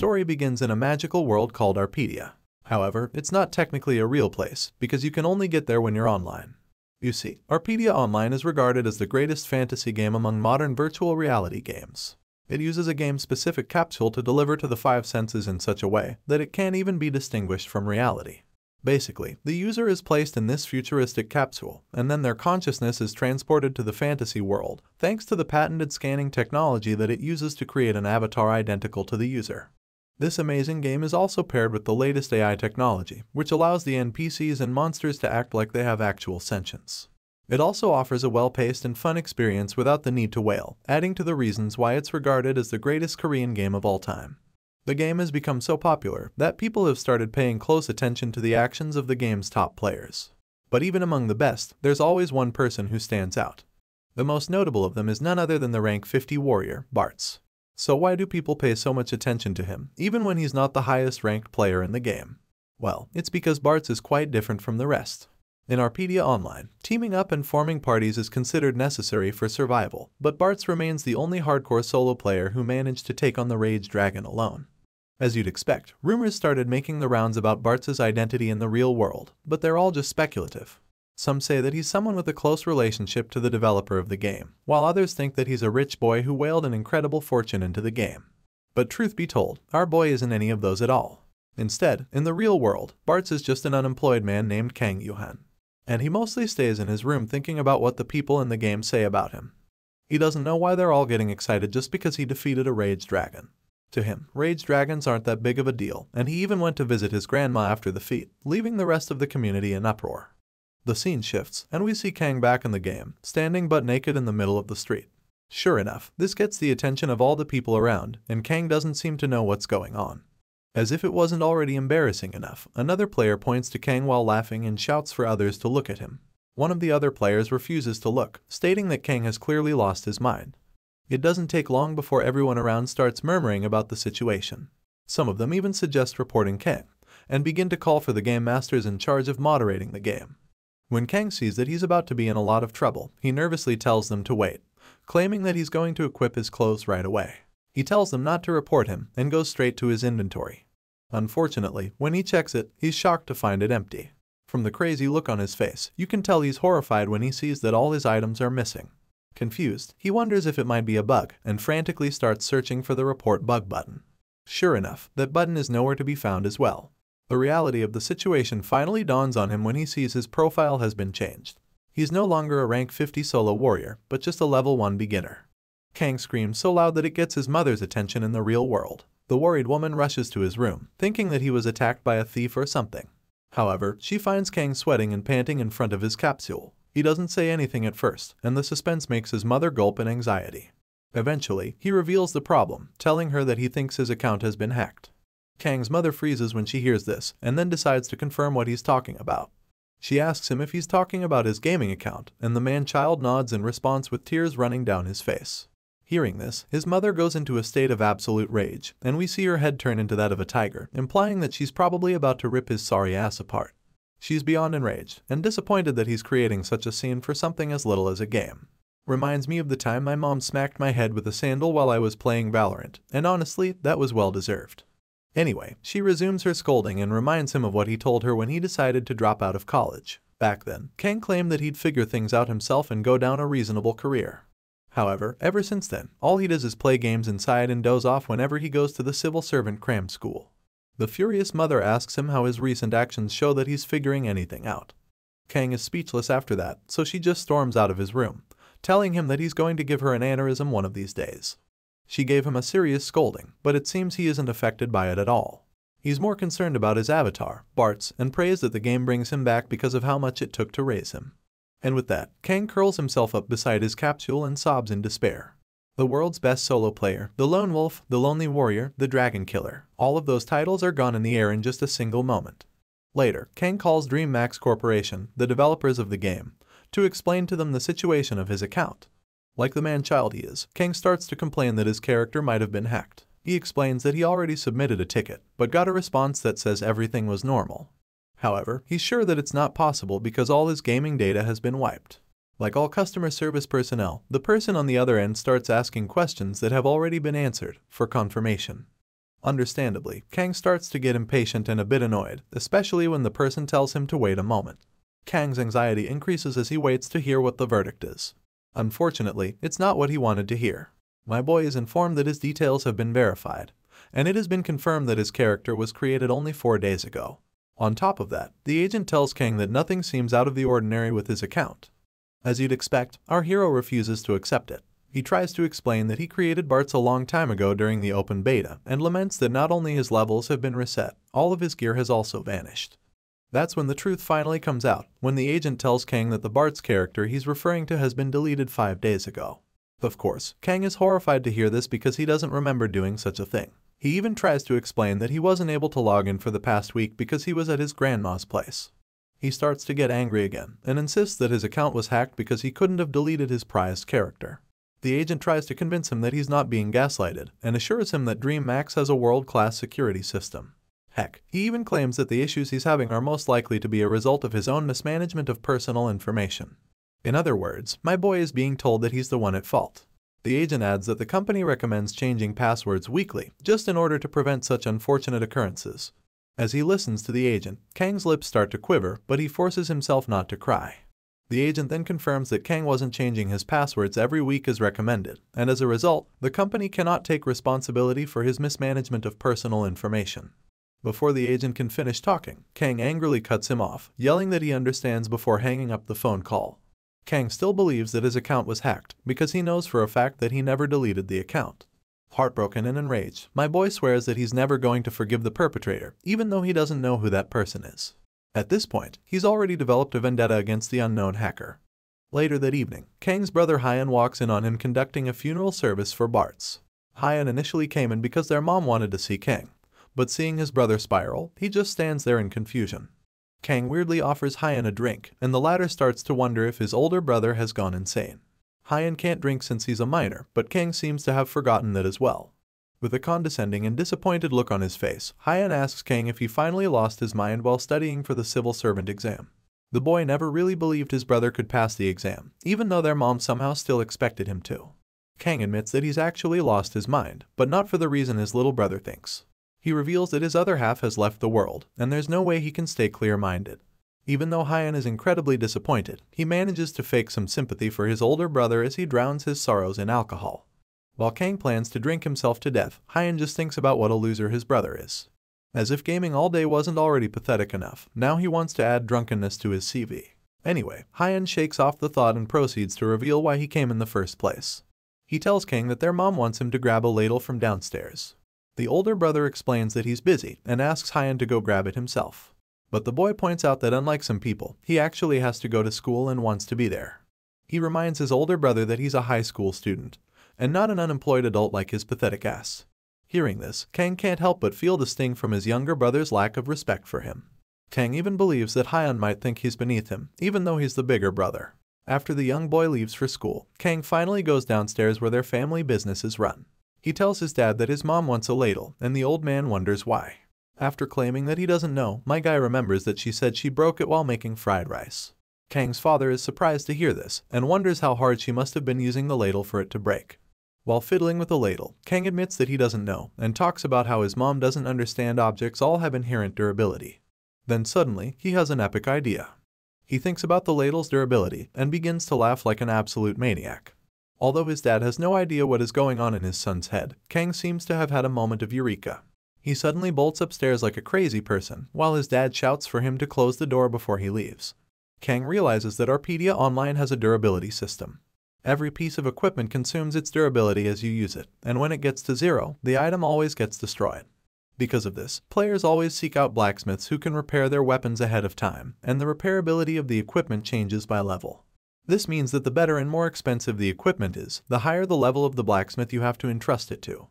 story begins in a magical world called Arpedia. However, it's not technically a real place, because you can only get there when you're online. You see, Arpedia Online is regarded as the greatest fantasy game among modern virtual reality games. It uses a game-specific capsule to deliver to the five senses in such a way that it can't even be distinguished from reality. Basically, the user is placed in this futuristic capsule, and then their consciousness is transported to the fantasy world, thanks to the patented scanning technology that it uses to create an avatar identical to the user. This amazing game is also paired with the latest AI technology, which allows the NPCs and monsters to act like they have actual sentience. It also offers a well-paced and fun experience without the need to wail, adding to the reasons why it's regarded as the greatest Korean game of all time. The game has become so popular that people have started paying close attention to the actions of the game's top players. But even among the best, there's always one person who stands out. The most notable of them is none other than the rank 50 warrior, Bartz. So why do people pay so much attention to him, even when he's not the highest ranked player in the game? Well, it's because Bartz is quite different from the rest. In Arpedia Online, teaming up and forming parties is considered necessary for survival, but Bartz remains the only hardcore solo player who managed to take on the Rage Dragon alone. As you'd expect, rumors started making the rounds about Bartz's identity in the real world, but they're all just speculative. Some say that he's someone with a close relationship to the developer of the game, while others think that he's a rich boy who whaled an incredible fortune into the game. But truth be told, our boy isn't any of those at all. Instead, in the real world, Bartz is just an unemployed man named Kang Yuhan. And he mostly stays in his room thinking about what the people in the game say about him. He doesn't know why they're all getting excited just because he defeated a Rage Dragon. To him, Rage Dragons aren't that big of a deal, and he even went to visit his grandma after the feat, leaving the rest of the community in uproar. The scene shifts, and we see Kang back in the game, standing butt naked in the middle of the street. Sure enough, this gets the attention of all the people around, and Kang doesn't seem to know what's going on. As if it wasn't already embarrassing enough, another player points to Kang while laughing and shouts for others to look at him. One of the other players refuses to look, stating that Kang has clearly lost his mind. It doesn't take long before everyone around starts murmuring about the situation. Some of them even suggest reporting Kang, and begin to call for the game masters in charge of moderating the game. When Kang sees that he's about to be in a lot of trouble, he nervously tells them to wait, claiming that he's going to equip his clothes right away. He tells them not to report him and goes straight to his inventory. Unfortunately, when he checks it, he's shocked to find it empty. From the crazy look on his face, you can tell he's horrified when he sees that all his items are missing. Confused, he wonders if it might be a bug and frantically starts searching for the report bug button. Sure enough, that button is nowhere to be found as well. The reality of the situation finally dawns on him when he sees his profile has been changed. He's no longer a rank 50 solo warrior, but just a level 1 beginner. Kang screams so loud that it gets his mother's attention in the real world. The worried woman rushes to his room, thinking that he was attacked by a thief or something. However, she finds Kang sweating and panting in front of his capsule. He doesn't say anything at first, and the suspense makes his mother gulp in anxiety. Eventually, he reveals the problem, telling her that he thinks his account has been hacked. Kang's mother freezes when she hears this, and then decides to confirm what he's talking about. She asks him if he's talking about his gaming account, and the man-child nods in response with tears running down his face. Hearing this, his mother goes into a state of absolute rage, and we see her head turn into that of a tiger, implying that she's probably about to rip his sorry ass apart. She's beyond enraged, and disappointed that he's creating such a scene for something as little as a game. Reminds me of the time my mom smacked my head with a sandal while I was playing Valorant, and honestly, that was well deserved. Anyway, she resumes her scolding and reminds him of what he told her when he decided to drop out of college. Back then, Kang claimed that he'd figure things out himself and go down a reasonable career. However, ever since then, all he does is play games inside and doze off whenever he goes to the civil servant cram school. The furious mother asks him how his recent actions show that he's figuring anything out. Kang is speechless after that, so she just storms out of his room, telling him that he's going to give her an aneurysm one of these days. She gave him a serious scolding, but it seems he isn't affected by it at all. He's more concerned about his avatar, Bartz, and prays that the game brings him back because of how much it took to raise him. And with that, Kang curls himself up beside his capsule and sobs in despair. The world's best solo player, the lone wolf, the lonely warrior, the dragon killer, all of those titles are gone in the air in just a single moment. Later, Kang calls DreamMax Corporation, the developers of the game, to explain to them the situation of his account. Like the man-child he is, Kang starts to complain that his character might have been hacked. He explains that he already submitted a ticket, but got a response that says everything was normal. However, he's sure that it's not possible because all his gaming data has been wiped. Like all customer service personnel, the person on the other end starts asking questions that have already been answered, for confirmation. Understandably, Kang starts to get impatient and a bit annoyed, especially when the person tells him to wait a moment. Kang's anxiety increases as he waits to hear what the verdict is. Unfortunately, it's not what he wanted to hear. My boy is informed that his details have been verified, and it has been confirmed that his character was created only 4 days ago. On top of that, the agent tells Kang that nothing seems out of the ordinary with his account. As you'd expect, our hero refuses to accept it. He tries to explain that he created Bartz a long time ago during the open beta, and laments that not only his levels have been reset, all of his gear has also vanished. That's when the truth finally comes out, when the agent tells Kang that the Bartz character he's referring to has been deleted 5 days ago. Of course, Kang is horrified to hear this because he doesn't remember doing such a thing. He even tries to explain that he wasn't able to log in for the past week because he was at his grandma's place. He starts to get angry again, and insists that his account was hacked because he couldn't have deleted his prized character. The agent tries to convince him that he's not being gaslighted, and assures him that Dream Max has a world-class security system. Heck, he even claims that the issues he's having are most likely to be a result of his own mismanagement of personal information. In other words, my boy is being told that he's the one at fault. The agent adds that the company recommends changing passwords weekly, just in order to prevent such unfortunate occurrences. As he listens to the agent, Kang's lips start to quiver, but he forces himself not to cry. The agent then confirms that Kang wasn't changing his passwords every week as recommended, and as a result, the company cannot take responsibility for his mismanagement of personal information. Before the agent can finish talking, Kang angrily cuts him off, yelling that he understands before hanging up the phone call. Kang still believes that his account was hacked, because he knows for a fact that he never deleted the account. Heartbroken and enraged, my boy swears that he's never going to forgive the perpetrator, even though he doesn't know who that person is. At this point, he's already developed a vendetta against the unknown hacker. Later that evening, Kang's brother Hyun walks in on him conducting a funeral service for Bartz. Hyun initially came in because their mom wanted to see Kang, but seeing his brother spiral, he just stands there in confusion. Kang weirdly offers Hyun a drink, and the latter starts to wonder if his older brother has gone insane. Hyun can't drink since he's a minor, but Kang seems to have forgotten that as well. With a condescending and disappointed look on his face, Hyun asks Kang if he finally lost his mind while studying for the civil servant exam. The boy never really believed his brother could pass the exam, even though their mom somehow still expected him to. Kang admits that he's actually lost his mind, but not for the reason his little brother thinks. He reveals that his other half has left the world, and there's no way he can stay clear-minded. Even though Hyun is incredibly disappointed, he manages to fake some sympathy for his older brother as he drowns his sorrows in alcohol. While Kang plans to drink himself to death, Hyun just thinks about what a loser his brother is. As if gaming all day wasn't already pathetic enough, now he wants to add drunkenness to his CV. Anyway, Hyun shakes off the thought and proceeds to reveal why he came in the first place. He tells Kang that their mom wants him to grab a ladle from downstairs. The older brother explains that he's busy and asks Hyun to go grab it himself. But the boy points out that unlike some people, he actually has to go to school and wants to be there. He reminds his older brother that he's a high school student, and not an unemployed adult like his pathetic ass. Hearing this, Kang can't help but feel the sting from his younger brother's lack of respect for him. Kang even believes that Hyun might think he's beneath him, even though he's the bigger brother. After the young boy leaves for school, Kang finally goes downstairs where their family business is run. He tells his dad that his mom wants a ladle, and the old man wonders why. After claiming that he doesn't know, my guy remembers that she said she broke it while making fried rice. Kang's father is surprised to hear this, and wonders how hard she must have been using the ladle for it to break. While fiddling with the ladle, Kang admits that he doesn't know, and talks about how his mom doesn't understand objects all have inherent durability. Then suddenly, he has an epic idea. He thinks about the ladle's durability, and begins to laugh like an absolute maniac. Although his dad has no idea what is going on in his son's head, Kang seems to have had a moment of eureka. He suddenly bolts upstairs like a crazy person, while his dad shouts for him to close the door before he leaves. Kang realizes that Arpedia Online has a durability system. Every piece of equipment consumes its durability as you use it, and when it gets to zero, the item always gets destroyed. Because of this, players always seek out blacksmiths who can repair their weapons ahead of time, and the repairability of the equipment changes by level. This means that the better and more expensive the equipment is, the higher the level of the blacksmith you have to entrust it to.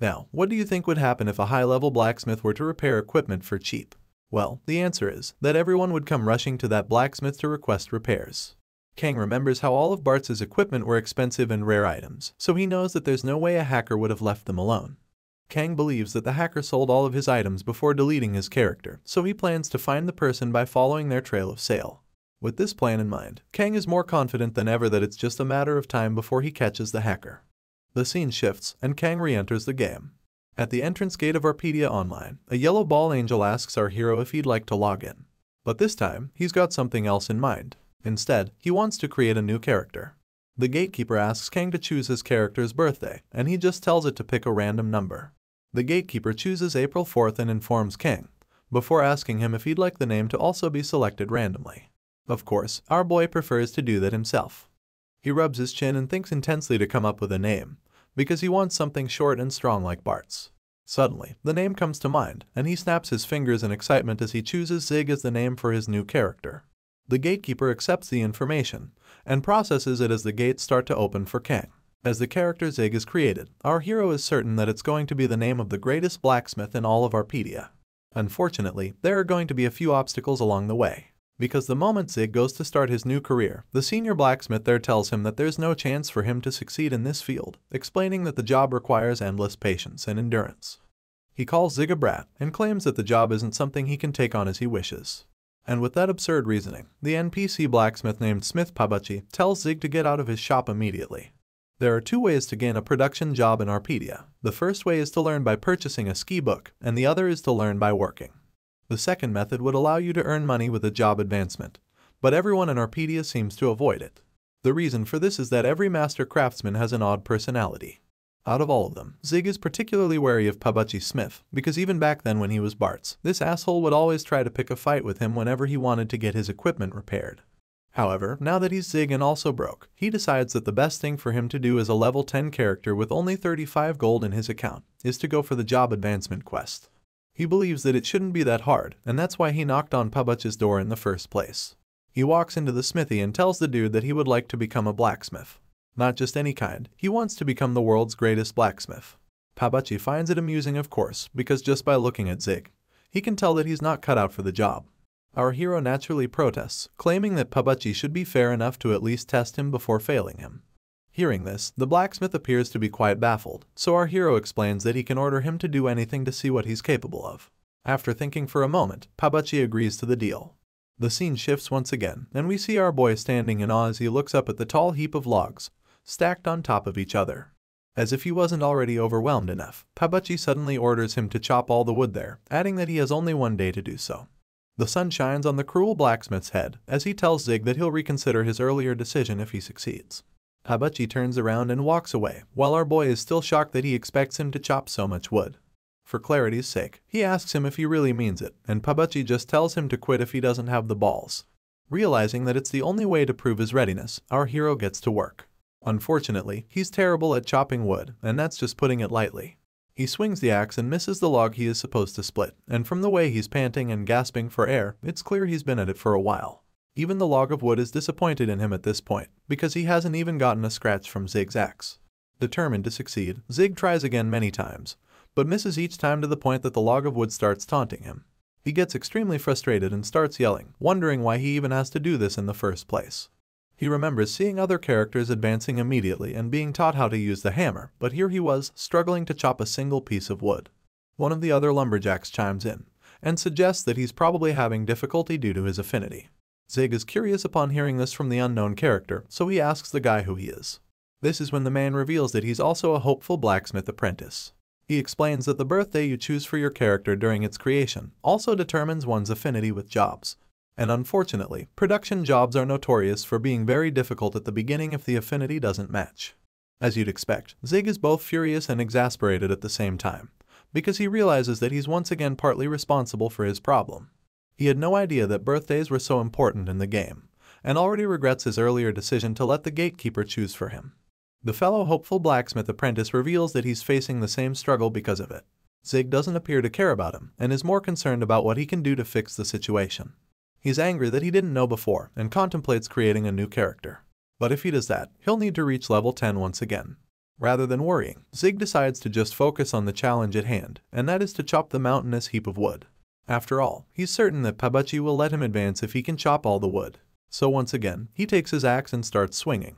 Now, what do you think would happen if a high-level blacksmith were to repair equipment for cheap? Well, the answer is that everyone would come rushing to that blacksmith to request repairs. Kang remembers how all of Bartz's equipment were expensive and rare items, so he knows that there's no way a hacker would have left them alone. Kang believes that the hacker sold all of his items before deleting his character, so he plans to find the person by following their trail of sale. With this plan in mind, Kang is more confident than ever that it's just a matter of time before he catches the hacker. The scene shifts, and Kang re-enters the game. At the entrance gate of Arpedia Online, a yellow ball angel asks our hero if he'd like to log in. But this time, he's got something else in mind. Instead, he wants to create a new character. The gatekeeper asks Kang to choose his character's birthday, and he just tells it to pick a random number. The gatekeeper chooses April 4th and informs Kang, before asking him if he'd like the name to also be selected randomly. Of course, our boy prefers to do that himself. He rubs his chin and thinks intensely to come up with a name, because he wants something short and strong like Bartz. Suddenly, the name comes to mind, and he snaps his fingers in excitement as he chooses Zig as the name for his new character. The gatekeeper accepts the information, and processes it as the gates start to open for Kang. As the character Zig is created, our hero is certain that it's going to be the name of the greatest blacksmith in all of Arpedia. Unfortunately, there are going to be a few obstacles along the way, because the moment Zig goes to start his new career, the senior blacksmith there tells him that there's no chance for him to succeed in this field, explaining that the job requires endless patience and endurance. He calls Zig a brat and claims that the job isn't something he can take on as he wishes. And with that absurd reasoning, the NPC blacksmith named Smith Pabuchi tells Zig to get out of his shop immediately. There are two ways to gain a production job in Arpedia. The first way is to learn by purchasing a ski book, and the other is to learn by working. The second method would allow you to earn money with a job advancement, but everyone in Arpedia seems to avoid it. The reason for this is that every master craftsman has an odd personality. Out of all of them, Zig is particularly wary of Pabuchi Smith, because even back then when he was Bartz, this asshole would always try to pick a fight with him whenever he wanted to get his equipment repaired. However, now that he's Zig and also broke, he decides that the best thing for him to do as a level 10 character with only 35 gold in his account is to go for the job advancement quest. He believes that it shouldn't be that hard, and that's why he knocked on Pabuchi's door in the first place. He walks into the smithy and tells the dude that he would like to become a blacksmith. Not just any kind, he wants to become the world's greatest blacksmith. Pabuchi finds it amusing, of course, because just by looking at Zig, he can tell that he's not cut out for the job. Our hero naturally protests, claiming that Pabuchi should be fair enough to at least test him before failing him. Hearing this, the blacksmith appears to be quite baffled, so our hero explains that he can order him to do anything to see what he's capable of. After thinking for a moment, Pabuchi agrees to the deal. The scene shifts once again, and we see our boy standing in awe as he looks up at the tall heap of logs, stacked on top of each other. As if he wasn't already overwhelmed enough, Pabuchi suddenly orders him to chop all the wood there, adding that he has only one day to do so. The sun shines on the cruel blacksmith's head, as he tells Zig that he'll reconsider his earlier decision if he succeeds. Pabuchi turns around and walks away, while our boy is still shocked that he expects him to chop so much wood. For clarity's sake, he asks him if he really means it, and Pabuchi just tells him to quit if he doesn't have the balls. Realizing that it's the only way to prove his readiness, our hero gets to work. Unfortunately, he's terrible at chopping wood, and that's just putting it lightly. He swings the axe and misses the log he is supposed to split, and from the way he's panting and gasping for air, it's clear he's been at it for a while. Even the log of wood is disappointed in him at this point, because he hasn't even gotten a scratch from Zig's axe. Determined to succeed, Zig tries again many times, but misses each time to the point that the log of wood starts taunting him. He gets extremely frustrated and starts yelling, wondering why he even has to do this in the first place. He remembers seeing other characters advancing immediately and being taught how to use the hammer, but here he was, struggling to chop a single piece of wood. One of the other lumberjacks chimes in, and suggests that he's probably having difficulty due to his affinity. Zig is curious upon hearing this from the unknown character, so he asks the guy who he is. This is when the man reveals that he's also a hopeful blacksmith apprentice. He explains that the birthday you choose for your character during its creation also determines one's affinity with jobs. And unfortunately, production jobs are notorious for being very difficult at the beginning if the affinity doesn't match. As you'd expect, Zig is both furious and exasperated at the same time, because he realizes that he's once again partly responsible for his problem. He had no idea that birthdays were so important in the game, and already regrets his earlier decision to let the gatekeeper choose for him. The fellow hopeful blacksmith apprentice reveals that he's facing the same struggle because of it. Zig doesn't appear to care about him, and is more concerned about what he can do to fix the situation. He's angry that he didn't know before, and contemplates creating a new character. But if he does that, he'll need to reach level 10 once again. Rather than worrying, Zig decides to just focus on the challenge at hand, and that is to chop the mountainous heap of wood. After all, he's certain that Pabuchi will let him advance if he can chop all the wood. So once again, he takes his axe and starts swinging.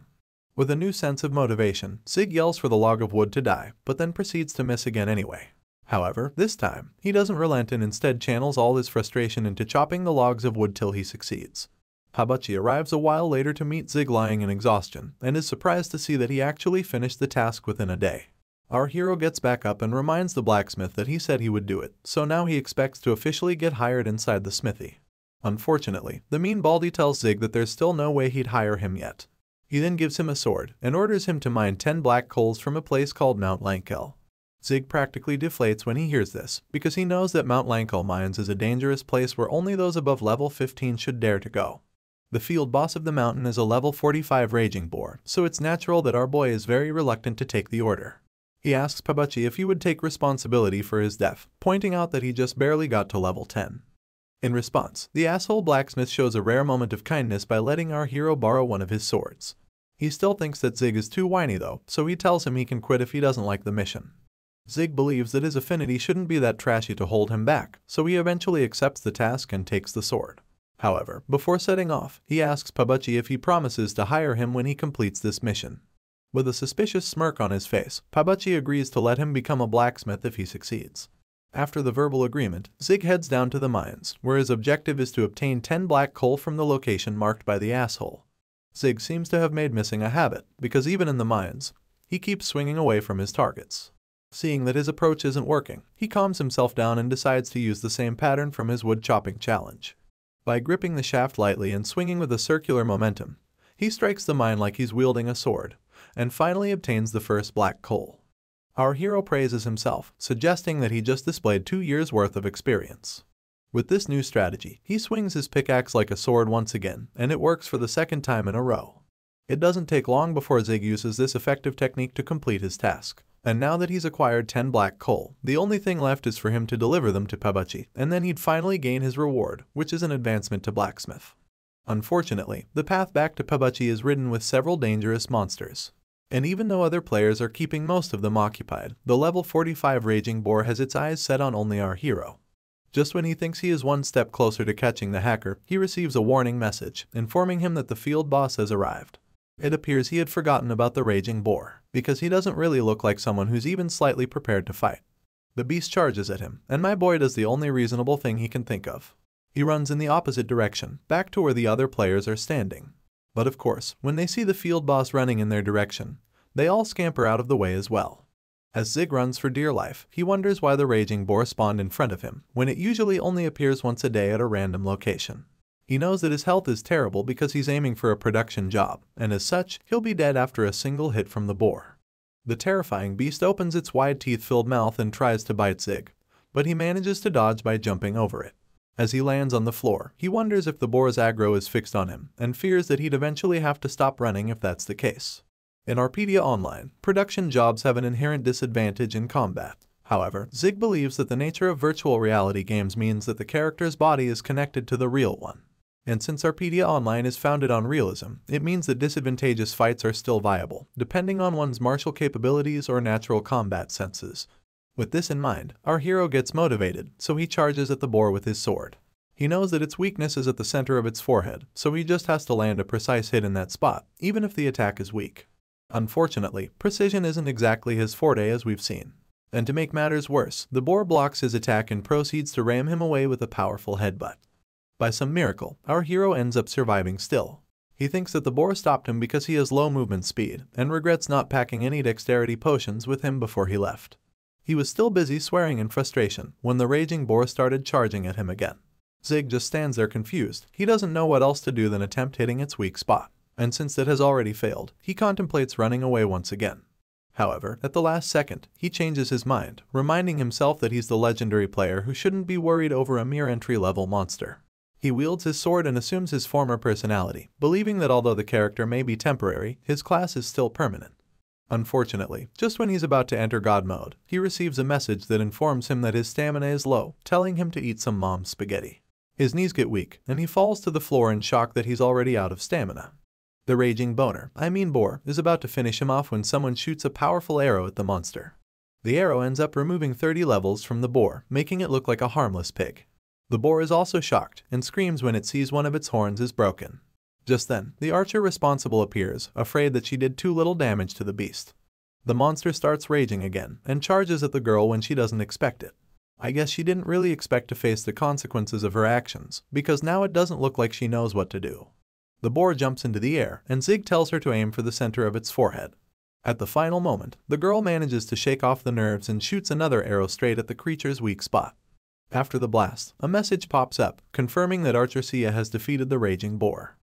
With a new sense of motivation, Zig yells for the log of wood to die, but then proceeds to miss again anyway. However, this time, he doesn't relent and instead channels all his frustration into chopping the logs of wood till he succeeds. Pabuchi arrives a while later to meet Zig lying in exhaustion, and is surprised to see that he actually finished the task within a day. Our hero gets back up and reminds the blacksmith that he said he would do it, so now he expects to officially get hired inside the smithy. Unfortunately, the mean baldy tells Zig that there's still no way he'd hire him yet. He then gives him a sword and orders him to mine 10 black coals from a place called Mount Lankel. Zig practically deflates when he hears this, because he knows that Mount Lankel Mines is a dangerous place where only those above level 15 should dare to go. The field boss of the mountain is a level 45 raging boar, so it's natural that our boy is very reluctant to take the order. He asks Pabuchi if he would take responsibility for his death, pointing out that he just barely got to level 10. In response, the asshole blacksmith shows a rare moment of kindness by letting our hero borrow one of his swords. He still thinks that Zig is too whiny though, so he tells him he can quit if he doesn't like the mission. Zig believes that his affinity shouldn't be that trashy to hold him back, so he eventually accepts the task and takes the sword. However, before setting off, he asks Pabuchi if he promises to hire him when he completes this mission. With a suspicious smirk on his face, Pabuchi agrees to let him become a blacksmith if he succeeds. After the verbal agreement, Zig heads down to the mines, where his objective is to obtain 10 black coal from the location marked by the asshole. Zig seems to have made missing a habit, because even in the mines, he keeps swinging away from his targets. Seeing that his approach isn't working, he calms himself down and decides to use the same pattern from his wood chopping challenge. By gripping the shaft lightly and swinging with a circular momentum, he strikes the mine like he's wielding a sword, and finally obtains the first black coal. Our hero praises himself, suggesting that he just displayed 2 years' worth of experience. With this new strategy, he swings his pickaxe like a sword once again, and it works for the second time in a row. It doesn't take long before Zig uses this effective technique to complete his task. And now that he's acquired 10 black coal, the only thing left is for him to deliver them to Pabuchi, and then he'd finally gain his reward, which is an advancement to blacksmith. Unfortunately, the path back to Pabuchi is ridden with several dangerous monsters. And even though other players are keeping most of them occupied, the level 45 raging boar has its eyes set on only our hero. Just when he thinks he is one step closer to catching the hacker, he receives a warning message, informing him that the field boss has arrived. It appears he had forgotten about the raging boar, because he doesn't really look like someone who's even slightly prepared to fight. The beast charges at him, and my boy does the only reasonable thing he can think of. He runs in the opposite direction, back to where the other players are standing. But of course, when they see the field boss running in their direction, they all scamper out of the way as well. As Zig runs for dear life, he wonders why the raging boar spawned in front of him, when it usually only appears once a day at a random location. He knows that his health is terrible because he's aiming for a production job, and as such, he'll be dead after a single hit from the boar. The terrifying beast opens its wide teeth-filled mouth and tries to bite Zig, but he manages to dodge by jumping over it. As he lands on the floor, he wonders if the boar's aggro is fixed on him, and fears that he'd eventually have to stop running if that's the case. In Arpedia Online, production jobs have an inherent disadvantage in combat. However, Zig believes that the nature of virtual reality games means that the character's body is connected to the real one. And since Arpedia Online is founded on realism, it means that disadvantageous fights are still viable, depending on one's martial capabilities or natural combat senses. With this in mind, our hero gets motivated, so he charges at the boar with his sword. He knows that its weakness is at the center of its forehead, so he just has to land a precise hit in that spot, even if the attack is weak. Unfortunately, precision isn't exactly his forte as we've seen. And to make matters worse, the boar blocks his attack and proceeds to ram him away with a powerful headbutt. By some miracle, our hero ends up surviving still. He thinks that the boar stopped him because he has low movement speed, and regrets not packing any dexterity potions with him before he left. He was still busy swearing in frustration when the raging boar started charging at him again. Zig just stands there confused. He doesn't know what else to do than attempt hitting its weak spot, and since it has already failed, he contemplates running away once again. However, at the last second, he changes his mind, reminding himself that he's the legendary player who shouldn't be worried over a mere entry-level monster. He wields his sword and assumes his former personality, believing that although the character may be temporary, his class is still permanent. Unfortunately, just when he's about to enter God mode, he receives a message that informs him that his stamina is low, telling him to eat some mom's spaghetti. His knees get weak, and he falls to the floor in shock that he's already out of stamina. The raging boar, is about to finish him off when someone shoots a powerful arrow at the monster. The arrow ends up removing 30 levels from the boar, making it look like a harmless pig. The boar is also shocked, and screams when it sees one of its horns is broken. Just then, the archer responsible appears, afraid that she did too little damage to the beast. The monster starts raging again, and charges at the girl when she doesn't expect it. I guess she didn't really expect to face the consequences of her actions, because now it doesn't look like she knows what to do. The boar jumps into the air, and Zig tells her to aim for the center of its forehead. At the final moment, the girl manages to shake off the nerves and shoots another arrow straight at the creature's weak spot. After the blast, a message pops up, confirming that Archer Sia has defeated the raging boar.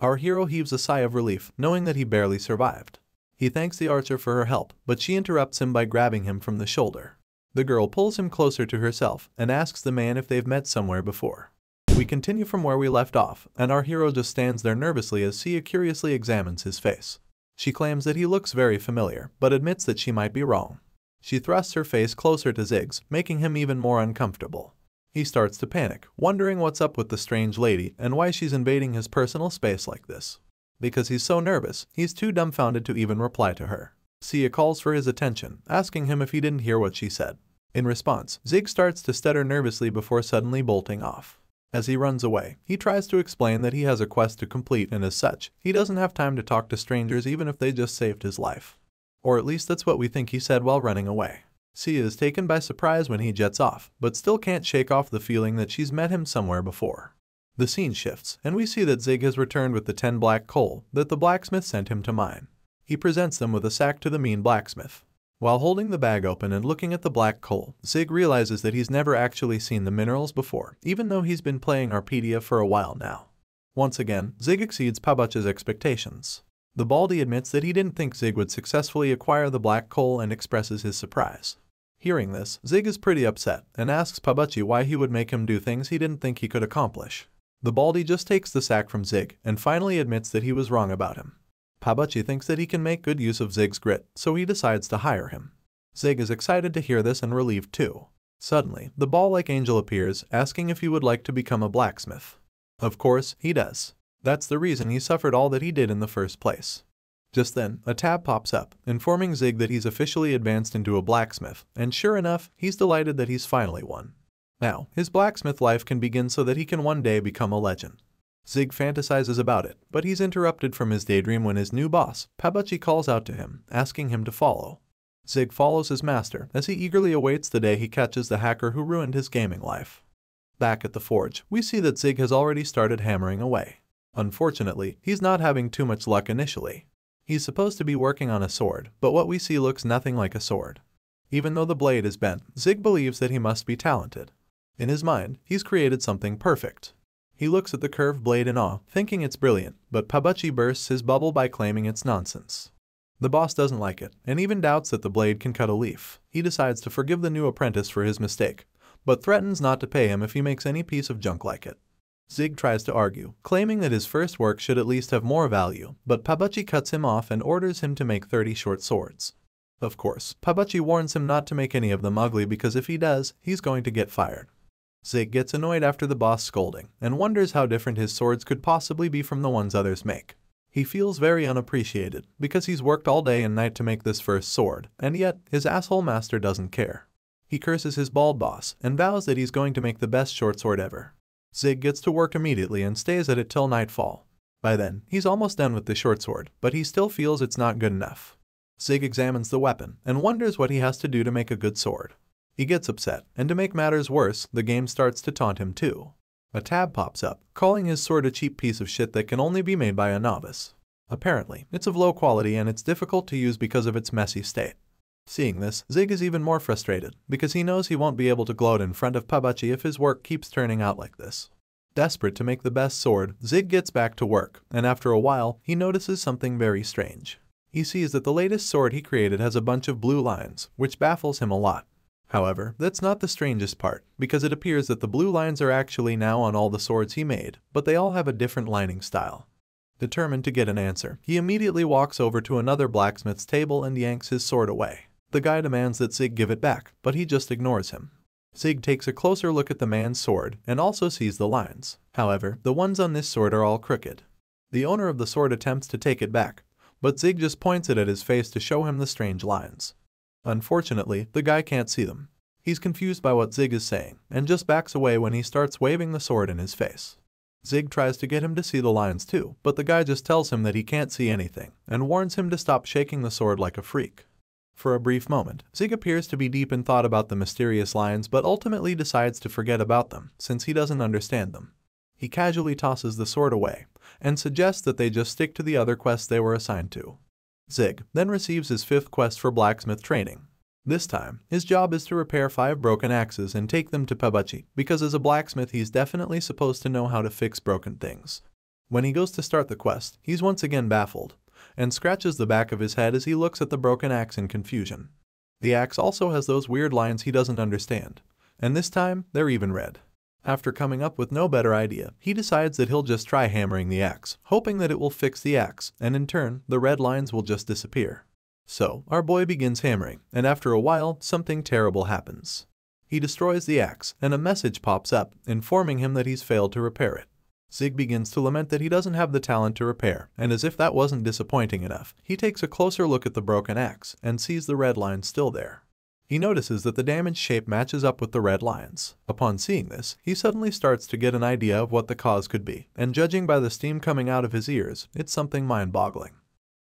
Our hero heaves a sigh of relief, knowing that he barely survived. He thanks the archer for her help, but she interrupts him by grabbing him from the shoulder. The girl pulls him closer to herself and asks the man if they've met somewhere before. We continue from where we left off, and our hero just stands there nervously as Sia curiously examines his face. She claims that he looks very familiar, but admits that she might be wrong. She thrusts her face closer to Zig's, making him even more uncomfortable. He starts to panic, wondering what's up with the strange lady and why she's invading his personal space like this. Because he's so nervous, he's too dumbfounded to even reply to her. Sia calls for his attention, asking him if he didn't hear what she said. In response, Zig starts to stutter nervously before suddenly bolting off. As he runs away, he tries to explain that he has a quest to complete and as such, he doesn't have time to talk to strangers even if they just saved his life. Or at least that's what we think he said while running away. Sia is taken by surprise when he jets off, but still can't shake off the feeling that she's met him somewhere before. The scene shifts, and we see that Zig has returned with the 10 black coal that the blacksmith sent him to mine. He presents them with a sack to the mean blacksmith. While holding the bag open and looking at the black coal, Zig realizes that he's never actually seen the minerals before, even though he's been playing Arpedia for a while now. Once again, Zig exceeds Pabuch's expectations. The Baldy admits that he didn't think Zig would successfully acquire the black coal and expresses his surprise. Hearing this, Zig is pretty upset and asks Pabuchi why he would make him do things he didn't think he could accomplish. The Baldy just takes the sack from Zig and finally admits that he was wrong about him. Pabuchi thinks that he can make good use of Zig's grit, so he decides to hire him. Zig is excited to hear this and relieved too. Suddenly, the ball-like angel appears, asking if he would like to become a blacksmith. Of course, he does. That's the reason he suffered all that he did in the first place. Just then, a tab pops up, informing Zig that he's officially advanced into a blacksmith, and sure enough, he's delighted that he's finally one. Now, his blacksmith life can begin so that he can one day become a legend. Zig fantasizes about it, but he's interrupted from his daydream when his new boss, Pabuchi, calls out to him, asking him to follow. Zig follows his master, as he eagerly awaits the day he catches the hacker who ruined his gaming life. Back at the forge, we see that Zig has already started hammering away. Unfortunately, he's not having too much luck initially. He's supposed to be working on a sword, but what we see looks nothing like a sword. Even though the blade is bent, Zig believes that he must be talented. In his mind, he's created something perfect. He looks at the curved blade in awe, thinking it's brilliant, but Pabuchi bursts his bubble by claiming it's nonsense. The boss doesn't like it, and even doubts that the blade can cut a leaf. He decides to forgive the new apprentice for his mistake, but threatens not to pay him if he makes any piece of junk like it. Zig tries to argue, claiming that his first work should at least have more value, but Pabuchi cuts him off and orders him to make 30 short swords. Of course, Pabuchi warns him not to make any of them ugly because if he does, he's going to get fired. Zig gets annoyed after the boss scolding, and wonders how different his swords could possibly be from the ones others make. He feels very unappreciated, because he's worked all day and night to make this first sword, and yet, his asshole master doesn't care. He curses his bald boss, and vows that he's going to make the best short sword ever. Zig gets to work immediately and stays at it till nightfall. By then, he's almost done with the short sword, but he still feels it's not good enough. Zig examines the weapon, and wonders what he has to do to make a good sword. He gets upset, and to make matters worse, the game starts to taunt him too. A tab pops up, calling his sword a cheap piece of shit that can only be made by a novice. Apparently, it's of low quality and it's difficult to use because of its messy state. Seeing this, Zig is even more frustrated, because he knows he won't be able to gloat in front of Pabuchi if his work keeps turning out like this. Desperate to make the best sword, Zig gets back to work, and after a while, he notices something very strange. He sees that the latest sword he created has a bunch of blue lines, which baffles him a lot. However, that's not the strangest part, because it appears that the blue lines are actually now on all the swords he made, but they all have a different lining style. Determined to get an answer, he immediately walks over to another blacksmith's table and yanks his sword away. The guy demands that Zig give it back, but he just ignores him. Zig takes a closer look at the man's sword, and also sees the lines. However, the ones on this sword are all crooked. The owner of the sword attempts to take it back, but Zig just points it at his face to show him the strange lines. Unfortunately, the guy can't see them. He's confused by what Zig is saying, and just backs away when he starts waving the sword in his face. Zig tries to get him to see the lines too, but the guy just tells him that he can't see anything, and warns him to stop shaking the sword like a freak. For a brief moment, Zig appears to be deep in thought about the mysterious lines but ultimately decides to forget about them, since he doesn't understand them. He casually tosses the sword away, and suggests that they just stick to the other quests they were assigned to. Zig then receives his 5th quest for blacksmith training. This time, his job is to repair 5 broken axes and take them to Pabuchi, because as a blacksmith he's definitely supposed to know how to fix broken things. When he goes to start the quest, he's once again baffled, and scratches the back of his head as he looks at the broken axe in confusion. The axe also has those weird lines he doesn't understand, and this time, they're even red. After coming up with no better idea, he decides that he'll just try hammering the axe, hoping that it will fix the axe, and in turn, the red lines will just disappear. So, our boy begins hammering, and after a while, something terrible happens. He destroys the axe, and a message pops up, informing him that he's failed to repair it. Zig begins to lament that he doesn't have the talent to repair, and as if that wasn't disappointing enough, he takes a closer look at the broken axe, and sees the red line still there. He notices that the damaged shape matches up with the red lines. Upon seeing this, he suddenly starts to get an idea of what the cause could be, and judging by the steam coming out of his ears, it's something mind-boggling.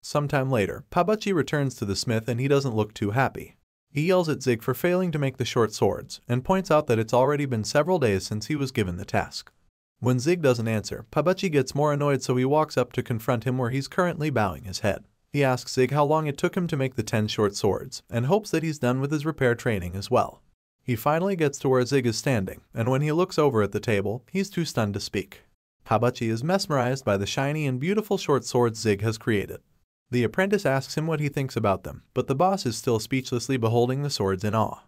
Sometime later, Pabuchi returns to the smith and he doesn't look too happy. He yells at Zig for failing to make the short swords, and points out that it's already been several days since he was given the task. When Zig doesn't answer, Pabuchi gets more annoyed, so he walks up to confront him where he's currently bowing his head. He asks Zig how long it took him to make the 10 short swords, and hopes that he's done with his repair training as well. He finally gets to where Zig is standing, and when he looks over at the table, he's too stunned to speak. Pabuchi is mesmerized by the shiny and beautiful short swords Zig has created. The apprentice asks him what he thinks about them, but the boss is still speechlessly beholding the swords in awe.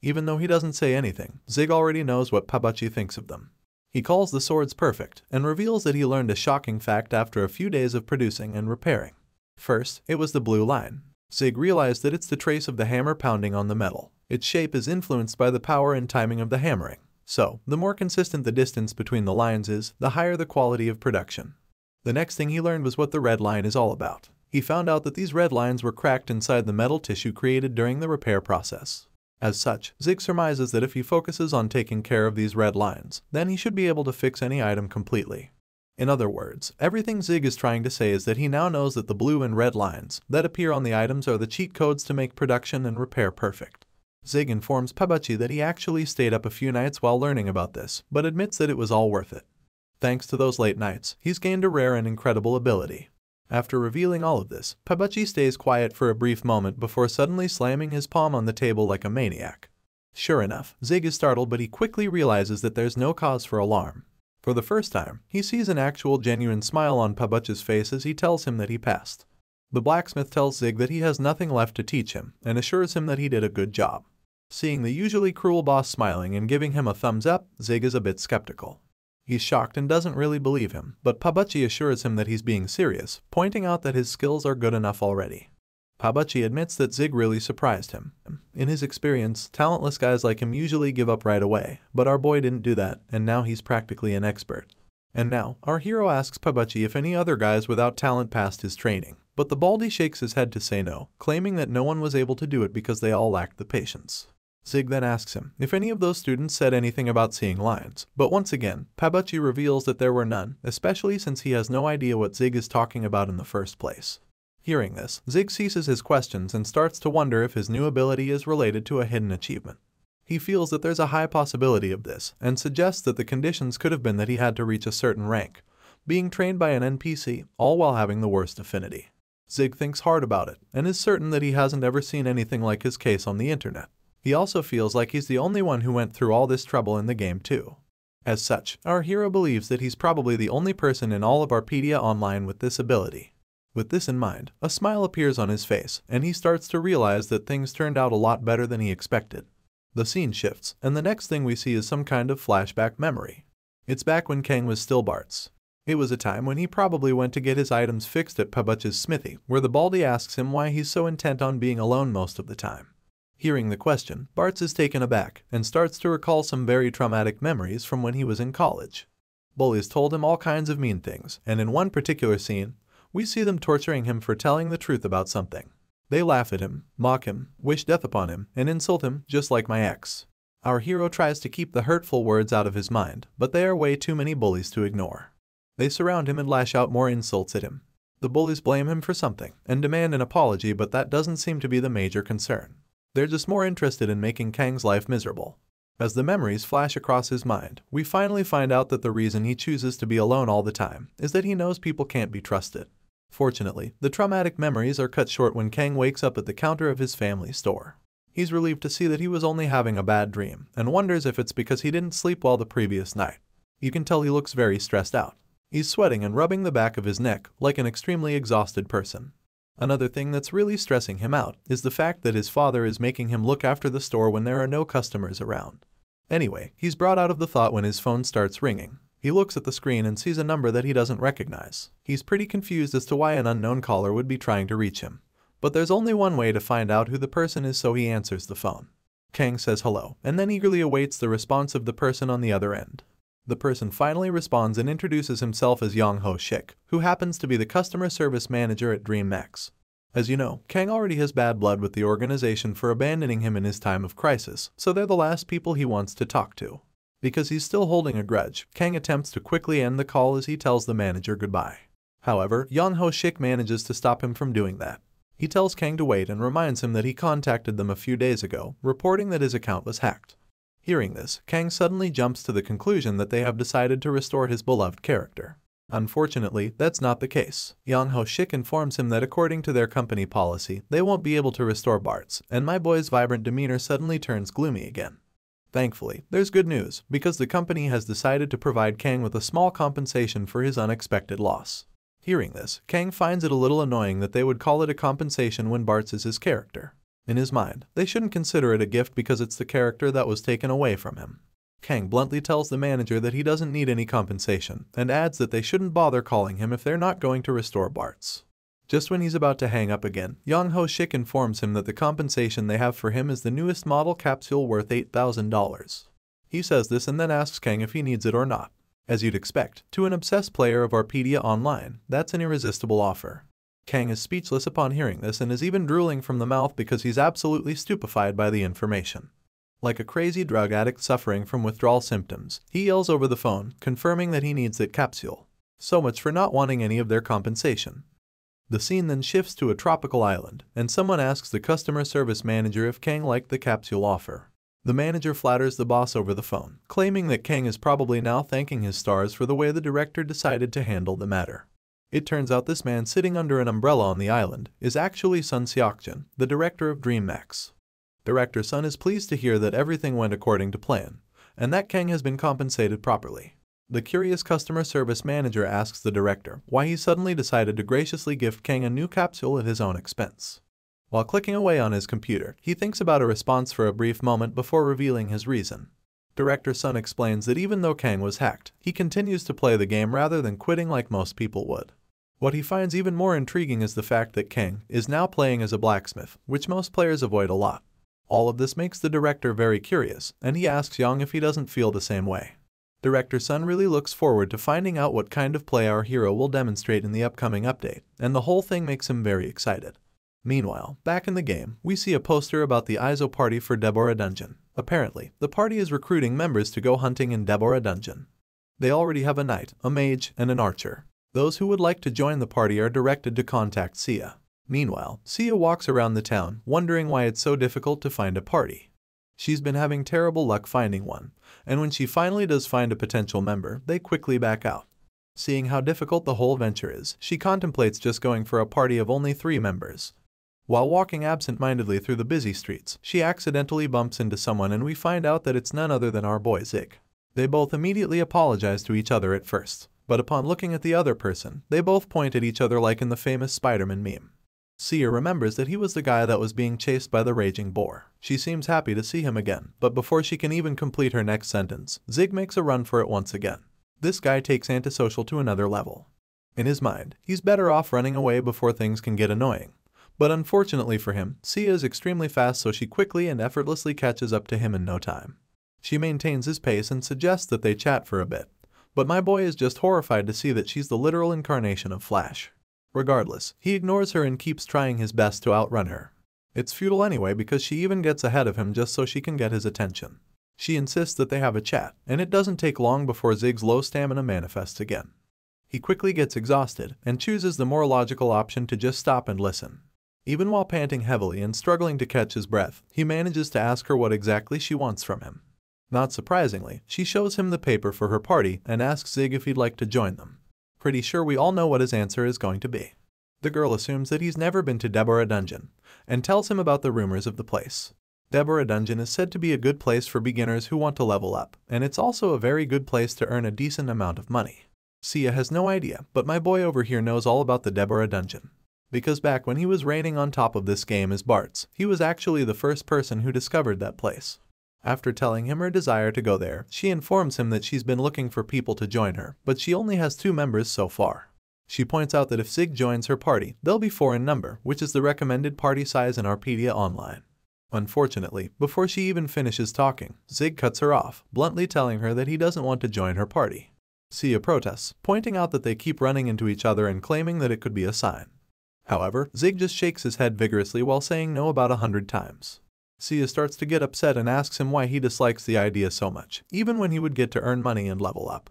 Even though he doesn't say anything, Zig already knows what Pabuchi thinks of them. He calls the swords perfect, and reveals that he learned a shocking fact after a few days of producing and repairing. First, it was the blue line. Zig realized that it's the trace of the hammer pounding on the metal. Its shape is influenced by the power and timing of the hammering. So, the more consistent the distance between the lines is, the higher the quality of production. The next thing he learned was what the red line is all about. He found out that these red lines were cracked inside the metal tissue created during the repair process. As such, Zig surmises that if he focuses on taking care of these red lines, then he should be able to fix any item completely. In other words, everything Zig is trying to say is that he now knows that the blue and red lines that appear on the items are the cheat codes to make production and repair perfect. Zig informs Pabuchi that he actually stayed up a few nights while learning about this, but admits that it was all worth it. Thanks to those late nights, he's gained a rare and incredible ability. After revealing all of this, Pabuchi stays quiet for a brief moment before suddenly slamming his palm on the table like a maniac. Sure enough, Zig is startled, but he quickly realizes that there's no cause for alarm. For the first time, he sees an actual genuine smile on Pabuchi's face as he tells him that he passed. The blacksmith tells Zig that he has nothing left to teach him, and assures him that he did a good job. Seeing the usually cruel boss smiling and giving him a thumbs up, Zig is a bit skeptical. He's shocked and doesn't really believe him, but Pabuchi assures him that he's being serious, pointing out that his skills are good enough already. Pabuchi admits that Zig really surprised him. In his experience, talentless guys like him usually give up right away, but our boy didn't do that, and now he's practically an expert. And now, our hero asks Pabuchi if any other guys without talent passed his training, but the baldy shakes his head to say no, claiming that no one was able to do it because they all lacked the patience. Zig then asks him if any of those students said anything about seeing lines, but once again, Pabuchi reveals that there were none, especially since he has no idea what Zig is talking about in the first place. Hearing this, Zig ceases his questions and starts to wonder if his new ability is related to a hidden achievement. He feels that there's a high possibility of this, and suggests that the conditions could have been that he had to reach a certain rank, being trained by an NPC, all while having the worst affinity. Zig thinks hard about it, and is certain that he hasn't ever seen anything like his case on the internet. He also feels like he's the only one who went through all this trouble in the game too. As such, our hero believes that he's probably the only person in all of Arpedia Online with this ability. With this in mind, a smile appears on his face, and he starts to realize that things turned out a lot better than he expected. The scene shifts, and the next thing we see is some kind of flashback memory. It's back when Kang was still Bartz. It was a time when he probably went to get his items fixed at Pabuch's smithy, where the baldy asks him why he's so intent on being alone most of the time. Hearing the question, Bartz is taken aback, and starts to recall some very traumatic memories from when he was in college. Bullies told him all kinds of mean things, and in one particular scene, we see them torturing him for telling the truth about something. They laugh at him, mock him, wish death upon him, and insult him, just like my ex. Our hero tries to keep the hurtful words out of his mind, but they are way too many bullies to ignore. They surround him and lash out more insults at him. The bullies blame him for something, and demand an apology, but that doesn't seem to be the major concern. They're just more interested in making Kang's life miserable. As the memories flash across his mind, we finally find out that the reason he chooses to be alone all the time is that he knows people can't be trusted. Fortunately, the traumatic memories are cut short when Kang wakes up at the counter of his family store. He's relieved to see that he was only having a bad dream, and wonders if it's because he didn't sleep well the previous night. You can tell he looks very stressed out. He's sweating and rubbing the back of his neck, like an extremely exhausted person. Another thing that's really stressing him out is the fact that his father is making him look after the store when there are no customers around. Anyway, he's brought out of the thought when his phone starts ringing. He looks at the screen and sees a number that he doesn't recognize. He's pretty confused as to why an unknown caller would be trying to reach him. But there's only one way to find out who the person is, so he answers the phone. Kang says hello, and then eagerly awaits the response of the person on the other end. The person finally responds and introduces himself as Young Ho-shik, who happens to be the customer service manager at DreamX. As you know, Kang already has bad blood with the organization for abandoning him in his time of crisis, so they're the last people he wants to talk to. Because he's still holding a grudge, Kang attempts to quickly end the call as he tells the manager goodbye. However, Young Ho-shik manages to stop him from doing that. He tells Kang to wait and reminds him that he contacted them a few days ago, reporting that his account was hacked. Hearing this, Kang suddenly jumps to the conclusion that they have decided to restore his beloved character. Unfortunately, that's not the case. Young Ho-shik informs him that according to their company policy, they won't be able to restore Bartz, and my boy's vibrant demeanor suddenly turns gloomy again. Thankfully, there's good news, because the company has decided to provide Kang with a small compensation for his unexpected loss. Hearing this, Kang finds it a little annoying that they would call it a compensation when Bartz is his character. In his mind, they shouldn't consider it a gift because it's the character that was taken away from him. Kang bluntly tells the manager that he doesn't need any compensation, and adds that they shouldn't bother calling him if they're not going to restore Bartz. Just when he's about to hang up again, Young Ho-shik informs him that the compensation they have for him is the newest model capsule worth $8,000. He says this and then asks Kang if he needs it or not. As you'd expect, to an obsessed player of Arpedia Online, that's an irresistible offer. Kang is speechless upon hearing this and is even drooling from the mouth because he's absolutely stupefied by the information. Like a crazy drug addict suffering from withdrawal symptoms, he yells over the phone, confirming that he needs that capsule. So much for not wanting any of their compensation. The scene then shifts to a tropical island, and someone asks the customer service manager if Kang liked the capsule offer. The manager flatters the boss over the phone, claiming that Kang is probably now thanking his stars for the way the director decided to handle the matter. It turns out this man sitting under an umbrella on the island is actually Sun Seokjin, the director of DreamX. Director Sun is pleased to hear that everything went according to plan, and that Kang has been compensated properly. The curious customer service manager asks the director why he suddenly decided to graciously gift Kang a new capsule at his own expense. While clicking away on his computer, he thinks about a response for a brief moment before revealing his reason. Director Sun explains that even though Kang was hacked, he continues to play the game rather than quitting like most people would. What he finds even more intriguing is the fact that Kang is now playing as a blacksmith, which most players avoid a lot. All of this makes the director very curious, and he asks Young if he doesn't feel the same way. Director Sun really looks forward to finding out what kind of play our hero will demonstrate in the upcoming update, and the whole thing makes him very excited. Meanwhile, back in the game, we see a poster about the Iso party for Deborah Dungeon. Apparently, the party is recruiting members to go hunting in Deborah Dungeon. They already have a knight, a mage, and an archer. Those who would like to join the party are directed to contact Sia. Meanwhile, Sia walks around the town, wondering why it's so difficult to find a party. She's been having terrible luck finding one, and when she finally does find a potential member, they quickly back out. Seeing how difficult the whole venture is, she contemplates just going for a party of only 3 members. While walking absent-mindedly through the busy streets, she accidentally bumps into someone and we find out that it's none other than our boy Zig. They both immediately apologize to each other at first, but upon looking at the other person, they both point at each other like in the famous Spider-Man meme. Sia remembers that he was the guy that was being chased by the raging boar. She seems happy to see him again, but before she can even complete her next sentence, Zig makes a run for it once again. This guy takes antisocial to another level. In his mind, he's better off running away before things can get annoying. But unfortunately for him, Sia is extremely fast, so she quickly and effortlessly catches up to him in no time. She maintains his pace and suggests that they chat for a bit, but my boy is just horrified to see that she's the literal incarnation of Flash. Regardless, he ignores her and keeps trying his best to outrun her. It's futile anyway because she even gets ahead of him just so she can get his attention. She insists that they have a chat, and it doesn't take long before Zig's low stamina manifests again. He quickly gets exhausted and chooses the more logical option to just stop and listen. Even while panting heavily and struggling to catch his breath, he manages to ask her what exactly she wants from him. Not surprisingly, she shows him the paper for her party and asks Zig if he'd like to join them. Pretty sure we all know what his answer is going to be. The girl assumes that he's never been to Deborah Dungeon, and tells him about the rumors of the place. Deborah Dungeon is said to be a good place for beginners who want to level up, and it's also a very good place to earn a decent amount of money. Sia has no idea, but my boy over here knows all about the Deborah Dungeon. Because back when he was reigning on top of this game as Bartz, he was actually the first person who discovered that place. After telling him her desire to go there, she informs him that she's been looking for people to join her, but she only has 2 members so far. She points out that if Zig joins her party, they'll be 4 in number, which is the recommended party size in Arpedia Online. Unfortunately, before she even finishes talking, Zig cuts her off, bluntly telling her that he doesn't want to join her party. Sia protests, pointing out that they keep running into each other and claiming that it could be a sign. However, Zig just shakes his head vigorously while saying no about 100 times. Sia starts to get upset and asks him why he dislikes the idea so much, even when he would get to earn money and level up.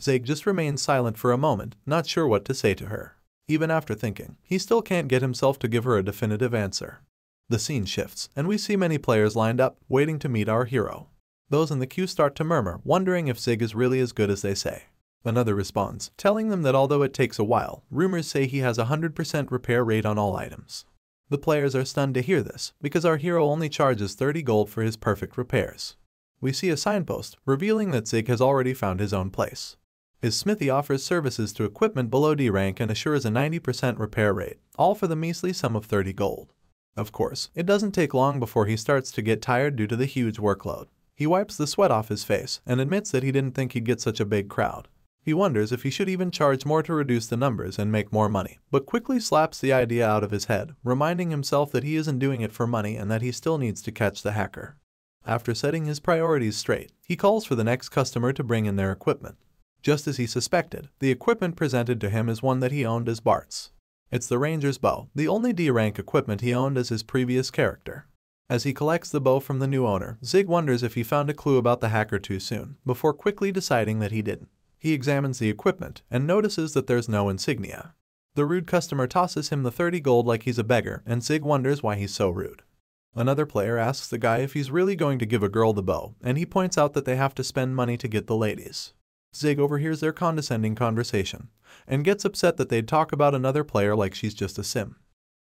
Zig just remains silent for a moment, not sure what to say to her. Even after thinking, he still can't get himself to give her a definitive answer. The scene shifts, and we see many players lined up, waiting to meet our hero. Those in the queue start to murmur, wondering if Zig is really as good as they say. Another responds, telling them that although it takes a while, rumors say he has a 100% repair rate on all items. The players are stunned to hear this, because our hero only charges 30 gold for his perfect repairs. We see a signpost, revealing that Zig has already found his own place. His smithy offers services to equipment below D rank and assures a 90% repair rate, all for the measly sum of 30 gold. Of course, it doesn't take long before he starts to get tired due to the huge workload. He wipes the sweat off his face and admits that he didn't think he'd get such a big crowd. He wonders if he should even charge more to reduce the numbers and make more money, but quickly slaps the idea out of his head, reminding himself that he isn't doing it for money and that he still needs to catch the hacker. After setting his priorities straight, he calls for the next customer to bring in their equipment. Just as he suspected, the equipment presented to him is one that he owned as Bartz. It's the Ranger's bow, the only D-rank equipment he owned as his previous character. As he collects the bow from the new owner, Zig wonders if he found a clue about the hacker too soon, before quickly deciding that he didn't. He examines the equipment and notices that there's no insignia. The rude customer tosses him the 30 gold like he's a beggar, and Zig wonders why he's so rude. Another player asks the guy if he's really going to give a girl the bow, and he points out that they have to spend money to get the ladies. Zig overhears their condescending conversation, and gets upset that they'd talk about another player like she's just a sim.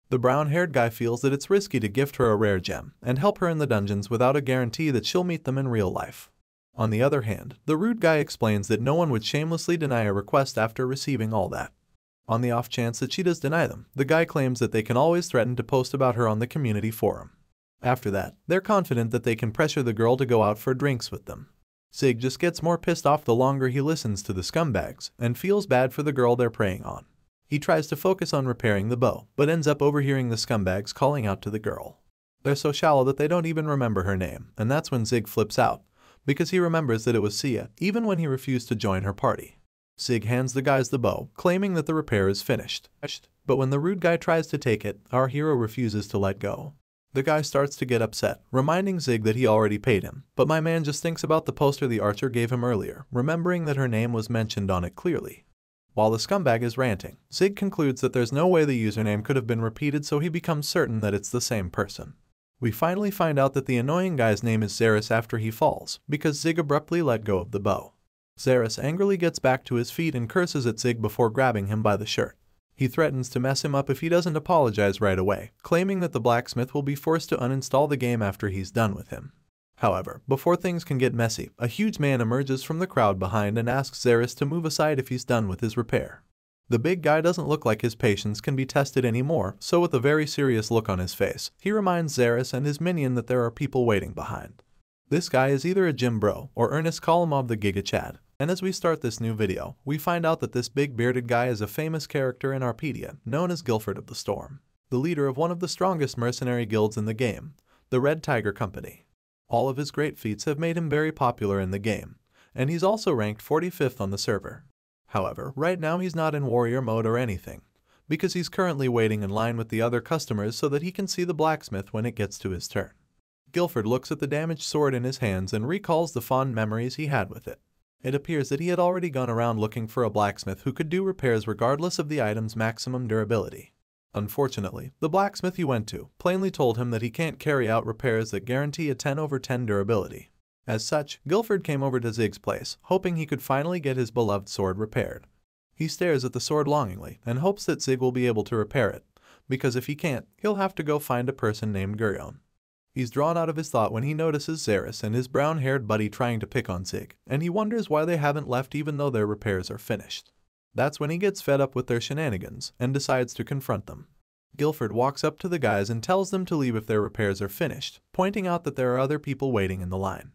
The brown-haired guy feels that it's risky to gift her a rare gem and help her in the dungeons without a guarantee that she'll meet them in real life. On the other hand, the rude guy explains that no one would shamelessly deny a request after receiving all that. On the off chance that she does deny them, the guy claims that they can always threaten to post about her on the community forum. After that, they're confident that they can pressure the girl to go out for drinks with them. Zig just gets more pissed off the longer he listens to the scumbags, and feels bad for the girl they're preying on. He tries to focus on repairing the bow, but ends up overhearing the scumbags calling out to the girl. They're so shallow that they don't even remember her name, and that's when Zig flips out, because he remembers that it was Sia, even when he refused to join her party. Zig hands the guys the bow, claiming that the repair is finished. But when the rude guy tries to take it, our hero refuses to let go. The guy starts to get upset, reminding Zig that he already paid him, but my man just thinks about the poster the archer gave him earlier, remembering that her name was mentioned on it clearly. While the scumbag is ranting, Zig concludes that there's no way the username could have been repeated, so he becomes certain that it's the same person. We finally find out that the annoying guy's name is Zaris after he falls, because Zig abruptly let go of the bow. Zaris angrily gets back to his feet and curses at Zig before grabbing him by the shirt. He threatens to mess him up if he doesn't apologize right away, claiming that the blacksmith will be forced to uninstall the game after he's done with him. However, before things can get messy, a huge man emerges from the crowd behind and asks Zaris to move aside if he's done with his repair. The big guy doesn't look like his patience can be tested anymore, so with a very serious look on his face, he reminds Zaris and his minion that there are people waiting behind. This guy is either a gym bro or Ernest Kolomov the Giga Chad. And as we start this new video, we find out that this big bearded guy is a famous character in Arpedia, known as Guilford of the Storm, the leader of one of the strongest mercenary guilds in the game, the Red Tiger Company. All of his great feats have made him very popular in the game, and he's also ranked 45th on the server. However, right now he's not in warrior mode or anything, because he's currently waiting in line with the other customers so that he can see the blacksmith when it gets to his turn. Guilford looks at the damaged sword in his hands and recalls the fond memories he had with it. It appears that he had already gone around looking for a blacksmith who could do repairs regardless of the item's maximum durability. Unfortunately, the blacksmith he went to plainly told him that he can't carry out repairs that guarantee a 10/10 durability. As such, Guilford came over to Zig's place, hoping he could finally get his beloved sword repaired. He stares at the sword longingly and hopes that Zig will be able to repair it, because if he can't, he'll have to go find a person named Guryon. He's drawn out of his thought when he notices Zaris and his brown-haired buddy trying to pick on Zig, and he wonders why they haven't left even though their repairs are finished. That's when he gets fed up with their shenanigans and decides to confront them. Guilford walks up to the guys and tells them to leave if their repairs are finished, pointing out that there are other people waiting in the line.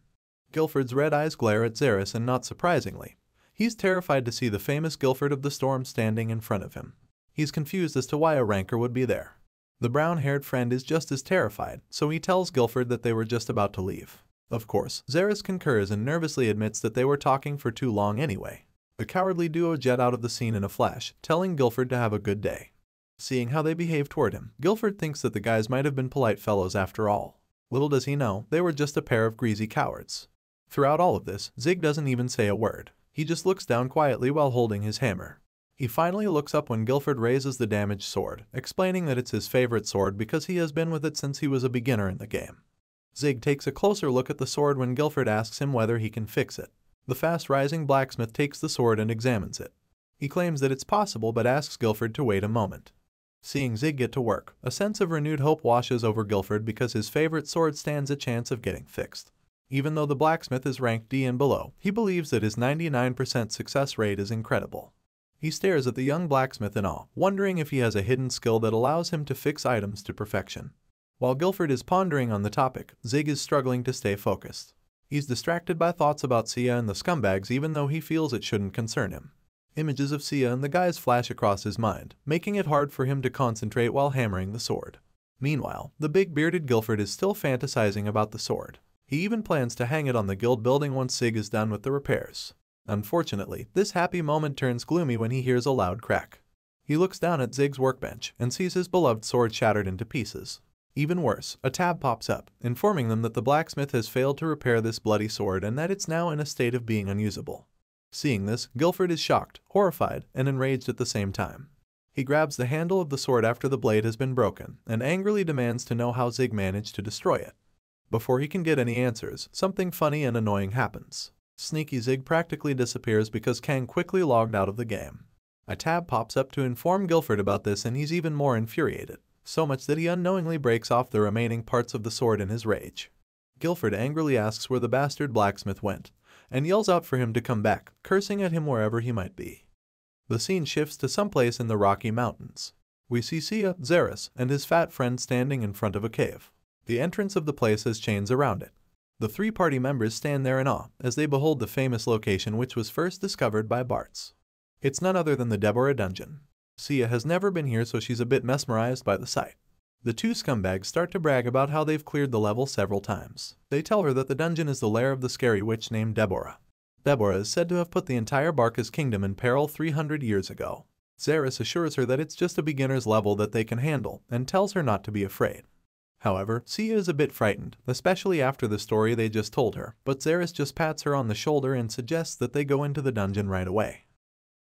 Guilford's red eyes glare at Zaris, and not surprisingly, he's terrified to see the famous Guilford of the Storm standing in front of him. He's confused as to why a ranker would be there. The brown-haired friend is just as terrified, so he tells Guilford that they were just about to leave. Of course, Zaris concurs and nervously admits that they were talking for too long anyway. The cowardly duo jet out of the scene in a flash, telling Guilford to have a good day. Seeing how they behave toward him, Guilford thinks that the guys might have been polite fellows after all. Little does he know, they were just a pair of greasy cowards. Throughout all of this, Zig doesn't even say a word. He just looks down quietly while holding his hammer. He finally looks up when Guilford raises the damaged sword, explaining that it's his favorite sword because he has been with it since he was a beginner in the game. Zig takes a closer look at the sword when Guilford asks him whether he can fix it. The fast-rising blacksmith takes the sword and examines it. He claims that it's possible but asks Guilford to wait a moment. Seeing Zig get to work, a sense of renewed hope washes over Guilford because his favorite sword stands a chance of getting fixed. Even though the blacksmith is ranked D and below, he believes that his 99% success rate is incredible. He stares at the young blacksmith in awe, wondering if he has a hidden skill that allows him to fix items to perfection. While Guilford is pondering on the topic, Zig is struggling to stay focused. He's distracted by thoughts about Sia and the scumbags even though he feels it shouldn't concern him. Images of Sia and the guys flash across his mind, making it hard for him to concentrate while hammering the sword. Meanwhile, the big-bearded Guilford is still fantasizing about the sword. He even plans to hang it on the guild building once Zig is done with the repairs. Unfortunately, this happy moment turns gloomy when he hears a loud crack. He looks down at Zig's workbench and sees his beloved sword shattered into pieces. Even worse, a tab pops up, informing them that the blacksmith has failed to repair this bloody sword and that it's now in a state of being unusable. Seeing this, Guilford is shocked, horrified, and enraged at the same time. He grabs the handle of the sword after the blade has been broken, and angrily demands to know how Zig managed to destroy it. Before he can get any answers, something funny and annoying happens. Sneaky Zig practically disappears because Kang quickly logged out of the game. A tab pops up to inform Guilford about this, and he's even more infuriated, so much that he unknowingly breaks off the remaining parts of the sword in his rage. Guilford angrily asks where the bastard blacksmith went, and yells out for him to come back, cursing at him wherever he might be. The scene shifts to someplace in the Rocky Mountains. We see Sia, Zaris, and his fat friend standing in front of a cave. The entrance of the place has chains around it. The three party members stand there in awe as they behold the famous location which was first discovered by Bartz. It's none other than the Deborah Dungeon. Sia has never been here, so she's a bit mesmerized by the sight. The two scumbags start to brag about how they've cleared the level several times. They tell her that the dungeon is the lair of the scary witch named Deborah. Deborah is said to have put the entire Barkas Kingdom in peril 300 years ago. Zaris assures her that it's just a beginner's level that they can handle, and tells her not to be afraid. However, Sia is a bit frightened, especially after the story they just told her, but Zaris just pats her on the shoulder and suggests that they go into the dungeon right away.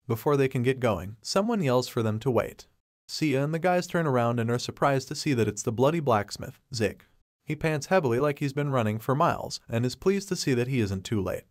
Before they can get going, someone yells for them to wait. Sia and the guys turn around and are surprised to see that it's the bloody blacksmith, Zig. He pants heavily like he's been running for miles, and is pleased to see that he isn't too late.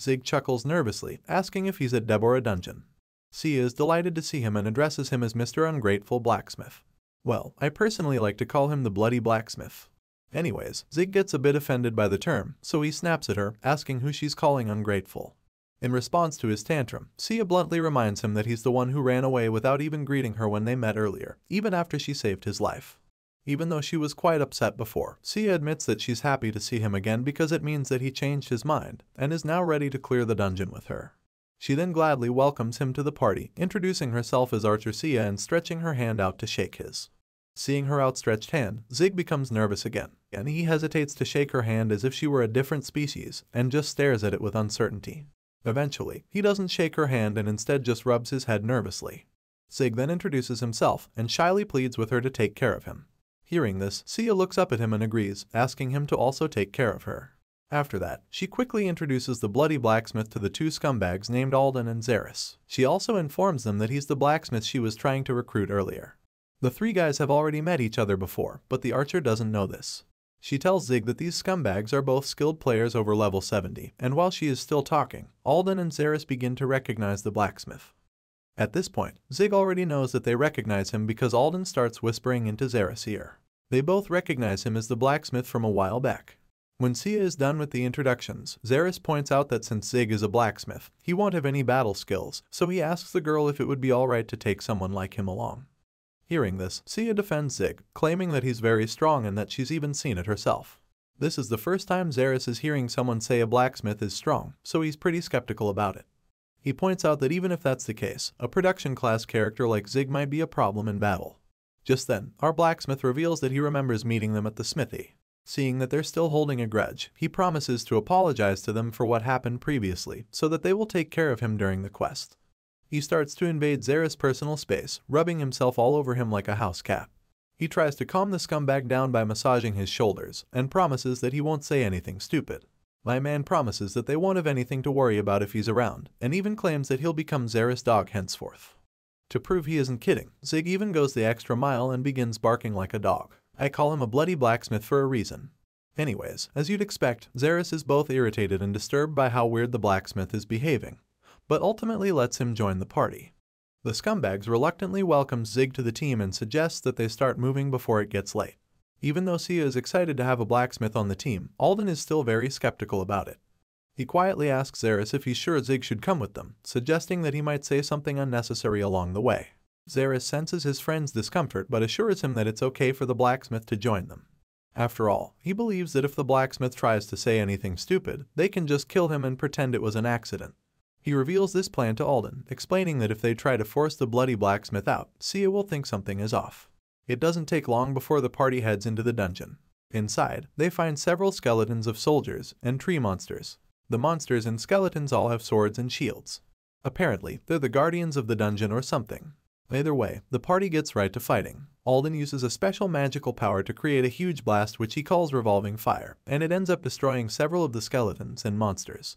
Zig chuckles nervously, asking if he's at Deborah Dungeon. Sia is delighted to see him and addresses him as Mr. Ungrateful Blacksmith. Well, I personally like to call him the bloody blacksmith. Anyways, Zig gets a bit offended by the term, so he snaps at her, asking who she's calling ungrateful. In response to his tantrum, Sia bluntly reminds him that he's the one who ran away without even greeting her when they met earlier, even after she saved his life. Even though she was quite upset before, Sia admits that she's happy to see him again because it means that he changed his mind and is now ready to clear the dungeon with her. She then gladly welcomes him to the party, introducing herself as Archer Sia and stretching her hand out to shake his. Seeing her outstretched hand, Zig becomes nervous again, and he hesitates to shake her hand as if she were a different species and just stares at it with uncertainty. Eventually, he doesn't shake her hand and instead just rubs his head nervously. Zig then introduces himself and shyly pleads with her to take care of him. Hearing this, Sia looks up at him and agrees, asking him to also take care of her. After that, she quickly introduces the bloody blacksmith to the two scumbags named Alden and Zaris. She also informs them that he's the blacksmith she was trying to recruit earlier. The three guys have already met each other before, but the archer doesn't know this. She tells Zig that these scumbags are both skilled players over level 70, and while she is still talking, Alden and Zaris begin to recognize the blacksmith. At this point, Zig already knows that they recognize him because Alden starts whispering into Zaris' ear. They both recognize him as the blacksmith from a while back. When Sia is done with the introductions, Zaris points out that since Zig is a blacksmith, he won't have any battle skills, so he asks the girl if it would be alright to take someone like him along. Hearing this, Sia defends Zig, claiming that he's very strong and that she's even seen it herself. This is the first time Zaris is hearing someone say a blacksmith is strong, so he's pretty skeptical about it. He points out that even if that's the case, a production class character like Zig might be a problem in battle. Just then, our blacksmith reveals that he remembers meeting them at the smithy. Seeing that they're still holding a grudge, he promises to apologize to them for what happened previously, so that they will take care of him during the quest. He starts to invade Zaris' personal space, rubbing himself all over him like a house cat. He tries to calm the scumbag down by massaging his shoulders, and promises that he won't say anything stupid. My man promises that they won't have anything to worry about if he's around, and even claims that he'll become Zaris' dog henceforth. To prove he isn't kidding, Zig even goes the extra mile and begins barking like a dog. I call him a bloody blacksmith for a reason. Anyways, as you'd expect, Zaris is both irritated and disturbed by how weird the blacksmith is behaving, but ultimately lets him join the party. The scumbags reluctantly welcomes Zig to the team and suggests that they start moving before it gets late. Even though Sia is excited to have a blacksmith on the team, Alden is still very skeptical about it. He quietly asks Zaris if he's sure Zig should come with them, suggesting that he might say something unnecessary along the way. Zaris senses his friend's discomfort but assures him that it's okay for the blacksmith to join them. After all, he believes that if the blacksmith tries to say anything stupid, they can just kill him and pretend it was an accident. He reveals this plan to Alden, explaining that if they try to force the bloody blacksmith out, Sia will think something is off. It doesn't take long before the party heads into the dungeon. Inside, they find several skeletons of soldiers and tree monsters. The monsters and skeletons all have swords and shields. Apparently, they're the guardians of the dungeon or something. Either way, the party gets right to fighting. Alden uses a special magical power to create a huge blast which he calls revolving fire, and it ends up destroying several of the skeletons and monsters.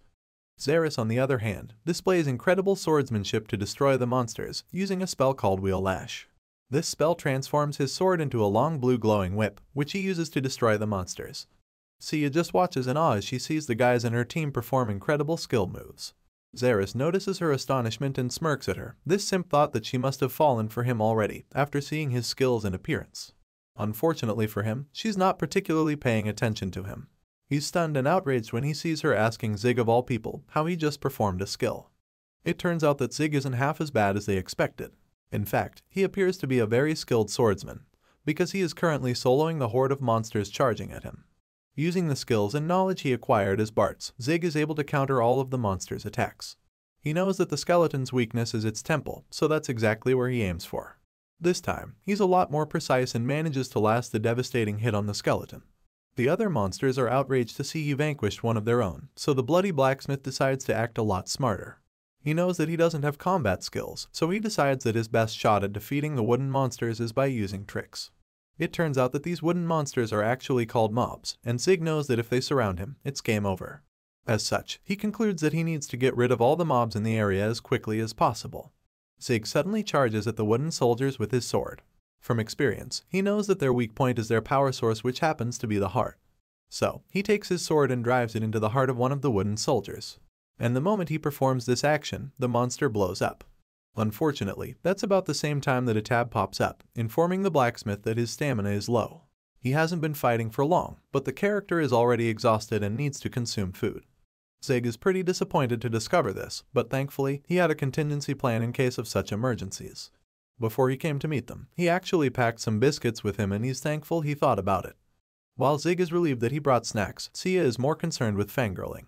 Zaris, on the other hand, displays incredible swordsmanship to destroy the monsters, using a spell called Wheel Lash. This spell transforms his sword into a long blue glowing whip, which he uses to destroy the monsters. Sia just watches in awe as she sees the guys in her team perform incredible skill moves. Zaris notices her astonishment and smirks at her. This simp thought that she must have fallen for him already, after seeing his skills and appearance. Unfortunately for him, she's not particularly paying attention to him. He's stunned and outraged when he sees her asking Zig of all people how he just performed a skill. It turns out that Zig isn't half as bad as they expected. In fact, he appears to be a very skilled swordsman, because he is currently soloing the horde of monsters charging at him. Using the skills and knowledge he acquired as Bartz, Zig is able to counter all of the monsters' attacks. He knows that the skeleton's weakness is its temple, so that's exactly where he aims for. This time, he's a lot more precise and manages to last the devastating hit on the skeleton. The other monsters are outraged to see he vanquished one of their own, so the bloody blacksmith decides to act a lot smarter. He knows that he doesn't have combat skills, so he decides that his best shot at defeating the wooden monsters is by using tricks. It turns out that these wooden monsters are actually called mobs, and Zig knows that if they surround him, it's game over. As such, he concludes that he needs to get rid of all the mobs in the area as quickly as possible. Zig suddenly charges at the wooden soldiers with his sword. From experience, he knows that their weak point is their power source, which happens to be the heart. So, he takes his sword and drives it into the heart of one of the wooden soldiers. And the moment he performs this action, the monster blows up. Unfortunately, that's about the same time that a tab pops up, informing the blacksmith that his stamina is low. He hasn't been fighting for long, but the character is already exhausted and needs to consume food. Zig is pretty disappointed to discover this, but thankfully, he had a contingency plan in case of such emergencies. Before he came to meet them, he actually packed some biscuits with him and he's thankful he thought about it. While Zig is relieved that he brought snacks, Sia is more concerned with fangirling.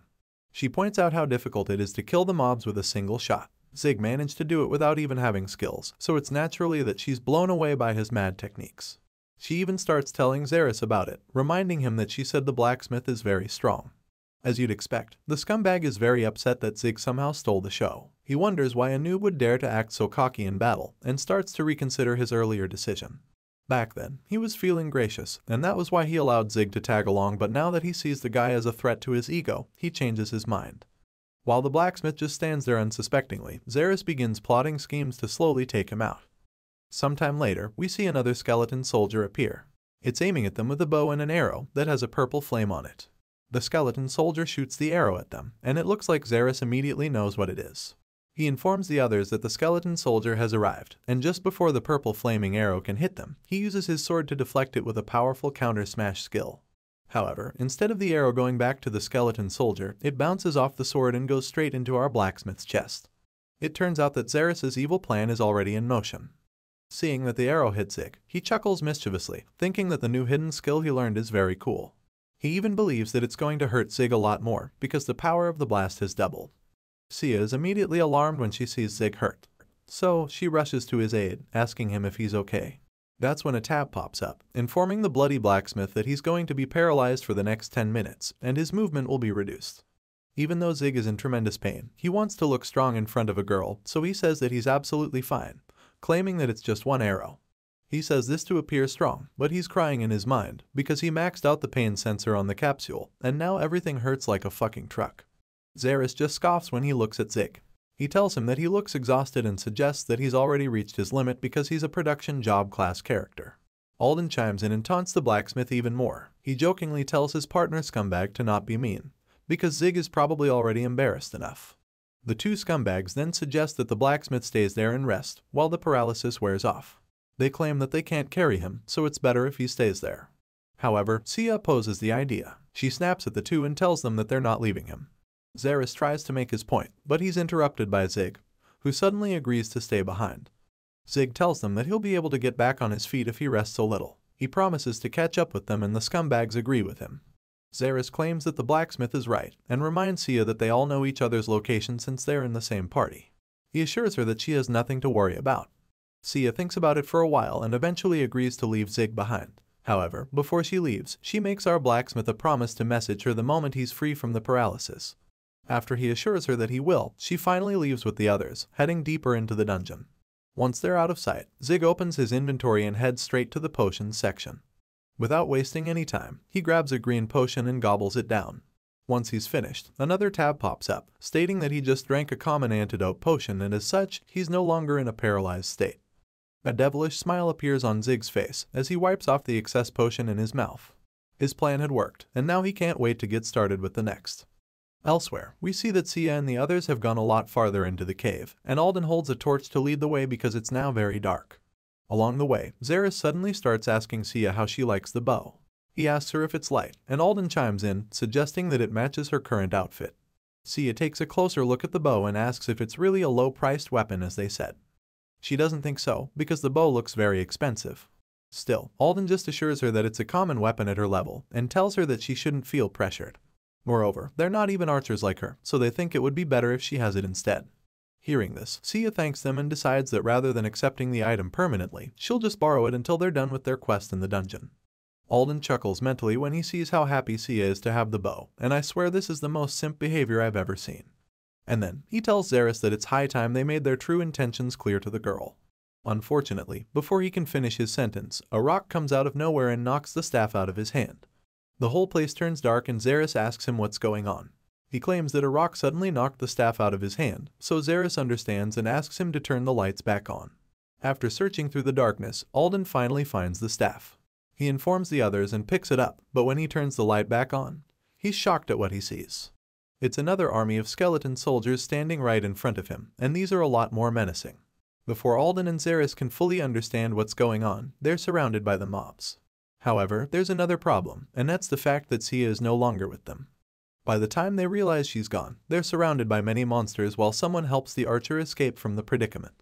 She points out how difficult it is to kill the mobs with a single shot. Zig managed to do it without even having skills, so it's naturally that she's blown away by his mad techniques. She even starts telling Zaris about it, reminding him that she said the blacksmith is very strong. As you'd expect, the scumbag is very upset that Zig somehow stole the show. He wonders why a noob would dare to act so cocky in battle, and starts to reconsider his earlier decision. Back then, he was feeling gracious, and that was why he allowed Zig to tag along, but now that he sees the guy as a threat to his ego, he changes his mind. While the blacksmith just stands there unsuspectingly, Zaris begins plotting schemes to slowly take him out. Sometime later, we see another skeleton soldier appear. It's aiming at them with a bow and an arrow that has a purple flame on it. The skeleton soldier shoots the arrow at them, and it looks like Zaris immediately knows what it is. He informs the others that the skeleton soldier has arrived, and just before the purple flaming arrow can hit them, he uses his sword to deflect it with a powerful counter smash skill. However, instead of the arrow going back to the skeleton soldier, it bounces off the sword and goes straight into our blacksmith's chest. It turns out that Zaris' evil plan is already in motion. Seeing that the arrow hit Zig, he chuckles mischievously, thinking that the new hidden skill he learned is very cool. He even believes that it's going to hurt Zig a lot more, because the power of the blast has doubled. Sia is immediately alarmed when she sees Zig hurt, so she rushes to his aid, asking him if he's okay. That's when a tab pops up, informing the bloody blacksmith that he's going to be paralyzed for the next 10 minutes, and his movement will be reduced. Even though Zig is in tremendous pain, he wants to look strong in front of a girl, so he says that he's absolutely fine, claiming that it's just one arrow. He says this to appear strong, but he's crying in his mind, because he maxed out the pain sensor on the capsule, and now everything hurts like a fucking truck. Zaris just scoffs when he looks at Zig. He tells him that he looks exhausted and suggests that he's already reached his limit because he's a production job class character. Alden chimes in and taunts the blacksmith even more. He jokingly tells his partner scumbag to not be mean, because Zig is probably already embarrassed enough. The two scumbags then suggest that the blacksmith stays there and rest, while the paralysis wears off. They claim that they can't carry him, so it's better if he stays there. However, Sia opposes the idea. She snaps at the two and tells them that they're not leaving him. Zaris tries to make his point, but he's interrupted by Zig, who suddenly agrees to stay behind. Zig tells them that he'll be able to get back on his feet if he rests a little. He promises to catch up with them, and the scumbags agree with him. Zaris claims that the blacksmith is right, and reminds Sia that they all know each other's location since they're in the same party. He assures her that she has nothing to worry about. Sia thinks about it for a while and eventually agrees to leave Zig behind. However, before she leaves, she makes our blacksmith a promise to message her the moment he's free from the paralysis. After he assures her that he will, she finally leaves with the others, heading deeper into the dungeon. Once they're out of sight, Zig opens his inventory and heads straight to the potions section. Without wasting any time, he grabs a green potion and gobbles it down. Once he's finished, another tab pops up, stating that he just drank a common antidote potion and as such, he's no longer in a paralyzed state. A devilish smile appears on Zig's face as he wipes off the excess potion in his mouth. His plan had worked, and now he can't wait to get started with the next. Elsewhere, we see that Sia and the others have gone a lot farther into the cave, and Alden holds a torch to lead the way because it's now very dark. Along the way, Zaris suddenly starts asking Sia how she likes the bow. He asks her if it's light, and Alden chimes in, suggesting that it matches her current outfit. Sia takes a closer look at the bow and asks if it's really a low-priced weapon as they said. She doesn't think so, because the bow looks very expensive. Still, Alden just assures her that it's a common weapon at her level, and tells her that she shouldn't feel pressured. Moreover, they're not even archers like her, so they think it would be better if she has it instead. Hearing this, Sia thanks them and decides that rather than accepting the item permanently, she'll just borrow it until they're done with their quest in the dungeon. Alden chuckles mentally when he sees how happy Sia is to have the bow, and I swear this is the most simp behavior I've ever seen. And then, he tells Zaris that it's high time they made their true intentions clear to the girl. Unfortunately, before he can finish his sentence, a rock comes out of nowhere and knocks the staff out of his hand. The whole place turns dark and Zaris asks him what's going on. He claims that a rock suddenly knocked the staff out of his hand, so Zaris understands and asks him to turn the lights back on. After searching through the darkness, Alden finally finds the staff. He informs the others and picks it up, but when he turns the light back on, he's shocked at what he sees. It's another army of skeleton soldiers standing right in front of him, and these are a lot more menacing. Before Alden and Zaris can fully understand what's going on, they're surrounded by the mobs. However, there's another problem, and that's the fact that Sia is no longer with them. By the time they realize she's gone, they're surrounded by many monsters while someone helps the archer escape from the predicament.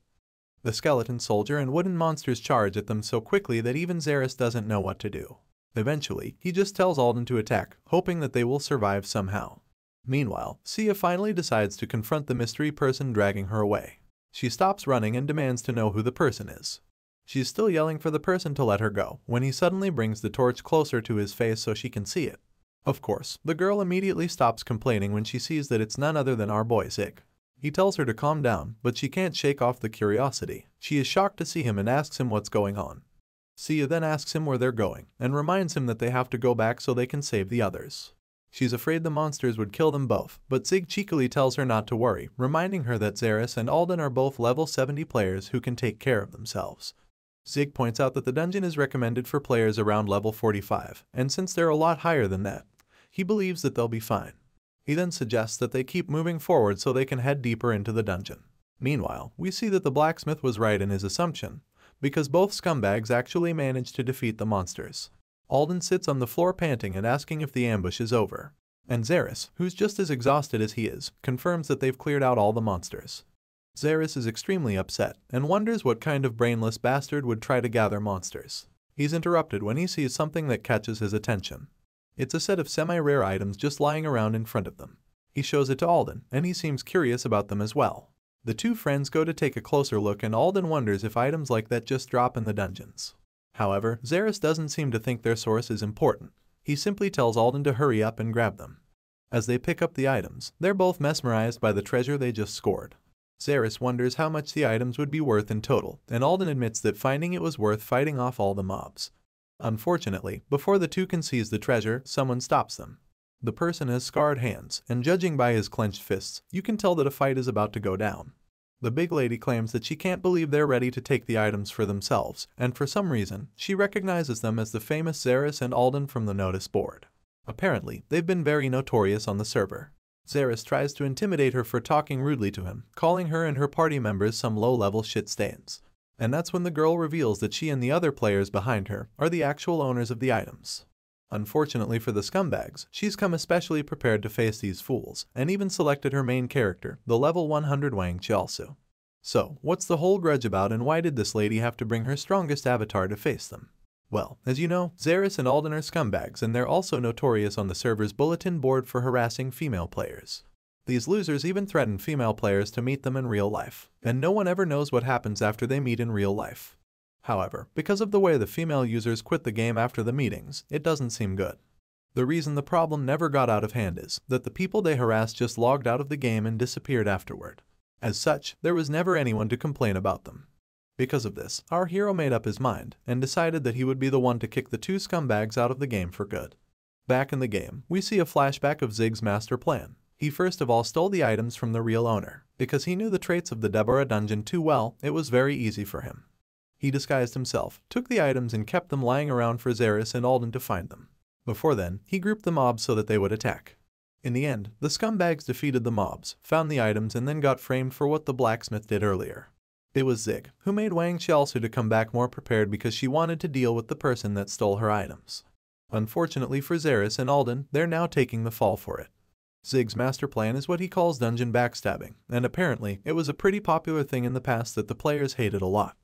The skeleton soldier and wooden monsters charge at them so quickly that even Zaris doesn't know what to do. Eventually, he just tells Alden to attack, hoping that they will survive somehow. Meanwhile, Sia finally decides to confront the mystery person dragging her away. She stops running and demands to know who the person is. She's still yelling for the person to let her go, when he suddenly brings the torch closer to his face so she can see it. Of course, the girl immediately stops complaining when she sees that it's none other than our boy Zig. He tells her to calm down, but she can't shake off the curiosity. She is shocked to see him and asks him what's going on. Sia then asks him where they're going, and reminds him that they have to go back so they can save the others. She's afraid the monsters would kill them both, but Zig cheekily tells her not to worry, reminding her that Zaris and Alden are both level 70 players who can take care of themselves. Zig points out that the dungeon is recommended for players around level 45, and since they're a lot higher than that, he believes that they'll be fine. He then suggests that they keep moving forward so they can head deeper into the dungeon. Meanwhile, we see that the blacksmith was right in his assumption, because both scumbags actually managed to defeat the monsters. Alden sits on the floor panting and asking if the ambush is over. And Zaris, who's just as exhausted as he is, confirms that they've cleared out all the monsters. Zaris is extremely upset and wonders what kind of brainless bastard would try to gather monsters. He's interrupted when he sees something that catches his attention. It's a set of semi-rare items just lying around in front of them. He shows it to Alden, and he seems curious about them as well. The two friends go to take a closer look, and Alden wonders if items like that just drop in the dungeons. However, Zaris doesn't seem to think their source is important. He simply tells Alden to hurry up and grab them. As they pick up the items, they're both mesmerized by the treasure they just scored. Zaris wonders how much the items would be worth in total, and Alden admits that finding it was worth fighting off all the mobs. Unfortunately, before the two can seize the treasure, someone stops them. The person has scarred hands, and judging by his clenched fists, you can tell that a fight is about to go down. The big lady claims that she can't believe they're ready to take the items for themselves, and for some reason, she recognizes them as the famous Zaris and Alden from the notice board. Apparently, they've been very notorious on the server. Zaris tries to intimidate her for talking rudely to him, calling her and her party members some low-level shit stands. And that's when the girl reveals that she and the other players behind her are the actual owners of the items. Unfortunately for the scumbags, she's come especially prepared to face these fools, and even selected her main character, the level 100 Wang Jiaosu. So, what's the whole grudge about, and why did this lady have to bring her strongest avatar to face them? Well, as you know, Zaris and Alden are scumbags, and they're also notorious on the server's bulletin board for harassing female players. These losers even threaten female players to meet them in real life, and no one ever knows what happens after they meet in real life. However, because of the way the female users quit the game after the meetings, it doesn't seem good. The reason the problem never got out of hand is that the people they harassed just logged out of the game and disappeared afterward. As such, there was never anyone to complain about them. Because of this, our hero made up his mind and decided that he would be the one to kick the two scumbags out of the game for good. Back in the game, we see a flashback of Zig's master plan. He first of all stole the items from the real owner. Because he knew the traits of the Deborah Dungeon too well, it was very easy for him. He disguised himself, took the items, and kept them lying around for Zaris and Alden to find them. Before then, he grouped the mobs so that they would attack. In the end, the scumbags defeated the mobs, found the items, and then got framed for what the blacksmith did earlier. It was Zig, who made Wang Xiaosu to come back more prepared because she wanted to deal with the person that stole her items. Unfortunately for Zaris and Alden, they're now taking the fall for it. Zig's master plan is what he calls dungeon backstabbing, and apparently, it was a pretty popular thing in the past that the players hated a lot.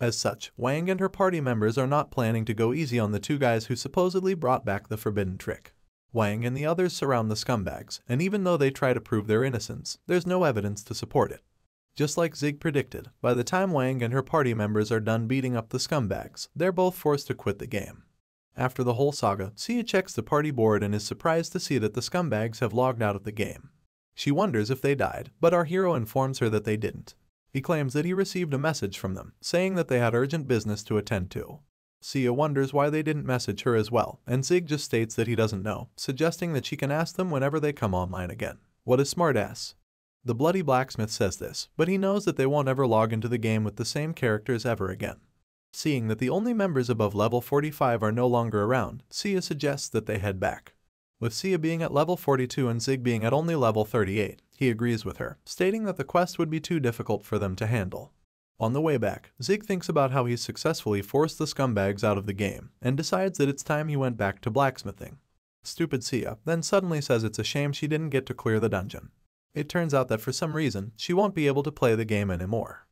As such, Wang and her party members are not planning to go easy on the two guys who supposedly brought back the forbidden trick. Wang and the others surround the scumbags, and even though they try to prove their innocence, there's no evidence to support it. Just like Zig predicted, by the time Wang and her party members are done beating up the scumbags, they're both forced to quit the game. After the whole saga, Sia checks the party board and is surprised to see that the scumbags have logged out of the game. She wonders if they died, but our hero informs her that they didn't. He claims that he received a message from them, saying that they had urgent business to attend to. Sia wonders why they didn't message her as well, and Zig just states that he doesn't know, suggesting that she can ask them whenever they come online again. What a smartass. The bloody blacksmith says this, but he knows that they won't ever log into the game with the same characters ever again. Seeing that the only members above level 45 are no longer around, Sia suggests that they head back. With Sia being at level 42 and Zig being at only level 38, he agrees with her, stating that the quest would be too difficult for them to handle. On the way back, Zig thinks about how he successfully forced the scumbags out of the game, and decides that it's time he went back to blacksmithing. Stupid Sia then suddenly says it's a shame she didn't get to clear the dungeon. It turns out that for some reason, she won't be able to play the game anymore.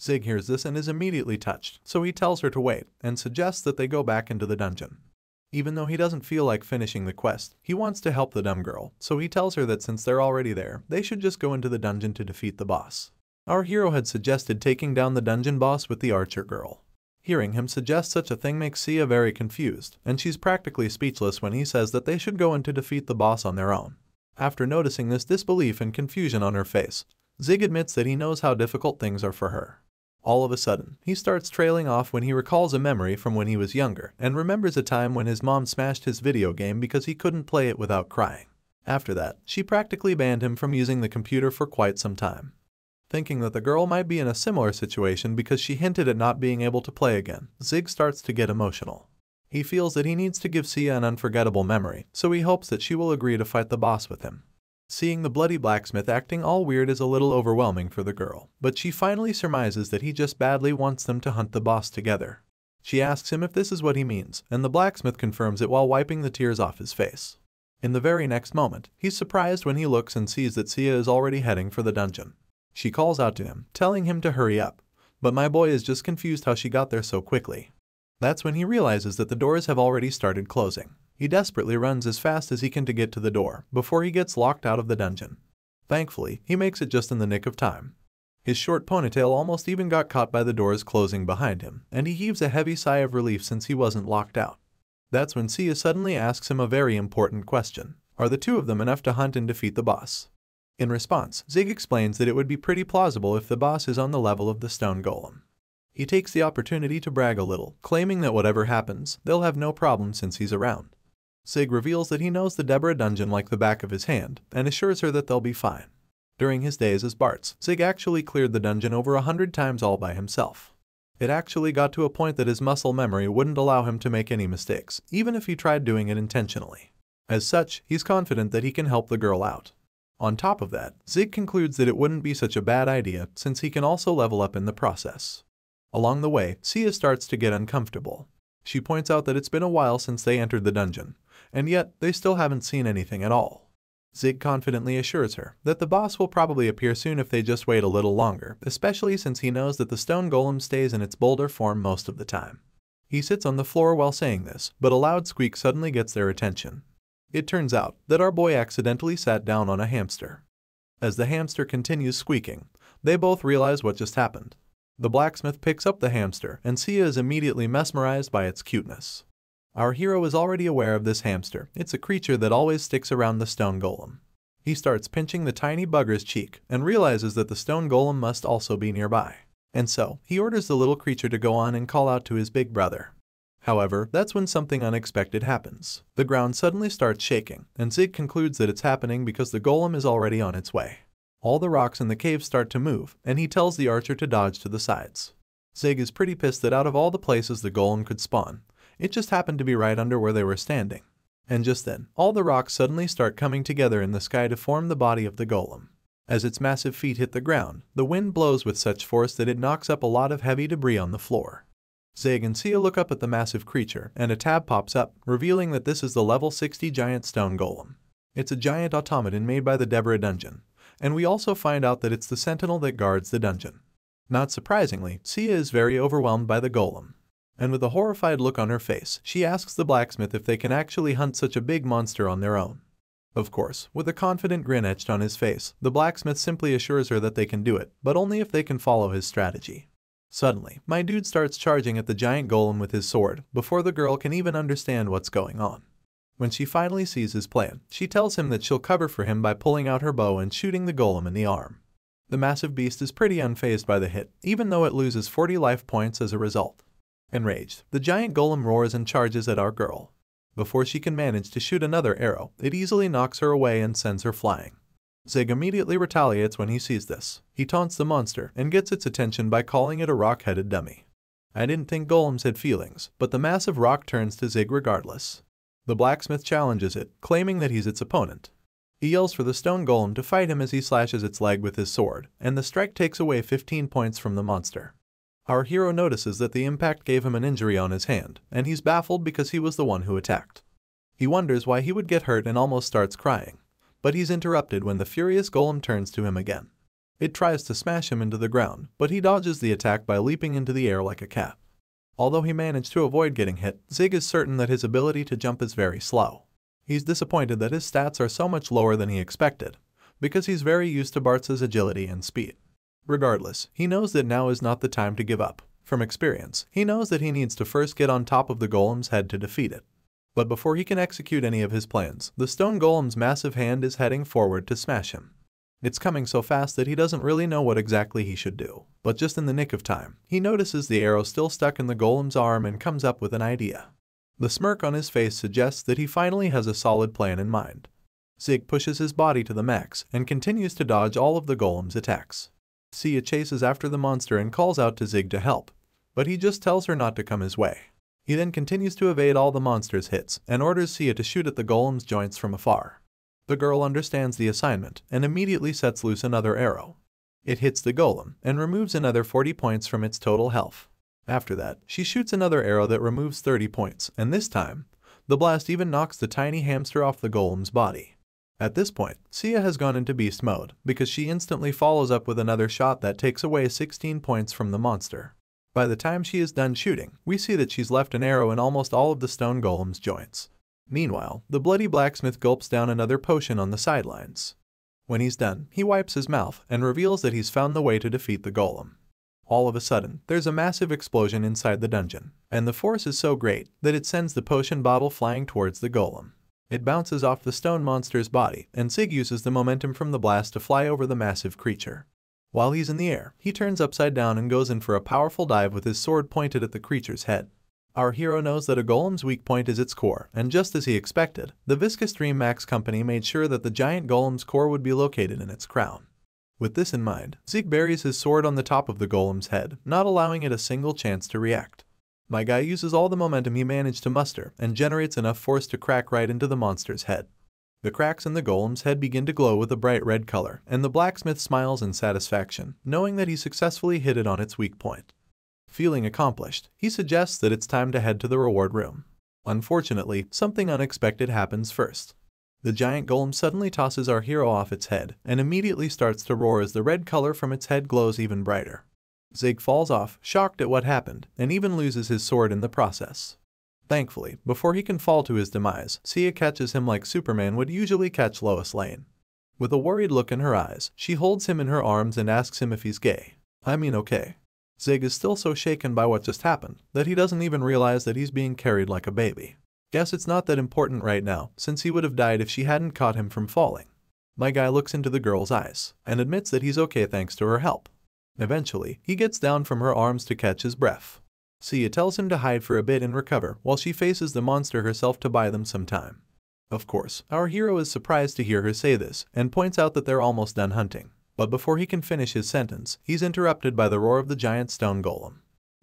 Zig hears this and is immediately touched, so he tells her to wait, and suggests that they go back into the dungeon. Even though he doesn't feel like finishing the quest, he wants to help the dumb girl, so he tells her that since they're already there, they should just go into the dungeon to defeat the boss. Our hero had suggested taking down the dungeon boss with the archer girl. Hearing him suggest such a thing makes Sia very confused, and she's practically speechless when he says that they should go in to defeat the boss on their own. After noticing this disbelief and confusion on her face, Zig admits that he knows how difficult things are for her. All of a sudden, he starts trailing off when he recalls a memory from when he was younger, and remembers a time when his mom smashed his video game because he couldn't play it without crying. After that, she practically banned him from using the computer for quite some time. Thinking that the girl might be in a similar situation because she hinted at not being able to play again, Zig starts to get emotional. He feels that he needs to give Sia an unforgettable memory, so he hopes that she will agree to fight the boss with him. Seeing the bloody blacksmith acting all weird is a little overwhelming for the girl, but she finally surmises that he just badly wants them to hunt the boss together. She asks him if this is what he means, and the blacksmith confirms it while wiping the tears off his face. In the very next moment, he's surprised when he looks and sees that Sia is already heading for the dungeon. She calls out to him, telling him to hurry up, but my boy is just confused how she got there so quickly. That's when he realizes that the doors have already started closing. He desperately runs as fast as he can to get to the door before he gets locked out of the dungeon. Thankfully, he makes it just in the nick of time. His short ponytail almost even got caught by the doors closing behind him, and he heaves a heavy sigh of relief since he wasn't locked out. That's when Sia suddenly asks him a very important question. Are the two of them enough to hunt and defeat the boss? In response, Zig explains that it would be pretty plausible if the boss is on the level of the stone golem. He takes the opportunity to brag a little, claiming that whatever happens, they'll have no problem since he's around. Zig reveals that he knows the Deborah Dungeon like the back of his hand, and assures her that they'll be fine. During his days as Bartz, Zig actually cleared the dungeon over 100 times all by himself. It actually got to a point that his muscle memory wouldn't allow him to make any mistakes, even if he tried doing it intentionally. As such, he's confident that he can help the girl out. On top of that, Zig concludes that it wouldn't be such a bad idea, since he can also level up in the process. Along the way, Sia starts to get uncomfortable. She points out that it's been a while since they entered the dungeon, and yet they still haven't seen anything at all. Zig confidently assures her that the boss will probably appear soon if they just wait a little longer, especially since he knows that the stone golem stays in its boulder form most of the time. He sits on the floor while saying this, but a loud squeak suddenly gets their attention. It turns out that our boy accidentally sat down on a hamster. As the hamster continues squeaking, they both realize what just happened. The blacksmith picks up the hamster, and Sia is immediately mesmerized by its cuteness. Our hero is already aware of this hamster. It's a creature that always sticks around the stone golem. He starts pinching the tiny bugger's cheek and realizes that the stone golem must also be nearby. And so, he orders the little creature to go on and call out to his big brother. However, that's when something unexpected happens. The ground suddenly starts shaking, and Zig concludes that it's happening because the golem is already on its way. All the rocks in the cave start to move, and he tells the archer to dodge to the sides. Zig is pretty pissed that out of all the places the golem could spawn, it just happened to be right under where they were standing. And just then, all the rocks suddenly start coming together in the sky to form the body of the golem. As its massive feet hit the ground, the wind blows with such force that it knocks up a lot of heavy debris on the floor. Zig and Sia look up at the massive creature, and a tab pops up, revealing that this is the level 60 giant stone golem. It's a giant automaton made by the Deborah Dungeon, and we also find out that it's the sentinel that guards the dungeon. Not surprisingly, Sia is very overwhelmed by the golem. And with a horrified look on her face, she asks the blacksmith if they can actually hunt such a big monster on their own. Of course, with a confident grin etched on his face, the blacksmith simply assures her that they can do it, but only if they can follow his strategy. Suddenly, my dude starts charging at the giant golem with his sword, before the girl can even understand what's going on. When she finally sees his plan, she tells him that she'll cover for him by pulling out her bow and shooting the golem in the arm. The massive beast is pretty unfazed by the hit, even though it loses 40 life points as a result. Enraged, the giant golem roars and charges at our girl. Before she can manage to shoot another arrow, it easily knocks her away and sends her flying. Zig immediately retaliates when he sees this. He taunts the monster and gets its attention by calling it a rock-headed dummy. I didn't think golems had feelings, but the massive rock turns to Zig regardless. The blacksmith challenges it, claiming that he's its opponent. He yells for the stone golem to fight him as he slashes its leg with his sword, and the strike takes away 15 points from the monster. Our hero notices that the impact gave him an injury on his hand, and he's baffled because he was the one who attacked. He wonders why he would get hurt and almost starts crying, but he's interrupted when the furious golem turns to him again. It tries to smash him into the ground, but he dodges the attack by leaping into the air like a cat. Although he managed to avoid getting hit, Zig is certain that his ability to jump is very slow. He's disappointed that his stats are so much lower than he expected, because he's very used to Bartz's agility and speed. Regardless, he knows that now is not the time to give up. From experience, he knows that he needs to first get on top of the golem's head to defeat it. But before he can execute any of his plans, the stone golem's massive hand is heading forward to smash him. It's coming so fast that he doesn't really know what exactly he should do. But just in the nick of time, he notices the arrow still stuck in the golem's arm and comes up with an idea. The smirk on his face suggests that he finally has a solid plan in mind. Zig pushes his body to the max and continues to dodge all of the golem's attacks. Sia chases after the monster and calls out to Zig to help, but he just tells her not to come his way. He then continues to evade all the monster's hits and orders Sia to shoot at the golem's joints from afar. The girl understands the assignment and immediately sets loose another arrow. It hits the golem and removes another 40 points from its total health. After that, she shoots another arrow that removes 30 points, and this time, the blast even knocks the tiny hamster off the golem's body. At this point, Sia has gone into beast mode because she instantly follows up with another shot that takes away 16 points from the monster. By the time she is done shooting, we see that she's left an arrow in almost all of the stone golem's joints. Meanwhile, the bloody blacksmith gulps down another potion on the sidelines. When he's done, he wipes his mouth and reveals that he's found the way to defeat the golem. All of a sudden, there's a massive explosion inside the dungeon, and the force is so great that it sends the potion bottle flying towards the golem. It bounces off the stone monster's body, and Zig uses the momentum from the blast to fly over the massive creature. While he's in the air, he turns upside down and goes in for a powerful dive with his sword pointed at the creature's head. Our hero knows that a golem's weak point is its core, and just as he expected, the Viscous Dream Max Company made sure that the giant golem's core would be located in its crown. With this in mind, Zig buries his sword on the top of the golem's head, not allowing it a single chance to react. My guy uses all the momentum he managed to muster and generates enough force to crack right into the monster's head. The cracks in the golem's head begin to glow with a bright red color, and the blacksmith smiles in satisfaction, knowing that he successfully hit it on its weak point. Feeling accomplished, he suggests that it's time to head to the reward room. Unfortunately, something unexpected happens first. The giant golem suddenly tosses our hero off its head and immediately starts to roar as the red color from its head glows even brighter. Zig falls off, shocked at what happened, and even loses his sword in the process. Thankfully, before he can fall to his demise, Sia catches him like Superman would usually catch Lois Lane. With a worried look in her eyes, she holds him in her arms and asks him if he's gay. Okay. Zig is still so shaken by what just happened that he doesn't even realize that he's being carried like a baby. Guess it's not that important right now, since he would have died if she hadn't caught him from falling. My guy looks into the girl's eyes and admits that he's okay thanks to her help. Eventually, he gets down from her arms to catch his breath. Sia tells him to hide for a bit and recover while she faces the monster herself to buy them some time. Of course, our hero is surprised to hear her say this and points out that they're almost done hunting. But before he can finish his sentence, he's interrupted by the roar of the giant stone golem.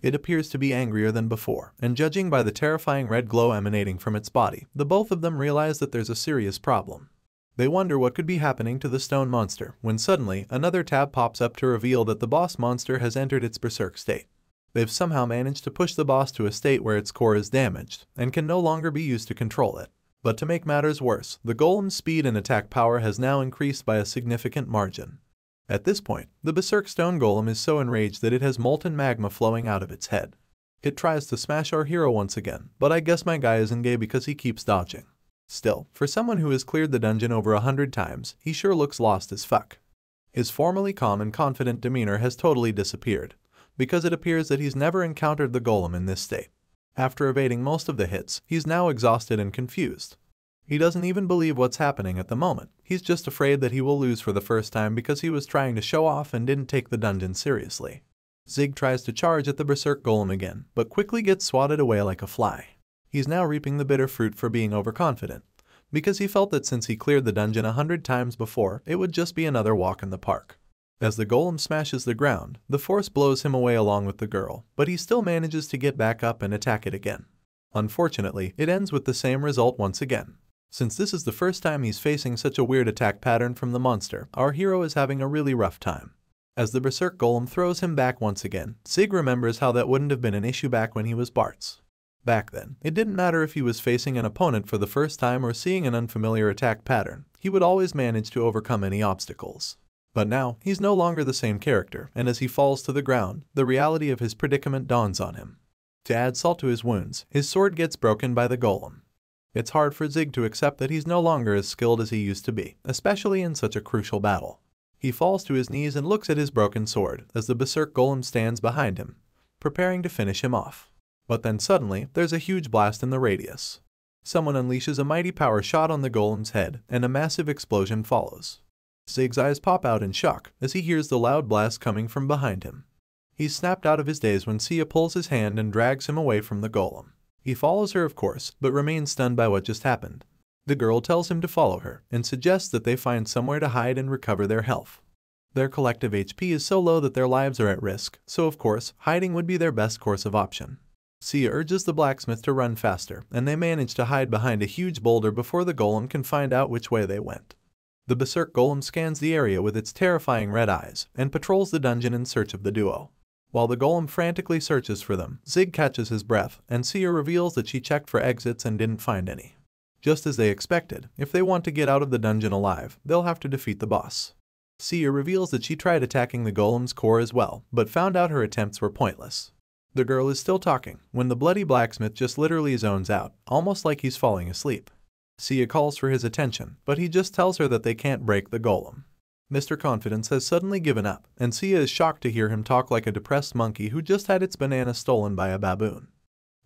It appears to be angrier than before, and judging by the terrifying red glow emanating from its body, the both of them realize that there's a serious problem. They wonder what could be happening to the stone monster, when suddenly, another tab pops up to reveal that the boss monster has entered its berserk state. They've somehow managed to push the boss to a state where its core is damaged, and can no longer be used to control it. But to make matters worse, the golem's speed and attack power has now increased by a significant margin. At this point, the berserk stone golem is so enraged that it has molten magma flowing out of its head. It tries to smash our hero once again, but I guess my guy isn't gay because he keeps dodging. Still, for someone who has cleared the dungeon over 100 times, he sure looks lost as fuck. His formerly calm and confident demeanor has totally disappeared, because it appears that he's never encountered the golem in this state. After evading most of the hits, he's now exhausted and confused. He doesn't even believe what's happening at the moment. He's just afraid that he will lose for the first time because he was trying to show off and didn't take the dungeon seriously. Zig tries to charge at the berserk golem again, but quickly gets swatted away like a fly. He's now reaping the bitter fruit for being overconfident, because he felt that since he cleared the dungeon 100 times before, it would just be another walk in the park. As the golem smashes the ground, the force blows him away along with the girl, but he still manages to get back up and attack it again. Unfortunately, it ends with the same result once again. Since this is the first time he's facing such a weird attack pattern from the monster, our hero is having a really rough time. As the berserk golem throws him back once again, Zig remembers how that wouldn't have been an issue back when he was Bartz. Back then, it didn't matter if he was facing an opponent for the first time or seeing an unfamiliar attack pattern, he would always manage to overcome any obstacles. But now, he's no longer the same character, and as he falls to the ground, the reality of his predicament dawns on him. To add salt to his wounds, his sword gets broken by the golem. It's hard for Zig to accept that he's no longer as skilled as he used to be, especially in such a crucial battle. He falls to his knees and looks at his broken sword as the berserk golem stands behind him, preparing to finish him off. But then suddenly, there's a huge blast in the radius. Someone unleashes a mighty power shot on the golem's head, and a massive explosion follows. Zig's eyes pop out in shock as he hears the loud blast coming from behind him. He's snapped out of his daze when Sia pulls his hand and drags him away from the golem. He follows her, of course, but remains stunned by what just happened. The girl tells him to follow her, and suggests that they find somewhere to hide and recover their health. Their collective HP is so low that their lives are at risk, so of course, hiding would be their best course of option. Sia urges the blacksmith to run faster, and they manage to hide behind a huge boulder before the golem can find out which way they went. The berserk golem scans the area with its terrifying red eyes, and patrols the dungeon in search of the duo. While the golem frantically searches for them, Zig catches his breath, and Sia reveals that she checked for exits and didn't find any. Just as they expected, if they want to get out of the dungeon alive, they'll have to defeat the boss. Sia reveals that she tried attacking the golem's core as well, but found out her attempts were pointless. The girl is still talking, when the bloody blacksmith just literally zones out, almost like he's falling asleep. Sia calls for his attention, but he just tells her that they can't break the golem. Mr. Confidence has suddenly given up, and Sia is shocked to hear him talk like a depressed monkey who just had its banana stolen by a baboon.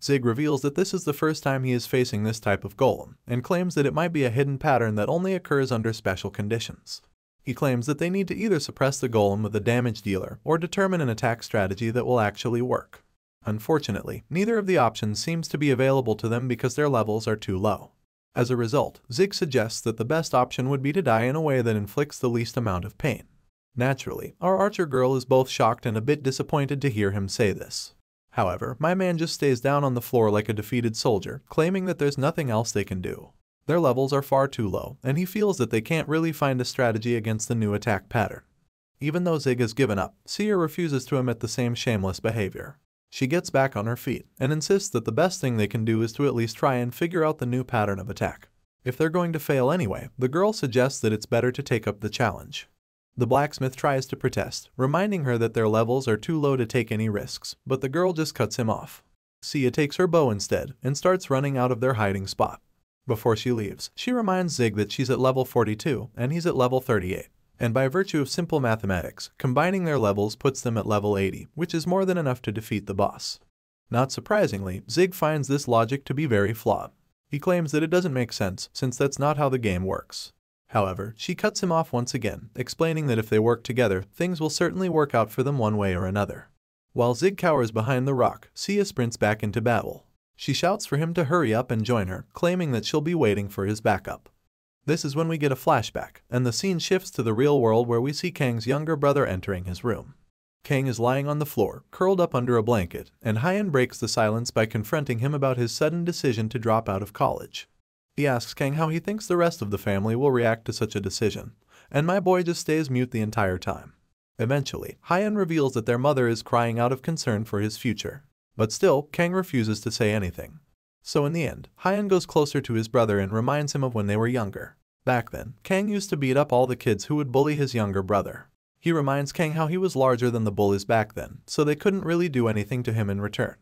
Zig reveals that this is the first time he is facing this type of golem, and claims that it might be a hidden pattern that only occurs under special conditions. He claims that they need to either suppress the golem with a damage dealer or determine an attack strategy that will actually work. Unfortunately, neither of the options seems to be available to them because their levels are too low. As a result, Zig suggests that the best option would be to die in a way that inflicts the least amount of pain. Naturally, our archer girl is both shocked and a bit disappointed to hear him say this. However, my man just stays down on the floor like a defeated soldier, claiming that there's nothing else they can do. Their levels are far too low, and he feels that they can't really find a strategy against the new attack pattern. Even though Zig has given up, Sia refuses to admit the same shameless behavior. She gets back on her feet, and insists that the best thing they can do is to at least try and figure out the new pattern of attack. If they're going to fail anyway, the girl suggests that it's better to take up the challenge. The blacksmith tries to protest, reminding her that their levels are too low to take any risks, but the girl just cuts him off. Sia takes her bow instead, and starts running out of their hiding spot. Before she leaves, she reminds Zig that she's at level 42 and he's at level 38, and by virtue of simple mathematics, combining their levels puts them at level 80, which is more than enough to defeat the boss. Not surprisingly, Zig finds this logic to be very flawed. He claims that it doesn't make sense, since that's not how the game works. However, she cuts him off once again, explaining that if they work together, things will certainly work out for them one way or another. While Zig cowers behind the rock, Sia sprints back into battle. She shouts for him to hurry up and join her, claiming that she'll be waiting for his backup. This is when we get a flashback, and the scene shifts to the real world where we see Kang's younger brother entering his room. Kang is lying on the floor, curled up under a blanket, and Hyun breaks the silence by confronting him about his sudden decision to drop out of college. He asks Kang how he thinks the rest of the family will react to such a decision, and my boy just stays mute the entire time. Eventually, Hyun reveals that their mother is crying out of concern for his future. But still, Kang refuses to say anything. So in the end, Hyun goes closer to his brother and reminds him of when they were younger. Back then, Kang used to beat up all the kids who would bully his younger brother. He reminds Kang how he was larger than the bullies back then, so they couldn't really do anything to him in return.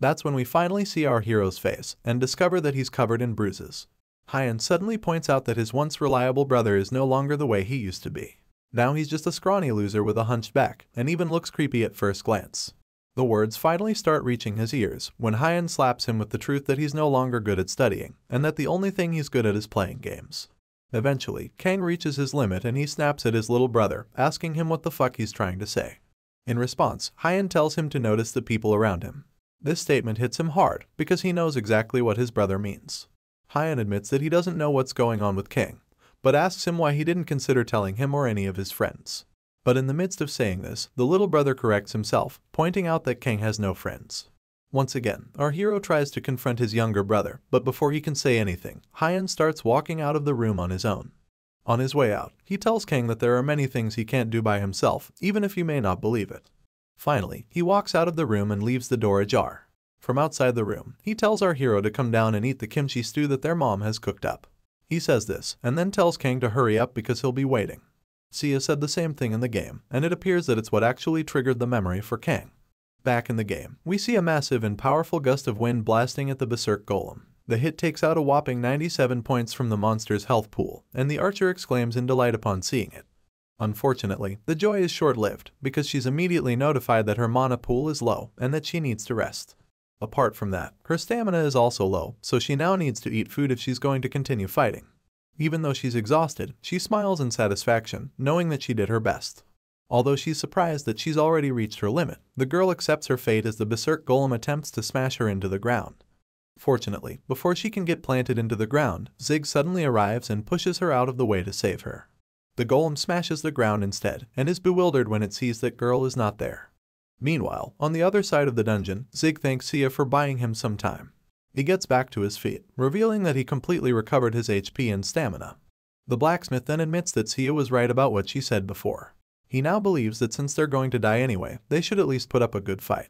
That's when we finally see our hero's face, and discover that he's covered in bruises. Hyun suddenly points out that his once reliable brother is no longer the way he used to be. Now he's just a scrawny loser with a hunched back, and even looks creepy at first glance. The words finally start reaching his ears, when Hyun slaps him with the truth that he's no longer good at studying, and that the only thing he's good at is playing games. Eventually, Kang reaches his limit and he snaps at his little brother, asking him what the fuck he's trying to say. In response, Hyun tells him to notice the people around him. This statement hits him hard, because he knows exactly what his brother means. Hyun admits that he doesn't know what's going on with Kang, but asks him why he didn't consider telling him or any of his friends. But in the midst of saying this, the little brother corrects himself, pointing out that Kang has no friends. Once again, our hero tries to confront his younger brother, but before he can say anything, Hyun starts walking out of the room on his own. On his way out, he tells Kang that there are many things he can't do by himself, even if you may not believe it. Finally, he walks out of the room and leaves the door ajar. From outside the room, he tells our hero to come down and eat the kimchi stew that their mom has cooked up. He says this, and then tells Kang to hurry up because he'll be waiting. Sia said the same thing in the game, and it appears that it's what actually triggered the memory for Kang. Back in the game, we see a massive and powerful gust of wind blasting at the berserk golem. The hit takes out a whopping 97 points from the monster's health pool, and the archer exclaims in delight upon seeing it. Unfortunately, the joy is short-lived, because she's immediately notified that her mana pool is low, and that she needs to rest. Apart from that, her stamina is also low, so she now needs to eat food if she's going to continue fighting. Even though she's exhausted, she smiles in satisfaction, knowing that she did her best. Although she's surprised that she's already reached her limit, the girl accepts her fate as the berserk golem attempts to smash her into the ground. Fortunately, before she can get planted into the ground, Zig suddenly arrives and pushes her out of the way to save her. The golem smashes the ground instead, and is bewildered when it sees that girl is not there. Meanwhile, on the other side of the dungeon, Zig thanks Sia for buying him some time. He gets back to his feet, revealing that he completely recovered his HP and stamina. The blacksmith then admits that Sia was right about what she said before. He now believes that since they're going to die anyway, they should at least put up a good fight.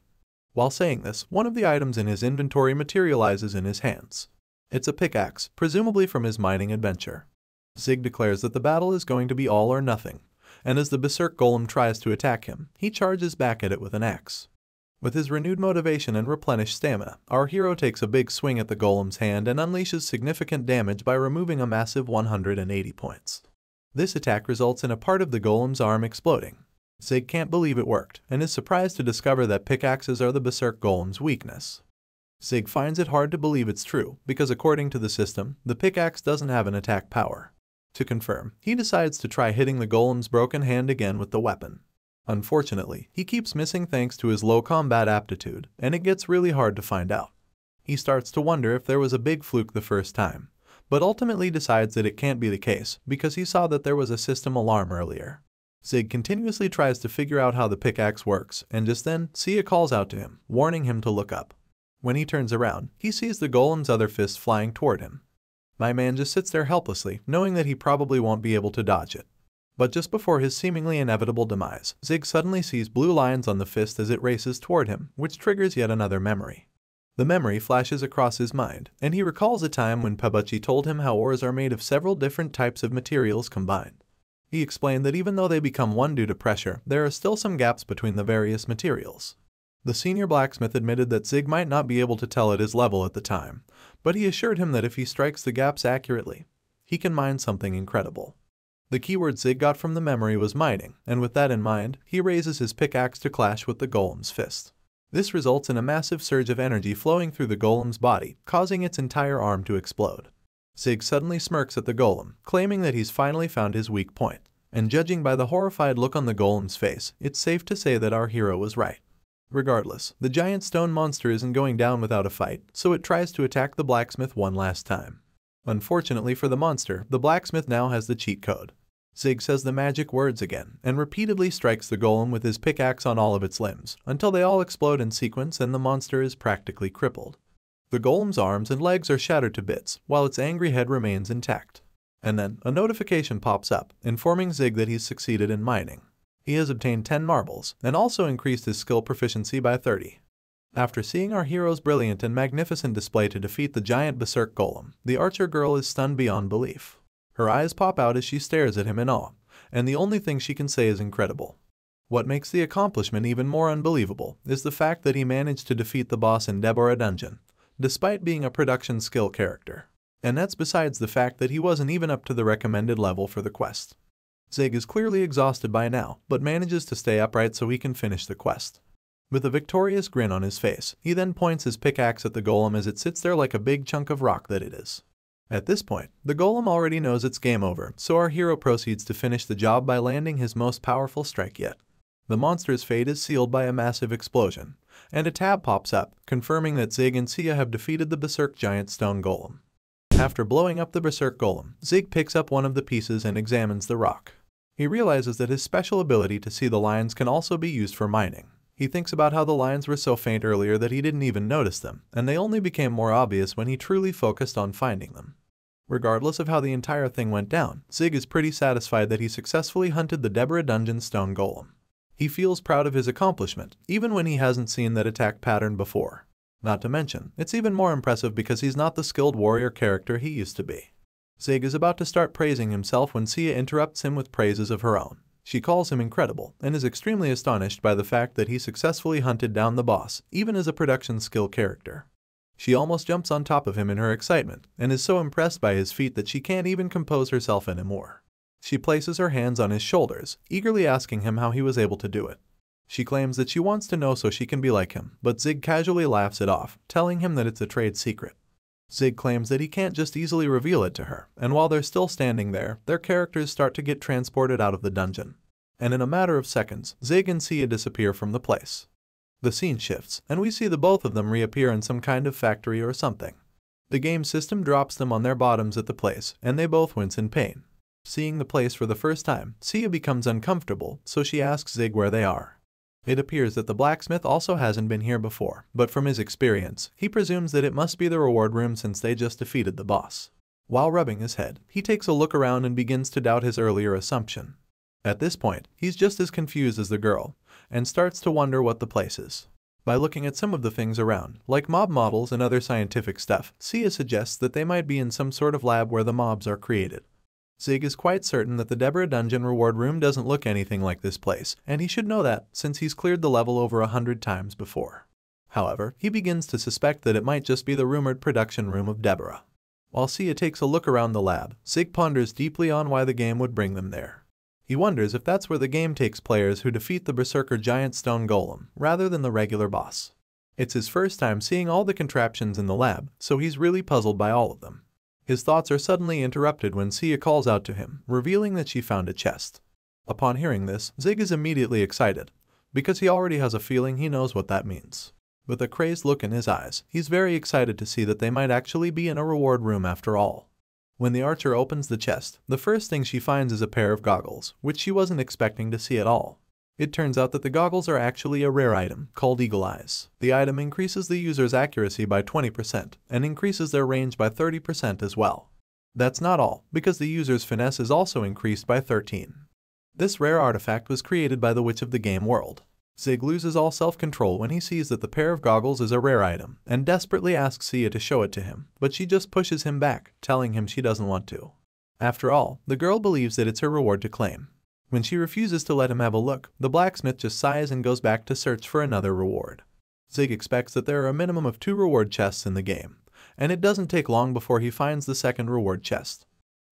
While saying this, one of the items in his inventory materializes in his hands. It's a pickaxe, presumably from his mining adventure. Zig declares that the battle is going to be all or nothing, and as the berserk golem tries to attack him, he charges back at it with an axe. With his renewed motivation and replenished stamina, our hero takes a big swing at the golem's hand and unleashes significant damage by removing a massive 180 points. This attack results in a part of the golem's arm exploding. Zig can't believe it worked, and is surprised to discover that pickaxes are the berserk golem's weakness. Zig finds it hard to believe it's true, because according to the system, the pickaxe doesn't have an attack power. To confirm, he decides to try hitting the golem's broken hand again with the weapon. Unfortunately, he keeps missing thanks to his low combat aptitude, and it gets really hard to find out. He starts to wonder if there was a big fluke the first time, but ultimately decides that it can't be the case because he saw that there was a system alarm earlier. Zig continuously tries to figure out how the pickaxe works, and just then, Sia calls out to him, warning him to look up. When he turns around, he sees the golem's other fist flying toward him. My man just sits there helplessly, knowing that he probably won't be able to dodge it. But just before his seemingly inevitable demise, Zig suddenly sees blue lines on the fist as it races toward him, which triggers yet another memory. The memory flashes across his mind, and he recalls a time when Pabuchi told him how ores are made of several different types of materials combined. He explained that even though they become one due to pressure, there are still some gaps between the various materials. The senior blacksmith admitted that Zig might not be able to tell at his level at the time, but he assured him that if he strikes the gaps accurately, he can mine something incredible. The keyword Zig got from the memory was mining, and with that in mind, he raises his pickaxe to clash with the golem's fist. This results in a massive surge of energy flowing through the golem's body, causing its entire arm to explode. Zig suddenly smirks at the golem, claiming that he's finally found his weak point. And judging by the horrified look on the golem's face, it's safe to say that our hero was right. Regardless, the giant stone monster isn't going down without a fight, so it tries to attack the blacksmith one last time. Unfortunately for the monster, the blacksmith now has the cheat code. Zig says the magic words again, and repeatedly strikes the golem with his pickaxe on all of its limbs, until they all explode in sequence and the monster is practically crippled. The golem's arms and legs are shattered to bits, while its angry head remains intact. And then, a notification pops up, informing Zig that he's succeeded in mining. He has obtained 10 marbles, and also increased his skill proficiency by 30. After seeing our hero's brilliant and magnificent display to defeat the giant berserk golem, the archer girl is stunned beyond belief. Her eyes pop out as she stares at him in awe, and the only thing she can say is incredible. What makes the accomplishment even more unbelievable is the fact that he managed to defeat the boss in Deborah Dungeon, despite being a production skill character. And that's besides the fact that he wasn't even up to the recommended level for the quest. Zig is clearly exhausted by now, but manages to stay upright so he can finish the quest. With a victorious grin on his face, he then points his pickaxe at the golem as it sits there like a big chunk of rock that it is. At this point, the golem already knows it's game over, so our hero proceeds to finish the job by landing his most powerful strike yet. The monster's fate is sealed by a massive explosion, and a tab pops up, confirming that Zig and Sia have defeated the berserk giant stone golem. After blowing up the berserk golem, Zig picks up one of the pieces and examines the rock. He realizes that his special ability to see the lines can also be used for mining. He thinks about how the lines were so faint earlier that he didn't even notice them, and they only became more obvious when he truly focused on finding them. Regardless of how the entire thing went down, Zig is pretty satisfied that he successfully hunted the Deborah Dungeon stone golem. He feels proud of his accomplishment, even when he hasn't seen that attack pattern before. Not to mention, it's even more impressive because he's not the skilled warrior character he used to be. Zig is about to start praising himself when Sia interrupts him with praises of her own. She calls him incredible, and is extremely astonished by the fact that he successfully hunted down the boss, even as a production skill character. She almost jumps on top of him in her excitement, and is so impressed by his feat that she can't even compose herself anymore. She places her hands on his shoulders, eagerly asking him how he was able to do it. She claims that she wants to know so she can be like him, but Zig casually laughs it off, telling him that it's a trade secret. Zig claims that he can't just easily reveal it to her, and while they're still standing there, their characters start to get transported out of the dungeon. And in a matter of seconds, Zig and Sia disappear from the place. The scene shifts, and we see the both of them reappear in some kind of factory or something. The game system drops them on their bottoms at the place, and they both wince in pain. Seeing the place for the first time, Sia becomes uncomfortable, so she asks Zig where they are. It appears that the blacksmith also hasn't been here before, but from his experience, he presumes that it must be the reward room since they just defeated the boss. While rubbing his head, he takes a look around and begins to doubt his earlier assumption. At this point, he's just as confused as the girl, and starts to wonder what the place is. By looking at some of the things around, like mob models and other scientific stuff, Sia suggests that they might be in some sort of lab where the mobs are created. Zig is quite certain that the Deborah Dungeon reward room doesn't look anything like this place, and he should know that since he's cleared the level over 100 times before. However, he begins to suspect that it might just be the rumored production room of Deborah. While Sia takes a look around the lab, Zig ponders deeply on why the game would bring them there. He wonders if that's where the game takes players who defeat the Berserker Giant Stone Golem, rather than the regular boss. It's his first time seeing all the contraptions in the lab, so he's really puzzled by all of them. His thoughts are suddenly interrupted when Sia calls out to him, revealing that she found a chest. Upon hearing this, Zig is immediately excited, because he already has a feeling he knows what that means. With a crazed look in his eyes, he's very excited to see that they might actually be in a reward room after all. When the archer opens the chest, the first thing she finds is a pair of goggles, which she wasn't expecting to see at all. It turns out that the goggles are actually a rare item, called Eagle Eyes. The item increases the user's accuracy by 20%, and increases their range by 30% as well. That's not all, because the user's finesse is also increased by 13. This rare artifact was created by the witch of the game world. Zig loses all self-control when he sees that the pair of goggles is a rare item, and desperately asks Sia to show it to him, but she just pushes him back, telling him she doesn't want to. After all, the girl believes that it's her reward to claim. When she refuses to let him have a look, the blacksmith just sighs and goes back to search for another reward. Zig expects that there are a minimum of 2 reward chests in the game, and it doesn't take long before he finds the second reward chest.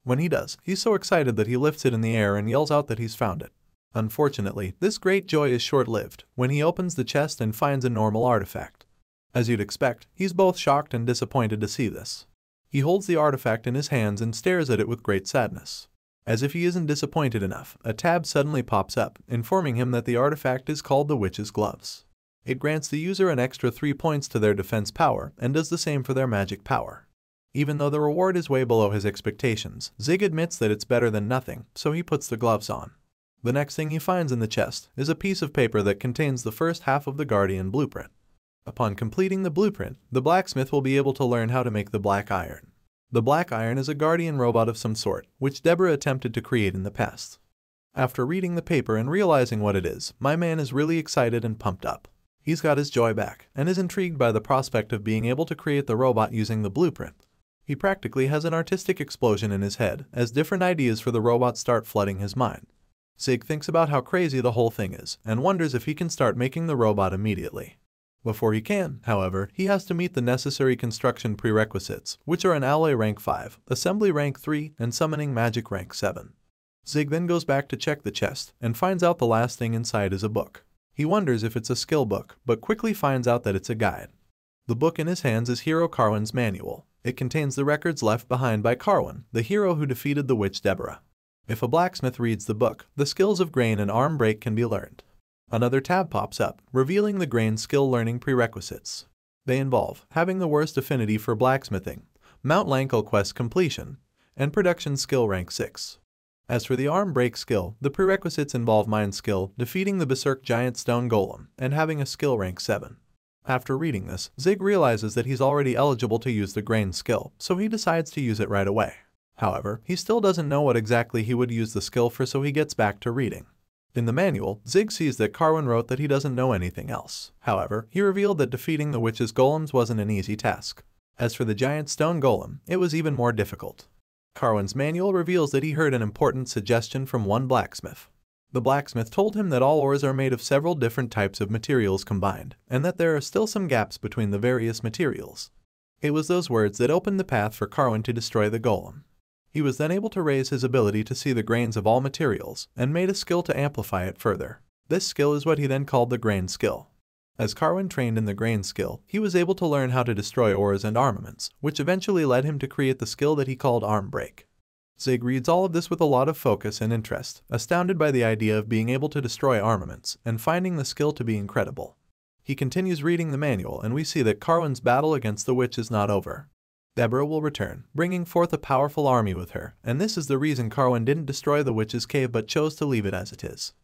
When he does, he's so excited that he lifts it in the air and yells out that he's found it. Unfortunately, this great joy is short-lived when he opens the chest and finds a normal artifact. As you'd expect, he's both shocked and disappointed to see this. He holds the artifact in his hands and stares at it with great sadness. As if he isn't disappointed enough, a tab suddenly pops up, informing him that the artifact is called the Witch's Gloves. It grants the user an extra 3 points to their defense power and does the same for their magic power. Even though the reward is way below his expectations, Zig admits that it's better than nothing, so he puts the gloves on. The next thing he finds in the chest is a piece of paper that contains the first half of the Guardian Blueprint. Upon completing the blueprint, the blacksmith will be able to learn how to make the Black Iron. The Black Iron is a guardian robot of some sort, which Deborah attempted to create in the past. After reading the paper and realizing what it is, my man is really excited and pumped up. He's got his joy back, and is intrigued by the prospect of being able to create the robot using the blueprint. He practically has an artistic explosion in his head, as different ideas for the robot start flooding his mind. Zig thinks about how crazy the whole thing is, and wonders if he can start making the robot immediately. Before he can, however, he has to meet the necessary construction prerequisites, which are an Alloy rank 5, Assembly rank 3, and Summoning Magic rank 7. Zig then goes back to check the chest, and finds out the last thing inside is a book. He wonders if it's a skill book, but quickly finds out that it's a guide. The book in his hands is Hero Carwin's manual. It contains the records left behind by Carwin, the hero who defeated the witch Deborah. If a blacksmith reads the book, the skills of Grain and Arm Break can be learned. Another tab pops up, revealing the Grain skill learning prerequisites. They involve having the worst affinity for blacksmithing, Mount Lankel quest completion, and production skill rank 6. As for the Arm Break skill, the prerequisites involve mind skill, defeating the Berserk Giant Stone Golem, and having a skill rank 7. After reading this, Zig realizes that he's already eligible to use the Grain skill, so he decides to use it right away. However, he still doesn't know what exactly he would use the skill for, so he gets back to reading. In the manual, Zig sees that Carwin wrote that he doesn't know anything else. However, he revealed that defeating the witch's golems wasn't an easy task. As for the giant stone golem, it was even more difficult. Carwin's manual reveals that he heard an important suggestion from one blacksmith. The blacksmith told him that all ores are made of several different types of materials combined, and that there are still some gaps between the various materials. It was those words that opened the path for Carwin to destroy the golem. He was then able to raise his ability to see the grains of all materials, and made a skill to amplify it further. This skill is what he then called the Grain skill. As Carwin trained in the Grain skill, he was able to learn how to destroy ores and armaments, which eventually led him to create the skill that he called Arm Break. Zig reads all of this with a lot of focus and interest, astounded by the idea of being able to destroy armaments, and finding the skill to be incredible. He continues reading the manual, and we see that Carwin's battle against the witch is not over. Deborah will return, bringing forth a powerful army with her, and this is the reason Carwin didn't destroy the witch's cave but chose to leave it as it is.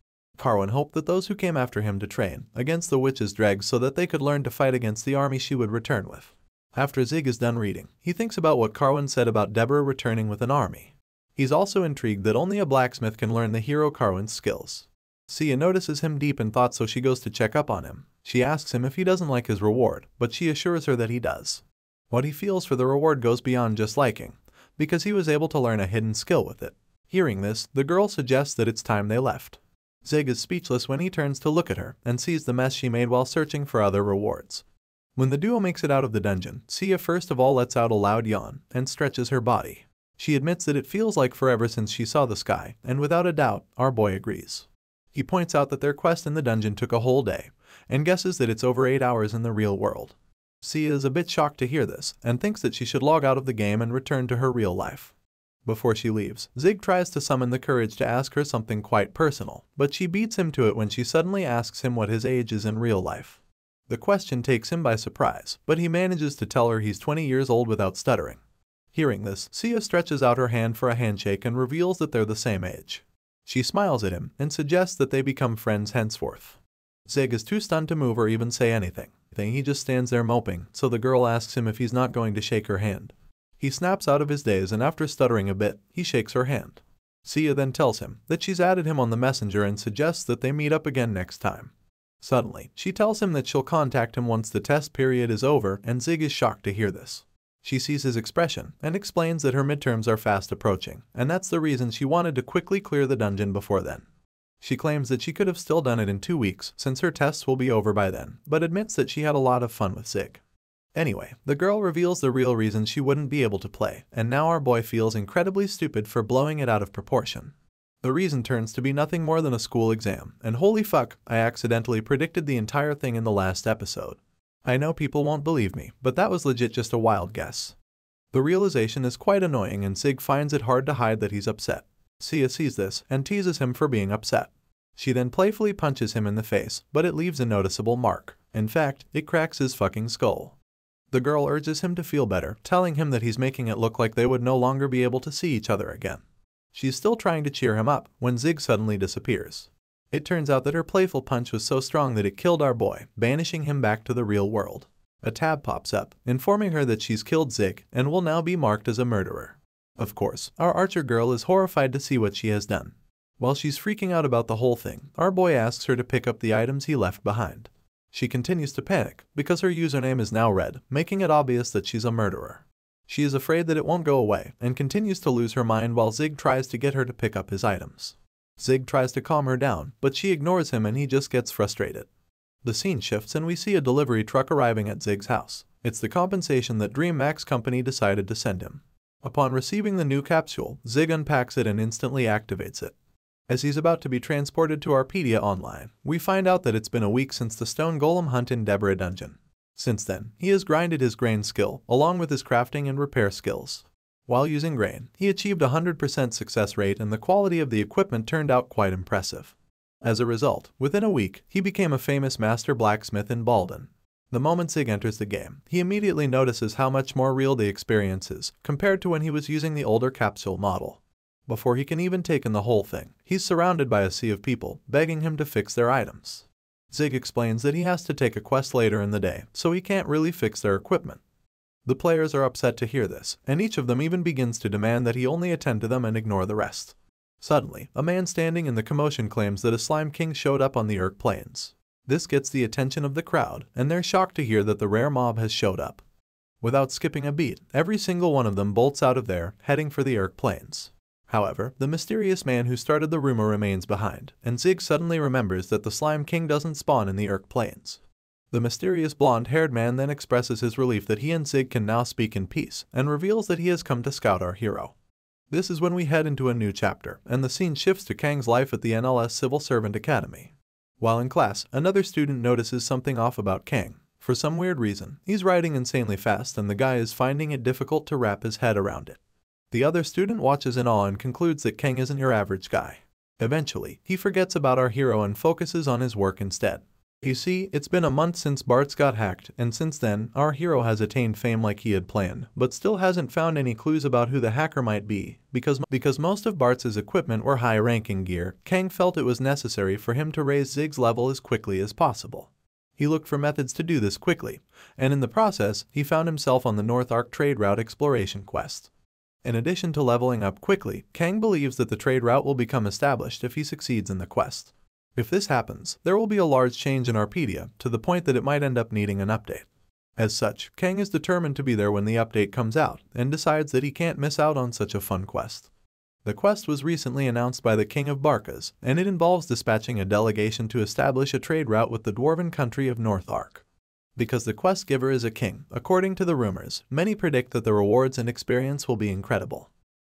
Carwin hoped that those who came after him to train against the witch's dregs so that they could learn to fight against the army she would return with. After Zig is done reading, he thinks about what Carwin said about Deborah returning with an army. He's also intrigued that only a blacksmith can learn the hero Carwin's skills. Sia notices him deep in thought, so she goes to check up on him. She asks him if he doesn't like his reward, but she assures her that he does. What he feels for the reward goes beyond just liking, because he was able to learn a hidden skill with it. Hearing this, the girl suggests that it's time they left. Zig is speechless when he turns to look at her and sees the mess she made while searching for other rewards. When the duo makes it out of the dungeon, Sia first of all lets out a loud yawn and stretches her body. She admits that it feels like forever since she saw the sky, and without a doubt, our boy agrees. He points out that their quest in the dungeon took a whole day, and guesses that it's over 8 hours in the real world. Sia is a bit shocked to hear this, and thinks that she should log out of the game and return to her real life. Before she leaves, Zig tries to summon the courage to ask her something quite personal, but she beats him to it when she suddenly asks him what his age is in real life. The question takes him by surprise, but he manages to tell her he's 20 years old without stuttering. Hearing this, Sia stretches out her hand for a handshake and reveals that they're the same age. She smiles at him and suggests that they become friends henceforth. Zig is too stunned to move or even say anything. He just stands there moping, so the girl asks him if he's not going to shake her hand. He snaps out of his daze, and after stuttering a bit, he shakes her hand. Sia then tells him that she's added him on the messenger and suggests that they meet up again next time. Suddenly, she tells him that she'll contact him once the test period is over, and Zig is shocked to hear this. She sees his expression and explains that her midterms are fast approaching, and that's the reason she wanted to quickly clear the dungeon before then. She claims that she could have still done it in 2 weeks since her tests will be over by then, but admits that she had a lot of fun with Zig. Anyway, the girl reveals the real reason she wouldn't be able to play, and now our boy feels incredibly stupid for blowing it out of proportion. The reason turns to be nothing more than a school exam, and holy fuck, I accidentally predicted the entire thing in the last episode. I know people won't believe me, but that was legit just a wild guess. The realization is quite annoying, and Zig finds it hard to hide that he's upset. Sia sees this and teases him for being upset. She then playfully punches him in the face, but it leaves a noticeable mark. In fact, it cracks his fucking skull. The girl urges him to feel better, telling him that he's making it look like they would no longer be able to see each other again. She's still trying to cheer him up when Zig suddenly disappears. It turns out that her playful punch was so strong that it killed our boy, banishing him back to the real world. A tab pops up, informing her that she's killed Zig and will now be marked as a murderer. Of course, our archer girl is horrified to see what she has done. While she's freaking out about the whole thing, our boy asks her to pick up the items he left behind. She continues to panic because her username is now Red, making it obvious that she's a murderer. She is afraid that it won't go away and continues to lose her mind while Zig tries to get her to pick up his items. Zig tries to calm her down, but she ignores him and he just gets frustrated. The scene shifts and we see a delivery truck arriving at Zig's house. It's the compensation that Dream Max Company decided to send him. Upon receiving the new capsule, Zig unpacks it and instantly activates it. As he's about to be transported to Arpedia Online, we find out that it's been a week since the stone golem hunt in Deborah Dungeon. Since then, he has grinded his grain skill, along with his crafting and repair skills. While using grain, he achieved a 100% success rate, and the quality of the equipment turned out quite impressive. As a result, within a week, he became a famous master blacksmith in Balden. The moment Zig enters the game, he immediately notices how much more real the experience is, compared to when he was using the older capsule model. Before he can even take in the whole thing, he's surrounded by a sea of people, begging him to fix their items. Zig explains that he has to take a quest later in the day, so he can't really fix their equipment. The players are upset to hear this, and each of them even begins to demand that he only attend to them and ignore the rest. Suddenly, a man standing in the commotion claims that a slime king showed up on the Urk Plains. This gets the attention of the crowd, and they're shocked to hear that the rare mob has showed up. Without skipping a beat, every single one of them bolts out of there, heading for the Urk Plains. However, the mysterious man who started the rumor remains behind, and Zig suddenly remembers that the Slime King doesn't spawn in the Urk Plains. The mysterious blonde-haired man then expresses his relief that he and Zig can now speak in peace, and reveals that he has come to scout our hero. This is when we head into a new chapter, and the scene shifts to Kang's life at the NLS Civil Servant Academy. While in class, another student notices something off about Kang. For some weird reason, he's riding insanely fast, and the guy is finding it difficult to wrap his head around it. The other student watches in awe and concludes that Kang isn't your average guy. Eventually, he forgets about our hero and focuses on his work instead. You see, it's been a month since Bartz got hacked, and since then, our hero has attained fame like he had planned, but still hasn't found any clues about who the hacker might be. Because most of Bartz's equipment were high-ranking gear, Kang felt it was necessary for him to raise Zig's level as quickly as possible. He looked for methods to do this quickly, and in the process, he found himself on the North Ark trade route exploration quest. In addition to leveling up quickly, Kang believes that the trade route will become established if he succeeds in the quest. If this happens, there will be a large change in Arpedia, to the point that it might end up needing an update. As such, Kang is determined to be there when the update comes out, and decides that he can't miss out on such a fun quest. The quest was recently announced by the King of Barkas, and it involves dispatching a delegation to establish a trade route with the dwarven country of North Ark. Because the quest giver is a king, according to the rumors, many predict that the rewards and experience will be incredible.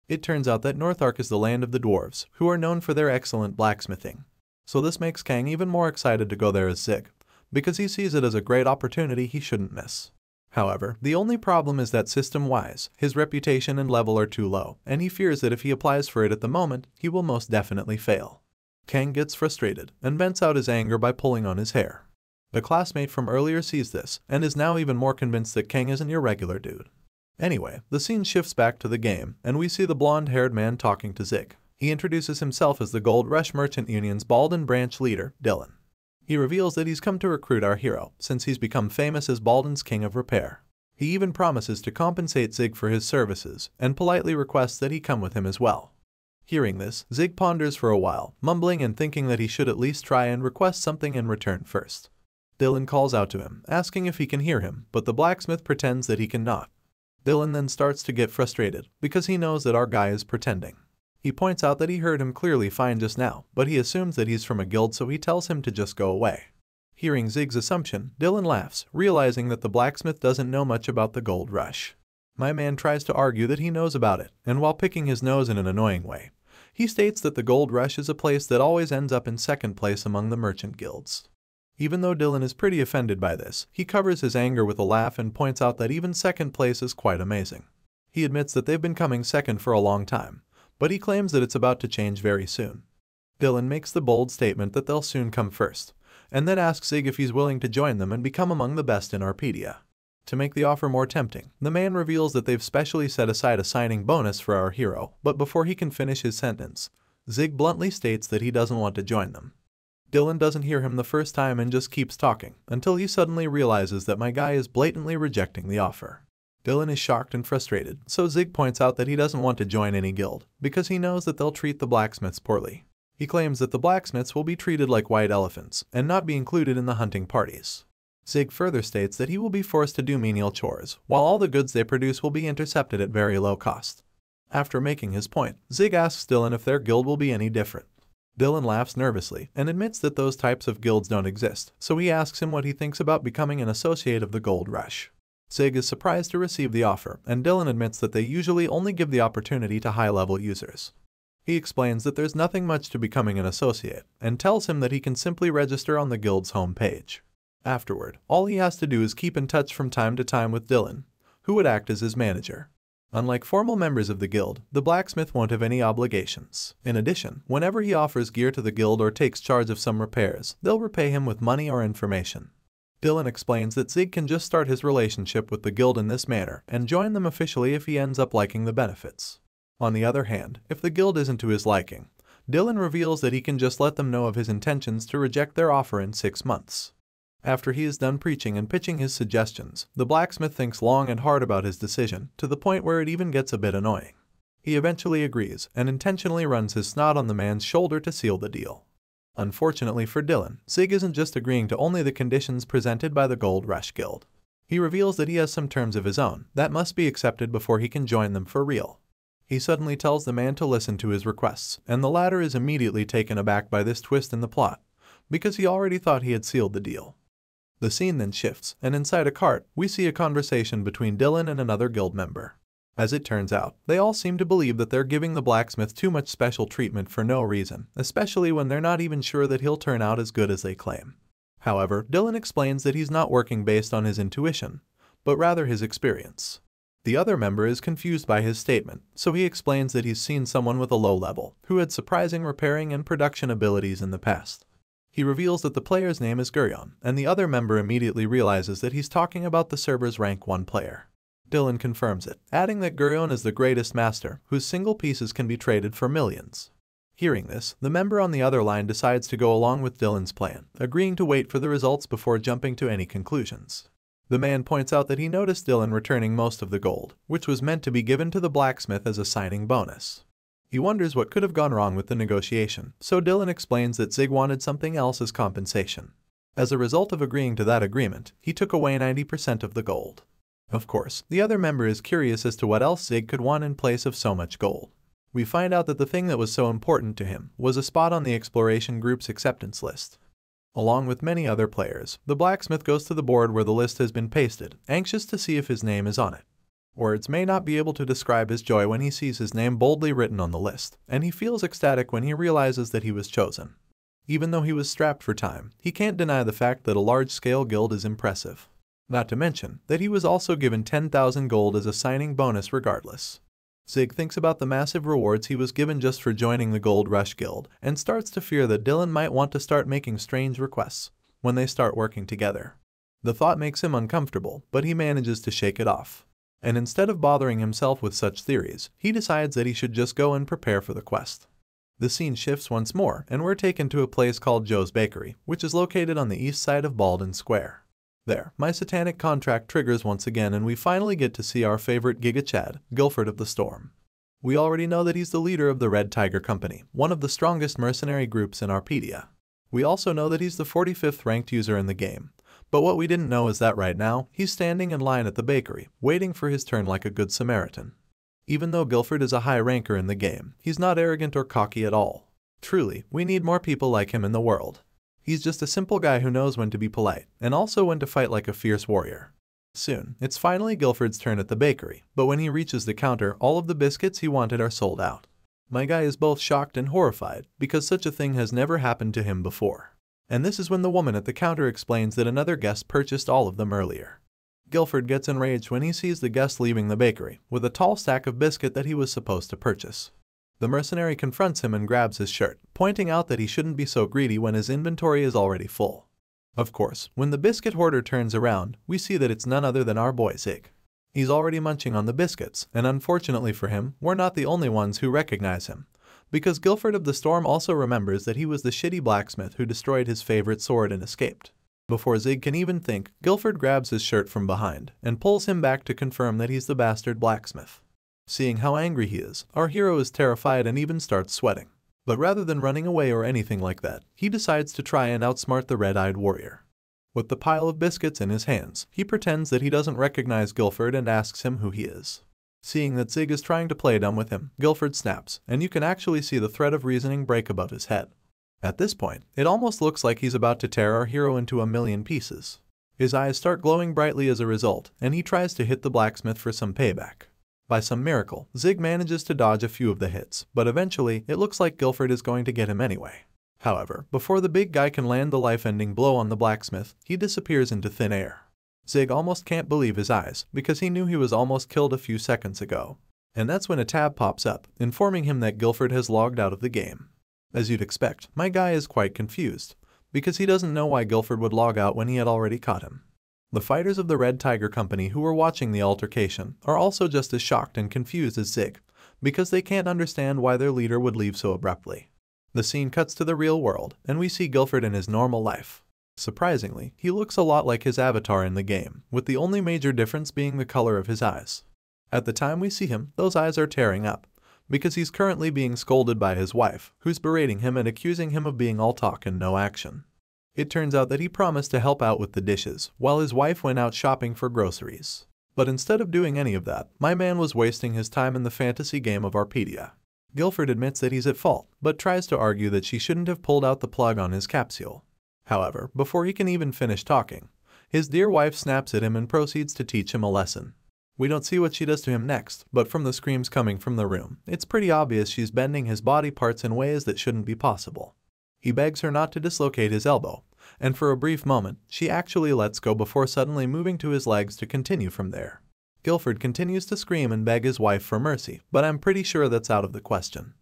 It turns out that North Ark is the land of the dwarves, who are known for their excellent blacksmithing. So this makes Kang even more excited to go there as Zig, because he sees it as a great opportunity he shouldn't miss. However, the only problem is that system-wise, his reputation and level are too low, and he fears that if he applies for it at the moment, he will most definitely fail. Kang gets frustrated, and vents out his anger by pulling on his hair. A classmate from earlier sees this, and is now even more convinced that Kang isn't your regular dude. Anyway, the scene shifts back to the game, and we see the blonde-haired man talking to Zig. He introduces himself as the Gold Rush Merchant Union's Balden branch leader, Dylan. He reveals that he's come to recruit our hero, since he's become famous as Balden's King of Repair. He even promises to compensate Zig for his services, and politely requests that he come with him as well. Hearing this, Zig ponders for a while, mumbling and thinking that he should at least try and request something in return first. Dylan calls out to him, asking if he can hear him, but the blacksmith pretends that he cannot. Dylan then starts to get frustrated, because he knows that our guy is pretending. He points out that he heard him clearly fine just now, but he assumes that he's from a guild, so he tells him to just go away. Hearing Zig's assumption, Dylan laughs, realizing that the blacksmith doesn't know much about the gold rush. My man tries to argue that he knows about it, and while picking his nose in an annoying way, he states that the gold rush is a place that always ends up in second place among the merchant guilds. Even though Dylan is pretty offended by this, he covers his anger with a laugh and points out that even second place is quite amazing. He admits that they've been coming second for a long time, but he claims that it's about to change very soon. Dylan makes the bold statement that they'll soon come first, and then asks Zig if he's willing to join them and become among the best in Arpedia. To make the offer more tempting, the man reveals that they've specially set aside a signing bonus for our hero, but before he can finish his sentence, Zig bluntly states that he doesn't want to join them. Dylan doesn't hear him the first time and just keeps talking, until he suddenly realizes that my guy is blatantly rejecting the offer. Dylan is shocked and frustrated, so Zig points out that he doesn't want to join any guild, because he knows that they'll treat the blacksmiths poorly. He claims that the blacksmiths will be treated like white elephants, and not be included in the hunting parties. Zig further states that he will be forced to do menial chores, while all the goods they produce will be intercepted at very low cost. After making his point, Zig asks Dylan if their guild will be any different. Dylan laughs nervously, and admits that those types of guilds don't exist, so he asks him what he thinks about becoming an associate of the Gold Rush. Zig is surprised to receive the offer, and Dylan admits that they usually only give the opportunity to high-level users. He explains that there's nothing much to becoming an associate, and tells him that he can simply register on the guild's homepage. Afterward, all he has to do is keep in touch from time to time with Dylan, who would act as his manager. Unlike formal members of the guild, the blacksmith won't have any obligations. In addition, whenever he offers gear to the guild or takes charge of some repairs, they'll repay him with money or information. Dylan explains that Zig can just start his relationship with the guild in this manner, and join them officially if he ends up liking the benefits. On the other hand, if the guild isn't to his liking, Dylan reveals that he can just let them know of his intentions to reject their offer in 6 months. After he is done preaching and pitching his suggestions, the blacksmith thinks long and hard about his decision, to the point where it even gets a bit annoying. He eventually agrees, and intentionally runs his snot on the man's shoulder to seal the deal. Unfortunately for Dylan, Zig isn't just agreeing to only the conditions presented by the Gold Rush Guild. He reveals that he has some terms of his own that must be accepted before he can join them for real. He suddenly tells the man to listen to his requests, and the latter is immediately taken aback by this twist in the plot, because he already thought he had sealed the deal. The scene then shifts, and inside a cart, we see a conversation between Dylan and another guild member. As it turns out, they all seem to believe that they're giving the blacksmith too much special treatment for no reason, especially when they're not even sure that he'll turn out as good as they claim. However, Dylan explains that he's not working based on his intuition, but rather his experience. The other member is confused by his statement, so he explains that he's seen someone with a low level, who had surprising repairing and production abilities in the past. He reveals that the player's name is Guryeon, and the other member immediately realizes that he's talking about the server's rank 1 player. Dylan confirms it, adding that Guryeon is the greatest master, whose single pieces can be traded for millions. Hearing this, the member on the other line decides to go along with Dylan's plan, agreeing to wait for the results before jumping to any conclusions. The man points out that he noticed Dylan returning most of the gold, which was meant to be given to the blacksmith as a signing bonus. He wonders what could have gone wrong with the negotiation, so Dylan explains that Zig wanted something else as compensation. As a result of agreeing to that agreement, he took away 90% of the gold. Of course, the other member is curious as to what else Zig could want in place of so much gold. We find out that the thing that was so important to him was a spot on the exploration group's acceptance list. Along with many other players, the blacksmith goes to the board where the list has been pasted, anxious to see if his name is on it. Words may not be able to describe his joy when he sees his name boldly written on the list, and he feels ecstatic when he realizes that he was chosen. Even though he was strapped for time, he can't deny the fact that a large-scale guild is impressive. Not to mention that he was also given 10,000 gold as a signing bonus regardless. Zig thinks about the massive rewards he was given just for joining the Gold Rush Guild, and starts to fear that Dylan might want to start making strange requests when they start working together. The thought makes him uncomfortable, but he manages to shake it off. And instead of bothering himself with such theories, he decides that he should just go and prepare for the quest. The scene shifts once more, and we're taken to a place called Joe's Bakery, which is located on the east side of Baldwin Square. There, my satanic contract triggers once again, and we finally get to see our favorite Giga Chad, Guilford of the Storm. We already know that he's the leader of the Red Tiger Company, one of the strongest mercenary groups in Arpedia. We also know that he's the 45th ranked user in the game. But what we didn't know is that right now, he's standing in line at the bakery, waiting for his turn like a good Samaritan. Even though Guilford is a high ranker in the game, he's not arrogant or cocky at all. Truly, we need more people like him in the world. He's just a simple guy who knows when to be polite, and also when to fight like a fierce warrior. Soon, it's finally Guilford's turn at the bakery, but when he reaches the counter, all of the biscuits he wanted are sold out. My guy is both shocked and horrified, because such a thing has never happened to him before. And this is when the woman at the counter explains that another guest purchased all of them earlier. Guilford gets enraged when he sees the guest leaving the bakery, with a tall stack of biscuit that he was supposed to purchase. The mercenary confronts him and grabs his shirt, pointing out that he shouldn't be so greedy when his inventory is already full. Of course, when the biscuit hoarder turns around, we see that it's none other than our boy Zig. He's already munching on the biscuits, and unfortunately for him, we're not the only ones who recognize him, because Guilford of the Storm also remembers that he was the shitty blacksmith who destroyed his favorite sword and escaped. Before Zig can even think, Guilford grabs his shirt from behind and pulls him back to confirm that he's the bastard blacksmith. Seeing how angry he is, our hero is terrified and even starts sweating. But rather than running away or anything like that, he decides to try and outsmart the red-eyed warrior. With the pile of biscuits in his hands, he pretends that he doesn't recognize Guilford and asks him who he is. Seeing that Zig is trying to play dumb with him, Guilford snaps, and you can actually see the thread of reasoning break above his head. At this point, it almost looks like he's about to tear our hero into a million pieces. His eyes start glowing brightly as a result, and he tries to hit the blacksmith for some payback. By some miracle, Zig manages to dodge a few of the hits, but eventually, it looks like Guilford is going to get him anyway. However, before the big guy can land the life-ending blow on the blacksmith, he disappears into thin air. Zig almost can't believe his eyes, because he knew he was almost killed a few seconds ago. And that's when a tab pops up, informing him that Guilford has logged out of the game. As you'd expect, my guy is quite confused, because he doesn't know why Guilford would log out when he had already caught him. The fighters of the Red Tiger Company who were watching the altercation are also just as shocked and confused as Zig, because they can't understand why their leader would leave so abruptly. The scene cuts to the real world, and we see Guilford in his normal life. Surprisingly, he looks a lot like his avatar in the game, with the only major difference being the color of his eyes. At the time we see him, those eyes are tearing up, because he's currently being scolded by his wife, who's berating him and accusing him of being all talk and no action. It turns out that he promised to help out with the dishes, while his wife went out shopping for groceries. But instead of doing any of that, my man was wasting his time in the fantasy game of Arpedia. Guilford admits that he's at fault, but tries to argue that she shouldn't have pulled out the plug on his capsule. However, before he can even finish talking, his dear wife snaps at him and proceeds to teach him a lesson. We don't see what she does to him next, but from the screams coming from the room, it's pretty obvious she's bending his body parts in ways that shouldn't be possible. He begs her not to dislocate his elbow, and for a brief moment, she actually lets go before suddenly moving to his legs to continue from there. Guilford continues to scream and beg his wife for mercy, but I'm pretty sure that's out of the question.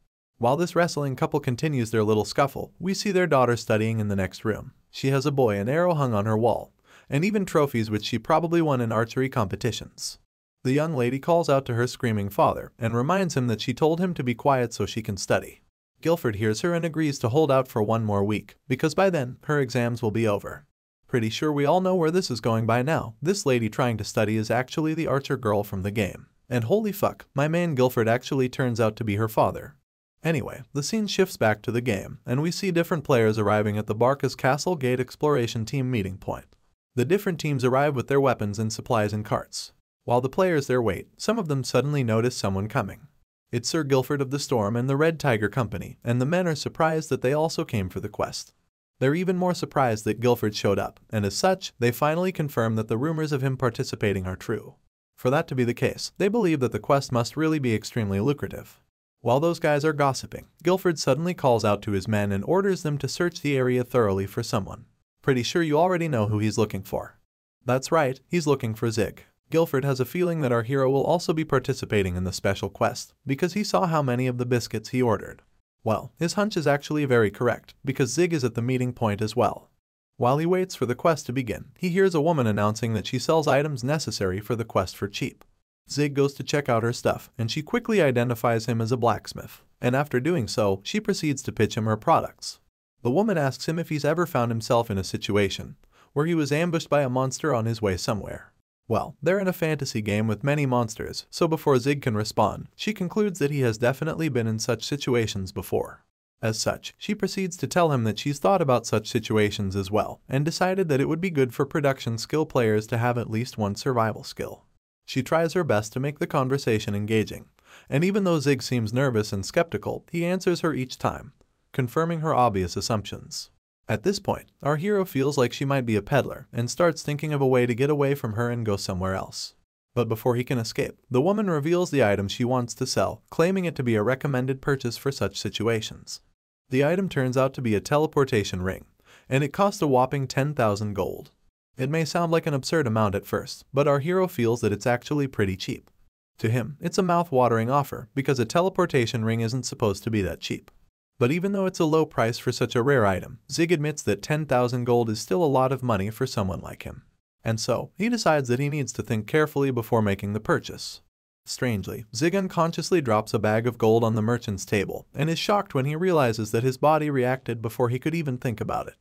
While this wrestling couple continues their little scuffle, we see their daughter studying in the next room. She has a bow and arrow hung on her wall, and even trophies which she probably won in archery competitions. The young lady calls out to her screaming father and reminds him that she told him to be quiet so she can study. Guilford hears her and agrees to hold out for one more week, because by then, her exams will be over. Pretty sure we all know where this is going by now. This lady trying to study is actually the archer girl from the game. And holy fuck, my man Guilford actually turns out to be her father. Anyway, the scene shifts back to the game, and we see different players arriving at the Barkas Castle Gate Exploration Team meeting point. The different teams arrive with their weapons and supplies in carts. While the players there wait, some of them suddenly notice someone coming. It's Sir Guilford of the Storm and the Red Tiger Company, and the men are surprised that they also came for the quest. They're even more surprised that Guilford showed up, and as such, they finally confirm that the rumors of him participating are true. For that to be the case, they believe that the quest must really be extremely lucrative. While those guys are gossiping, Guilford suddenly calls out to his men and orders them to search the area thoroughly for someone. Pretty sure you already know who he's looking for. That's right, he's looking for Zig. Guilford has a feeling that our hero will also be participating in the special quest, because he saw how many of the biscuits he ordered. Well, his hunch is actually very correct, because Zig is at the meeting point as well. While he waits for the quest to begin, he hears a woman announcing that she sells items necessary for the quest for cheap. Zig goes to check out her stuff, and she quickly identifies him as a blacksmith, and after doing so, she proceeds to pitch him her products. The woman asks him if he's ever found himself in a situation where he was ambushed by a monster on his way somewhere. Well, they're in a fantasy game with many monsters, so before Zig can respond, she concludes that he has definitely been in such situations before. As such, she proceeds to tell him that she's thought about such situations as well, and decided that it would be good for production skill players to have at least one survival skill. She tries her best to make the conversation engaging, and even though Zig seems nervous and skeptical, he answers her each time, confirming her obvious assumptions. At this point, our hero feels like she might be a peddler and starts thinking of a way to get away from her and go somewhere else. But before he can escape, the woman reveals the item she wants to sell, claiming it to be a recommended purchase for such situations. The item turns out to be a teleportation ring, and it costs a whopping 10,000 gold. It may sound like an absurd amount at first, but our hero feels that it's actually pretty cheap. To him, it's a mouth-watering offer because a teleportation ring isn't supposed to be that cheap. But even though it's a low price for such a rare item, Zig admits that 10,000 gold is still a lot of money for someone like him. And so, he decides that he needs to think carefully before making the purchase. Strangely, Zig unconsciously drops a bag of gold on the merchant's table, and is shocked when he realizes that his body reacted before he could even think about it.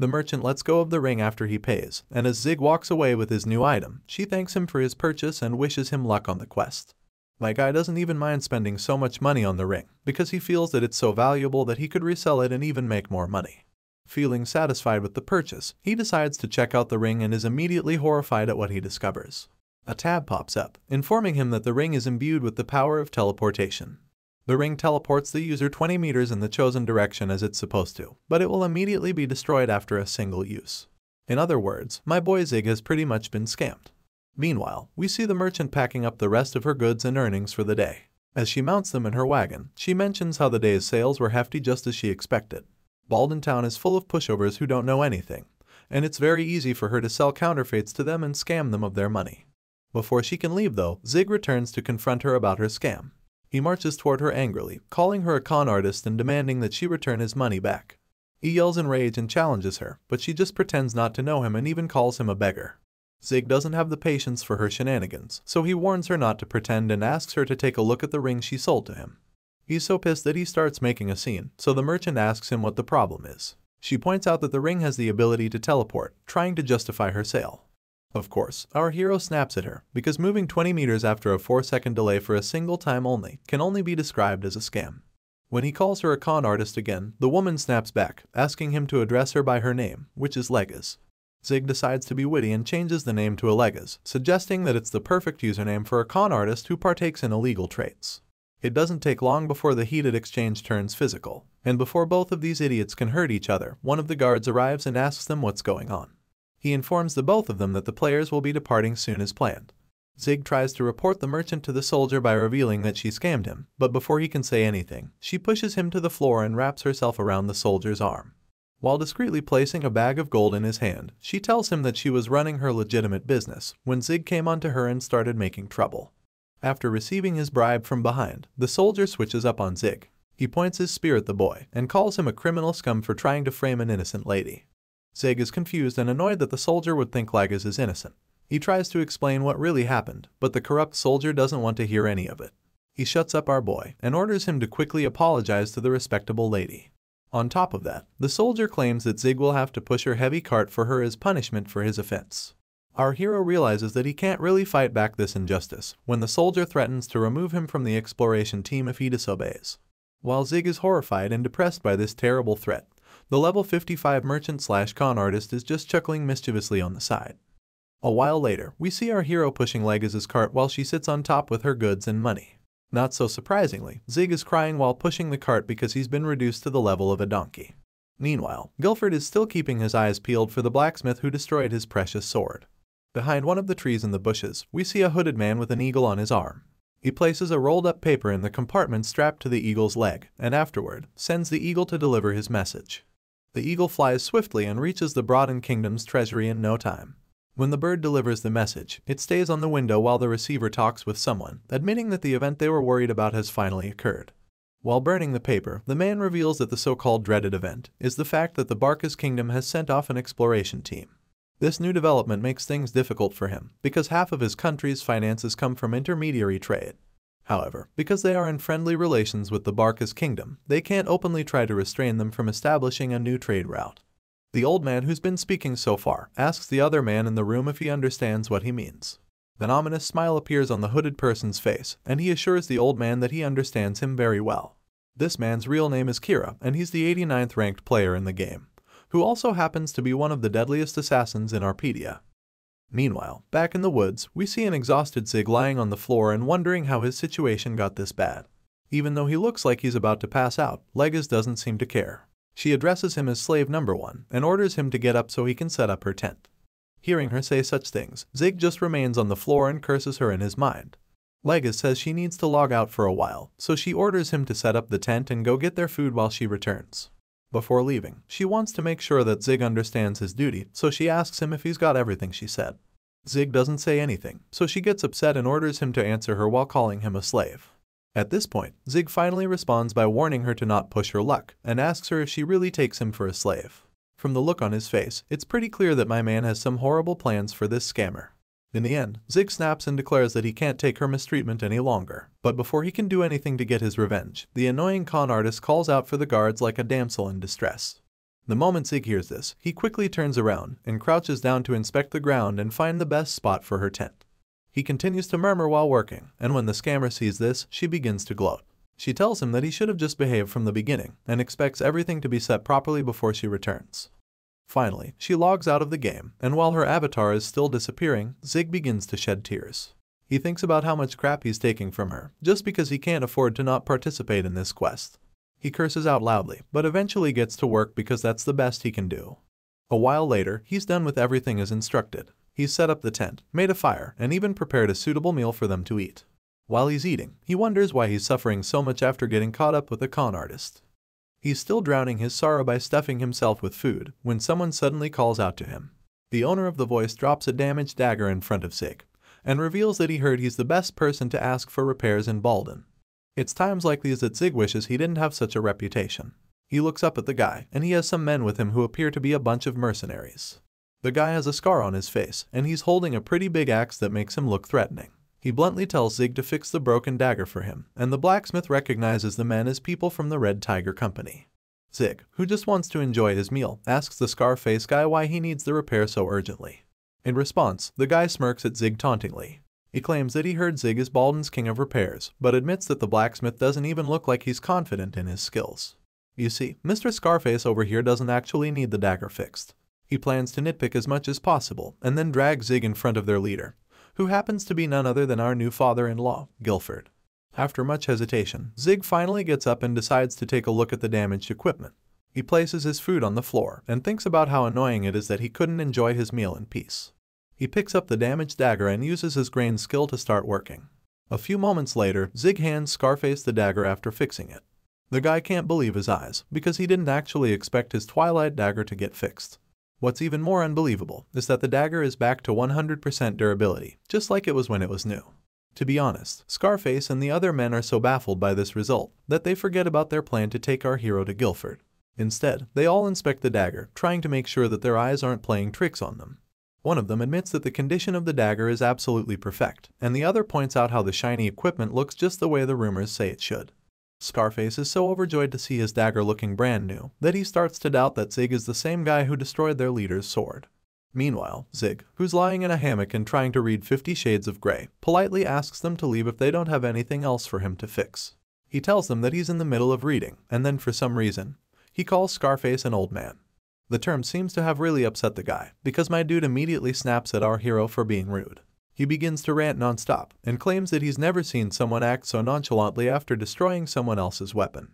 The merchant lets go of the ring after he pays, and as Zig walks away with his new item, she thanks him for his purchase and wishes him luck on the quest. My guy doesn't even mind spending so much money on the ring, because he feels that it's so valuable that he could resell it and even make more money. Feeling satisfied with the purchase, he decides to check out the ring and is immediately horrified at what he discovers. A tab pops up, informing him that the ring is imbued with the power of teleportation. The ring teleports the user 20 meters in the chosen direction as it's supposed to, but it will immediately be destroyed after a single use. In other words, my boy Zig has pretty much been scammed. Meanwhile, we see the merchant packing up the rest of her goods and earnings for the day. As she mounts them in her wagon, she mentions how the day's sales were hefty just as she expected. Balden Town is full of pushovers who don't know anything, and it's very easy for her to sell counterfeits to them and scam them of their money. Before she can leave though, Zig returns to confront her about her scam. He marches toward her angrily, calling her a con artist and demanding that she return his money back. He yells in rage and challenges her, but she just pretends not to know him and even calls him a beggar. Zig doesn't have the patience for her shenanigans, so he warns her not to pretend and asks her to take a look at the ring she sold to him. He's so pissed that he starts making a scene, so the merchant asks him what the problem is. She points out that the ring has the ability to teleport, trying to justify her sale. Of course, our hero snaps at her, because moving 20 meters after a 4-second delay for a single time only can only be described as a scam. When he calls her a con artist again, the woman snaps back, asking him to address her by her name, which is Legaz. Zig decides to be witty and changes the name to Legaz, suggesting that it's the perfect username for a con artist who partakes in illegal traits. It doesn't take long before the heated exchange turns physical, and before both of these idiots can hurt each other, one of the guards arrives and asks them what's going on. He informs the both of them that the players will be departing soon as planned. Zig tries to report the merchant to the soldier by revealing that she scammed him, but before he can say anything, she pushes him to the floor and wraps herself around the soldier's arm. While discreetly placing a bag of gold in his hand, she tells him that she was running her legitimate business, when Zig came onto her and started making trouble. After receiving his bribe from behind, the soldier switches up on Zig. He points his spear at the boy and calls him a criminal scum for trying to frame an innocent lady. Zig is confused and annoyed that the soldier would think Legaz is innocent. He tries to explain what really happened, but the corrupt soldier doesn't want to hear any of it. He shuts up our boy and orders him to quickly apologize to the respectable lady. On top of that, the soldier claims that Zig will have to push her heavy cart for her as punishment for his offense. Our hero realizes that he can't really fight back this injustice when the soldier threatens to remove him from the exploration team if he disobeys. While Zig is horrified and depressed by this terrible threat, the level 55 merchant/con artist is just chuckling mischievously on the side. A while later, we see our hero pushing Legaz's cart while she sits on top with her goods and money. Not so surprisingly, Zig is crying while pushing the cart because he's been reduced to the level of a donkey. Meanwhile, Guilford is still keeping his eyes peeled for the blacksmith who destroyed his precious sword. Behind one of the trees in the bushes, we see a hooded man with an eagle on his arm. He places a rolled-up paper in the compartment strapped to the eagle's leg, and afterward, sends the eagle to deliver his message. The eagle flies swiftly and reaches the Broaden Kingdom's treasury in no time. When the bird delivers the message, it stays on the window while the receiver talks with someone, admitting that the event they were worried about has finally occurred. While burning the paper, the man reveals that the so-called dreaded event is the fact that the Barkas Kingdom has sent off an exploration team. This new development makes things difficult for him, because half of his country's finances come from intermediary trade. However, because they are in friendly relations with the Barkas Kingdom, they can't openly try to restrain them from establishing a new trade route. The old man who's been speaking so far asks the other man in the room if he understands what he means. An ominous smile appears on the hooded person's face, and he assures the old man that he understands him very well. This man's real name is Kira, and he's the 89th ranked player in the game, who also happens to be one of the deadliest assassins in Arpedia. Meanwhile, back in the woods, we see an exhausted Zig lying on the floor and wondering how his situation got this bad. Even though he looks like he's about to pass out, Legaz doesn't seem to care. She addresses him as slave number one and orders him to get up so he can set up her tent. Hearing her say such things, Zig just remains on the floor and curses her in his mind. Legaz says she needs to log out for a while, so she orders him to set up the tent and go get their food while she returns. Before leaving, she wants to make sure that Zig understands his duty, so she asks him if he's got everything she said. Zig doesn't say anything, so she gets upset and orders him to answer her while calling him a slave. At this point, Zig finally responds by warning her to not push her luck, and asks her if she really takes him for a slave. From the look on his face, it's pretty clear that my man has some horrible plans for this scammer. In the end, Zig snaps and declares that he can't take her mistreatment any longer, but before he can do anything to get his revenge, the annoying con artist calls out for the guards like a damsel in distress. The moment Zig hears this, he quickly turns around and crouches down to inspect the ground and find the best spot for her tent. He continues to murmur while working, and when the scammer sees this, she begins to gloat. She tells him that he should have just behaved from the beginning, and expects everything to be set properly before she returns. Finally, she logs out of the game, and while her avatar is still disappearing, Zig begins to shed tears. He thinks about how much crap he's taking from her, just because he can't afford to not participate in this quest. He curses out loudly, but eventually gets to work because that's the best he can do. A while later, he's done with everything as instructed. He's set up the tent, made a fire, and even prepared a suitable meal for them to eat. While he's eating, he wonders why he's suffering so much after getting caught up with a con artist. He's still drowning his sorrow by stuffing himself with food, when someone suddenly calls out to him. The owner of the voice drops a damaged dagger in front of Zig, and reveals that he heard he's the best person to ask for repairs in Balden. It's times like these that Zig wishes he didn't have such a reputation. He looks up at the guy, and he has some men with him who appear to be a bunch of mercenaries. The guy has a scar on his face, and he's holding a pretty big axe that makes him look threatening. He bluntly tells Zig to fix the broken dagger for him, and the blacksmith recognizes the men as people from the Red Tiger Company. Zig, who just wants to enjoy his meal, asks the Scarface guy why he needs the repair so urgently. In response, the guy smirks at Zig tauntingly. He claims that he heard Zig is Balden's king of repairs, but admits that the blacksmith doesn't even look like he's confident in his skills. You see, Mr. Scarface over here doesn't actually need the dagger fixed. He plans to nitpick as much as possible, and then drag Zig in front of their leader, who happens to be none other than our new father-in-law, Guilford. After much hesitation, Zig finally gets up and decides to take a look at the damaged equipment. He places his food on the floor, and thinks about how annoying it is that he couldn't enjoy his meal in peace. He picks up the damaged dagger and uses his grain skill to start working. A few moments later, Zig hands Scarface the dagger after fixing it. The guy can't believe his eyes, because he didn't actually expect his Twilight dagger to get fixed. What's even more unbelievable is that the dagger is back to 100% durability, just like it was when it was new. To be honest, Scarface and the other men are so baffled by this result that they forget about their plan to take our hero to Guilford. Instead, they all inspect the dagger, trying to make sure that their eyes aren't playing tricks on them. One of them admits that the condition of the dagger is absolutely perfect, and the other points out how the shiny equipment looks just the way the rumors say it should. Scarface is so overjoyed to see his dagger looking brand new that he starts to doubt that Zig is the same guy who destroyed their leader's sword. Meanwhile, Zig, who's lying in a hammock and trying to read 50 Shades of Grey, politely asks them to leave if they don't have anything else for him to fix. He tells them that he's in the middle of reading, and then for some reason, he calls Scarface an old man. The term seems to have really upset the guy, because my dude immediately snaps at our hero for being rude. He begins to rant non-stop, and claims that he's never seen someone act so nonchalantly after destroying someone else's weapon.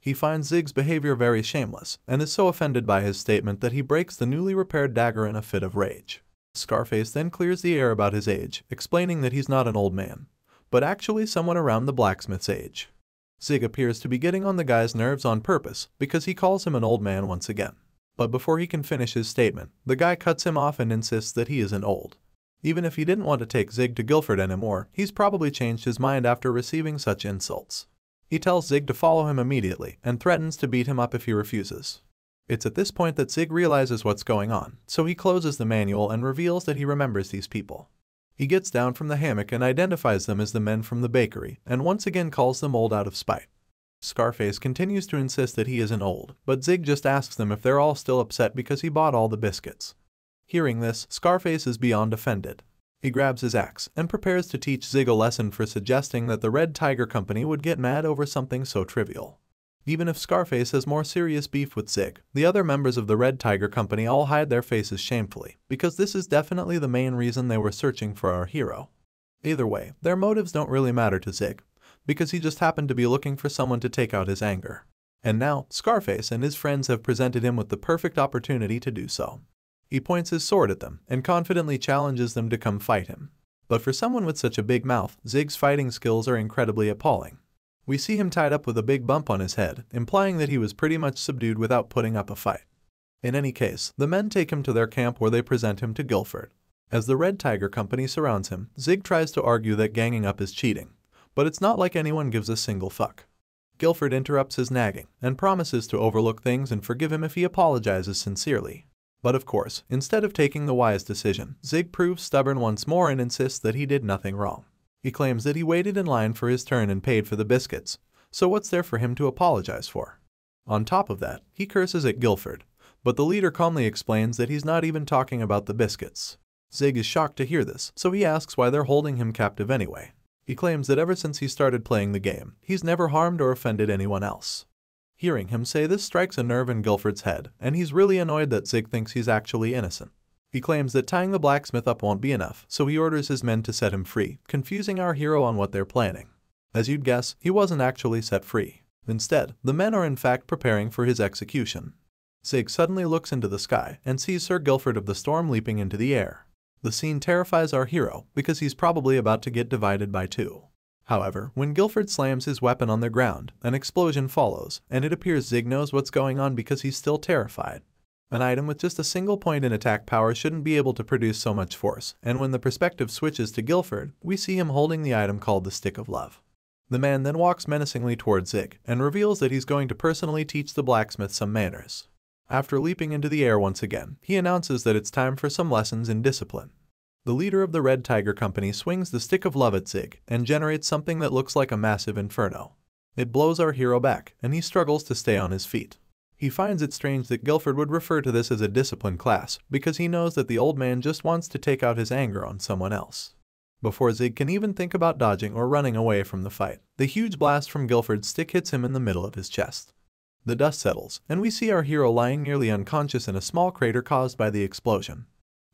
He finds Zig's behavior very shameless, and is so offended by his statement that he breaks the newly repaired dagger in a fit of rage. Scarface then clears the air about his age, explaining that he's not an old man, but actually someone around the blacksmith's age. Zig appears to be getting on the guy's nerves on purpose, because he calls him an old man once again. But before he can finish his statement, the guy cuts him off and insists that he isn't old. Even if he didn't want to take Zig to Guilford anymore, he's probably changed his mind after receiving such insults. He tells Zig to follow him immediately, and threatens to beat him up if he refuses. It's at this point that Zig realizes what's going on, so he closes the manual and reveals that he remembers these people. He gets down from the hammock and identifies them as the men from the bakery, and once again calls them old out of spite. Scarface continues to insist that he isn't old, but Zig just asks them if they're all still upset because he bought all the biscuits. Hearing this, Scarface is beyond offended. He grabs his axe and prepares to teach Zig a lesson for suggesting that the Red Tiger Company would get mad over something so trivial. Even if Scarface has more serious beef with Zig, the other members of the Red Tiger Company all hide their faces shamefully, because this is definitely the main reason they were searching for our hero. Either way, their motives don't really matter to Zig, because he just happened to be looking for someone to take out his anger. And now, Scarface and his friends have presented him with the perfect opportunity to do so. He points his sword at them, and confidently challenges them to come fight him. But for someone with such a big mouth, Zig's fighting skills are incredibly appalling. We see him tied up with a big bump on his head, implying that he was pretty much subdued without putting up a fight. In any case, the men take him to their camp where they present him to Guilford. As the Red Tiger Company surrounds him, Zig tries to argue that ganging up is cheating, but it's not like anyone gives a single fuck. Guilford interrupts his nagging, and promises to overlook things and forgive him if he apologizes sincerely. But of course, instead of taking the wise decision, Zig proves stubborn once more and insists that he did nothing wrong. He claims that he waited in line for his turn and paid for the biscuits, so what's there for him to apologize for? On top of that, he curses at Guilford, but the leader calmly explains that he's not even talking about the biscuits. Zig is shocked to hear this, so he asks why they're holding him captive anyway. He claims that ever since he started playing the game, he's never harmed or offended anyone else. Hearing him say this strikes a nerve in Guilford's head, and he's really annoyed that Zig thinks he's actually innocent. He claims that tying the blacksmith up won't be enough, so he orders his men to set him free, confusing our hero on what they're planning. As you'd guess, he wasn't actually set free. Instead, the men are in fact preparing for his execution. Zig suddenly looks into the sky and sees Sir Guilford of the Storm leaping into the air. The scene terrifies our hero, because he's probably about to get divided by two. However, when Guilford slams his weapon on the ground, an explosion follows, and it appears Zig knows what's going on because he's still terrified. An item with just a single point in attack power shouldn't be able to produce so much force, and when the perspective switches to Guilford, we see him holding the item called the Stick of Love. The man then walks menacingly toward Zig, and reveals that he's going to personally teach the blacksmith some manners. After leaping into the air once again, he announces that it's time for some lessons in discipline. The leader of the Red Tiger Company swings the Stick of Love at Zig and generates something that looks like a massive inferno. It blows our hero back, and he struggles to stay on his feet. He finds it strange that Guilford would refer to this as a discipline class, because he knows that the old man just wants to take out his anger on someone else. Before Zig can even think about dodging or running away from the fight, the huge blast from Guilford's stick hits him in the middle of his chest. The dust settles, and we see our hero lying nearly unconscious in a small crater caused by the explosion.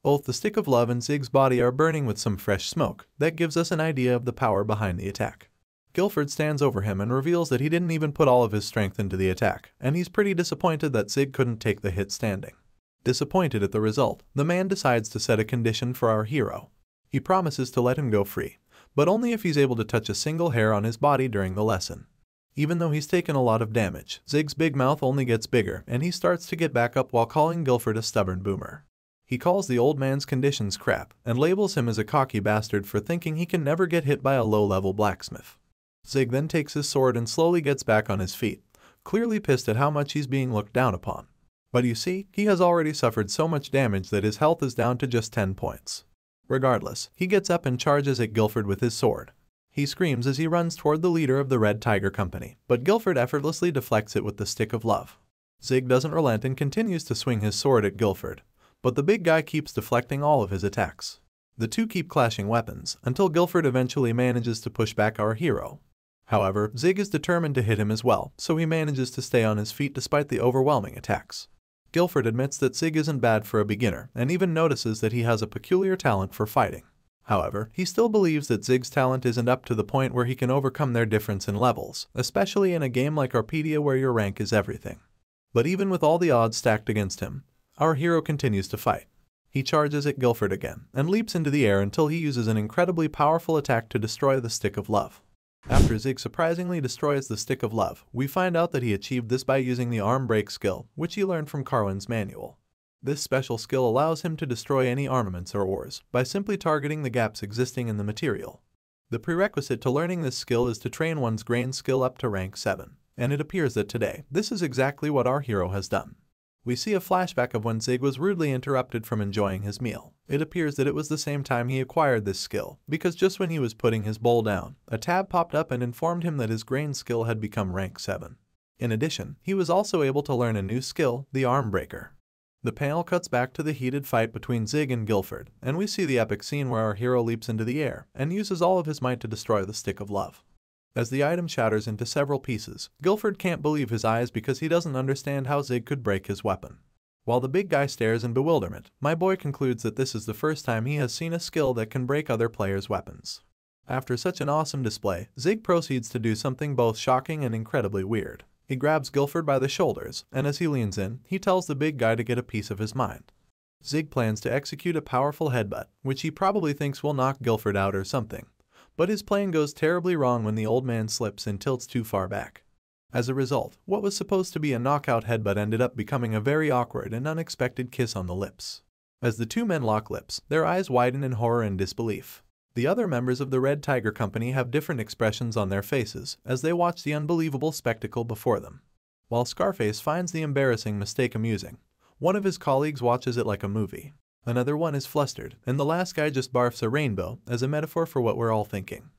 Both the Stick of Love and Zig's body are burning with some fresh smoke that gives us an idea of the power behind the attack. Guilford stands over him and reveals that he didn't even put all of his strength into the attack, and he's pretty disappointed that Zig couldn't take the hit standing. Disappointed at the result, the man decides to set a condition for our hero. He promises to let him go free, but only if he's able to touch a single hair on his body during the lesson. Even though he's taken a lot of damage, Zig's big mouth only gets bigger, and he starts to get back up while calling Guilford a stubborn boomer. He calls the old man's conditions crap and labels him as a cocky bastard for thinking he can never get hit by a low-level blacksmith. Zig then takes his sword and slowly gets back on his feet, clearly pissed at how much he's being looked down upon. But you see, he has already suffered so much damage that his health is down to just 10 points. Regardless, he gets up and charges at Guilford with his sword. He screams as he runs toward the leader of the Red Tiger Company, but Guilford effortlessly deflects it with the Stick of Love. Zig doesn't relent and continues to swing his sword at Guilford, but the big guy keeps deflecting all of his attacks. The two keep clashing weapons, until Guilford eventually manages to push back our hero. However, Zig is determined to hit him as well, so he manages to stay on his feet despite the overwhelming attacks. Guilford admits that Zig isn't bad for a beginner, and even notices that he has a peculiar talent for fighting. However, he still believes that Zig's talent isn't up to the point where he can overcome their difference in levels, especially in a game like Arpedia where your rank is everything. But even with all the odds stacked against him, our hero continues to fight. He charges at Guilford again, and leaps into the air until he uses an incredibly powerful attack to destroy the Stick of Love. After Zig surprisingly destroys the Stick of Love, we find out that he achieved this by using the Arm Break skill, which he learned from Carwin's manual. This special skill allows him to destroy any armaments or ores by simply targeting the gaps existing in the material. The prerequisite to learning this skill is to train one's grain skill up to rank 7, and it appears that today, this is exactly what our hero has done. We see a flashback of when Zig was rudely interrupted from enjoying his meal. It appears that it was the same time he acquired this skill, because just when he was putting his bowl down, a tab popped up and informed him that his grain skill had become rank 7. In addition, he was also able to learn a new skill, the Arm Breaker. The panel cuts back to the heated fight between Zig and Guilford, and we see the epic scene where our hero leaps into the air and uses all of his might to destroy the Stick of Love. As the item shatters into several pieces, Guilford can't believe his eyes because he doesn't understand how Zig could break his weapon. While the big guy stares in bewilderment, my boy concludes that this is the first time he has seen a skill that can break other players' weapons. After such an awesome display, Zig proceeds to do something both shocking and incredibly weird. He grabs Guilford by the shoulders, and as he leans in, he tells the big guy to get a piece of his mind. Zig plans to execute a powerful headbutt, which he probably thinks will knock Guilford out or something. But his plan goes terribly wrong when the old man slips and tilts too far back. As a result, what was supposed to be a knockout headbutt ended up becoming a very awkward and unexpected kiss on the lips. As the two men lock lips, their eyes widen in horror and disbelief. The other members of the Red Tiger Company have different expressions on their faces as they watch the unbelievable spectacle before them. While Scarface finds the embarrassing mistake amusing, one of his colleagues watches it like a movie. Another one is flustered, and the last guy just barfs a rainbow as a metaphor for what we're all thinking.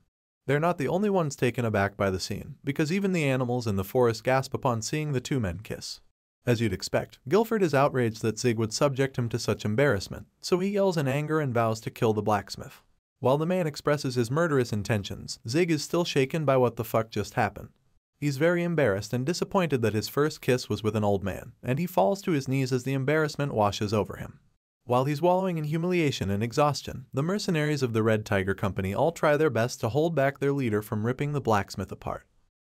They're not the only ones taken aback by the scene, because even the animals in the forest gasp upon seeing the two men kiss. As you'd expect, Guilford is outraged that Zig would subject him to such embarrassment, so he yells in anger and vows to kill the blacksmith. While the man expresses his murderous intentions, Zig is still shaken by what the fuck just happened. He's very embarrassed and disappointed that his first kiss was with an old man, and he falls to his knees as the embarrassment washes over him. While he's wallowing in humiliation and exhaustion, the mercenaries of the Red Tiger Company all try their best to hold back their leader from ripping the blacksmith apart.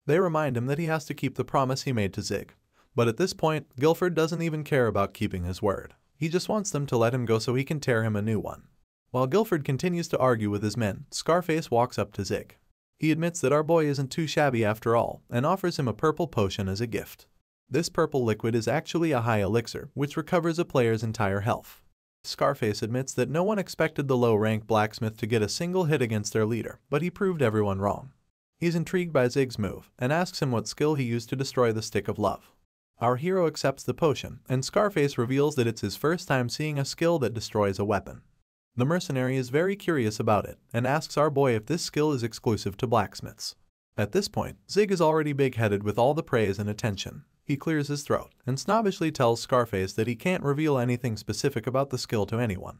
They remind him that he has to keep the promise he made to Zig. But at this point, Guilford doesn't even care about keeping his word. He just wants them to let him go so he can tear him a new one. While Guilford continues to argue with his men, Scarface walks up to Zig. He admits that our boy isn't too shabby after all, and offers him a purple potion as a gift. This purple liquid is actually a high elixir, which recovers a player's entire health. Scarface admits that no one expected the low-ranked blacksmith to get a single hit against their leader, but he proved everyone wrong. He's intrigued by Zig's move, and asks him what skill he used to destroy the Stick of Love. Our hero accepts the potion, and Scarface reveals that it's his first time seeing a skill that destroys a weapon. The mercenary is very curious about it, and asks our boy if this skill is exclusive to blacksmiths. At this point, Zig is already big-headed with all the praise and attention. He clears his throat, and snobbishly tells Scarface that he can't reveal anything specific about the skill to anyone.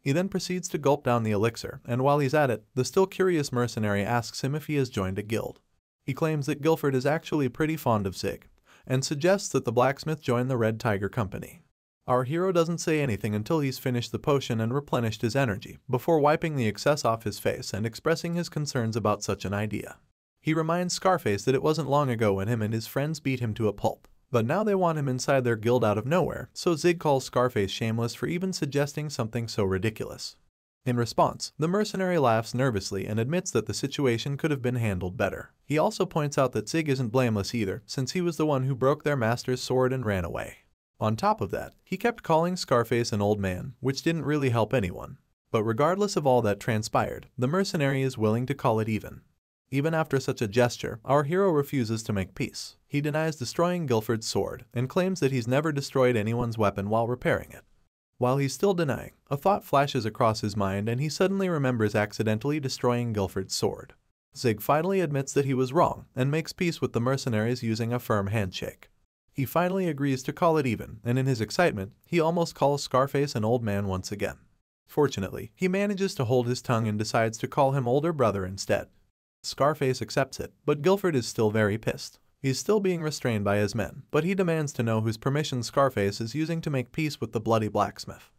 He then proceeds to gulp down the elixir, and while he's at it, the still curious mercenary asks him if he has joined a guild. He claims that Guilford is actually pretty fond of Zig, and suggests that the blacksmith join the Red Tiger Company. Our hero doesn't say anything until he's finished the potion and replenished his energy, before wiping the excess off his face and expressing his concerns about such an idea. He reminds Scarface that it wasn't long ago when him and his friends beat him to a pulp, but now they want him inside their guild out of nowhere, so Zig calls Scarface shameless for even suggesting something so ridiculous. In response, the mercenary laughs nervously and admits that the situation could have been handled better. He also points out that Zig isn't blameless either, since he was the one who broke their master's sword and ran away. On top of that, he kept calling Scarface an old man, which didn't really help anyone. But regardless of all that transpired, the mercenary is willing to call it even. Even after such a gesture, our hero refuses to make peace. He denies destroying Guilford's sword and claims that he's never destroyed anyone's weapon while repairing it. While he's still denying, a thought flashes across his mind and he suddenly remembers accidentally destroying Guilford's sword. Zig finally admits that he was wrong and makes peace with the mercenaries using a firm handshake. He finally agrees to call it even, and in his excitement, he almost calls Scarface an old man once again. Fortunately, he manages to hold his tongue and decides to call him older brother instead. Scarface accepts it, but Guilford is still very pissed. He's still being restrained by his men, but he demands to know whose permission Scarface is using to make peace with the bloody blacksmith.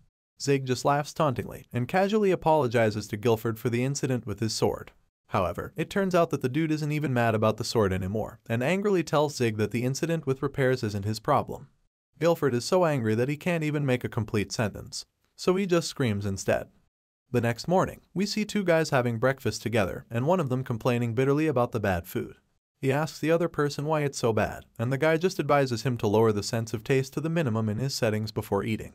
Zig just laughs tauntingly and casually apologizes to Guilford for the incident with his sword. However, it turns out that the dude isn't even mad about the sword anymore, and angrily tells Zig that the incident with repairs isn't his problem. Guilford is so angry that he can't even make a complete sentence, so he just screams instead. The next morning, we see two guys having breakfast together, and one of them complaining bitterly about the bad food. He asks the other person why it's so bad, and the guy just advises him to lower the sense of taste to the minimum in his settings before eating.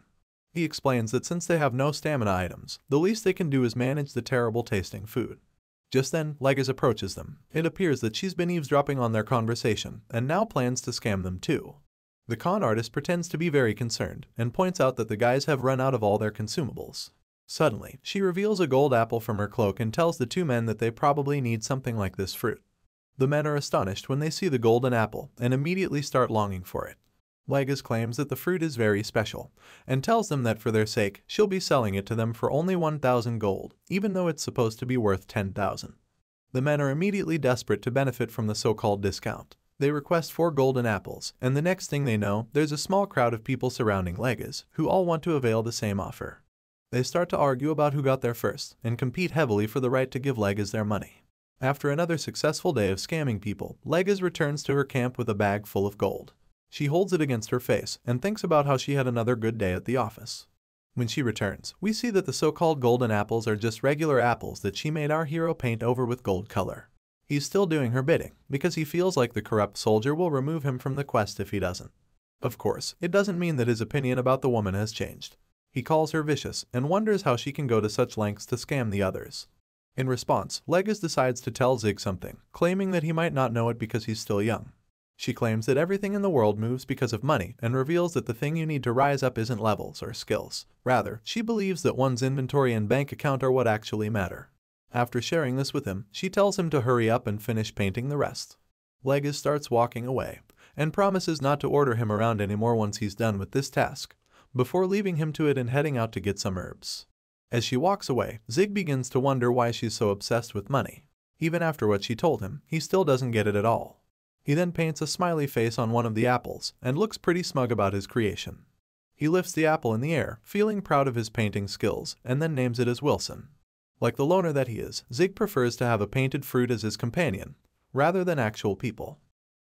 He explains that since they have no stamina items, the least they can do is manage the terrible tasting food. Just then, Legaz approaches them. It appears that she's been eavesdropping on their conversation, and now plans to scam them too. The con artist pretends to be very concerned, and points out that the guys have run out of all their consumables. Suddenly, she reveals a gold apple from her cloak and tells the two men that they probably need something like this fruit. The men are astonished when they see the golden apple, and immediately start longing for it. Legaz claims that the fruit is very special, and tells them that for their sake, she'll be selling it to them for only 1,000 gold, even though it's supposed to be worth 10,000. The men are immediately desperate to benefit from the so-called discount. They request 4 golden apples, and the next thing they know, there's a small crowd of people surrounding Legaz, who all want to avail the same offer. They start to argue about who got there first, and compete heavily for the right to give Legaz their money. After another successful day of scamming people, Legaz returns to her camp with a bag full of gold. She holds it against her face, and thinks about how she had another good day at the office. When she returns, we see that the so-called golden apples are just regular apples that she made our hero paint over with gold color. He's still doing her bidding, because he feels like the corrupt soldier will remove him from the quest if he doesn't. Of course, it doesn't mean that his opinion about the woman has changed. He calls her vicious, and wonders how she can go to such lengths to scam the others. In response, Legaz decides to tell Zig something, claiming that he might not know it because he's still young. She claims that everything in the world moves because of money, and reveals that the thing you need to rise up isn't levels or skills. Rather, she believes that one's inventory and bank account are what actually matter. After sharing this with him, she tells him to hurry up and finish painting the rest. Legaz starts walking away, and promises not to order him around anymore once he's done with this task, before leaving him to it and heading out to get some herbs. As she walks away, Zig begins to wonder why she's so obsessed with money. Even after what she told him, he still doesn't get it at all. He then paints a smiley face on one of the apples, and looks pretty smug about his creation. He lifts the apple in the air, feeling proud of his painting skills, and then names it as Wilson. Like the loner that he is, Zig prefers to have a painted fruit as his companion, rather than actual people.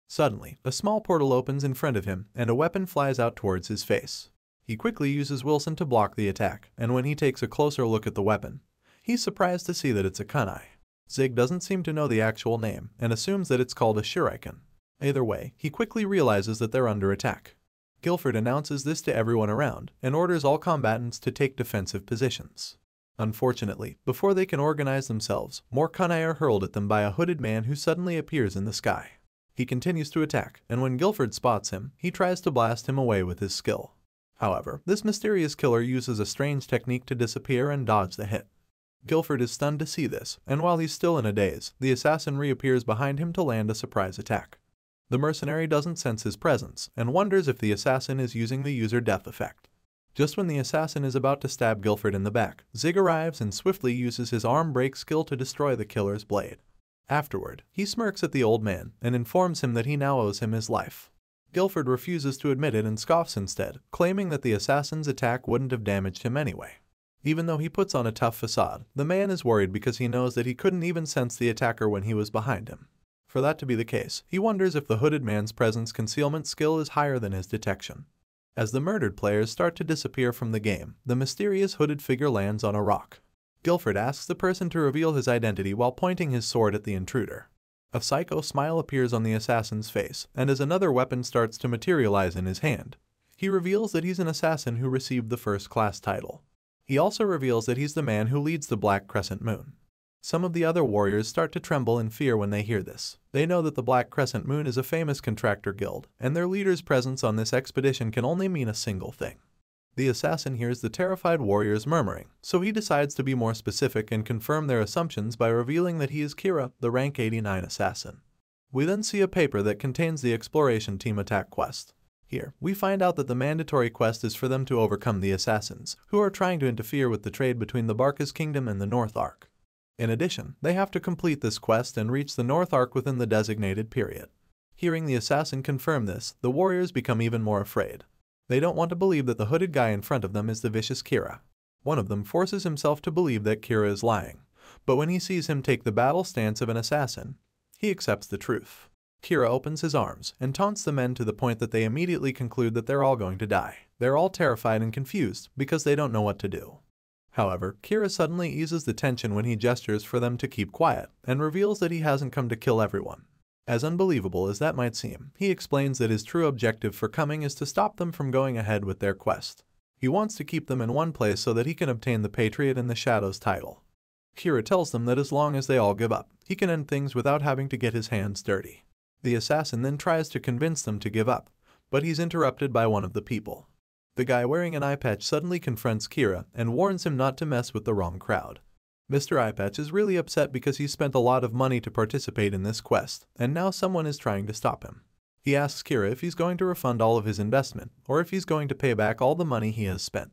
Suddenly, a small portal opens in front of him, and a weapon flies out towards his face. He quickly uses Wilson to block the attack, and when he takes a closer look at the weapon, he's surprised to see that it's a kunai. Zig doesn't seem to know the actual name, and assumes that it's called a shuriken. Either way, he quickly realizes that they're under attack. Guilford announces this to everyone around, and orders all combatants to take defensive positions. Unfortunately, before they can organize themselves, more kunai are hurled at them by a hooded man who suddenly appears in the sky. He continues to attack, and when Guilford spots him, he tries to blast him away with his skill. However, this mysterious killer uses a strange technique to disappear and dodge the hit. Guilford is stunned to see this, and while he's still in a daze, the assassin reappears behind him to land a surprise attack. The mercenary doesn't sense his presence, and wonders if the assassin is using the user death effect. Just when the assassin is about to stab Guilford in the back, Zig arrives and swiftly uses his arm break skill to destroy the killer's blade. Afterward, he smirks at the old man, and informs him that he now owes him his life. Guilford refuses to admit it and scoffs instead, claiming that the assassin's attack wouldn't have damaged him anyway. Even though he puts on a tough facade, the man is worried because he knows that he couldn't even sense the attacker when he was behind him. For that to be the case, he wonders if the hooded man's presence concealment skill is higher than his detection. As the murdered players start to disappear from the game, the mysterious hooded figure lands on a rock. Guilford asks the person to reveal his identity while pointing his sword at the intruder. A psycho smile appears on the assassin's face, and as another weapon starts to materialize in his hand, He reveals that he's an assassin who received the first class title. He also reveals that he's the man who leads the Black Crescent Moon. Some of the other warriors start to tremble in fear when they hear this. They know that the Black Crescent Moon is a famous contractor guild, and their leader's presence on this expedition can only mean a single thing. The assassin hears the terrified warriors murmuring, so he decides to be more specific and confirm their assumptions by revealing that he is Kira, the rank 89 assassin. We then see a paper that contains the exploration team attack quest. Here, we find out that the mandatory quest is for them to overcome the assassins, who are trying to interfere with the trade between the Barkas Kingdom and the North Ark. In addition, they have to complete this quest and reach the North Ark within the designated period. Hearing the assassin confirm this, the warriors become even more afraid. They don't want to believe that the hooded guy in front of them is the vicious Kira. One of them forces himself to believe that Kira is lying, but when he sees him take the battle stance of an assassin, he accepts the truth. Kira opens his arms and taunts the men to the point that they immediately conclude that they're all going to die. They're all terrified and confused because they don't know what to do. However, Kira suddenly eases the tension when he gestures for them to keep quiet and reveals that he hasn't come to kill everyone. As unbelievable as that might seem, he explains that his true objective for coming is to stop them from going ahead with their quest. He wants to keep them in one place so that he can obtain the Patriot and the Shadows title. Kira tells them that as long as they all give up, he can end things without having to get his hands dirty. The assassin then tries to convince them to give up, but he's interrupted by one of the people. The guy wearing an eye patch suddenly confronts Kira and warns him not to mess with the wrong crowd. Mr. Eye Patch is really upset because he spent a lot of money to participate in this quest, and now someone is trying to stop him. He asks Kira if he's going to refund all of his investment, or if he's going to pay back all the money he has spent.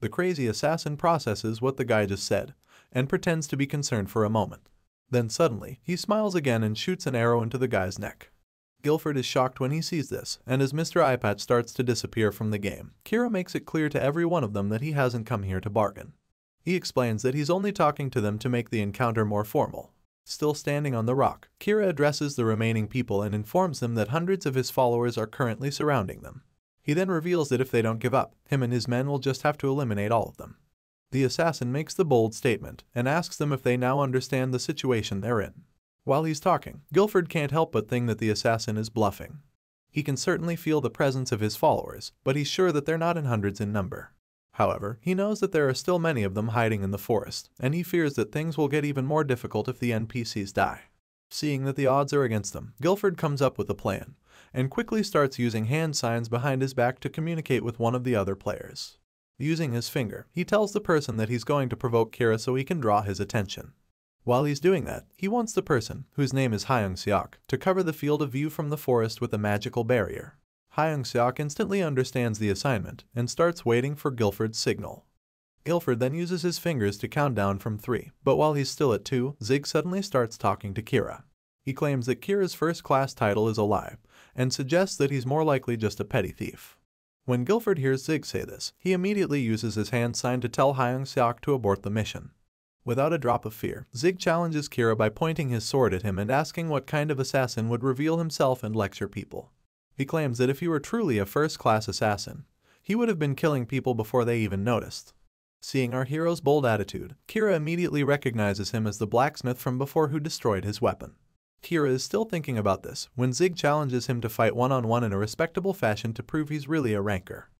The crazy assassin processes what the guy just said, and pretends to be concerned for a moment. Then suddenly, he smiles again and shoots an arrow into the guy's neck. Guilford is shocked when he sees this, and as Mr. Eye Patch starts to disappear from the game, Kira makes it clear to every one of them that he hasn't come here to bargain. He explains that he's only talking to them to make the encounter more formal. Still standing on the rock, Kira addresses the remaining people and informs them that hundreds of his followers are currently surrounding them. He then reveals that if they don't give up, him and his men will just have to eliminate all of them. The assassin makes the bold statement and asks them if they now understand the situation they're in. While he's talking, Guilford can't help but think that the assassin is bluffing. He can certainly feel the presence of his followers, but he's sure that they're not in hundreds in number. However, he knows that there are still many of them hiding in the forest, and he fears that things will get even more difficult if the NPCs die. Seeing that the odds are against them, Guilford comes up with a plan, and quickly starts using hand signs behind his back to communicate with one of the other players. Using his finger, he tells the person that he's going to provoke Kira so he can draw his attention. While he's doing that, he wants the person, whose name is Hyung-seok, to cover the field of view from the forest with a magical barrier. Hyung-seok instantly understands the assignment and starts waiting for Guilford's signal. Guilford then uses his fingers to count down from 3, but while he's still at 2, Zig suddenly starts talking to Kira. He claims that Kira's first-class title is a lie, and suggests that he's more likely just a petty thief. When Guilford hears Zig say this, he immediately uses his hand sign to tell Hyung-seok to abort the mission. Without a drop of fear, Zig challenges Kira by pointing his sword at him and asking what kind of assassin would reveal himself and lecture people. He claims that if he were truly a first-class assassin, he would have been killing people before they even noticed. Seeing our hero's bold attitude, Kira immediately recognizes him as the blacksmith from before who destroyed his weapon. Kira is still thinking about this when Zig challenges him to fight one-on-one in a respectable fashion to prove he's really a ranker.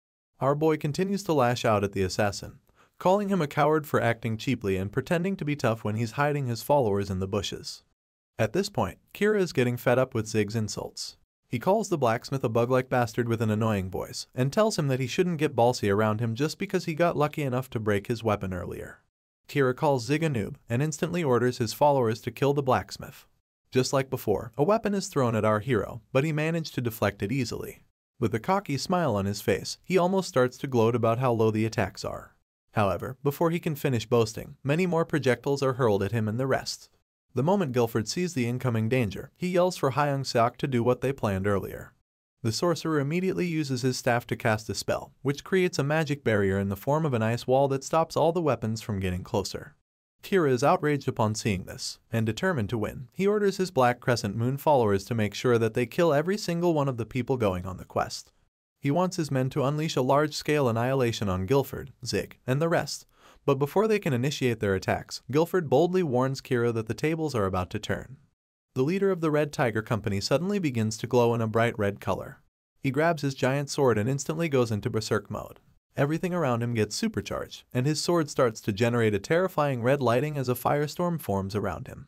Our boy continues to lash out at the assassin, calling him a coward for acting cheaply and pretending to be tough when he's hiding his followers in the bushes. At this point, Kira is getting fed up with Zig's insults. He calls the blacksmith a bug-like bastard with an annoying voice, and tells him that he shouldn't get ballsy around him just because he got lucky enough to break his weapon earlier. Kira calls Zig a noob, and instantly orders his followers to kill the blacksmith. Just like before, a weapon is thrown at our hero, but he managed to deflect it easily. With a cocky smile on his face, he almost starts to gloat about how low the attacks are. However, before he can finish boasting, many more projectiles are hurled at him and the rest. The moment Guilford sees the incoming danger, he yells for Hyung-seok to do what they planned earlier. The sorcerer immediately uses his staff to cast a spell, which creates a magic barrier in the form of an ice wall that stops all the weapons from getting closer. Kira is outraged upon seeing this, and determined to win, he orders his Black Crescent Moon followers to make sure that they kill every single one of the people going on the quest. He wants his men to unleash a large-scale annihilation on Guilford, Zig, and the rest, but before they can initiate their attacks, Guilford boldly warns Kira that the tables are about to turn. The leader of the Red Tiger Company suddenly begins to glow in a bright red color. He grabs his giant sword and instantly goes into berserk mode. Everything around him gets supercharged, and his sword starts to generate a terrifying red lighting as a firestorm forms around him.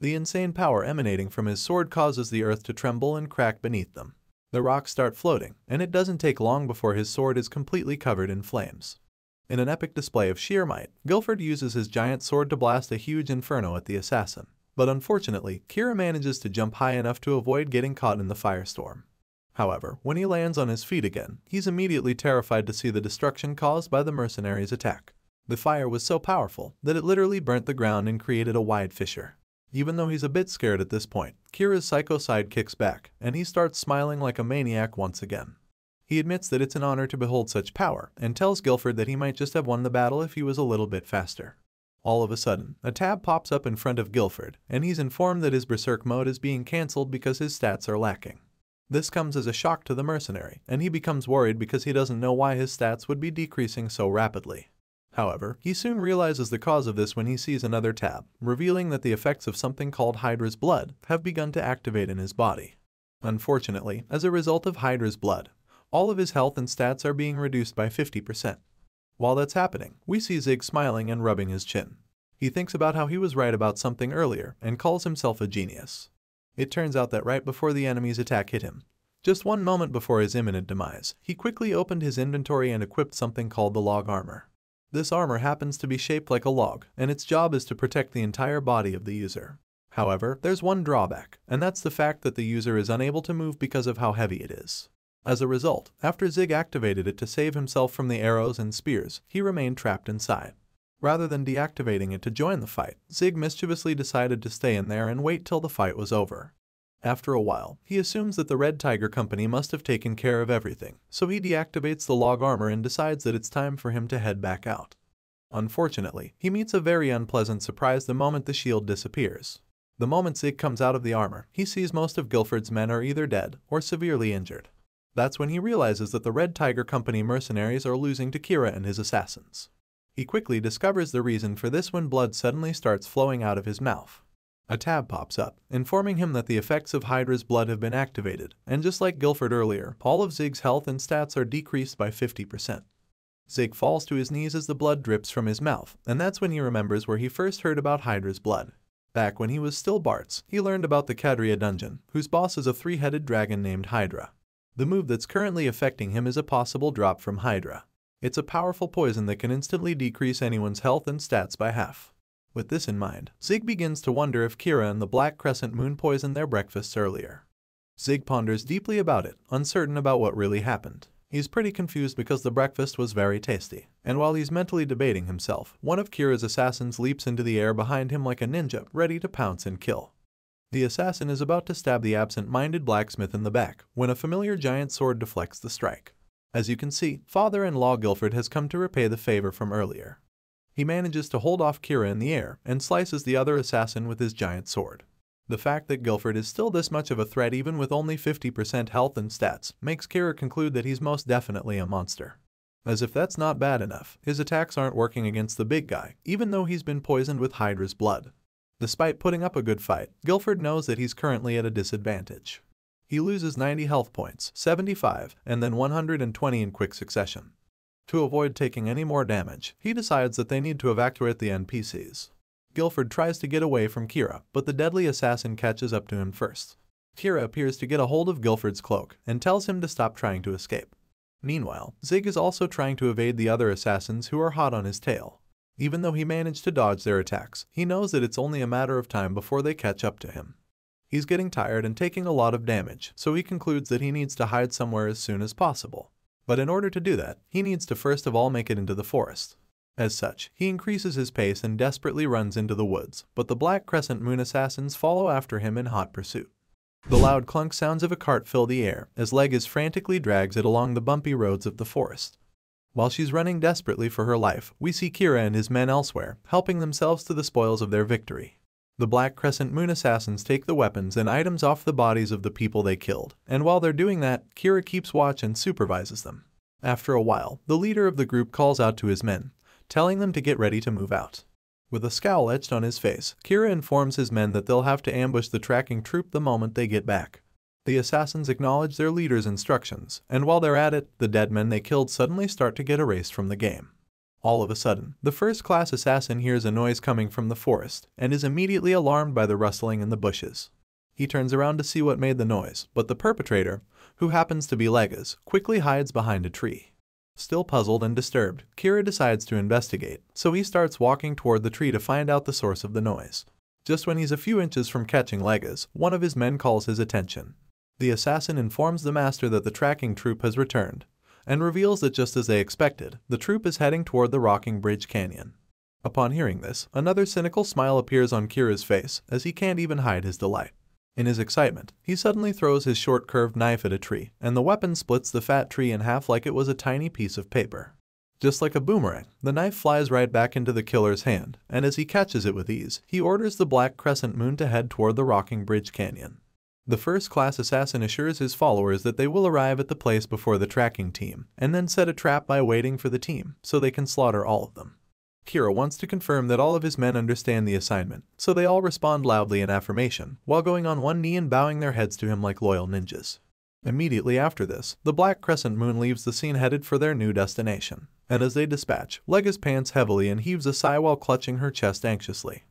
The insane power emanating from his sword causes the earth to tremble and crack beneath them. The rocks start floating, and it doesn't take long before his sword is completely covered in flames. In an epic display of sheer might, Guilford uses his giant sword to blast a huge inferno at the assassin. But unfortunately, Kira manages to jump high enough to avoid getting caught in the firestorm. However, when he lands on his feet again, he's immediately terrified to see the destruction caused by the mercenaries' attack. The fire was so powerful that it literally burnt the ground and created a wide fissure. Even though he's a bit scared at this point, Kira's psycho side kicks back, and he starts smiling like a maniac once again. He admits that it's an honor to behold such power, and tells Guilford that he might just have won the battle if he was a little bit faster. All of a sudden, a tab pops up in front of Guilford, and he's informed that his berserk mode is being cancelled because his stats are lacking. This comes as a shock to the mercenary, and he becomes worried because he doesn't know why his stats would be decreasing so rapidly. However, he soon realizes the cause of this when he sees another tab, revealing that the effects of something called Hydra's blood have begun to activate in his body. Unfortunately, as a result of Hydra's blood, all of his health and stats are being reduced by 50%. While that's happening, we see Zig smiling and rubbing his chin. He thinks about how he was right about something earlier and calls himself a genius. It turns out that right before the enemy's attack hit him, just one moment before his imminent demise, he quickly opened his inventory and equipped something called the log armor. This armor happens to be shaped like a log, and its job is to protect the entire body of the user. However, there's one drawback, and that's the fact that the user is unable to move because of how heavy it is. As a result, after Zig activated it to save himself from the arrows and spears, he remained trapped inside. Rather than deactivating it to join the fight, Zig mischievously decided to stay in there and wait till the fight was over. After a while, he assumes that the Red Tiger Company must have taken care of everything, so he deactivates the log armor and decides that it's time for him to head back out. Unfortunately, he meets a very unpleasant surprise the moment the shield disappears. The moment Zig comes out of the armor, he sees most of Guilford's men are either dead or severely injured. That's when he realizes that the Red Tiger Company mercenaries are losing to Kira and his assassins. He quickly discovers the reason for this when blood suddenly starts flowing out of his mouth. A tab pops up, informing him that the effects of Hydra's blood have been activated, and just like Guilford earlier, all of Zig's health and stats are decreased by 50%. Zig falls to his knees as the blood drips from his mouth, and that's when he remembers where he first heard about Hydra's blood. Back when he was still Bartz, he learned about the Arpedia Dungeon, whose boss is a three-headed dragon named Hydra. The move that's currently affecting him is a possible drop from Hydra. It's a powerful poison that can instantly decrease anyone's health and stats by half. With this in mind, Zig begins to wonder if Kira and the Black Crescent Moon poisoned their breakfasts earlier. Zig ponders deeply about it, uncertain about what really happened. He's pretty confused because the breakfast was very tasty, and while he's mentally debating himself, one of Kira's assassins leaps into the air behind him like a ninja, ready to pounce and kill. The assassin is about to stab the absent-minded blacksmith in the back, when a familiar giant sword deflects the strike. As you can see, father-in-law Guilford has come to repay the favor from earlier. He manages to hold off Kira in the air and slices the other assassin with his giant sword. The fact that Guilford is still this much of a threat even with only 50% health and stats makes Kira conclude that he's most definitely a monster. As if that's not bad enough, his attacks aren't working against the big guy, even though he's been poisoned with Hydra's blood. Despite putting up a good fight, Guilford knows that he's currently at a disadvantage. He loses 90 health points, 75, and then 120 in quick succession. To avoid taking any more damage, he decides that they need to evacuate the NPCs. Guilford tries to get away from Kira, but the deadly assassin catches up to him first. Kira appears to get a hold of Guilford's cloak and tells him to stop trying to escape. Meanwhile, Zig is also trying to evade the other assassins who are hot on his tail. Even though he managed to dodge their attacks, he knows that it's only a matter of time before they catch up to him. He's getting tired and taking a lot of damage, so he concludes that he needs to hide somewhere as soon as possible. But in order to do that, he needs to first of all make it into the forest. As such, he increases his pace and desperately runs into the woods, but the Black Crescent Moon assassins follow after him in hot pursuit. The loud clunk sounds of a cart fill the air, as Legaz frantically drags it along the bumpy roads of the forest. While she's running desperately for her life, we see Kira and his men elsewhere, helping themselves to the spoils of their victory. The Black Crescent Moon assassins take the weapons and items off the bodies of the people they killed, and while they're doing that, Kira keeps watch and supervises them. After a while, the leader of the group calls out to his men, telling them to get ready to move out. With a scowl etched on his face, Kira informs his men that they'll have to ambush the tracking troop the moment they get back. The assassins acknowledge their leader's instructions, and while they're at it, the dead men they killed suddenly start to get erased from the game. All of a sudden, the first-class assassin hears a noise coming from the forest, and is immediately alarmed by the rustling in the bushes. He turns around to see what made the noise, but the perpetrator, who happens to be Legaz, quickly hides behind a tree. Still puzzled and disturbed, Kira decides to investigate, so he starts walking toward the tree to find out the source of the noise. Just when he's a few inches from catching Legaz, one of his men calls his attention. The assassin informs the master that the tracking troop has returned, and reveals that just as they expected, the troop is heading toward the Rocking Bridge Canyon. Upon hearing this, another cynical smile appears on Kira's face, as he can't even hide his delight. In his excitement, he suddenly throws his short curved knife at a tree, and the weapon splits the fat tree in half like it was a tiny piece of paper. Just like a boomerang, the knife flies right back into the killer's hand, and as he catches it with ease, he orders the Black Crescent Moon to head toward the Rocking Bridge Canyon. The first-class assassin assures his followers that they will arrive at the place before the tracking team, and then set a trap by waiting for the team, so they can slaughter all of them. Kira wants to confirm that all of his men understand the assignment, so they all respond loudly in affirmation, while going on one knee and bowing their heads to him like loyal ninjas. Immediately after this, the Black Crescent Moon leaves the scene headed for their new destination, and as they dispatch, Legaz pants heavily and heaves a sigh while clutching her chest anxiously.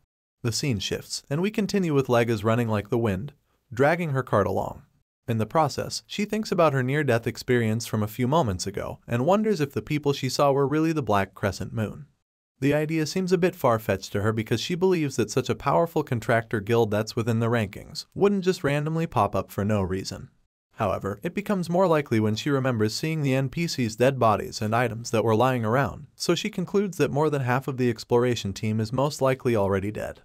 The scene shifts, and we continue with Legaz running like the wind, dragging her cart along. In the process, she thinks about her near-death experience from a few moments ago, and wonders if the people she saw were really the Black Crescent Moon. The idea seems a bit far-fetched to her because she believes that such a powerful contractor guild that's within the rankings wouldn't just randomly pop up for no reason. However, it becomes more likely when she remembers seeing the NPC's dead bodies and items that were lying around, so she concludes that more than half of the exploration team is most likely already dead.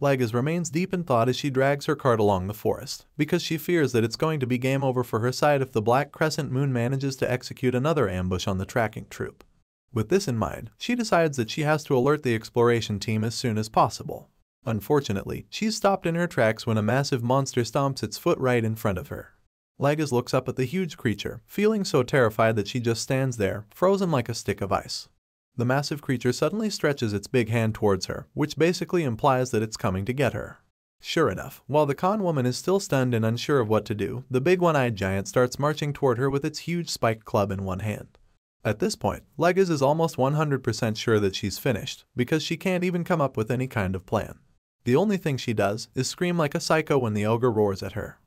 Legaz remains deep in thought as she drags her cart along the forest, because she fears that it's going to be game over for her side if the Black Crescent Moon manages to execute another ambush on the tracking troop. With this in mind, she decides that she has to alert the exploration team as soon as possible. Unfortunately, she's stopped in her tracks when a massive monster stomps its foot right in front of her. Legaz looks up at the huge creature, feeling so terrified that she just stands there, frozen like a stick of ice. The massive creature suddenly stretches its big hand towards her, which basically implies that it's coming to get her. Sure enough, while the con woman is still stunned and unsure of what to do, the big one-eyed giant starts marching toward her with its huge spiked club in one hand. At this point, Legaz is almost 100% sure that she's finished, because she can't even come up with any kind of plan. The only thing she does is scream like a psycho when the ogre roars at her.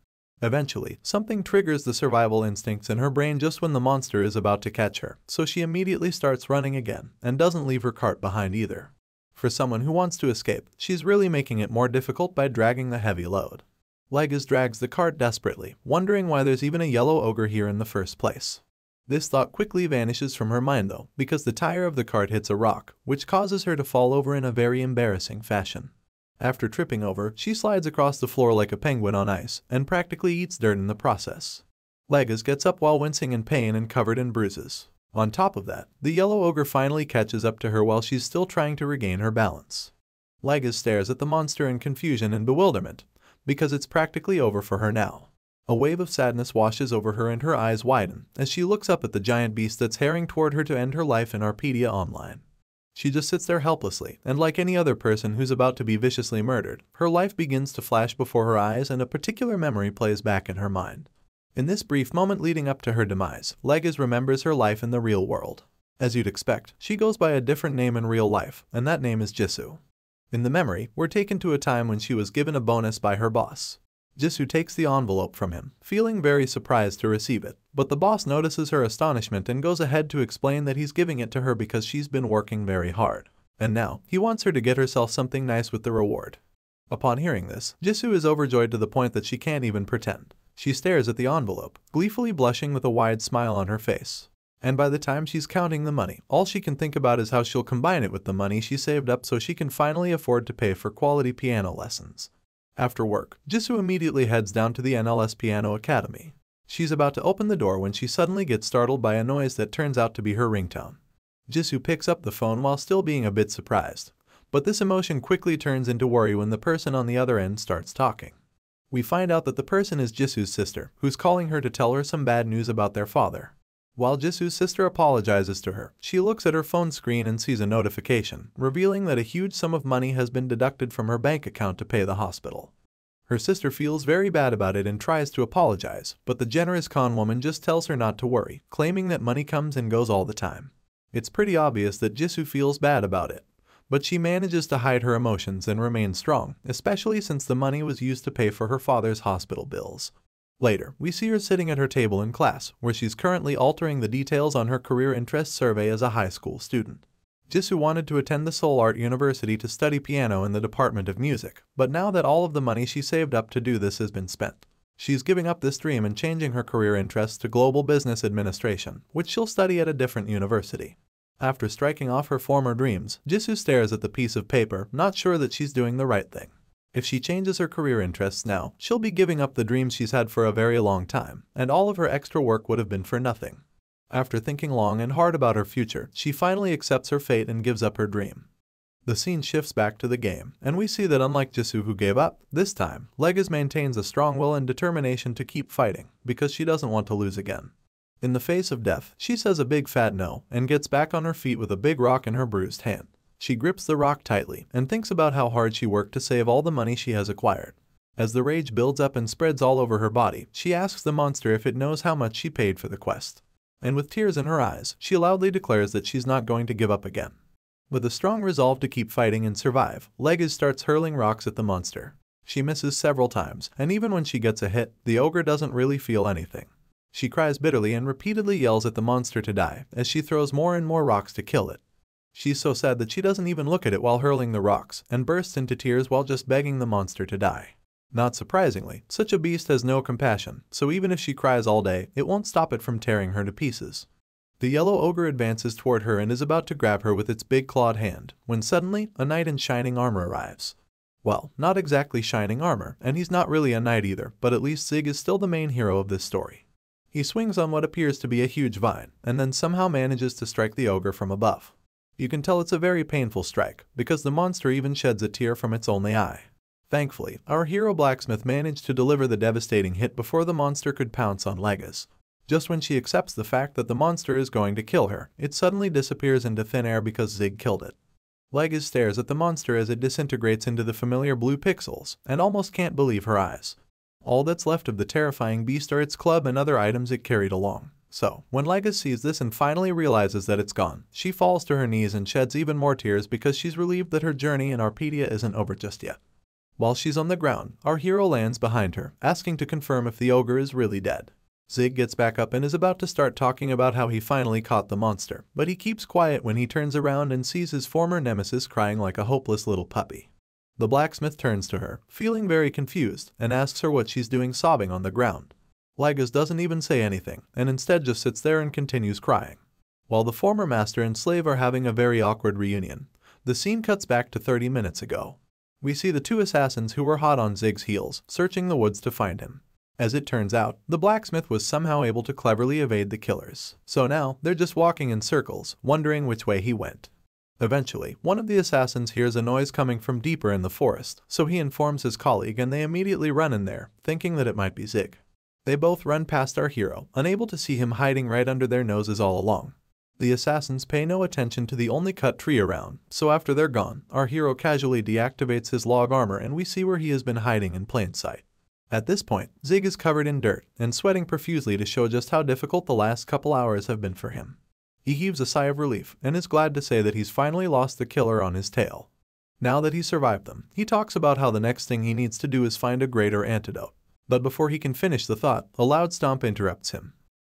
Eventually, something triggers the survival instincts in her brain just when the monster is about to catch her, so she immediately starts running again, and doesn't leave her cart behind either. For someone who wants to escape, she's really making it more difficult by dragging the heavy load. Legaz drags the cart desperately, wondering why there's even a yellow ogre here in the first place. This thought quickly vanishes from her mind though, because the tire of the cart hits a rock, which causes her to fall over in a very embarrassing fashion. After tripping over, she slides across the floor like a penguin on ice, and practically eats dirt in the process. Legaz gets up while wincing in pain and covered in bruises. On top of that, the yellow ogre finally catches up to her while she's still trying to regain her balance. Legaz stares at the monster in confusion and bewilderment, because it's practically over for her now. A wave of sadness washes over her and her eyes widen as she looks up at the giant beast that's herring toward her to end her life in Arpedia Online. She just sits there helplessly, and like any other person who's about to be viciously murdered, her life begins to flash before her eyes and a particular memory plays back in her mind. In this brief moment leading up to her demise, Legaz remembers her life in the real world. As you'd expect, she goes by a different name in real life, and that name is Jisoo. In the memory, we're taken to a time when she was given a bonus by her boss. Jisoo takes the envelope from him, feeling very surprised to receive it, but the boss notices her astonishment and goes ahead to explain that he's giving it to her because she's been working very hard. And now, he wants her to get herself something nice with the reward. Upon hearing this, Jisoo is overjoyed to the point that she can't even pretend. She stares at the envelope, gleefully blushing with a wide smile on her face. And by the time she's counting the money, all she can think about is how she'll combine it with the money she saved up so she can finally afford to pay for quality piano lessons. After work, Jisoo immediately heads down to the NLS Piano Academy. She's about to open the door when she suddenly gets startled by a noise that turns out to be her ringtone. Jisoo picks up the phone while still being a bit surprised, but this emotion quickly turns into worry when the person on the other end starts talking. We find out that the person is Jisoo's sister, who's calling her to tell her some bad news about their father. While Jisoo's sister apologizes to her, she looks at her phone screen and sees a notification, revealing that a huge sum of money has been deducted from her bank account to pay the hospital. Her sister feels very bad about it and tries to apologize, but the generous con woman just tells her not to worry, claiming that money comes and goes all the time. It's pretty obvious that Jisoo feels bad about it, but she manages to hide her emotions and remain strong, especially since the money was used to pay for her father's hospital bills. Later, we see her sitting at her table in class, where she's currently altering the details on her career interest survey as a high school student. Jisoo wanted to attend the Seoul Art University to study piano in the Department of Music, but now that all of the money she saved up to do this has been spent, she's giving up this dream and changing her career interests to global business administration, which she'll study at a different university. After striking off her former dreams, Jisoo stares at the piece of paper, not sure that she's doing the right thing. If she changes her career interests now, she'll be giving up the dreams she's had for a very long time, and all of her extra work would have been for nothing. After thinking long and hard about her future, she finally accepts her fate and gives up her dream. The scene shifts back to the game, and we see that unlike Jisoo who gave up, this time, Legaz maintains a strong will and determination to keep fighting, because she doesn't want to lose again. In the face of death, she says a big fat no, and gets back on her feet with a big rock in her bruised hand. She grips the rock tightly, and thinks about how hard she worked to save all the money she has acquired. As the rage builds up and spreads all over her body, she asks the monster if it knows how much she paid for the quest. And with tears in her eyes, she loudly declares that she's not going to give up again. With a strong resolve to keep fighting and survive, Legaz starts hurling rocks at the monster. She misses several times, and even when she gets a hit, the ogre doesn't really feel anything. She cries bitterly and repeatedly yells at the monster to die, as she throws more and more rocks to kill it. She's so sad that she doesn't even look at it while hurling the rocks, and bursts into tears while just begging the monster to die. Not surprisingly, such a beast has no compassion, so even if she cries all day, it won't stop it from tearing her to pieces. The yellow ogre advances toward her and is about to grab her with its big clawed hand, when suddenly, a knight in shining armor arrives. Well, not exactly shining armor, and he's not really a knight either, but at least Zig is still the main hero of this story. He swings on what appears to be a huge vine, and then somehow manages to strike the ogre from above. You can tell it's a very painful strike, because the monster even sheds a tear from its only eye. Thankfully, our hero blacksmith managed to deliver the devastating hit before the monster could pounce on Legaz. Just when she accepts the fact that the monster is going to kill her, it suddenly disappears into thin air because Zig killed it. Legaz stares at the monster as it disintegrates into the familiar blue pixels, and almost can't believe her eyes. All that's left of the terrifying beast are its club and other items it carried along. So, when Legaz sees this and finally realizes that it's gone, she falls to her knees and sheds even more tears because she's relieved that her journey in Arpedia isn't over just yet. While she's on the ground, our hero lands behind her, asking to confirm if the ogre is really dead. Zig gets back up and is about to start talking about how he finally caught the monster, but he keeps quiet when he turns around and sees his former nemesis crying like a hopeless little puppy. The blacksmith turns to her, feeling very confused, and asks her what she's doing sobbing on the ground. Legaz doesn't even say anything, and instead just sits there and continues crying. While the former master and slave are having a very awkward reunion, the scene cuts back to 30 minutes ago. We see the two assassins who were hot on Zig's heels, searching the woods to find him. As it turns out, the blacksmith was somehow able to cleverly evade the killers. So now, they're just walking in circles, wondering which way he went. Eventually, one of the assassins hears a noise coming from deeper in the forest, so he informs his colleague and they immediately run in there, thinking that it might be Zig. They both run past our hero, unable to see him hiding right under their noses all along. The assassins pay no attention to the only cut tree around, so after they're gone, our hero casually deactivates his log armor and we see where he has been hiding in plain sight. At this point, Zig is covered in dirt and sweating profusely to show just how difficult the last couple hours have been for him. He heaves a sigh of relief and is glad to say that he's finally lost the killer on his tail. Now that he survived them, he talks about how the next thing he needs to do is find a greater antidote. But before he can finish the thought, a loud stomp interrupts him.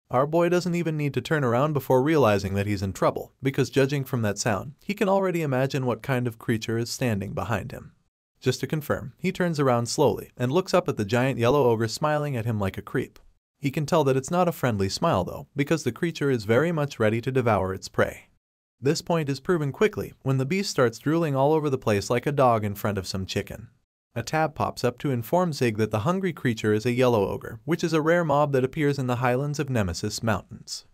Our boy doesn't even need to turn around before realizing that he's in trouble, because judging from that sound, he can already imagine what kind of creature is standing behind him. Just to confirm, he turns around slowly and looks up at the giant yellow ogre smiling at him like a creep. He can tell that it's not a friendly smile though, because the creature is very much ready to devour its prey. This point is proven quickly when the beast starts drooling all over the place like a dog in front of some chicken. A tab pops up to inform Zig that the hungry creature is a yellow ogre, which is a rare mob that appears in the highlands of Nemesis Mountains.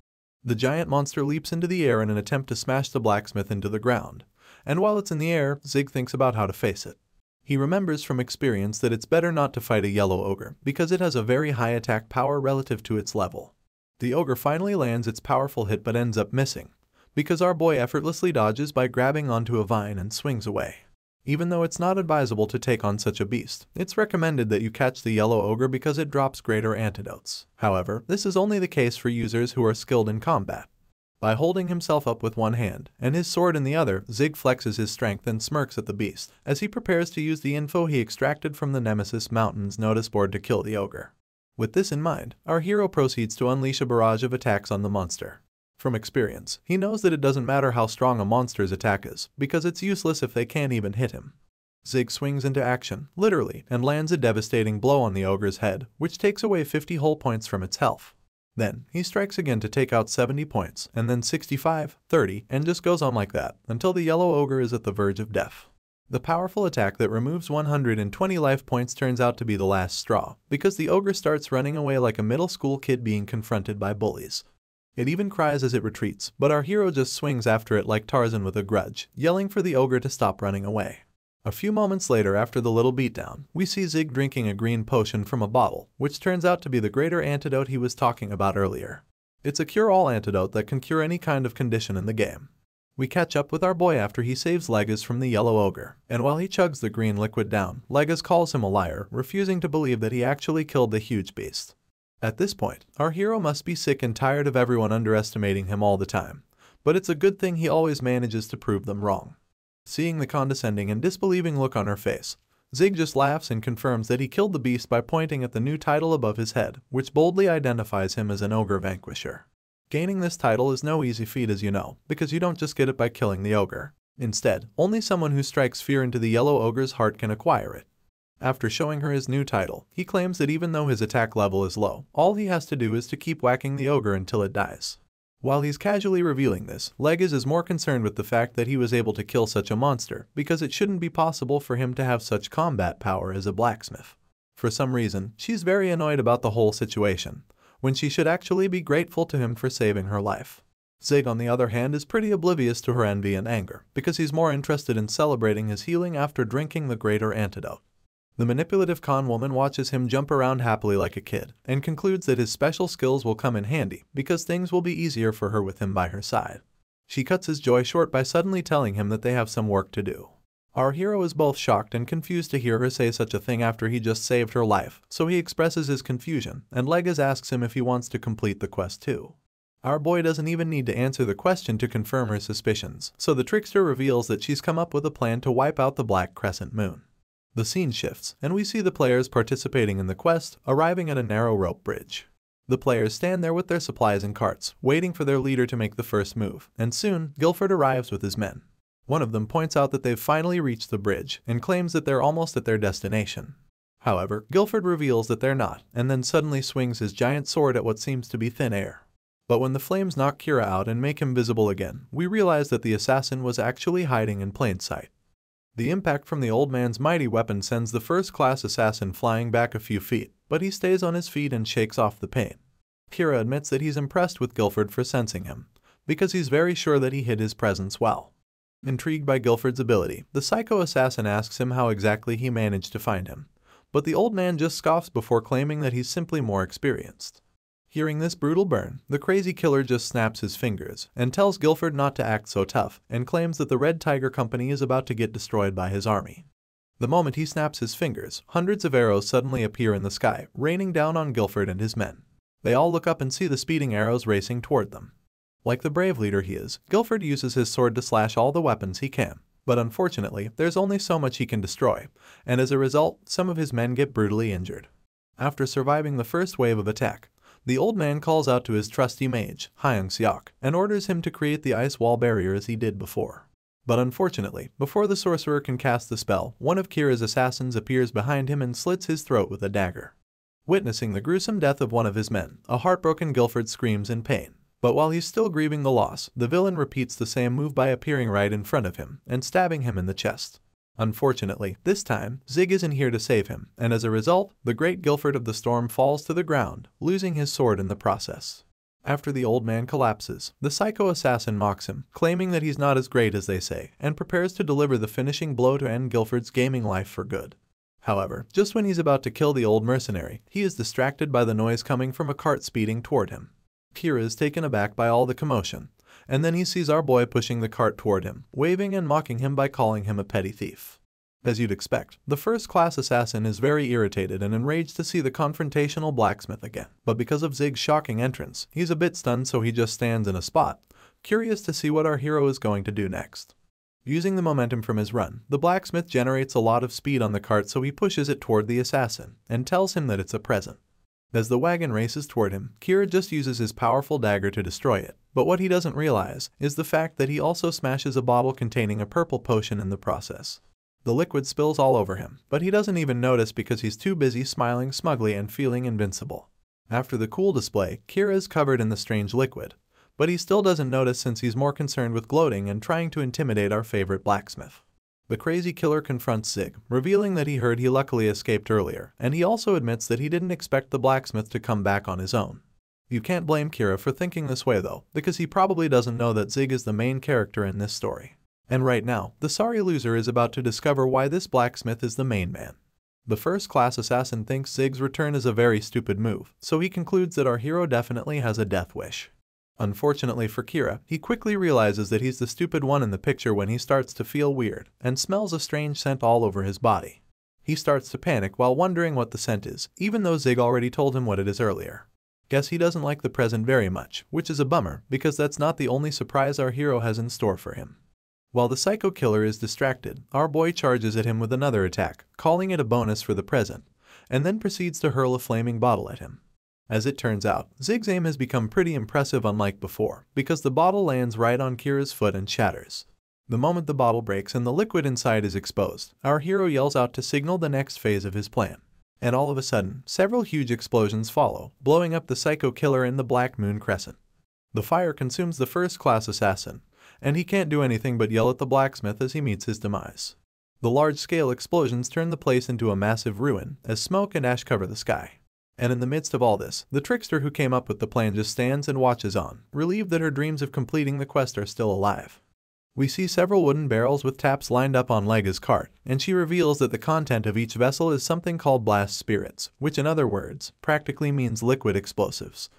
The giant monster leaps into the air in an attempt to smash the blacksmith into the ground, and while it's in the air, Zig thinks about how to face it. He remembers from experience that it's better not to fight a yellow ogre, because it has a very high attack power relative to its level. The ogre finally lands its powerful hit but ends up missing, because our boy effortlessly dodges by grabbing onto a vine and swings away. Even though it's not advisable to take on such a beast, it's recommended that you catch the yellow ogre because it drops greater antidotes. However, this is only the case for users who are skilled in combat. By holding himself up with one hand, and his sword in the other, Zig flexes his strength and smirks at the beast, as he prepares to use the info he extracted from the Nemesis Mountain's notice board to kill the ogre. With this in mind, our hero proceeds to unleash a barrage of attacks on the monster. From experience, he knows that it doesn't matter how strong a monster's attack is, because it's useless if they can't even hit him. Zig swings into action, literally, and lands a devastating blow on the ogre's head, which takes away 50 hull points from its health. Then, he strikes again to take out 70 points, and then 65, 30, and just goes on like that, until the yellow ogre is at the verge of death. The powerful attack that removes 120 life points turns out to be the last straw, because the ogre starts running away like a middle school kid being confronted by bullies. It even cries as it retreats, but our hero just swings after it like Tarzan with a grudge, yelling for the ogre to stop running away. A few moments later after the little beatdown, we see Zig drinking a green potion from a bottle, which turns out to be the greater antidote he was talking about earlier. It's a cure-all antidote that can cure any kind of condition in the game. We catch up with our boy after he saves Legaz from the yellow ogre, and while he chugs the green liquid down, Legaz calls him a liar, refusing to believe that he actually killed the huge beast. At this point, our hero must be sick and tired of everyone underestimating him all the time, but it's a good thing he always manages to prove them wrong. Seeing the condescending and disbelieving look on her face, Zig just laughs and confirms that he killed the beast by pointing at the new title above his head, which boldly identifies him as an ogre vanquisher. Gaining this title is no easy feat, as you know, because you don't just get it by killing the ogre. Instead, only someone who strikes fear into the yellow ogre's heart can acquire it. After showing her his new title, he claims that even though his attack level is low, all he has to do is to keep whacking the ogre until it dies. While he's casually revealing this, Legaz is more concerned with the fact that he was able to kill such a monster, because it shouldn't be possible for him to have such combat power as a blacksmith. For some reason, she's very annoyed about the whole situation, when she should actually be grateful to him for saving her life. Zig, on the other hand, is pretty oblivious to her envy and anger, because he's more interested in celebrating his healing after drinking the greater antidote. The manipulative con woman watches him jump around happily like a kid, and concludes that his special skills will come in handy, because things will be easier for her with him by her side. She cuts his joy short by suddenly telling him that they have some work to do. Our hero is both shocked and confused to hear her say such a thing after he just saved her life, so he expresses his confusion, and Legaz asks him if he wants to complete the quest too. Our boy doesn't even need to answer the question to confirm her suspicions, so the trickster reveals that she's come up with a plan to wipe out the Black Crescent Moon. The scene shifts, and we see the players participating in the quest, arriving at a narrow rope bridge. The players stand there with their supplies and carts, waiting for their leader to make the first move, and soon, Guilford arrives with his men. One of them points out that they've finally reached the bridge, and claims that they're almost at their destination. However, Guilford reveals that they're not, and then suddenly swings his giant sword at what seems to be thin air. But when the flames knock Kira out and make him visible again, we realize that the assassin was actually hiding in plain sight. The impact from the old man's mighty weapon sends the first-class assassin flying back a few feet, but he stays on his feet and shakes off the pain. Kira admits that he's impressed with Guilford for sensing him, because he's very sure that he hid his presence well. Intrigued by Guilford's ability, the psycho-assassin asks him how exactly he managed to find him, but the old man just scoffs before claiming that he's simply more experienced. Hearing this brutal burn, the crazy killer just snaps his fingers and tells Guilford not to act so tough and claims that the Red Tiger Company is about to get destroyed by his army. The moment he snaps his fingers, hundreds of arrows suddenly appear in the sky, raining down on Guilford and his men. They all look up and see the speeding arrows racing toward them. Like the brave leader he is, Guilford uses his sword to slash all the weapons he can, but unfortunately, there's only so much he can destroy, and as a result, some of his men get brutally injured. After surviving the first wave of attack, the old man calls out to his trusty mage, Hyun, and orders him to create the ice wall barrier as he did before. But unfortunately, before the sorcerer can cast the spell, one of Kira's assassins appears behind him and slits his throat with a dagger. Witnessing the gruesome death of one of his men, a heartbroken Guilford screams in pain. But while he's still grieving the loss, the villain repeats the same move by appearing right in front of him and stabbing him in the chest. Unfortunately, this time, Zig isn't here to save him, and as a result, the great Guilford of the Storm falls to the ground, losing his sword in the process. After the old man collapses, the psycho-assassin mocks him, claiming that he's not as great as they say, and prepares to deliver the finishing blow to end Guilford's gaming life for good. However, just when he's about to kill the old mercenary, he is distracted by the noise coming from a cart speeding toward him. Kira is taken aback by all the commotion, and then he sees our boy pushing the cart toward him, waving and mocking him by calling him a petty thief. as you'd expect. The first-class assassin is very irritated and enraged to see the confrontational blacksmith again, but because of Zig's shocking entrance, he's a bit stunned, so he just stands in a spot, curious to see what our hero is going to do next. Using the momentum from his run, the blacksmith generates a lot of speed on the cart, so he pushes it toward the assassin and tells him that it's a present. As the wagon races toward him, Kira just uses his powerful dagger to destroy it, but what he doesn't realize is the fact that he also smashes a bottle containing a purple potion in the process. The liquid spills all over him, but he doesn't even notice because he's too busy smiling smugly and feeling invincible. After the cool display, Kira is covered in the strange liquid, but he still doesn't notice since he's more concerned with gloating and trying to intimidate our favorite blacksmith. The crazy killer confronts Zig, revealing that he heard he luckily escaped earlier, and he also admits that he didn't expect the blacksmith to come back on his own. You can't blame Kira for thinking this way though, because he probably doesn't know that Zig is the main character in this story. And right now, the sorry loser is about to discover why this blacksmith is the main man. The first-class assassin thinks Zig's return is a very stupid move, so he concludes that our hero definitely has a death wish. Unfortunately for Kira, he quickly realizes that he's the stupid one in the picture when he starts to feel weird and smells a strange scent all over his body. He starts to panic while wondering what the scent is, even though Zig already told him what it is earlier. Guess he doesn't like the present very much, which is a bummer because that's not the only surprise our hero has in store for him. While the psycho killer is distracted, our boy charges at him with another attack, calling it a bonus for the present, and then proceeds to hurl a flaming bottle at him. As it turns out, Zig's aim has become pretty impressive unlike before, because the bottle lands right on Kira's foot and shatters. The moment the bottle breaks and the liquid inside is exposed, our hero yells out to signal the next phase of his plan. And all of a sudden, several huge explosions follow, blowing up the psycho killer in the Black Moon Crescent. The fire consumes the first-class assassin, and he can't do anything but yell at the blacksmith as he meets his demise. The large-scale explosions turn the place into a massive ruin, as smoke and ash cover the sky. And in the midst of all this, the trickster who came up with the plan just stands and watches on, relieved that her dreams of completing the quest are still alive. We see several wooden barrels with taps lined up on Legaz's cart, and she reveals that the content of each vessel is something called blast spirits, which in other words, practically means liquid explosives.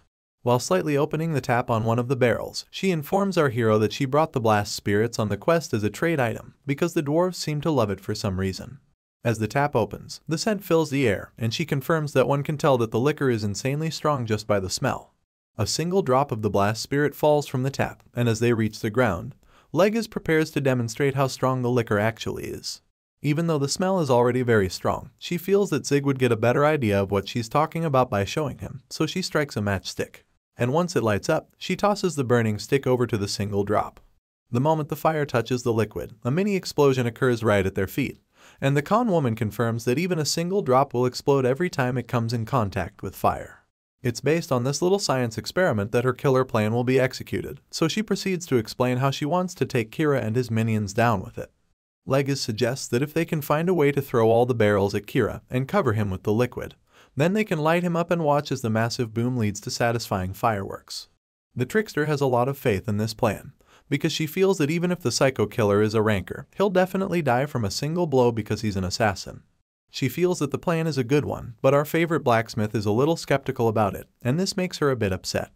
While slightly opening the tap on one of the barrels, she informs our hero that she brought the blast spirits on the quest as a trade item, because the dwarves seem to love it for some reason. As the tap opens, the scent fills the air, and she confirms that one can tell that the liquor is insanely strong just by the smell. A single drop of the blast spirit falls from the tap, and as they reach the ground, Legaz prepares to demonstrate how strong the liquor actually is. Even though the smell is already very strong, she feels that Zig would get a better idea of what she's talking about by showing him, so she strikes a matchstick. And once it lights up, she tosses the burning stick over to the single drop. The moment the fire touches the liquid, a mini explosion occurs right at their feet, and the con woman confirms that even a single drop will explode every time it comes in contact with fire. It's based on this little science experiment that her killer plan will be executed, so she proceeds to explain how she wants to take Kira and his minions down with it. Legaz suggests that if they can find a way to throw all the barrels at Kira and cover him with the liquid, then they can light him up and watch as the massive boom leads to satisfying fireworks. The trickster has a lot of faith in this plan, because she feels that even if the psycho killer is a ranker, he'll definitely die from a single blow because he's an assassin. She feels that the plan is a good one, but our favorite blacksmith is a little skeptical about it, and this makes her a bit upset.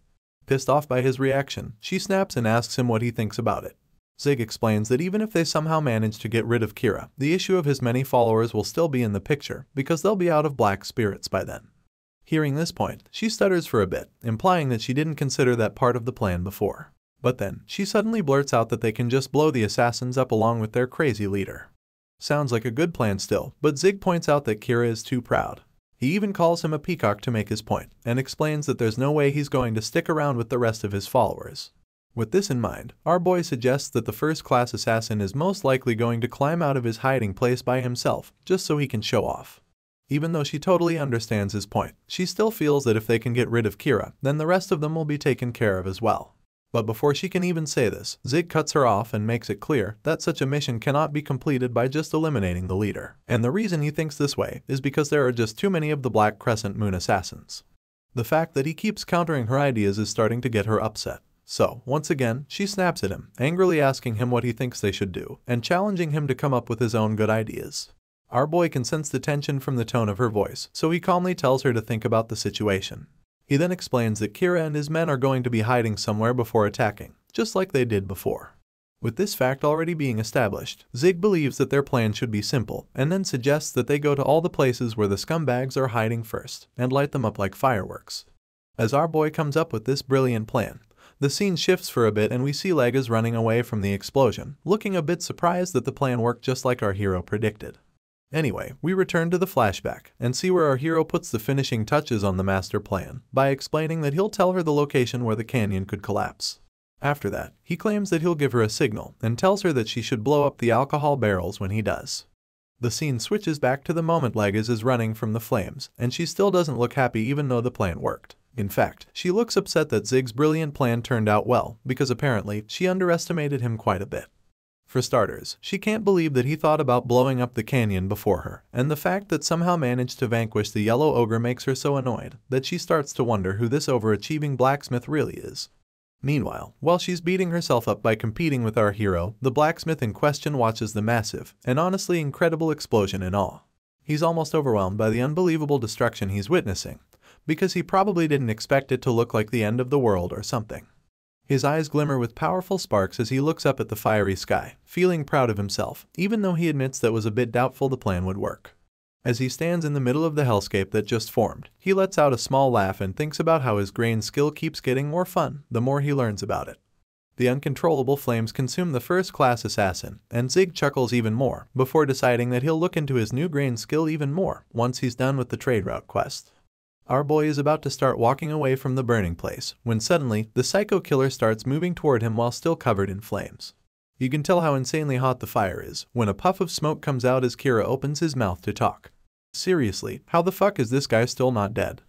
Pissed off by his reaction, she snaps and asks him what he thinks about it. Zig explains that even if they somehow manage to get rid of Kira, the issue of his many followers will still be in the picture, because they'll be out of black spirits by then. Hearing this point, she stutters for a bit, implying that she didn't consider that part of the plan before. But then, she suddenly blurts out that they can just blow the assassins up along with their crazy leader. Sounds like a good plan still, but Zig points out that Kira is too proud. He even calls him a peacock to make his point, and explains that there's no way he's going to stick around with the rest of his followers. With this in mind, our boy suggests that the first-class assassin is most likely going to climb out of his hiding place by himself, just so he can show off. Even though she totally understands his point, she still feels that if they can get rid of Kira, then the rest of them will be taken care of as well. But before she can even say this, Zig cuts her off and makes it clear that such a mission cannot be completed by just eliminating the leader. And the reason he thinks this way is because there are just too many of the Black Crescent Moon assassins. The fact that he keeps countering her ideas is starting to get her upset. So, once again, she snaps at him, angrily asking him what he thinks they should do, and challenging him to come up with his own good ideas. Our boy can sense the tension from the tone of her voice, so he calmly tells her to think about the situation. He then explains that Kira and his men are going to be hiding somewhere before attacking, just like they did before. With this fact already being established, Zig believes that their plan should be simple, and then suggests that they go to all the places where the scumbags are hiding first, and light them up like fireworks. As our boy comes up with this brilliant plan, the scene shifts for a bit and we see Legaz running away from the explosion, looking a bit surprised that the plan worked just like our hero predicted. Anyway, we return to the flashback, and see where our hero puts the finishing touches on the master plan, by explaining that he'll tell her the location where the canyon could collapse. After that, he claims that he'll give her a signal, and tells her that she should blow up the alcohol barrels when he does. The scene switches back to the moment Legaz is running from the flames, and she still doesn't look happy even though the plan worked. In fact, she looks upset that Zig's brilliant plan turned out well, because apparently, she underestimated him quite a bit. For starters, she can't believe that he thought about blowing up the canyon before her, and the fact that somehow managed to vanquish the yellow ogre makes her so annoyed that she starts to wonder who this overachieving blacksmith really is. Meanwhile, while she's beating herself up by competing with our hero, the blacksmith in question watches the massive, and honestly incredible explosion in awe. He's almost overwhelmed by the unbelievable destruction he's witnessing, because he probably didn't expect it to look like the end of the world or something. His eyes glimmer with powerful sparks as he looks up at the fiery sky, feeling proud of himself, even though he admits that was a bit doubtful the plan would work. As he stands in the middle of the hellscape that just formed, he lets out a small laugh and thinks about how his grain skill keeps getting more fun the more he learns about it. The uncontrollable flames consume the first-class assassin, and Zig chuckles even more, before deciding that he'll look into his new grain skill even more once he's done with the trade route quest. Our boy is about to start walking away from the burning place, when suddenly, the psycho killer starts moving toward him while still covered in flames. You can tell how insanely hot the fire is, when a puff of smoke comes out as Kira opens his mouth to talk. Seriously, how the fuck is this guy still not dead?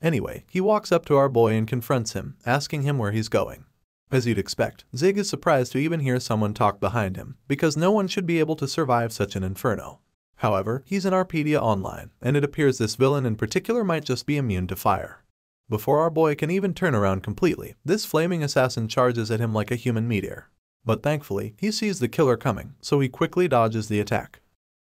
Anyway, he walks up to our boy and confronts him, asking him where he's going. As you'd expect, Zig is surprised to even hear someone talk behind him, because no one should be able to survive such an inferno. However, he's in Arpedia Online, and it appears this villain in particular might just be immune to fire. Before our boy can even turn around completely, this flaming assassin charges at him like a human meteor. But thankfully, he sees the killer coming, so he quickly dodges the attack.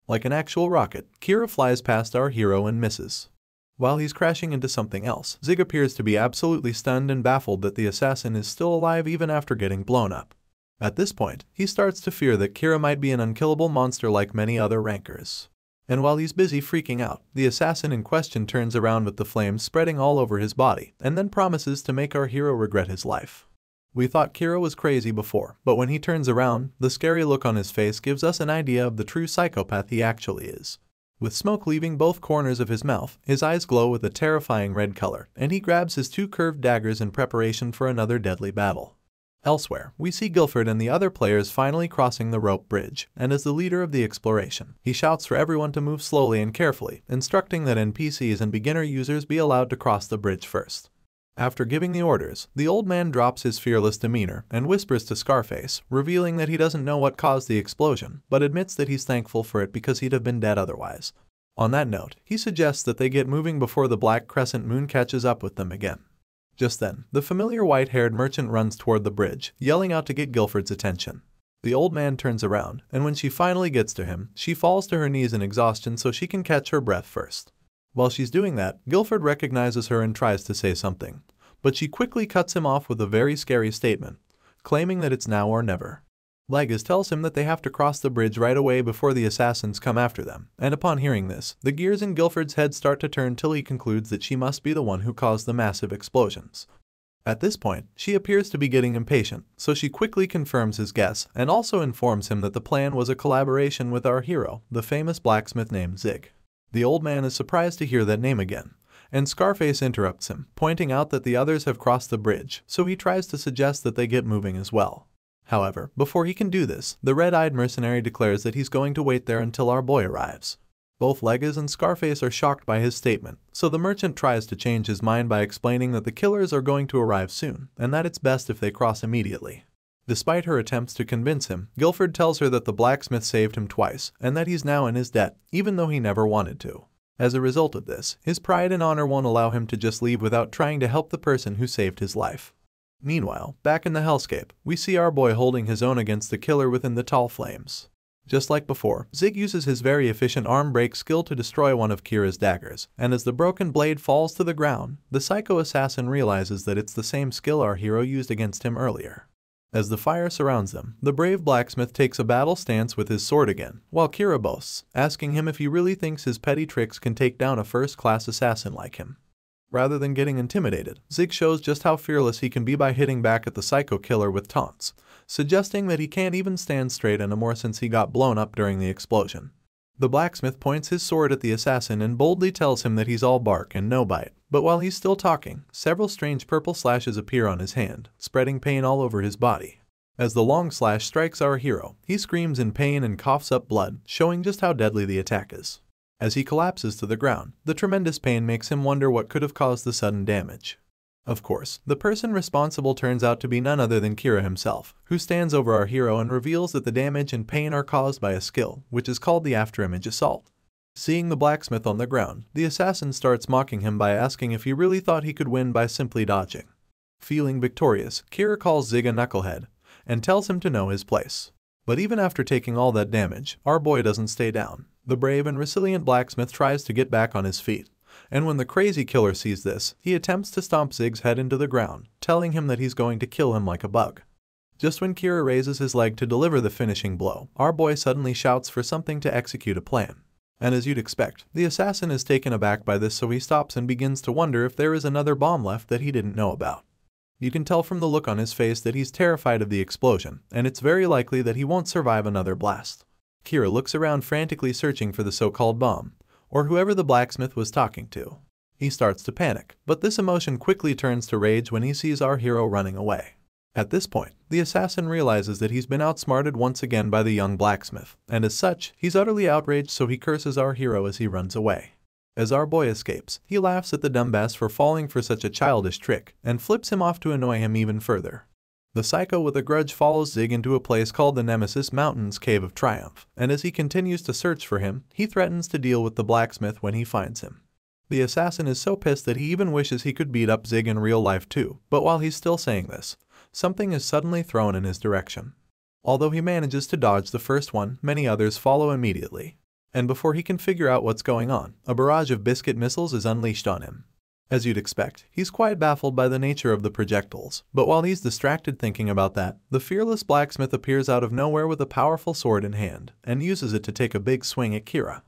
Like an actual rocket, Kira flies past our hero and misses. While he's crashing into something else, Zig appears to be absolutely stunned and baffled that the assassin is still alive even after getting blown up. At this point, he starts to fear that Kira might be an unkillable monster like many other rankers. And while he's busy freaking out, the assassin in question turns around with the flames spreading all over his body, and then promises to make our hero regret his life. We thought Kira was crazy before, but when he turns around, the scary look on his face gives us an idea of the true psychopath he actually is. With smoke leaving both corners of his mouth, his eyes glow with a terrifying red color, and he grabs his two curved daggers in preparation for another deadly battle. Elsewhere, we see Guilford and the other players finally crossing the rope bridge, and as the leader of the exploration, he shouts for everyone to move slowly and carefully, instructing that NPCs and beginner users be allowed to cross the bridge first. After giving the orders, the old man drops his fearless demeanor and whispers to Scarface, revealing that he doesn't know what caused the explosion, but admits that he's thankful for it because he'd have been dead otherwise. On that note, he suggests that they get moving before the Black Crescent Moon catches up with them again. Just then, the familiar white-haired merchant runs toward the bridge, yelling out to get Guilford's attention. The old man turns around, and when she finally gets to him, she falls to her knees in exhaustion so she can catch her breath first. While she's doing that, Guilford recognizes her and tries to say something, but she quickly cuts him off with a very scary statement, claiming that it's now or never. Legaz tells him that they have to cross the bridge right away before the assassins come after them, and upon hearing this, the gears in Guilford's head start to turn till he concludes that she must be the one who caused the massive explosions. At this point, she appears to be getting impatient, so she quickly confirms his guess and also informs him that the plan was a collaboration with our hero, the famous blacksmith named Zig. The old man is surprised to hear that name again, and Scarface interrupts him, pointing out that the others have crossed the bridge, so he tries to suggest that they get moving as well. However, before he can do this, the red-eyed mercenary declares that he's going to wait there until our boy arrives. Both Legaz and Scarface are shocked by his statement, so the merchant tries to change his mind by explaining that the killers are going to arrive soon, and that it's best if they cross immediately. Despite her attempts to convince him, Guilford tells her that the blacksmith saved him twice, and that he's now in his debt, even though he never wanted to. As a result of this, his pride and honor won't allow him to just leave without trying to help the person who saved his life. Meanwhile, back in the hellscape, we see our boy holding his own against the killer within the tall flames. Just like before, Zig uses his very efficient arm break skill to destroy one of Kira's daggers, and as the broken blade falls to the ground, the psycho assassin realizes that it's the same skill our hero used against him earlier. As the fire surrounds them, the brave blacksmith takes a battle stance with his sword again, while Kira boasts, asking him if he really thinks his petty tricks can take down a first-class assassin like him. Rather than getting intimidated, Zig shows just how fearless he can be by hitting back at the psycho killer with taunts, suggesting that he can't even stand straight anymore since he got blown up during the explosion. The blacksmith points his sword at the assassin and boldly tells him that he's all bark and no bite. But while he's still talking, several strange purple slashes appear on his hand, spreading pain all over his body. As the long slash strikes our hero, he screams in pain and coughs up blood, showing just how deadly the attack is. As he collapses to the ground, the tremendous pain makes him wonder what could have caused the sudden damage. Of course, the person responsible turns out to be none other than Kira himself, who stands over our hero and reveals that the damage and pain are caused by a skill, which is called the afterimage assault. Seeing the blacksmith on the ground, the assassin starts mocking him by asking if he really thought he could win by simply dodging. Feeling victorious, Kira calls Zig a knucklehead and tells him to know his place. But even after taking all that damage, our boy doesn't stay down. The brave and resilient blacksmith tries to get back on his feet, and when the crazy killer sees this, he attempts to stomp Zig's head into the ground, telling him that he's going to kill him like a bug. Just when Kira raises his leg to deliver the finishing blow, our boy suddenly shouts for something to execute a plan. And as you'd expect, the assassin is taken aback by this, so he stops and begins to wonder if there is another bomb left that he didn't know about. You can tell from the look on his face that he's terrified of the explosion, and it's very likely that he won't survive another blast. Kira looks around frantically searching for the so-called bomb, or whoever the blacksmith was talking to. He starts to panic, but this emotion quickly turns to rage when he sees our hero running away. At this point, the assassin realizes that he's been outsmarted once again by the young blacksmith, and as such, he's utterly outraged, so he curses our hero as he runs away. As our boy escapes, he laughs at the dumbass for falling for such a childish trick, and flips him off to annoy him even further. The psycho with a grudge follows Zig into a place called the Nemesis Mountains Cave of Triumph, and as he continues to search for him, he threatens to deal with the blacksmith when he finds him. The assassin is so pissed that he even wishes he could beat up Zig in real life too, but while he's still saying this, something is suddenly thrown in his direction. Although he manages to dodge the first one, many others follow immediately. And before he can figure out what's going on, a barrage of biscuit missiles is unleashed on him. As you'd expect, he's quite baffled by the nature of the projectiles, but while he's distracted thinking about that, the fearless blacksmith appears out of nowhere with a powerful sword in hand, and uses it to take a big swing at Kira.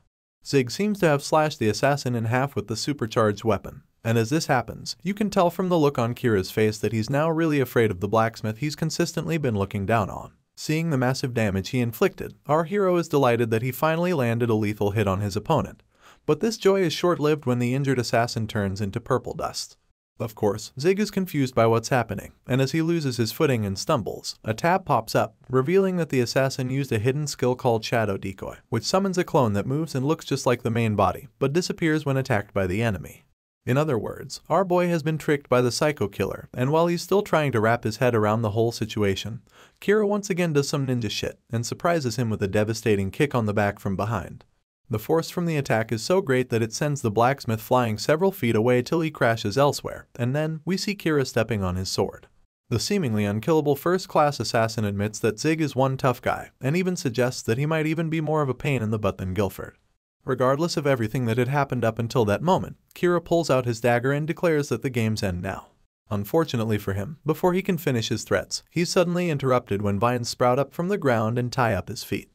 Zig seems to have slashed the assassin in half with the supercharged weapon. And as this happens, you can tell from the look on Kira's face that he's now really afraid of the blacksmith he's consistently been looking down on. Seeing the massive damage he inflicted, our hero is delighted that he finally landed a lethal hit on his opponent. But this joy is short-lived when the injured assassin turns into purple dust. Of course, Zig is confused by what's happening, and as he loses his footing and stumbles, a tab pops up, revealing that the assassin used a hidden skill called Shadow Decoy, which summons a clone that moves and looks just like the main body, but disappears when attacked by the enemy. In other words, our boy has been tricked by the psycho killer, and while he's still trying to wrap his head around the whole situation, Kira once again does some ninja shit and surprises him with a devastating kick on the back from behind. The force from the attack is so great that it sends the blacksmith flying several feet away till he crashes elsewhere, and then we see Kira stepping on his sword. The seemingly unkillable first-class assassin admits that Zig is one tough guy, and even suggests that he might even be more of a pain in the butt than Guilford. Regardless of everything that had happened up until that moment, Kira pulls out his dagger and declares that the game's end now. Unfortunately for him, before he can finish his threats, he's suddenly interrupted when vines sprout up from the ground and tie up his feet.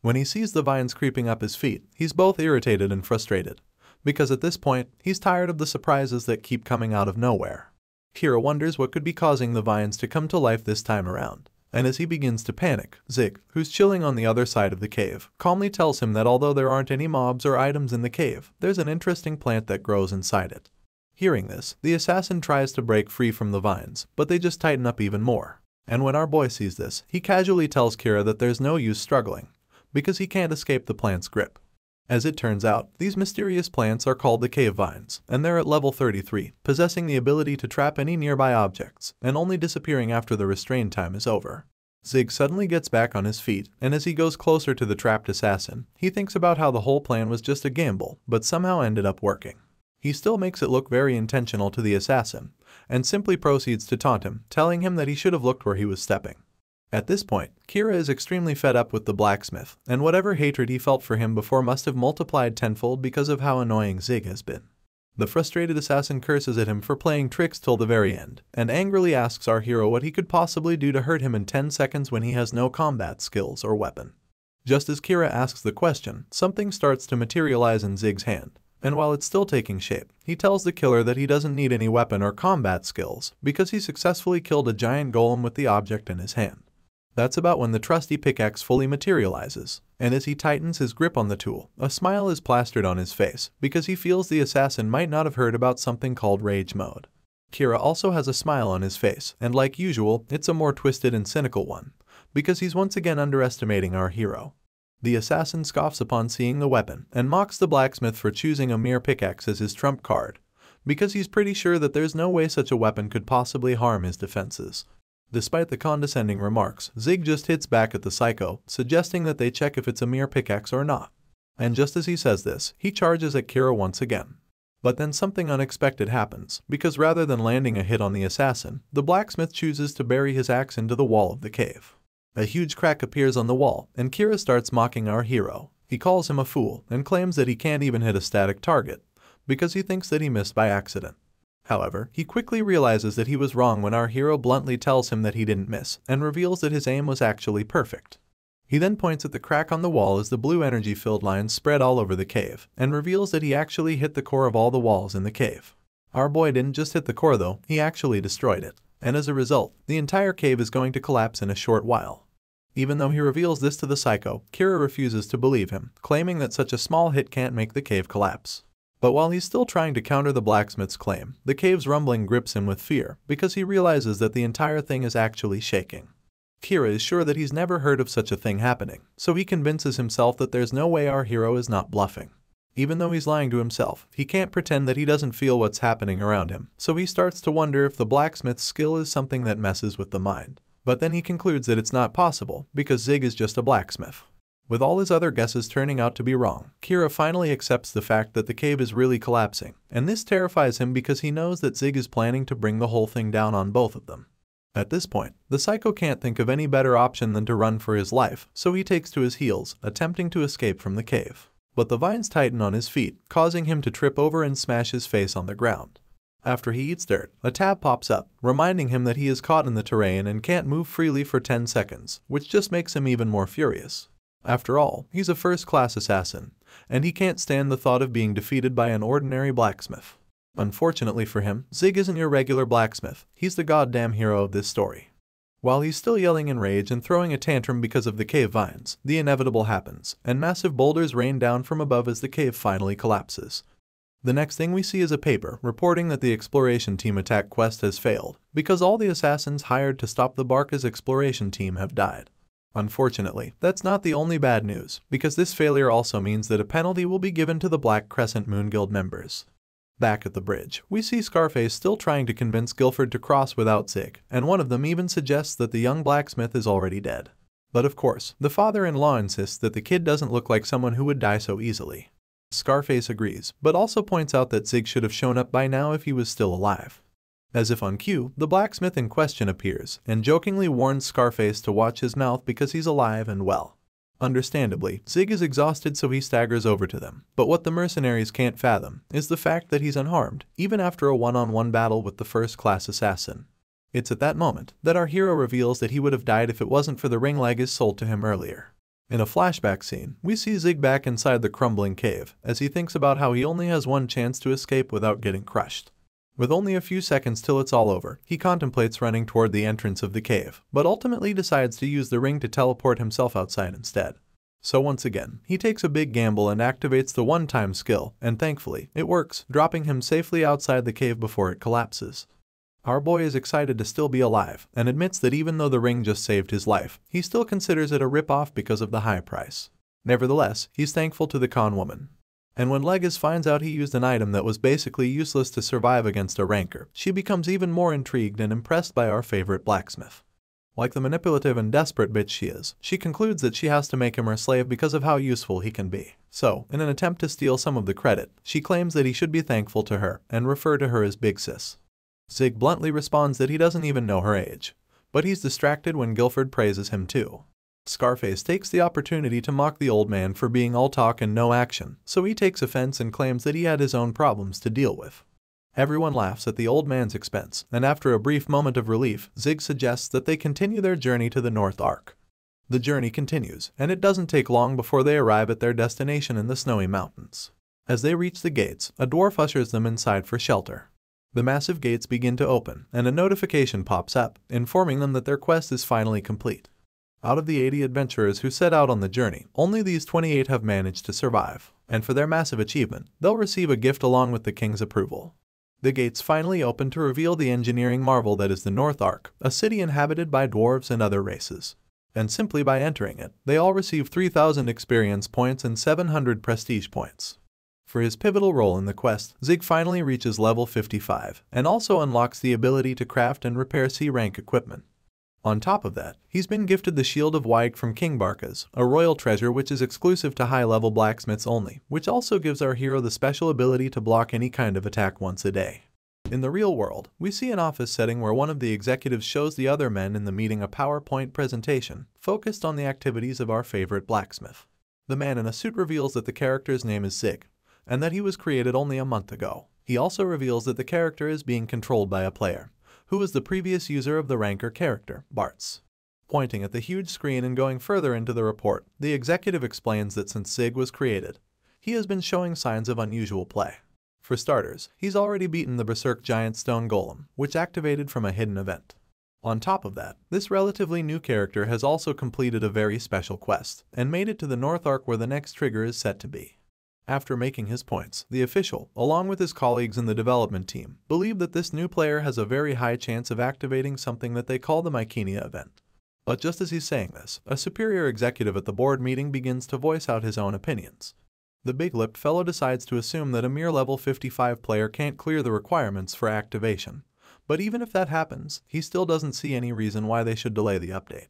When he sees the vines creeping up his feet, he's both irritated and frustrated, because at this point, he's tired of the surprises that keep coming out of nowhere. Kira wonders what could be causing the vines to come to life this time around. And as he begins to panic, Zig, who's chilling on the other side of the cave, calmly tells him that although there aren't any mobs or items in the cave, there's an interesting plant that grows inside it. Hearing this, the assassin tries to break free from the vines, but they just tighten up even more. And when our boy sees this, he casually tells Kira that there's no use struggling, because he can't escape the plant's grip. As it turns out, these mysterious plants are called the cave vines, and they're at level 33, possessing the ability to trap any nearby objects, and only disappearing after the restraint time is over. Zig suddenly gets back on his feet, and as he goes closer to the trapped assassin, he thinks about how the whole plan was just a gamble, but somehow ended up working. He still makes it look very intentional to the assassin, and simply proceeds to taunt him, telling him that he should have looked where he was stepping. At this point, Kira is extremely fed up with the blacksmith, and whatever hatred he felt for him before must have multiplied tenfold because of how annoying Zig has been. The frustrated assassin curses at him for playing tricks till the very end, and angrily asks our hero what he could possibly do to hurt him in 10 seconds when he has no combat skills or weapon. Just as Kira asks the question, something starts to materialize in Zig's hand, and while it's still taking shape, he tells the killer that he doesn't need any weapon or combat skills because he successfully killed a giant golem with the object in his hand. That's about when the trusty pickaxe fully materializes, and as he tightens his grip on the tool, a smile is plastered on his face because he feels the assassin might not have heard about something called rage mode. Kira also has a smile on his face, and like usual, it's a more twisted and cynical one, because he's once again underestimating our hero. The assassin scoffs upon seeing the weapon and mocks the blacksmith for choosing a mere pickaxe as his trump card, because he's pretty sure that there's no way such a weapon could possibly harm his defenses. Despite the condescending remarks, Zig just hits back at the psycho, suggesting that they check if it's a mere pickaxe or not. And just as he says this, he charges at Kira once again. But then something unexpected happens, because rather than landing a hit on the assassin, the blacksmith chooses to bury his axe into the wall of the cave. A huge crack appears on the wall, and Kira starts mocking our hero. He calls him a fool, and claims that he can't even hit a static target, because he thinks that he missed by accident. However, he quickly realizes that he was wrong when our hero bluntly tells him that he didn't miss, and reveals that his aim was actually perfect. He then points at the crack on the wall as the blue energy-filled lines spread all over the cave, and reveals that he actually hit the core of all the walls in the cave. Our boy didn't just hit the core though, he actually destroyed it, and as a result, the entire cave is going to collapse in a short while. Even though he reveals this to the psycho, Kira refuses to believe him, claiming that such a small hit can't make the cave collapse. But while he's still trying to counter the blacksmith's claim, the cave's rumbling grips him with fear because he realizes that the entire thing is actually shaking. Kira is sure that he's never heard of such a thing happening, so he convinces himself that there's no way our hero is not bluffing. Even though he's lying to himself, he can't pretend that he doesn't feel what's happening around him, so he starts to wonder if the blacksmith's skill is something that messes with the mind. But then he concludes that it's not possible because Zig is just a blacksmith. With all his other guesses turning out to be wrong, Kira finally accepts the fact that the cave is really collapsing, and this terrifies him because he knows that Zig is planning to bring the whole thing down on both of them. At this point, the psycho can't think of any better option than to run for his life, so he takes to his heels, attempting to escape from the cave. But the vines tighten on his feet, causing him to trip over and smash his face on the ground. After he eats dirt, a tab pops up, reminding him that he is caught in the terrain and can't move freely for 10 seconds, which just makes him even more furious. After all, he's a first-class assassin, and he can't stand the thought of being defeated by an ordinary blacksmith. Unfortunately for him, Zig isn't your regular blacksmith, he's the goddamn hero of this story. While he's still yelling in rage and throwing a tantrum because of the cave vines, the inevitable happens, and massive boulders rain down from above as the cave finally collapses. The next thing we see is a paper reporting that the exploration team attack quest has failed, because all the assassins hired to stop the Barkas exploration team have died. Unfortunately, that's not the only bad news, because this failure also means that a penalty will be given to the Black Crescent Moon Guild members. Back at the bridge, we see Scarface still trying to convince Guilford to cross without Zig, and one of them even suggests that the young blacksmith is already dead. But of course, the father-in-law insists that the kid doesn't look like someone who would die so easily. Scarface agrees, but also points out that Zig should have shown up by now if he was still alive. As if on cue, the blacksmith in question appears, and jokingly warns Scarface to watch his mouth because he's alive and well. Understandably, Zig is exhausted so he staggers over to them, but what the mercenaries can't fathom is the fact that he's unharmed, even after a one-on-one battle with the first-class assassin. It's at that moment that our hero reveals that he would have died if it wasn't for the ring Legaz sold to him earlier. In a flashback scene, we see Zig back inside the crumbling cave, as he thinks about how he only has one chance to escape without getting crushed. With only a few seconds till it's all over, he contemplates running toward the entrance of the cave, but ultimately decides to use the ring to teleport himself outside instead. So once again, he takes a big gamble and activates the one-time skill, and thankfully, it works, dropping him safely outside the cave before it collapses. Our boy is excited to still be alive, and admits that even though the ring just saved his life, he still considers it a rip-off because of the high price. Nevertheless, he's thankful to the con woman. And when Legaz finds out he used an item that was basically useless to survive against a ranker, she becomes even more intrigued and impressed by our favorite blacksmith. Like the manipulative and desperate bitch she is, she concludes that she has to make him her slave because of how useful he can be. So, in an attempt to steal some of the credit, she claims that he should be thankful to her and refer to her as Big Sis. Zig bluntly responds that he doesn't even know her age, but he's distracted when Guilford praises him too. Scarface takes the opportunity to mock the old man for being all talk and no action, so he takes offense and claims that he had his own problems to deal with. Everyone laughs at the old man's expense, and after a brief moment of relief, Zig suggests that they continue their journey to the North Ark. The journey continues, and it doesn't take long before they arrive at their destination in the snowy mountains. As they reach the gates, a dwarf ushers them inside for shelter. The massive gates begin to open, and a notification pops up, informing them that their quest is finally complete. Out of the 80 adventurers who set out on the journey, only these 28 have managed to survive, and for their massive achievement, they'll receive a gift along with the king's approval. The gates finally open to reveal the engineering marvel that is the North Ark, a city inhabited by dwarves and other races. And simply by entering it, they all receive 3,000 experience points and 700 prestige points. For his pivotal role in the quest, Zig finally reaches level 55, and also unlocks the ability to craft and repair C-rank equipment. On top of that, he's been gifted the Shield of Wyke from King Barkas, a royal treasure which is exclusive to high-level blacksmiths only, which also gives our hero the special ability to block any kind of attack once a day. In the real world, we see an office setting where one of the executives shows the other men in the meeting a PowerPoint presentation focused on the activities of our favorite blacksmith. The man in a suit reveals that the character's name is Zig, and that he was created only a month ago. He also reveals that the character is being controlled by a player, who was the previous user of the ranker character, Bartz. Pointing at the huge screen and going further into the report, the executive explains that since Zig was created, he has been showing signs of unusual play. For starters, he's already beaten the Berserk Giant Stone Golem, which activated from a hidden event. On top of that, this relatively new character has also completed a very special quest, and made it to the North Ark where the next trigger is set to be. After making his points, the official, along with his colleagues in the development team, believe that this new player has a very high chance of activating something that they call the Mykenia event. But just as he's saying this, a superior executive at the board meeting begins to voice out his own opinions. The big-lipped fellow decides to assume that a mere level 55 player can't clear the requirements for activation. But even if that happens, he still doesn't see any reason why they should delay the update.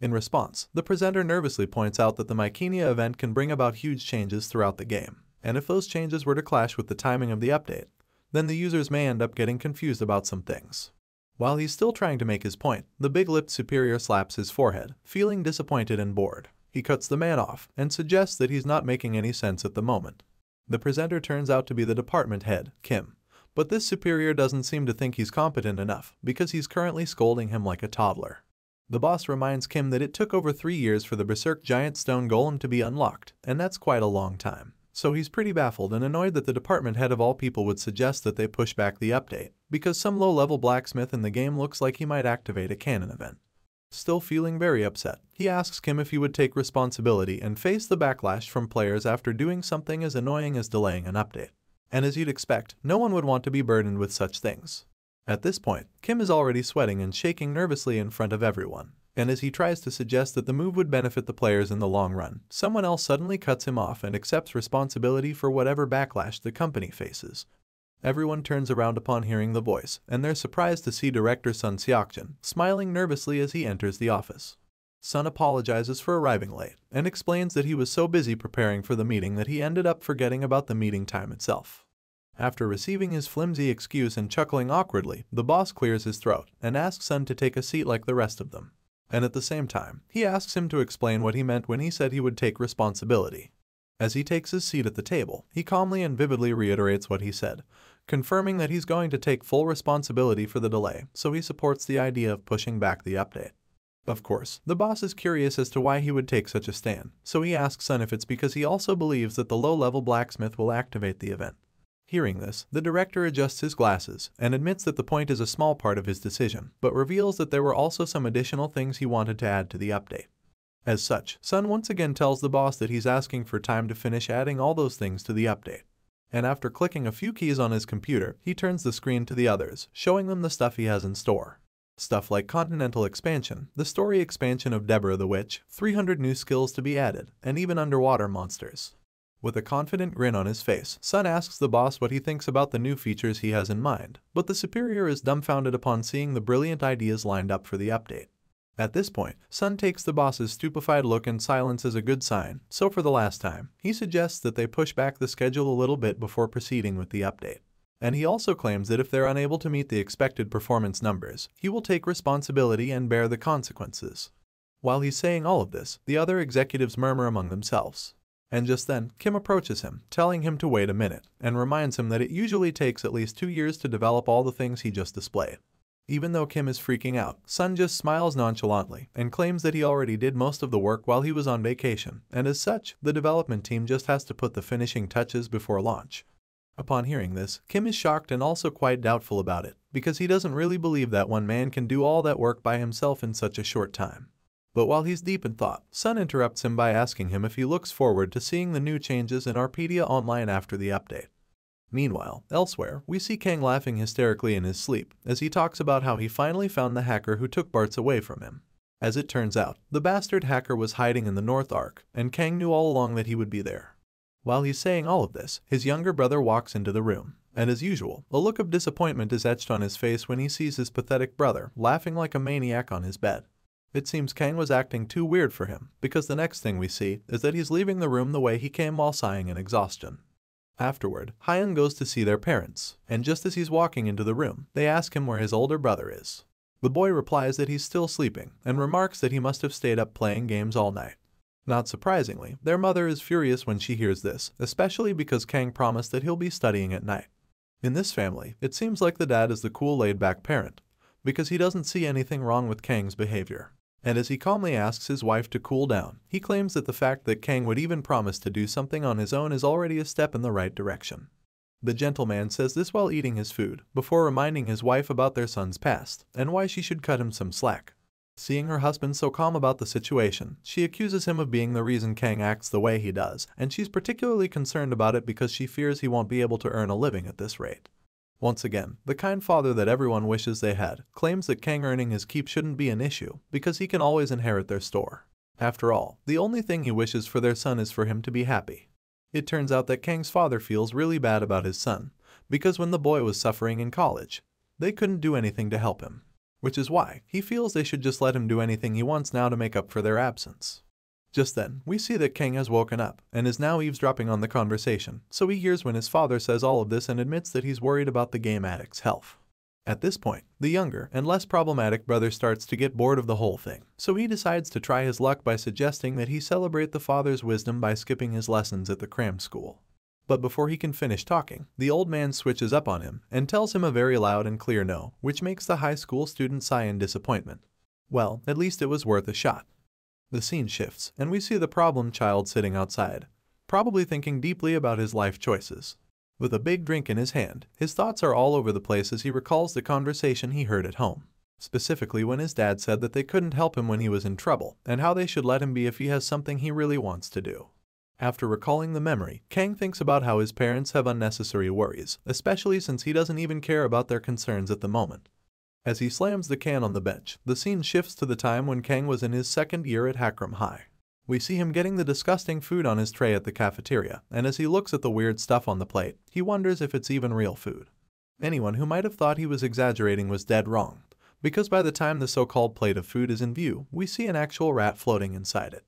In response, the presenter nervously points out that the Mykenia event can bring about huge changes throughout the game, and if those changes were to clash with the timing of the update, then the users may end up getting confused about some things. While he's still trying to make his point, the big-lipped superior slaps his forehead, feeling disappointed and bored. He cuts the man off, and suggests that he's not making any sense at the moment. The presenter turns out to be the department head, Kim, but this superior doesn't seem to think he's competent enough, because he's currently scolding him like a toddler. The boss reminds Kim that it took over 3 years for the Berserk Giant Stone Golem to be unlocked, and that's quite a long time. So he's pretty baffled and annoyed that the department head of all people would suggest that they push back the update, because some low-level blacksmith in the game looks like he might activate a canon event. Still feeling very upset, he asks Kim if he would take responsibility and face the backlash from players after doing something as annoying as delaying an update. And as you'd expect, no one would want to be burdened with such things. At this point, Kim is already sweating and shaking nervously in front of everyone, and as he tries to suggest that the move would benefit the players in the long run, someone else suddenly cuts him off and accepts responsibility for whatever backlash the company faces. Everyone turns around upon hearing the voice, and they're surprised to see director Sun Seokjin, smiling nervously as he enters the office. Sun apologizes for arriving late, and explains that he was so busy preparing for the meeting that he ended up forgetting about the meeting time itself. After receiving his flimsy excuse and chuckling awkwardly, the boss clears his throat and asks Sun to take a seat like the rest of them. And at the same time, he asks him to explain what he meant when he said he would take responsibility. As he takes his seat at the table, he calmly and vividly reiterates what he said, confirming that he's going to take full responsibility for the delay, so he supports the idea of pushing back the update. Of course, the boss is curious as to why he would take such a stand, so he asks Sun if it's because he also believes that the low-level blacksmith will activate the event. Hearing this, the director adjusts his glasses and admits that the point is a small part of his decision, but reveals that there were also some additional things he wanted to add to the update. As such, Sun once again tells the boss that he's asking for time to finish adding all those things to the update. And after clicking a few keys on his computer, he turns the screen to the others, showing them the stuff he has in store. Stuff like Continental Expansion, the story expansion of Deborah the Witch, 300 new skills to be added, and even underwater monsters. With a confident grin on his face, Sun asks the boss what he thinks about the new features he has in mind, but the superior is dumbfounded upon seeing the brilliant ideas lined up for the update. At this point, Sun takes the boss's stupefied look and silence as a good sign, so for the last time, he suggests that they push back the schedule a little bit before proceeding with the update. And he also claims that if they're unable to meet the expected performance numbers, he will take responsibility and bear the consequences. While he's saying all of this, the other executives murmur among themselves. And just then, Kim approaches him, telling him to wait a minute, and reminds him that it usually takes at least 2 years to develop all the things he just displayed. Even though Kim is freaking out, Sun just smiles nonchalantly and claims that he already did most of the work while he was on vacation, and as such, the development team just has to put the finishing touches before launch. Upon hearing this, Kim is shocked and also quite doubtful about it, because he doesn't really believe that one man can do all that work by himself in such a short time. But while he's deep in thought, Sun interrupts him by asking him if he looks forward to seeing the new changes in Arpedia Online after the update. Meanwhile, elsewhere, we see Kang laughing hysterically in his sleep, as he talks about how he finally found the hacker who took Bartz away from him. As it turns out, the bastard hacker was hiding in the North Ark, and Kang knew all along that he would be there. While he's saying all of this, his younger brother walks into the room, and as usual, a look of disappointment is etched on his face when he sees his pathetic brother laughing like a maniac on his bed. It seems Kang was acting too weird for him, because the next thing we see is that he's leaving the room the way he came while sighing in exhaustion. Afterward, Hyun goes to see their parents, and just as he's walking into the room, they ask him where his older brother is. The boy replies that he's still sleeping, and remarks that he must have stayed up playing games all night. Not surprisingly, their mother is furious when she hears this, especially because Kang promised that he'll be studying at night. In this family, it seems like the dad is the cool laid-back parent, because he doesn't see anything wrong with Kang's behavior. And as he calmly asks his wife to cool down, he claims that the fact that Kang would even promise to do something on his own is already a step in the right direction. The gentleman says this while eating his food, before reminding his wife about their son's past, and why she should cut him some slack. Seeing her husband so calm about the situation, she accuses him of being the reason Kang acts the way he does, and she's particularly concerned about it because she fears he won't be able to earn a living at this rate. Once again, the kind father that everyone wishes they had claims that Kang earning his keep shouldn't be an issue because he can always inherit their store. After all, the only thing he wishes for their son is for him to be happy. It turns out that Kang's father feels really bad about his son because when the boy was suffering in college, they couldn't do anything to help him, which is why he feels they should just let him do anything he wants now to make up for their absence. Just then, we see that Kang has woken up and is now eavesdropping on the conversation, so he hears when his father says all of this and admits that he's worried about the game addict's health. At this point, the younger and less problematic brother starts to get bored of the whole thing, so he decides to try his luck by suggesting that he celebrate the father's wisdom by skipping his lessons at the cram school. But before he can finish talking, the old man switches up on him and tells him a very loud and clear no, which makes the high school student sigh in disappointment. Well, at least it was worth a shot. The scene shifts, and we see the problem child sitting outside, probably thinking deeply about his life choices. With a big drink in his hand, his thoughts are all over the place as he recalls the conversation he heard at home, specifically when his dad said that they couldn't help him when he was in trouble, and how they should let him be if he has something he really wants to do. After recalling the memory, Kang thinks about how his parents have unnecessary worries, especially since he doesn't even care about their concerns at the moment. As he slams the can on the bench, the scene shifts to the time when Kang was in his second year at Hakram High. We see him getting the disgusting food on his tray at the cafeteria, and as he looks at the weird stuff on the plate, he wonders if it's even real food. Anyone who might have thought he was exaggerating was dead wrong, because by the time the so-called plate of food is in view, we see an actual rat floating inside it.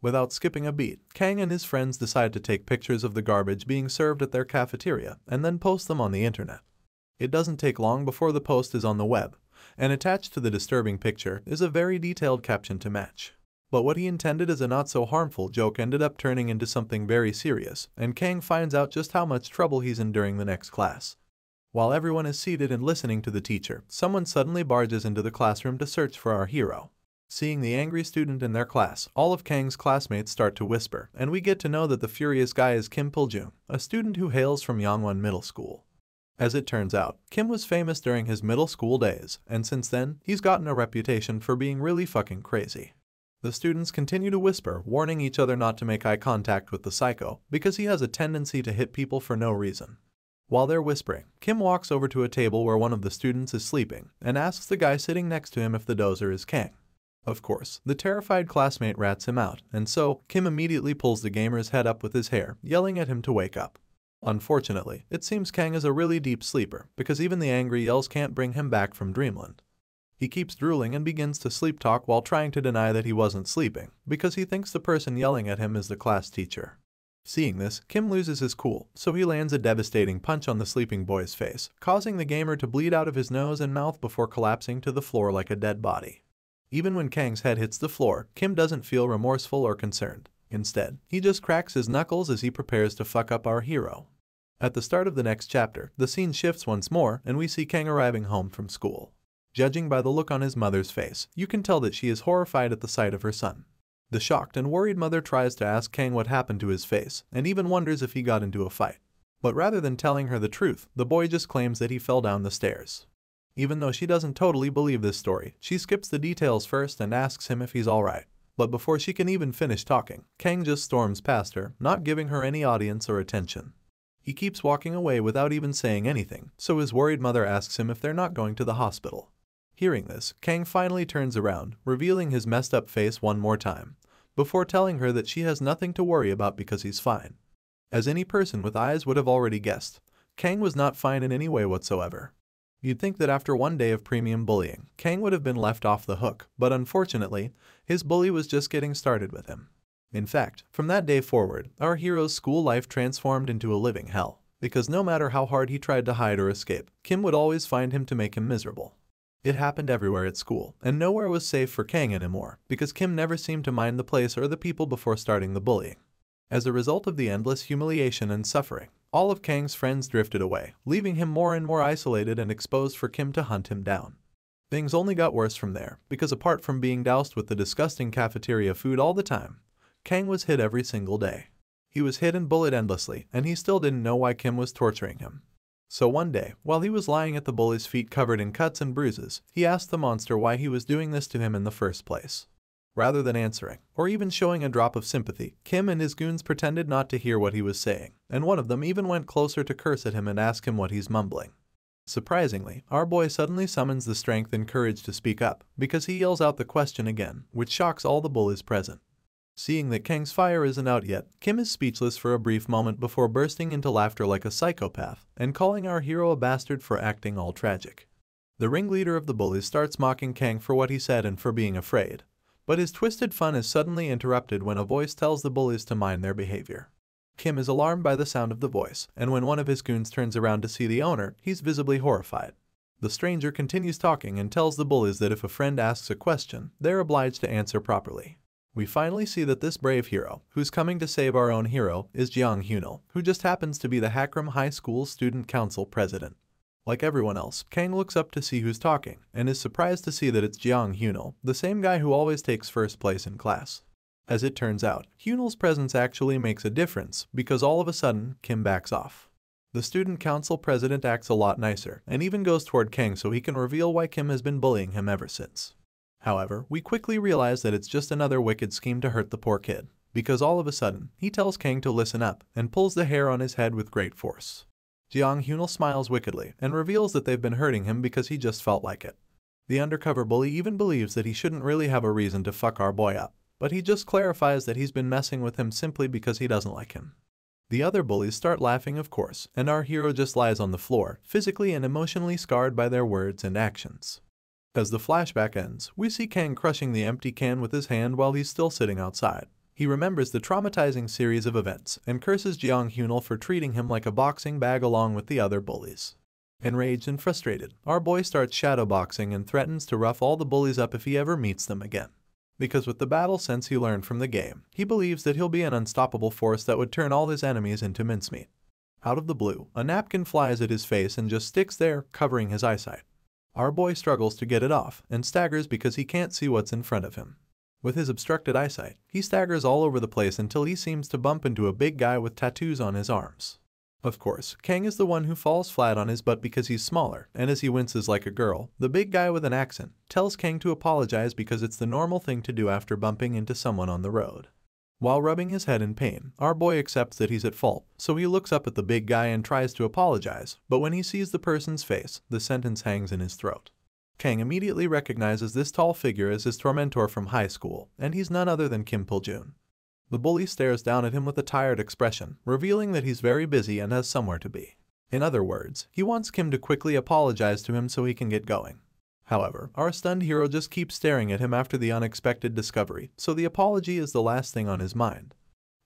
Without skipping a beat, Kang and his friends decide to take pictures of the garbage being served at their cafeteria, and then post them on the internet. It doesn't take long before the post is on the web, and attached to the disturbing picture is a very detailed caption to match. But what he intended as a not-so-harmful joke ended up turning into something very serious, and Kang finds out just how much trouble he's in during the next class. While everyone is seated and listening to the teacher, someone suddenly barges into the classroom to search for our hero. Seeing the angry student in their class, all of Kang's classmates start to whisper, and we get to know that the furious guy is Kim Piljung, a student who hails from Yangwon Middle School. As it turns out, Kim was famous during his middle school days, and since then, he's gotten a reputation for being really fucking crazy. The students continue to whisper, warning each other not to make eye contact with the psycho, because he has a tendency to hit people for no reason. While they're whispering, Kim walks over to a table where one of the students is sleeping, and asks the guy sitting next to him if the dozer is Kang. Of course, the terrified classmate rats him out, and so, Kim immediately pulls the gamer's head up with his hair, yelling at him to wake up. Unfortunately, it seems Kang is a really deep sleeper, because even the angry yells can't bring him back from dreamland. He keeps drooling and begins to sleep talk while trying to deny that he wasn't sleeping, because he thinks the person yelling at him is the class teacher. Seeing this, Kim loses his cool, so he lands a devastating punch on the sleeping boy's face, causing the gamer to bleed out of his nose and mouth before collapsing to the floor like a dead body. Even when Kang's head hits the floor, Kim doesn't feel remorseful or concerned. Instead, he just cracks his knuckles as he prepares to fuck up our hero. At the start of the next chapter, the scene shifts once more, and we see Kang arriving home from school. Judging by the look on his mother's face, you can tell that she is horrified at the sight of her son. The shocked and worried mother tries to ask Kang what happened to his face, and even wonders if he got into a fight. But rather than telling her the truth, the boy just claims that he fell down the stairs. Even though she doesn't totally believe this story, she skips the details first and asks him if he's alright. But before she can even finish talking, Kang just storms past her, not giving her any audience or attention. He keeps walking away without even saying anything, so his worried mother asks him if they're not going to the hospital. Hearing this, Kang finally turns around, revealing his messed up face one more time, before telling her that she has nothing to worry about because he's fine. As any person with eyes would have already guessed, Kang was not fine in any way whatsoever. You'd think that after one day of premium bullying, Kang would have been left off the hook, but unfortunately, his bully was just getting started with him. In fact, from that day forward, our hero's school life transformed into a living hell, because no matter how hard he tried to hide or escape, Kim would always find him to make him miserable. It happened everywhere at school, and nowhere was safe for Kang anymore, because Kim never seemed to mind the place or the people before starting the bullying. As a result of the endless humiliation and suffering, all of Kang's friends drifted away, leaving him more and more isolated and exposed for Kim to hunt him down. Things only got worse from there, because apart from being doused with the disgusting cafeteria food all the time, Kang was hit every single day. He was hit and bullied endlessly, and he still didn't know why Kim was torturing him. So one day, while he was lying at the bully's feet covered in cuts and bruises, he asked the monster why he was doing this to him in the first place. Rather than answering, or even showing a drop of sympathy, Kim and his goons pretended not to hear what he was saying, and one of them even went closer to curse at him and ask him what he's mumbling. Surprisingly, our boy suddenly summons the strength and courage to speak up, because he yells out the question again, which shocks all the bullies present. Seeing that Kang's fire isn't out yet, Kim is speechless for a brief moment before bursting into laughter like a psychopath, and calling our hero a bastard for acting all tragic. The ringleader of the bullies starts mocking Kang for what he said and for being afraid. But his twisted fun is suddenly interrupted when a voice tells the bullies to mind their behavior. Kim is alarmed by the sound of the voice, and when one of his goons turns around to see the owner, he's visibly horrified. The stranger continues talking and tells the bullies that if a friend asks a question, they're obliged to answer properly. We finally see that this brave hero, who's coming to save our own hero, is Jeong Hoon-il, who just happens to be the Hakram High School Student Council president. Like everyone else, Kang looks up to see who's talking, and is surprised to see that it's Jeong Hoon-il, the same guy who always takes first place in class. As it turns out, Hunil's presence actually makes a difference, because all of a sudden, Kim backs off. The student council president acts a lot nicer, and even goes toward Kang so he can reveal why Kim has been bullying him ever since. However, we quickly realize that it's just another wicked scheme to hurt the poor kid, because all of a sudden, he tells Kang to listen up, and pulls the hair on his head with great force. Jeong Hoon-il smiles wickedly and reveals that they've been hurting him because he just felt like it. The undercover bully even believes that he shouldn't really have a reason to fuck our boy up, but he just clarifies that he's been messing with him simply because he doesn't like him. The other bullies start laughing, of course, and our hero just lies on the floor, physically and emotionally scarred by their words and actions. As the flashback ends, we see Kang crushing the empty can with his hand while he's still sitting outside. He remembers the traumatizing series of events and curses Jeong Hoon-il for treating him like a boxing bag along with the other bullies. Enraged and frustrated, our boy starts shadowboxing and threatens to rough all the bullies up if he ever meets them again. Because with the battle sense he learned from the game, he believes that he'll be an unstoppable force that would turn all his enemies into mincemeat. Out of the blue, a napkin flies at his face and just sticks there, covering his eyesight. Our boy struggles to get it off and staggers because he can't see what's in front of him. With his obstructed eyesight, he staggers all over the place until he seems to bump into a big guy with tattoos on his arms. Of course, Kang is the one who falls flat on his butt because he's smaller, and as he winces like a girl, the big guy with an accent tells Kang to apologize because it's the normal thing to do after bumping into someone on the road. While rubbing his head in pain, our boy accepts that he's at fault, so he looks up at the big guy and tries to apologize, but when he sees the person's face, the sentence hangs in his throat. Kang immediately recognizes this tall figure as his tormentor from high school, and he's none other than Kim Piljun. The bully stares down at him with a tired expression, revealing that he's very busy and has somewhere to be. In other words, he wants Kim to quickly apologize to him so he can get going. However, our stunned hero just keeps staring at him after the unexpected discovery, so the apology is the last thing on his mind.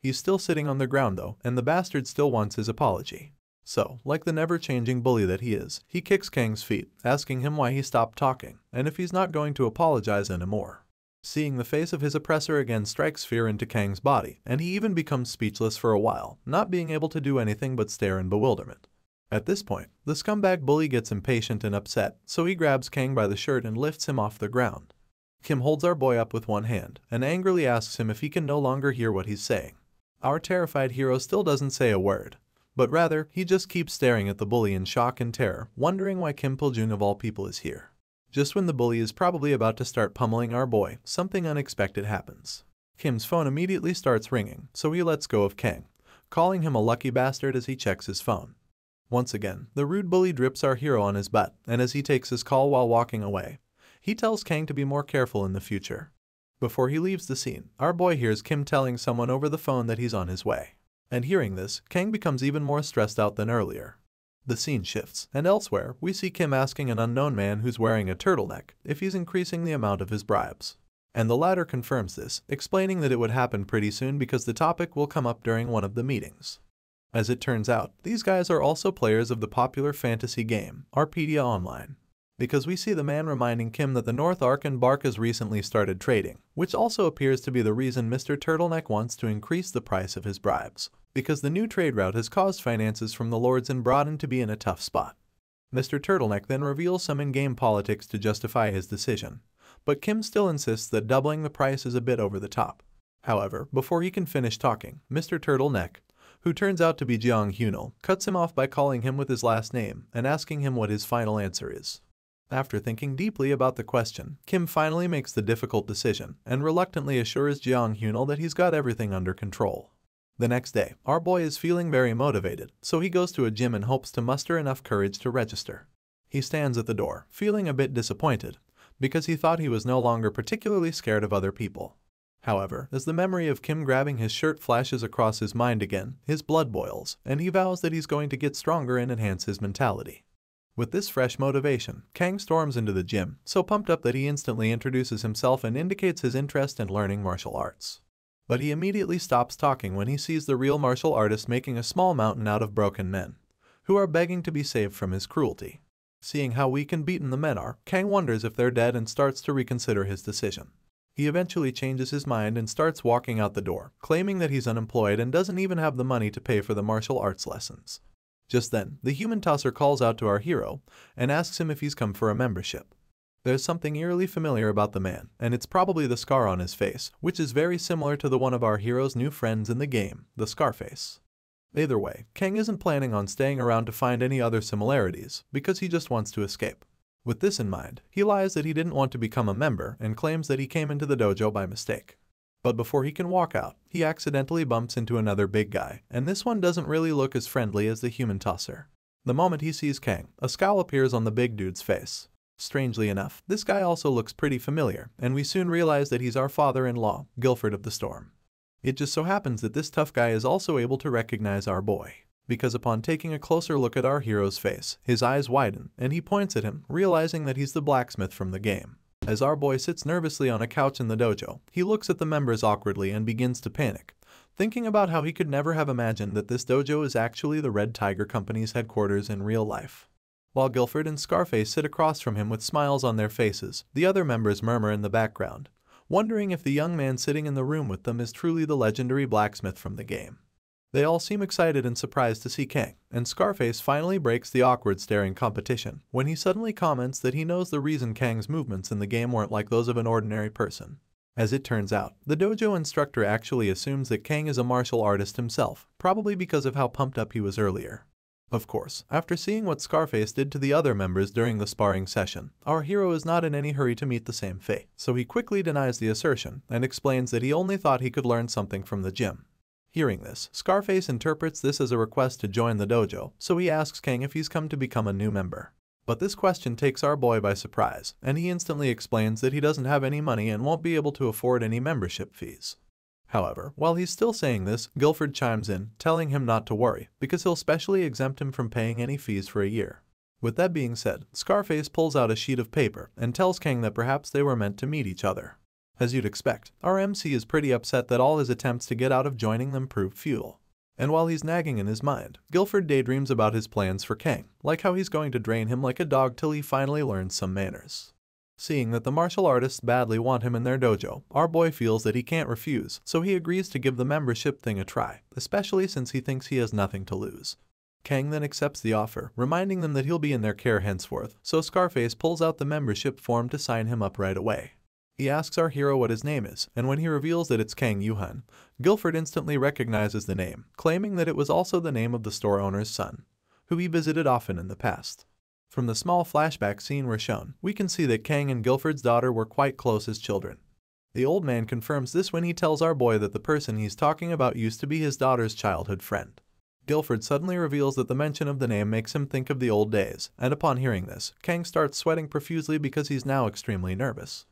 He's still sitting on the ground though, and the bastard still wants his apology. So, like the never-changing bully that he is, he kicks Kang's feet, asking him why he stopped talking, and if he's not going to apologize anymore. Seeing the face of his oppressor again strikes fear into Kang's body, and he even becomes speechless for a while, not being able to do anything but stare in bewilderment. At this point, the scumbag bully gets impatient and upset, so he grabs Kang by the shirt and lifts him off the ground. Kim holds our boy up with one hand, and angrily asks him if he can no longer hear what he's saying. Our terrified hero still doesn't say a word. But rather, he just keeps staring at the bully in shock and terror, wondering why Kim Piljun of all people is here. Just when the bully is probably about to start pummeling our boy, something unexpected happens. Kim's phone immediately starts ringing, so he lets go of Kang, calling him a lucky bastard as he checks his phone. Once again, the rude bully drips our hero on his butt, and as he takes his call while walking away, he tells Kang to be more careful in the future. Before he leaves the scene, our boy hears Kim telling someone over the phone that he's on his way. And hearing this, Kang becomes even more stressed out than earlier. The scene shifts, and elsewhere, we see Kim asking an unknown man who's wearing a turtleneck if he's increasing the amount of his bribes. And the latter confirms this, explaining that it would happen pretty soon because the topic will come up during one of the meetings. As it turns out, these guys are also players of the popular fantasy game, Arpedia Online. Because we see the man reminding Kim that the North Ark and Barkas recently started trading, which also appears to be the reason Mr. Turtleneck wants to increase the price of his bribes. Because the new trade route has caused finances from the lords in Broaden to be in a tough spot. Mr. Turtleneck then reveals some in-game politics to justify his decision, but Kim still insists that doubling the price is a bit over the top. However, before he can finish talking, Mr. Turtleneck, who turns out to be Jeong Hoon-il, cuts him off by calling him with his last name and asking him what his final answer is. After thinking deeply about the question, Kim finally makes the difficult decision and reluctantly assures Jeong Hoon-il that he's got everything under control. The next day, our boy is feeling very motivated, so he goes to a gym and hopes to muster enough courage to register. He stands at the door, feeling a bit disappointed, because he thought he was no longer particularly scared of other people. However, as the memory of Kim grabbing his shirt flashes across his mind again, his blood boils, and he vows that he's going to get stronger and enhance his mentality. With this fresh motivation, Kang storms into the gym, so pumped up that he instantly introduces himself and indicates his interest in learning martial arts. But he immediately stops talking when he sees the real martial artist making a small mountain out of broken men, who are begging to be saved from his cruelty. Seeing how weak and beaten the men are, Kang wonders if they're dead and starts to reconsider his decision. He eventually changes his mind and starts walking out the door, claiming that he's unemployed and doesn't even have the money to pay for the martial arts lessons. Just then, the human tosser calls out to our hero and asks him if he's come for a membership. There's something eerily familiar about the man, and it's probably the scar on his face, which is very similar to the one of our hero's new friends in the game, the Scarface. Either way, Kang isn't planning on staying around to find any other similarities, because he just wants to escape. With this in mind, he lies that he didn't want to become a member and claims that he came into the dojo by mistake. But before he can walk out, he accidentally bumps into another big guy, and this one doesn't really look as friendly as the human tosser. The moment he sees Kang, a scowl appears on the big dude's face. Strangely enough, this guy also looks pretty familiar, and we soon realize that he's our father-in-law, Guilford of the Storm. It just so happens that this tough guy is also able to recognize our boy, because upon taking a closer look at our hero's face, his eyes widen, and he points at him, realizing that he's the blacksmith from the game. As our boy sits nervously on a couch in the dojo, he looks at the members awkwardly and begins to panic, thinking about how he could never have imagined that this dojo is actually the Red Tiger Company's headquarters in real life. While Guilford and Scarface sit across from him with smiles on their faces, the other members murmur in the background, wondering if the young man sitting in the room with them is truly the legendary blacksmith from the game. They all seem excited and surprised to see Kang, and Scarface finally breaks the awkward staring competition when he suddenly comments that he knows the reason Kang's movements in the game weren't like those of an ordinary person. As it turns out, the dojo instructor actually assumes that Kang is a martial artist himself, probably because of how pumped up he was earlier. Of course, after seeing what Scarface did to the other members during the sparring session, our hero is not in any hurry to meet the same fate, so he quickly denies the assertion and explains that he only thought he could learn something from the gym. Hearing this, Scarface interprets this as a request to join the dojo, so he asks Kang if he's come to become a new member. But this question takes our boy by surprise, and he instantly explains that he doesn't have any money and won't be able to afford any membership fees. However, while he's still saying this, Guilford chimes in, telling him not to worry, because he'll specially exempt him from paying any fees for a year. With that being said, Scarface pulls out a sheet of paper and tells Kang that perhaps they were meant to meet each other. As you'd expect, our MC is pretty upset that all his attempts to get out of joining them proved futile. And while he's nagging in his mind, Guilford daydreams about his plans for Kang, like how he's going to drain him like a dog till he finally learns some manners. Seeing that the martial artists badly want him in their dojo, our boy feels that he can't refuse, so he agrees to give the membership thing a try, especially since he thinks he has nothing to lose. Kang then accepts the offer, reminding them that he'll be in their care henceforth, so Scarface pulls out the membership form to sign him up right away. He asks our hero what his name is, and when he reveals that it's Kang Yuhan, Guilford instantly recognizes the name, claiming that it was also the name of the store owner's son, who he visited often in the past. From the small flashback scene we're shown, we can see that Kang and Guilford's daughter were quite close as children. The old man confirms this when he tells our boy that the person he's talking about used to be his daughter's childhood friend. Guilford suddenly reveals that the mention of the name makes him think of the old days, and upon hearing this, Kang starts sweating profusely because he's now extremely nervous.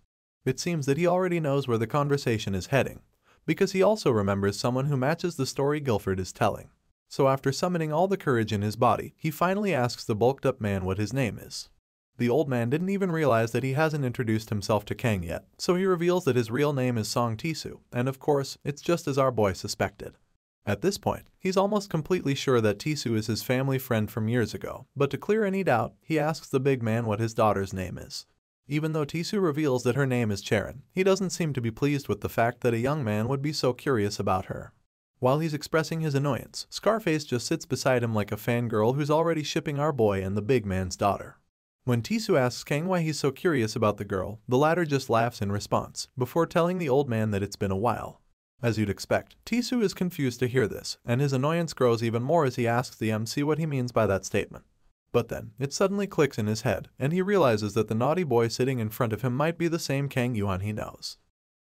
It seems that he already knows where the conversation is heading, because he also remembers someone who matches the story Guilford is telling. So after summoning all the courage in his body, he finally asks the bulked up man what his name is. The old man didn't even realize that he hasn't introduced himself to Kang yet, so he reveals that his real name is Song Tisu, and of course, it's just as our boy suspected. At this point, he's almost completely sure that Tisu is his family friend from years ago, but to clear any doubt, he asks the big man what his daughter's name is. Even though Tisu reveals that her name is Charon, he doesn't seem to be pleased with the fact that a young man would be so curious about her. While he's expressing his annoyance, Scarface just sits beside him like a fangirl who's already shipping our boy and the big man's daughter. When Tisu asks Kang why he's so curious about the girl, the latter just laughs in response, before telling the old man that it's been a while. As you'd expect, Tisu is confused to hear this, and his annoyance grows even more as he asks the MC what he means by that statement. But then, it suddenly clicks in his head, and he realizes that the naughty boy sitting in front of him might be the same Kang Yuhan he knows.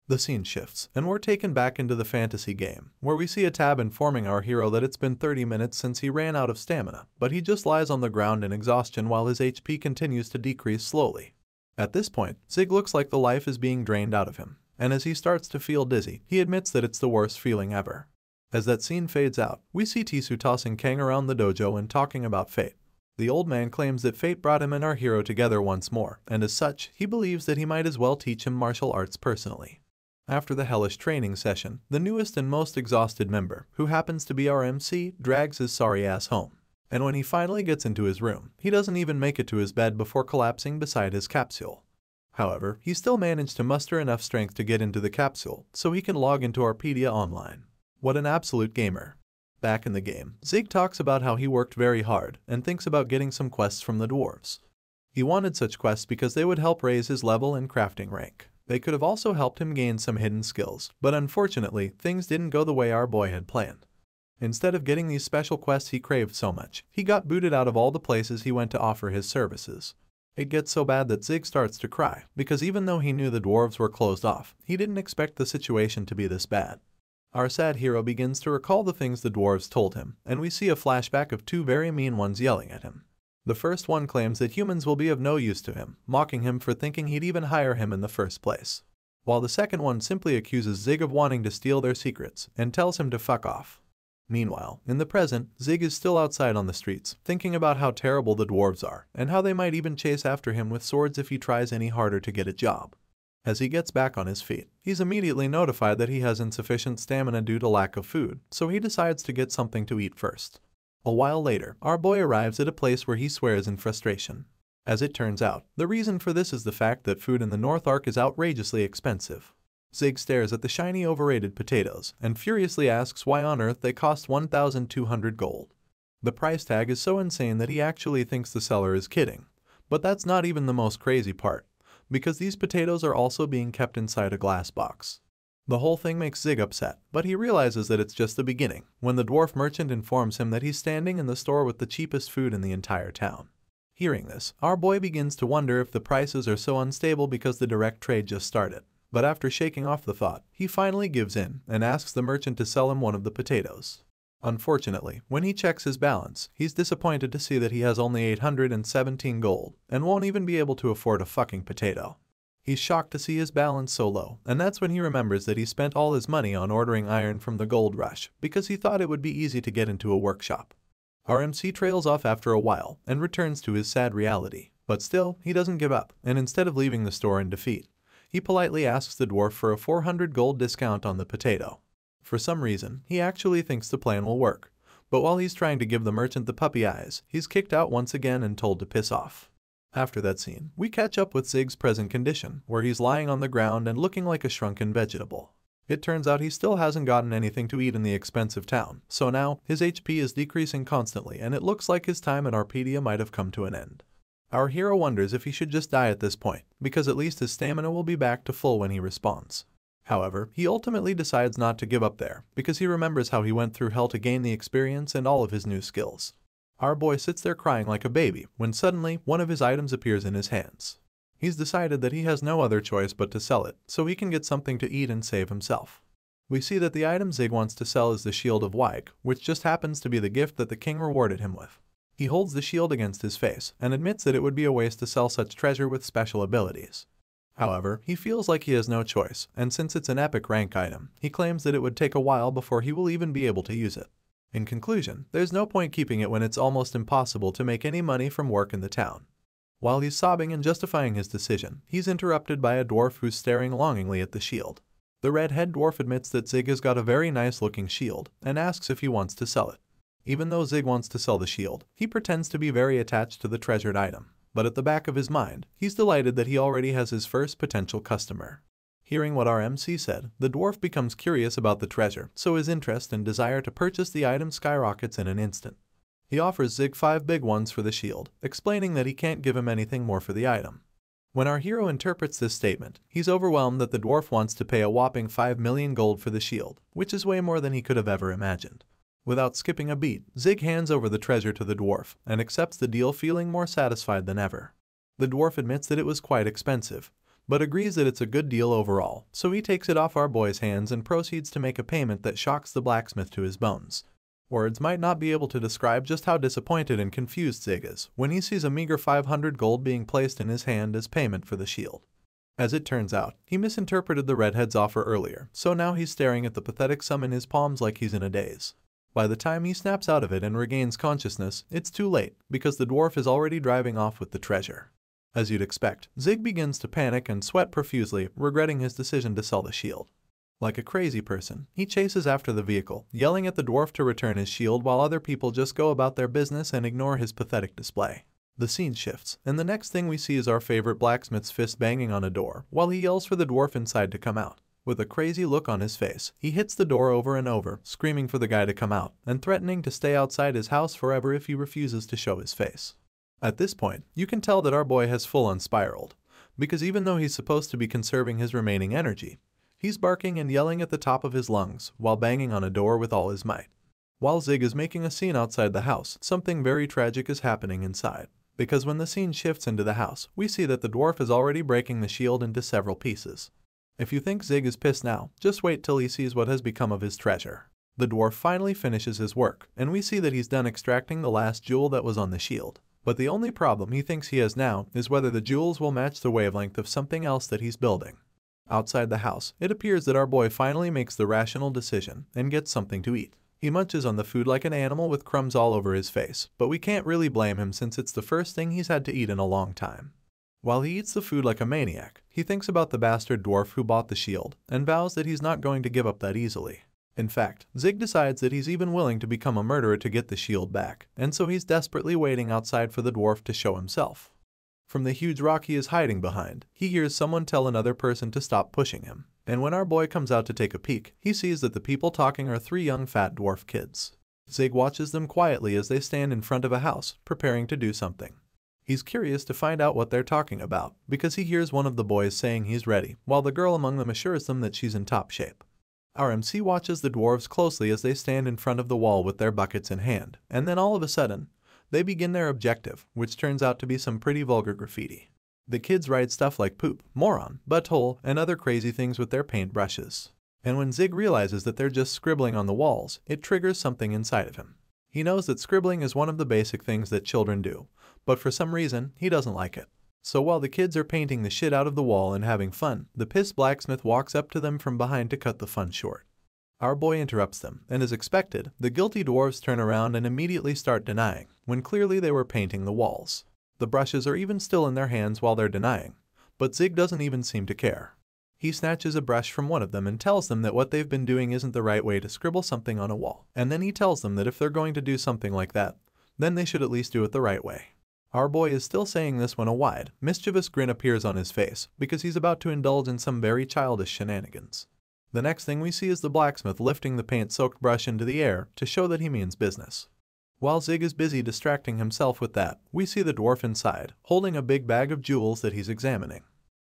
The scene shifts, and we're taken back into the fantasy game, where we see a tab informing our hero that it's been 30 minutes since he ran out of stamina, but he just lies on the ground in exhaustion while his HP continues to decrease slowly. At this point, Zig looks like the life is being drained out of him, and as he starts to feel dizzy, he admits that it's the worst feeling ever. As that scene fades out, we see Tisu tossing Kang around the dojo and talking about fate. The old man claims that fate brought him and our hero together once more, and as such, he believes that he might as well teach him martial arts personally. After the hellish training session, the newest and most exhausted member, who happens to be our MC, drags his sorry ass home. And when he finally gets into his room, he doesn't even make it to his bed before collapsing beside his capsule. However, he still managed to muster enough strength to get into the capsule, so he can log into Arpedia Online. What an absolute gamer. Back in the game, Zig talks about how he worked very hard, and thinks about getting some quests from the dwarves. He wanted such quests because they would help raise his level and crafting rank. They could have also helped him gain some hidden skills, but unfortunately, things didn't go the way our boy had planned. Instead of getting these special quests he craved so much, he got booted out of all the places he went to offer his services. It gets so bad that Zig starts to cry, because even though he knew the dwarves were closed off, he didn't expect the situation to be this bad. Our sad hero begins to recall the things the dwarves told him, and we see a flashback of two very mean ones yelling at him. The first one claims that humans will be of no use to him, mocking him for thinking he'd even hire him in the first place. While the second one simply accuses Zig of wanting to steal their secrets, and tells him to fuck off. Meanwhile, in the present, Zig is still outside on the streets, thinking about how terrible the dwarves are, and how they might even chase after him with swords if he tries any harder to get a job. As he gets back on his feet, he's immediately notified that he has insufficient stamina due to lack of food, so he decides to get something to eat first. A while later, our boy arrives at a place where he swears in frustration. As it turns out, the reason for this is the fact that food in the North Ark is outrageously expensive. Zig stares at the shiny overrated potatoes, and furiously asks why on earth they cost 1,200 gold. The price tag is so insane that he actually thinks the seller is kidding. But that's not even the most crazy part, because these potatoes are also being kept inside a glass box. The whole thing makes Zig upset, but he realizes that it's just the beginning, when the dwarf merchant informs him that he's standing in the store with the cheapest food in the entire town. Hearing this, our boy begins to wonder if the prices are so unstable because the direct trade just started. But after shaking off the thought, he finally gives in and asks the merchant to sell him one of the potatoes. Unfortunately, when he checks his balance, he's disappointed to see that he has only 817 gold and won't even be able to afford a fucking potato. He's shocked to see his balance so low, and that's when he remembers that he spent all his money on ordering iron from the Gold Rush because he thought it would be easy to get into a workshop. Our MC trails off after a while and returns to his sad reality, but still, he doesn't give up, and instead of leaving the store in defeat, he politely asks the dwarf for a 400 gold discount on the potato. For some reason, he actually thinks the plan will work, but while he's trying to give the merchant the puppy eyes, he's kicked out once again and told to piss off. After that scene, we catch up with Zig's present condition, where he's lying on the ground and looking like a shrunken vegetable. It turns out he still hasn't gotten anything to eat in the expensive town, so now, his HP is decreasing constantly and it looks like his time in Arpedia might have come to an end. Our hero wonders if he should just die at this point, because at least his stamina will be back to full when he responds. However, he ultimately decides not to give up there, because he remembers how he went through hell to gain the experience and all of his new skills. Our boy sits there crying like a baby, when suddenly, one of his items appears in his hands. He's decided that he has no other choice but to sell it, so he can get something to eat and save himself. We see that the item Zig wants to sell is the Shield of Wyke, which just happens to be the gift that the king rewarded him with. He holds the shield against his face, and admits that it would be a waste to sell such treasure with special abilities. However, he feels like he has no choice, and since it's an epic rank item, he claims that it would take a while before he will even be able to use it. In conclusion, there's no point keeping it when it's almost impossible to make any money from work in the town. While he's sobbing and justifying his decision, he's interrupted by a dwarf who's staring longingly at the shield. The red-haired dwarf admits that Zig has got a very nice-looking shield, and asks if he wants to sell it. Even though Zig wants to sell the shield, he pretends to be very attached to the treasured item, but at the back of his mind, he's delighted that he already has his first potential customer. Hearing what our MC said, the dwarf becomes curious about the treasure, so his interest and desire to purchase the item skyrockets in an instant. He offers Zig 5 big ones for the shield, explaining that he can't give him anything more for the item. When our hero interprets this statement, he's overwhelmed that the dwarf wants to pay a whopping 5 million gold for the shield, which is way more than he could have ever imagined. Without skipping a beat, Zig hands over the treasure to the dwarf, and accepts the deal feeling more satisfied than ever. The dwarf admits that it was quite expensive, but agrees that it's a good deal overall, so he takes it off our boy's hands and proceeds to make a payment that shocks the blacksmith to his bones. Words might not be able to describe just how disappointed and confused Zig is when he sees a meager 500 gold being placed in his hand as payment for the shield. As it turns out, he misinterpreted the redhead's offer earlier, so now he's staring at the pathetic sum in his palms like he's in a daze. By the time he snaps out of it and regains consciousness, it's too late, because the dwarf is already driving off with the treasure. As you'd expect, Zig begins to panic and sweat profusely, regretting his decision to sell the shield. Like a crazy person, he chases after the vehicle, yelling at the dwarf to return his shield while other people just go about their business and ignore his pathetic display. The scene shifts, and the next thing we see is our favorite blacksmith's fist banging on a door, while he yells for the dwarf inside to come out. With a crazy look on his face, he hits the door over and over, screaming for the guy to come out, and threatening to stay outside his house forever if he refuses to show his face. At this point, you can tell that our boy has full-on spiraled, because even though he's supposed to be conserving his remaining energy, he's barking and yelling at the top of his lungs while banging on a door with all his might. While Zig is making a scene outside the house, something very tragic is happening inside, because when the scene shifts into the house, we see that the dwarf is already breaking the shield into several pieces. If you think Zig is pissed now, just wait till he sees what has become of his treasure. The dwarf finally finishes his work, and we see that he's done extracting the last jewel that was on the shield. But the only problem he thinks he has now is whether the jewels will match the wavelength of something else that he's building. Outside the house, it appears that our boy finally makes the rational decision and gets something to eat. He munches on the food like an animal with crumbs all over his face, but we can't really blame him since it's the first thing he's had to eat in a long time. While he eats the food like a maniac, he thinks about the bastard dwarf who bought the shield and vows that he's not going to give up that easily. In fact, Zig decides that he's even willing to become a murderer to get the shield back, and so he's desperately waiting outside for the dwarf to show himself. From the huge rock he is hiding behind, he hears someone tell another person to stop pushing him, and when our boy comes out to take a peek, he sees that the people talking are 3 young fat dwarf kids. Zig watches them quietly as they stand in front of a house, preparing to do something. He's curious to find out what they're talking about, because he hears one of the boys saying he's ready, while the girl among them assures them that she's in top shape. Our MC watches the dwarves closely as they stand in front of the wall with their buckets in hand, and then all of a sudden, they begin their objective, which turns out to be some pretty vulgar graffiti. The kids write stuff like poop, moron, butthole, and other crazy things with their paint brushes. And when Zig realizes that they're just scribbling on the walls, it triggers something inside of him. He knows that scribbling is one of the basic things that children do, but for some reason, he doesn't like it. So while the kids are painting the shit out of the wall and having fun, the piss blacksmith walks up to them from behind to cut the fun short. Our boy interrupts them, and as expected, the guilty dwarves turn around and immediately start denying, when clearly they were painting the walls. The brushes are even still in their hands while they're denying, but Zig doesn't even seem to care. He snatches a brush from one of them and tells them that what they've been doing isn't the right way to scribble something on a wall. And then he tells them that if they're going to do something like that, then they should at least do it the right way. Our boy is still saying this when a wide, mischievous grin appears on his face, because he's about to indulge in some very childish shenanigans. The next thing we see is the blacksmith lifting the paint-soaked brush into the air to show that he means business. While Zig is busy distracting himself with that, we see the dwarf inside, holding a big bag of jewels that he's examining.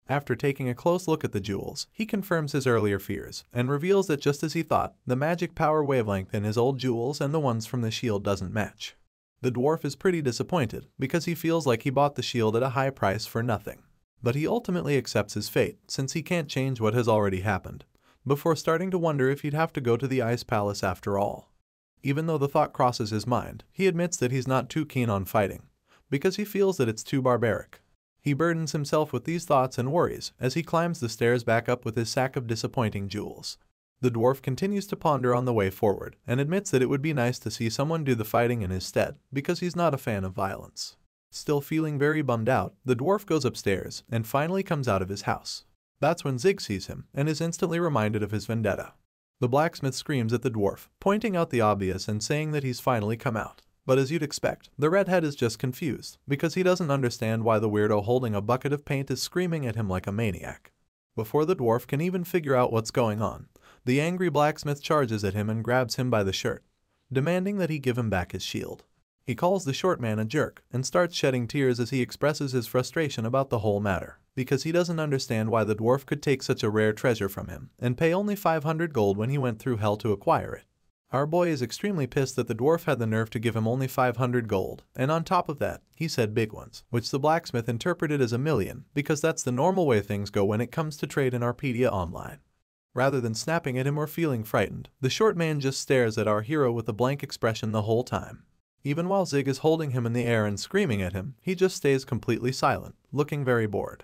After taking a close look at the jewels, he confirms his earlier fears, and reveals that just as he thought, the magic power wavelength in his old jewels and the ones from the shield doesn't match. The dwarf is pretty disappointed, because he feels like he bought the shield at a high price for nothing. But he ultimately accepts his fate, since he can't change what has already happened, before starting to wonder if he'd have to go to the Ice Palace after all. Even though the thought crosses his mind, he admits that he's not too keen on fighting, because he feels that it's too barbaric. He burdens himself with these thoughts and worries as he climbs the stairs back up with his sack of disappointing jewels. The dwarf continues to ponder on the way forward, and admits that it would be nice to see someone do the fighting in his stead, because he's not a fan of violence. Still feeling very bummed out, the dwarf goes upstairs, and finally comes out of his house. That's when Zig sees him, and is instantly reminded of his vendetta. The blacksmith screams at the dwarf, pointing out the obvious and saying that he's finally come out. But as you'd expect, the redhead is just confused, because he doesn't understand why the weirdo holding a bucket of paint is screaming at him like a maniac. Before the dwarf can even figure out what's going on, the angry blacksmith charges at him and grabs him by the shirt, demanding that he give him back his shield. He calls the short man a jerk and starts shedding tears as he expresses his frustration about the whole matter, because he doesn't understand why the dwarf could take such a rare treasure from him and pay only 500 gold when he went through hell to acquire it. Our boy is extremely pissed that the dwarf had the nerve to give him only 500 gold, and on top of that, he said big ones, which the blacksmith interpreted as $1 million, because that's the normal way things go when it comes to trade in Arpedia Online. Rather than snapping at him or feeling frightened, the short man just stares at our hero with a blank expression the whole time. Even while Zig is holding him in the air and screaming at him, he just stays completely silent, looking very bored.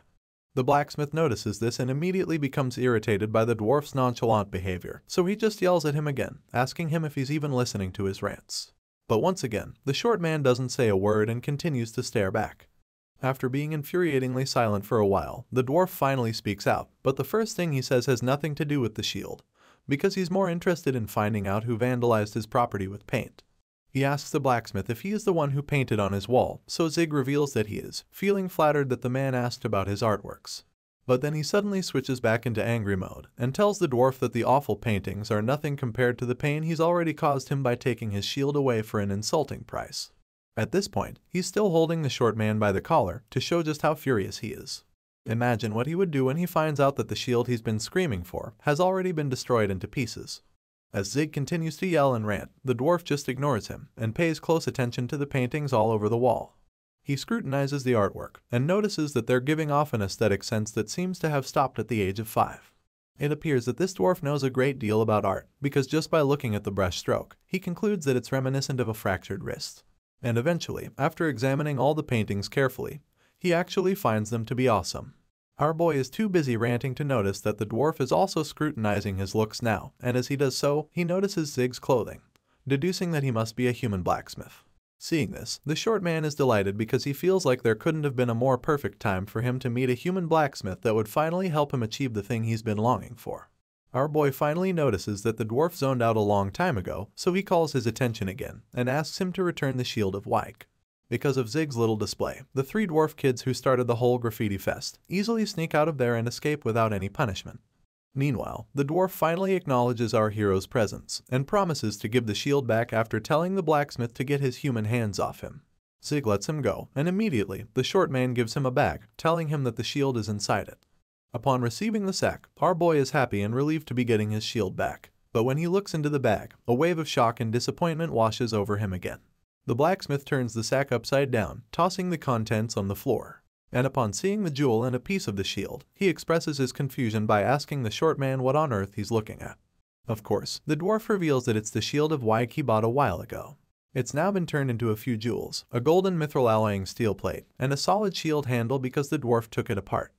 The blacksmith notices this and immediately becomes irritated by the dwarf's nonchalant behavior, so he just yells at him again, asking him if he's even listening to his rants. But once again, the short man doesn't say a word and continues to stare back. After being infuriatingly silent for a while, the dwarf finally speaks out, but the first thing he says has nothing to do with the shield, because he's more interested in finding out who vandalized his property with paint. He asks the blacksmith if he is the one who painted on his wall, so Zig reveals that he is, feeling flattered that the man asked about his artworks. But then he suddenly switches back into angry mode, and tells the dwarf that the awful paintings are nothing compared to the pain he's already caused him by taking his shield away for an insulting price. At this point, he's still holding the short man by the collar to show just how furious he is. Imagine what he would do when he finds out that the shield he's been screaming for has already been destroyed into pieces. As Zig continues to yell and rant, the dwarf just ignores him and pays close attention to the paintings all over the wall. He scrutinizes the artwork and notices that they're giving off an aesthetic sense that seems to have stopped at the age of 5. It appears that this dwarf knows a great deal about art, because just by looking at the brush stroke, he concludes that it's reminiscent of a fractured wrist. And eventually, after examining all the paintings carefully, he actually finds them to be awesome. Our boy is too busy ranting to notice that the dwarf is also scrutinizing his looks now, and as he does so, he notices Zig's clothing, deducing that he must be a human blacksmith. Seeing this, the short man is delighted because he feels like there couldn't have been a more perfect time for him to meet a human blacksmith that would finally help him achieve the thing he's been longing for. Our boy finally notices that the dwarf zoned out a long time ago, so he calls his attention again, and asks him to return the Shield of Wyke. Because of Zig's little display, the 3 dwarf kids who started the whole graffiti fest easily sneak out of there and escape without any punishment. Meanwhile, the dwarf finally acknowledges our hero's presence, and promises to give the shield back after telling the blacksmith to get his human hands off him. Zig lets him go, and immediately, the short man gives him a bag, telling him that the shield is inside it. Upon receiving the sack, our boy is happy and relieved to be getting his shield back, but when he looks into the bag, a wave of shock and disappointment washes over him again. The blacksmith turns the sack upside down, tossing the contents on the floor. And upon seeing the jewel and a piece of the shield, he expresses his confusion by asking the short man what on earth he's looking at. Of course, the dwarf reveals that it's the Shield of Wyke he bought a while ago. It's now been turned into a few jewels, a golden mithril alloying steel plate, and a solid shield handle because the dwarf took it apart.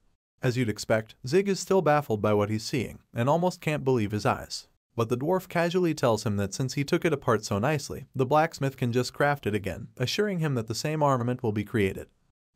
As you'd expect, Zig is still baffled by what he's seeing, and almost can't believe his eyes. But the dwarf casually tells him that since he took it apart so nicely, the blacksmith can just craft it again, assuring him that the same armament will be created.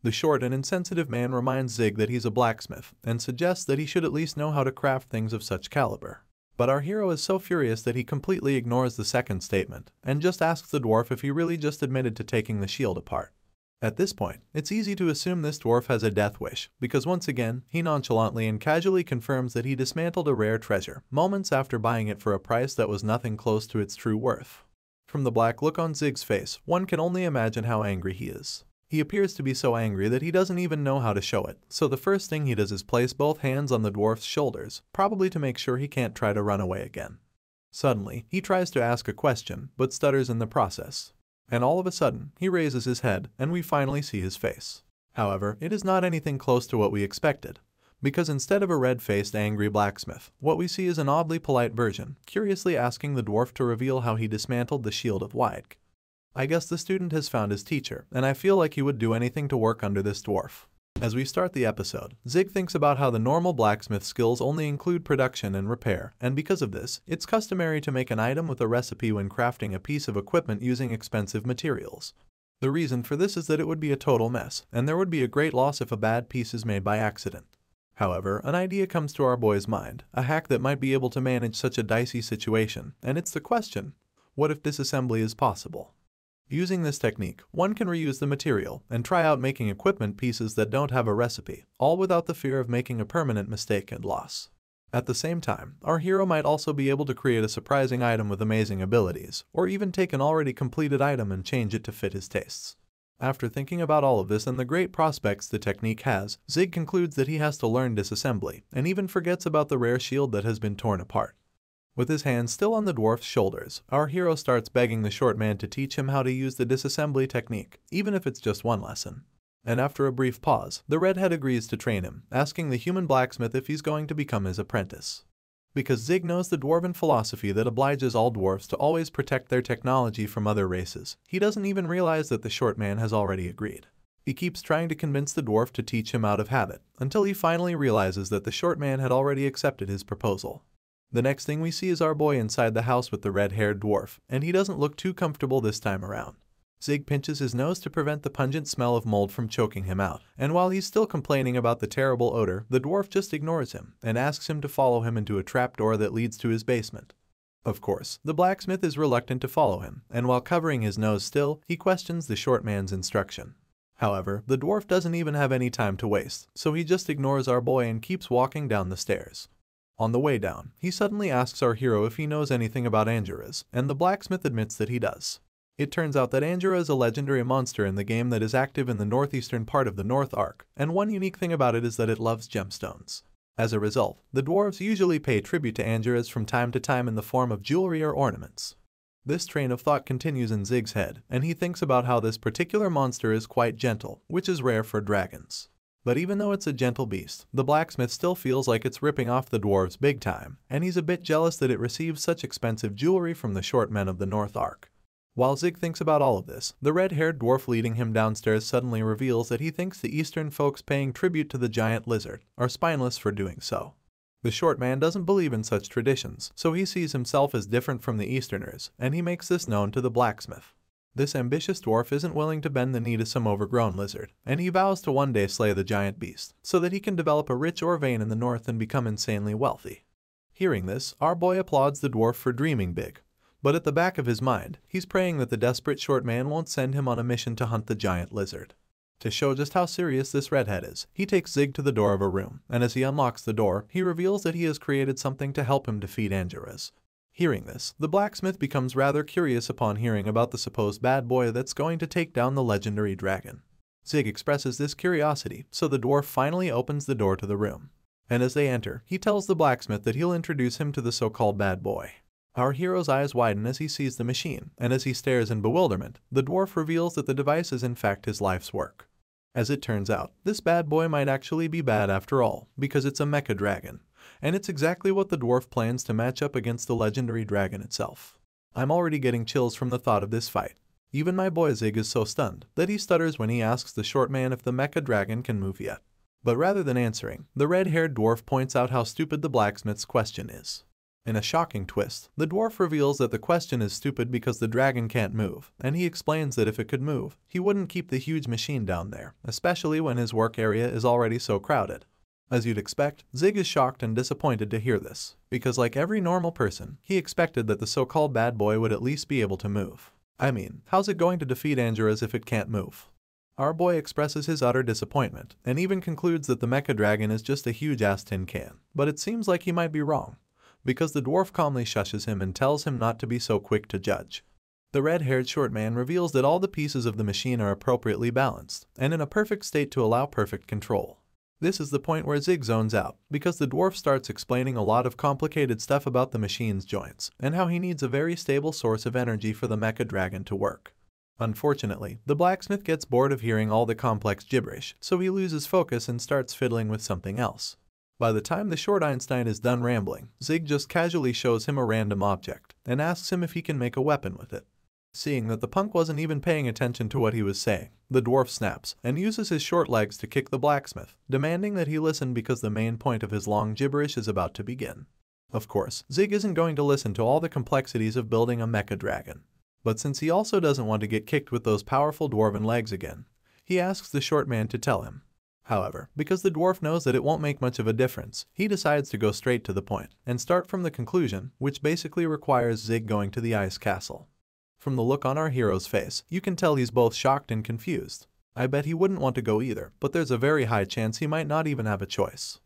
The short and insensitive man reminds Zig that he's a blacksmith, and suggests that he should at least know how to craft things of such caliber. But our hero is so furious that he completely ignores the second statement, and just asks the dwarf if he really just admitted to taking the shield apart. At this point, it's easy to assume this dwarf has a death wish, because once again, he nonchalantly and casually confirms that he dismantled a rare treasure, moments after buying it for a price that was nothing close to its true worth. From the black look on Zig's face, one can only imagine how angry he is. He appears to be so angry that he doesn't even know how to show it, so the first thing he does is place both hands on the dwarf's shoulders, probably to make sure he can't try to run away again. Suddenly, he tries to ask a question, but stutters in the process. And all of a sudden, he raises his head, and we finally see his face. However, it is not anything close to what we expected, because instead of a red-faced angry blacksmith, what we see is an oddly polite version, curiously asking the dwarf to reveal how he dismantled the Shield of Wyke. I guess the student has found his teacher, and I feel like he would do anything to work under this dwarf. As we start the episode, Zig thinks about how the normal blacksmith skills only include production and repair, and because of this, it's customary to make an item with a recipe when crafting a piece of equipment using expensive materials. The reason for this is that it would be a total mess, and there would be a great loss if a bad piece is made by accident. However, an idea comes to our boy's mind, a hack that might be able to manage such a dicey situation, and it's the question, what if disassembly is possible? Using this technique, one can reuse the material and try out making equipment pieces that don't have a recipe, all without the fear of making a permanent mistake and loss. At the same time, our hero might also be able to create a surprising item with amazing abilities, or even take an already completed item and change it to fit his tastes. After thinking about all of this and the great prospects the technique has, Zig concludes that he has to learn disassembly, and even forgets about the rare shield that has been torn apart. With his hands still on the dwarf's shoulders, our hero starts begging the short man to teach him how to use the disassembly technique, even if it's just one lesson. And after a brief pause, the redhead agrees to train him, asking the human blacksmith if he's going to become his apprentice. Because Zig knows the dwarven philosophy that obliges all dwarves to always protect their technology from other races, he doesn't even realize that the short man has already agreed. He keeps trying to convince the dwarf to teach him out of habit, until he finally realizes that the short man had already accepted his proposal. The next thing we see is our boy inside the house with the red-haired dwarf, and he doesn't look too comfortable this time around. Zig pinches his nose to prevent the pungent smell of mold from choking him out, and while he's still complaining about the terrible odor, the dwarf just ignores him and asks him to follow him into a trapdoor that leads to his basement. Of course, the blacksmith is reluctant to follow him, and while covering his nose still, he questions the short man's instruction. However, the dwarf doesn't even have any time to waste, so he just ignores our boy and keeps walking down the stairs. On the way down, he suddenly asks our hero if he knows anything about Anduras, and the blacksmith admits that he does. It turns out that Andura is a legendary monster in the game that is active in the northeastern part of the North Ark, and one unique thing about it is that it loves gemstones. As a result, the dwarves usually pay tribute to Anduras from time to time in the form of jewelry or ornaments. This train of thought continues in Zig's head, and he thinks about how this particular monster is quite gentle, which is rare for dragons. But even though it's a gentle beast, the blacksmith still feels like it's ripping off the dwarves big time, and he's a bit jealous that it receives such expensive jewelry from the short men of the North Ark. While Zig thinks about all of this, the red-haired dwarf leading him downstairs suddenly reveals that he thinks the Eastern folks paying tribute to the giant lizard are spineless for doing so. The short man doesn't believe in such traditions, so he sees himself as different from the Easterners, and he makes this known to the blacksmith. This ambitious dwarf isn't willing to bend the knee to some overgrown lizard, and he vows to one day slay the giant beast, so that he can develop a rich ore vein in the north and become insanely wealthy. Hearing this, our boy applauds the dwarf for dreaming big, but at the back of his mind, he's praying that the desperate short man won't send him on a mission to hunt the giant lizard. To show just how serious this redhead is, he takes Zig to the door of a room, and as he unlocks the door, he reveals that he has created something to help him defeat Anduras. Hearing this, the blacksmith becomes rather curious upon hearing about the supposed bad boy that's going to take down the legendary dragon. Zig expresses this curiosity, so the dwarf finally opens the door to the room. And as they enter, he tells the blacksmith that he'll introduce him to the so-called bad boy. Our hero's eyes widen as he sees the machine, and as he stares in bewilderment, the dwarf reveals that the device is in fact his life's work. As it turns out, this bad boy might actually be bad after all, because it's a mecha dragon. And it's exactly what the dwarf plans to match up against the legendary dragon itself. I'm already getting chills from the thought of this fight. Even my boy Zig is so stunned that he stutters when he asks the short man if the mecha dragon can move yet. But rather than answering, the red-haired dwarf points out how stupid the blacksmith's question is. In a shocking twist, the dwarf reveals that the question is stupid because the dragon can't move, and he explains that if it could move, he wouldn't keep the huge machine down there, especially when his work area is already so crowded. As you'd expect, Zig is shocked and disappointed to hear this, because like every normal person, he expected that the so-called bad boy would at least be able to move. I mean, how's it going to defeat Anduras if it can't move? Our boy expresses his utter disappointment, and even concludes that the mecha dragon is just a huge ass tin can, but it seems like he might be wrong, because the dwarf calmly shushes him and tells him not to be so quick to judge. The red-haired short man reveals that all the pieces of the machine are appropriately balanced, and in a perfect state to allow perfect control. This is the point where Zig zones out, because the dwarf starts explaining a lot of complicated stuff about the machine's joints, and how he needs a very stable source of energy for the mecha dragon to work. Unfortunately, the blacksmith gets bored of hearing all the complex gibberish, so he loses focus and starts fiddling with something else. By the time the short Einstein is done rambling, Zig just casually shows him a random object, and asks him if he can make a weapon with it. Seeing that the punk wasn't even paying attention to what he was saying, the dwarf snaps, and uses his short legs to kick the blacksmith, demanding that he listen because the main point of his long gibberish is about to begin. Of course, Zig isn't going to listen to all the complexities of building a mecha dragon. But since he also doesn't want to get kicked with those powerful dwarven legs again, he asks the short man to tell him. However, because the dwarf knows that it won't make much of a difference, he decides to go straight to the point, and start from the conclusion, which basically requires Zig going to the ice castle. From the look on our hero's face, you can tell he's both shocked and confused. I bet he wouldn't want to go either, but there's a very high chance he might not even have a choice.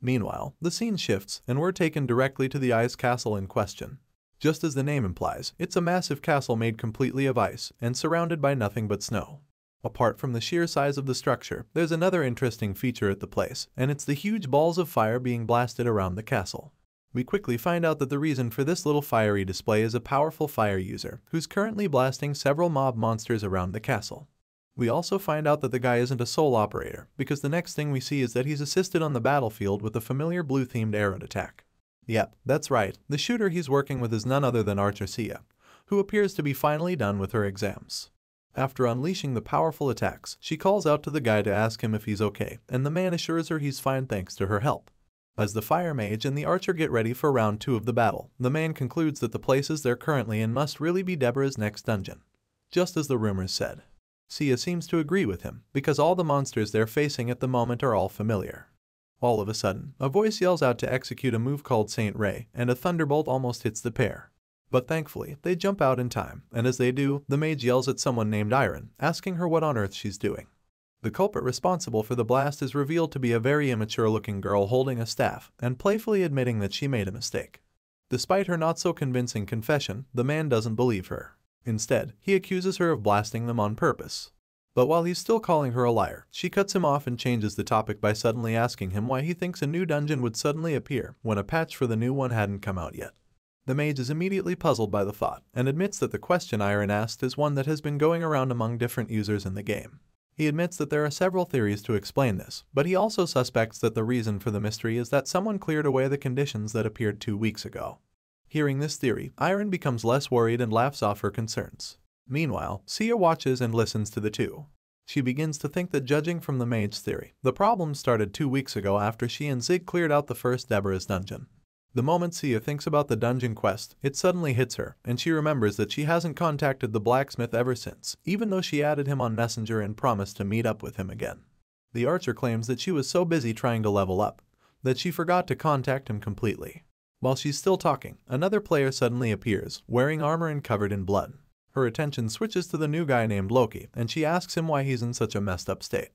Meanwhile, the scene shifts, and we're taken directly to the ice castle in question. Just as the name implies, it's a massive castle made completely of ice, and surrounded by nothing but snow. Apart from the sheer size of the structure, there's another interesting feature at the place, and it's the huge balls of fire being blasted around the castle. We quickly find out that the reason for this little fiery display is a powerful fire user, who's currently blasting several mob monsters around the castle. We also find out that the guy isn't a sole operator, because the next thing we see is that he's assisted on the battlefield with a familiar blue-themed arrow attack. Yep, that's right, the shooter he's working with is none other than Archer Sia, who appears to be finally done with her exams. After unleashing the powerful attacks, she calls out to the guy to ask him if he's okay, and the man assures her he's fine thanks to her help. As the fire mage and the archer get ready for round 2 of the battle, the man concludes that the places they're currently in must really be Deborah's next dungeon. Just as the rumors said. Sia seems to agree with him, because all the monsters they're facing at the moment are all familiar. All of a sudden, a voice yells out to execute a move called Saint Ray, and a thunderbolt almost hits the pair. But thankfully, they jump out in time, and as they do, the mage yells at someone named Iren, asking her what on earth she's doing. The culprit responsible for the blast is revealed to be a very immature-looking girl holding a staff, and playfully admitting that she made a mistake. Despite her not-so-convincing confession, the man doesn't believe her. Instead, he accuses her of blasting them on purpose. But while he's still calling her a liar, she cuts him off and changes the topic by suddenly asking him why he thinks a new dungeon would suddenly appear, when a patch for the new one hadn't come out yet. The mage is immediately puzzled by the thought, and admits that the question Iren asked is one that has been going around among different users in the game. He admits that there are several theories to explain this, but he also suspects that the reason for the mystery is that someone cleared away the conditions that appeared 2 weeks ago. Hearing this theory, Iren becomes less worried and laughs off her concerns. Meanwhile, Sia watches and listens to the two. She begins to think that judging from the mage's theory, the problem started 2 weeks ago after she and Zig cleared out the first Deborah's dungeon. The moment Sia thinks about the dungeon quest, it suddenly hits her, and she remembers that she hasn't contacted the blacksmith ever since, even though she added him on Messenger and promised to meet up with him again. The archer claims that she was so busy trying to level up, that she forgot to contact him completely. While she's still talking, another player suddenly appears, wearing armor and covered in blood. Her attention switches to the new guy named Loki, and she asks him why he's in such a messed up state.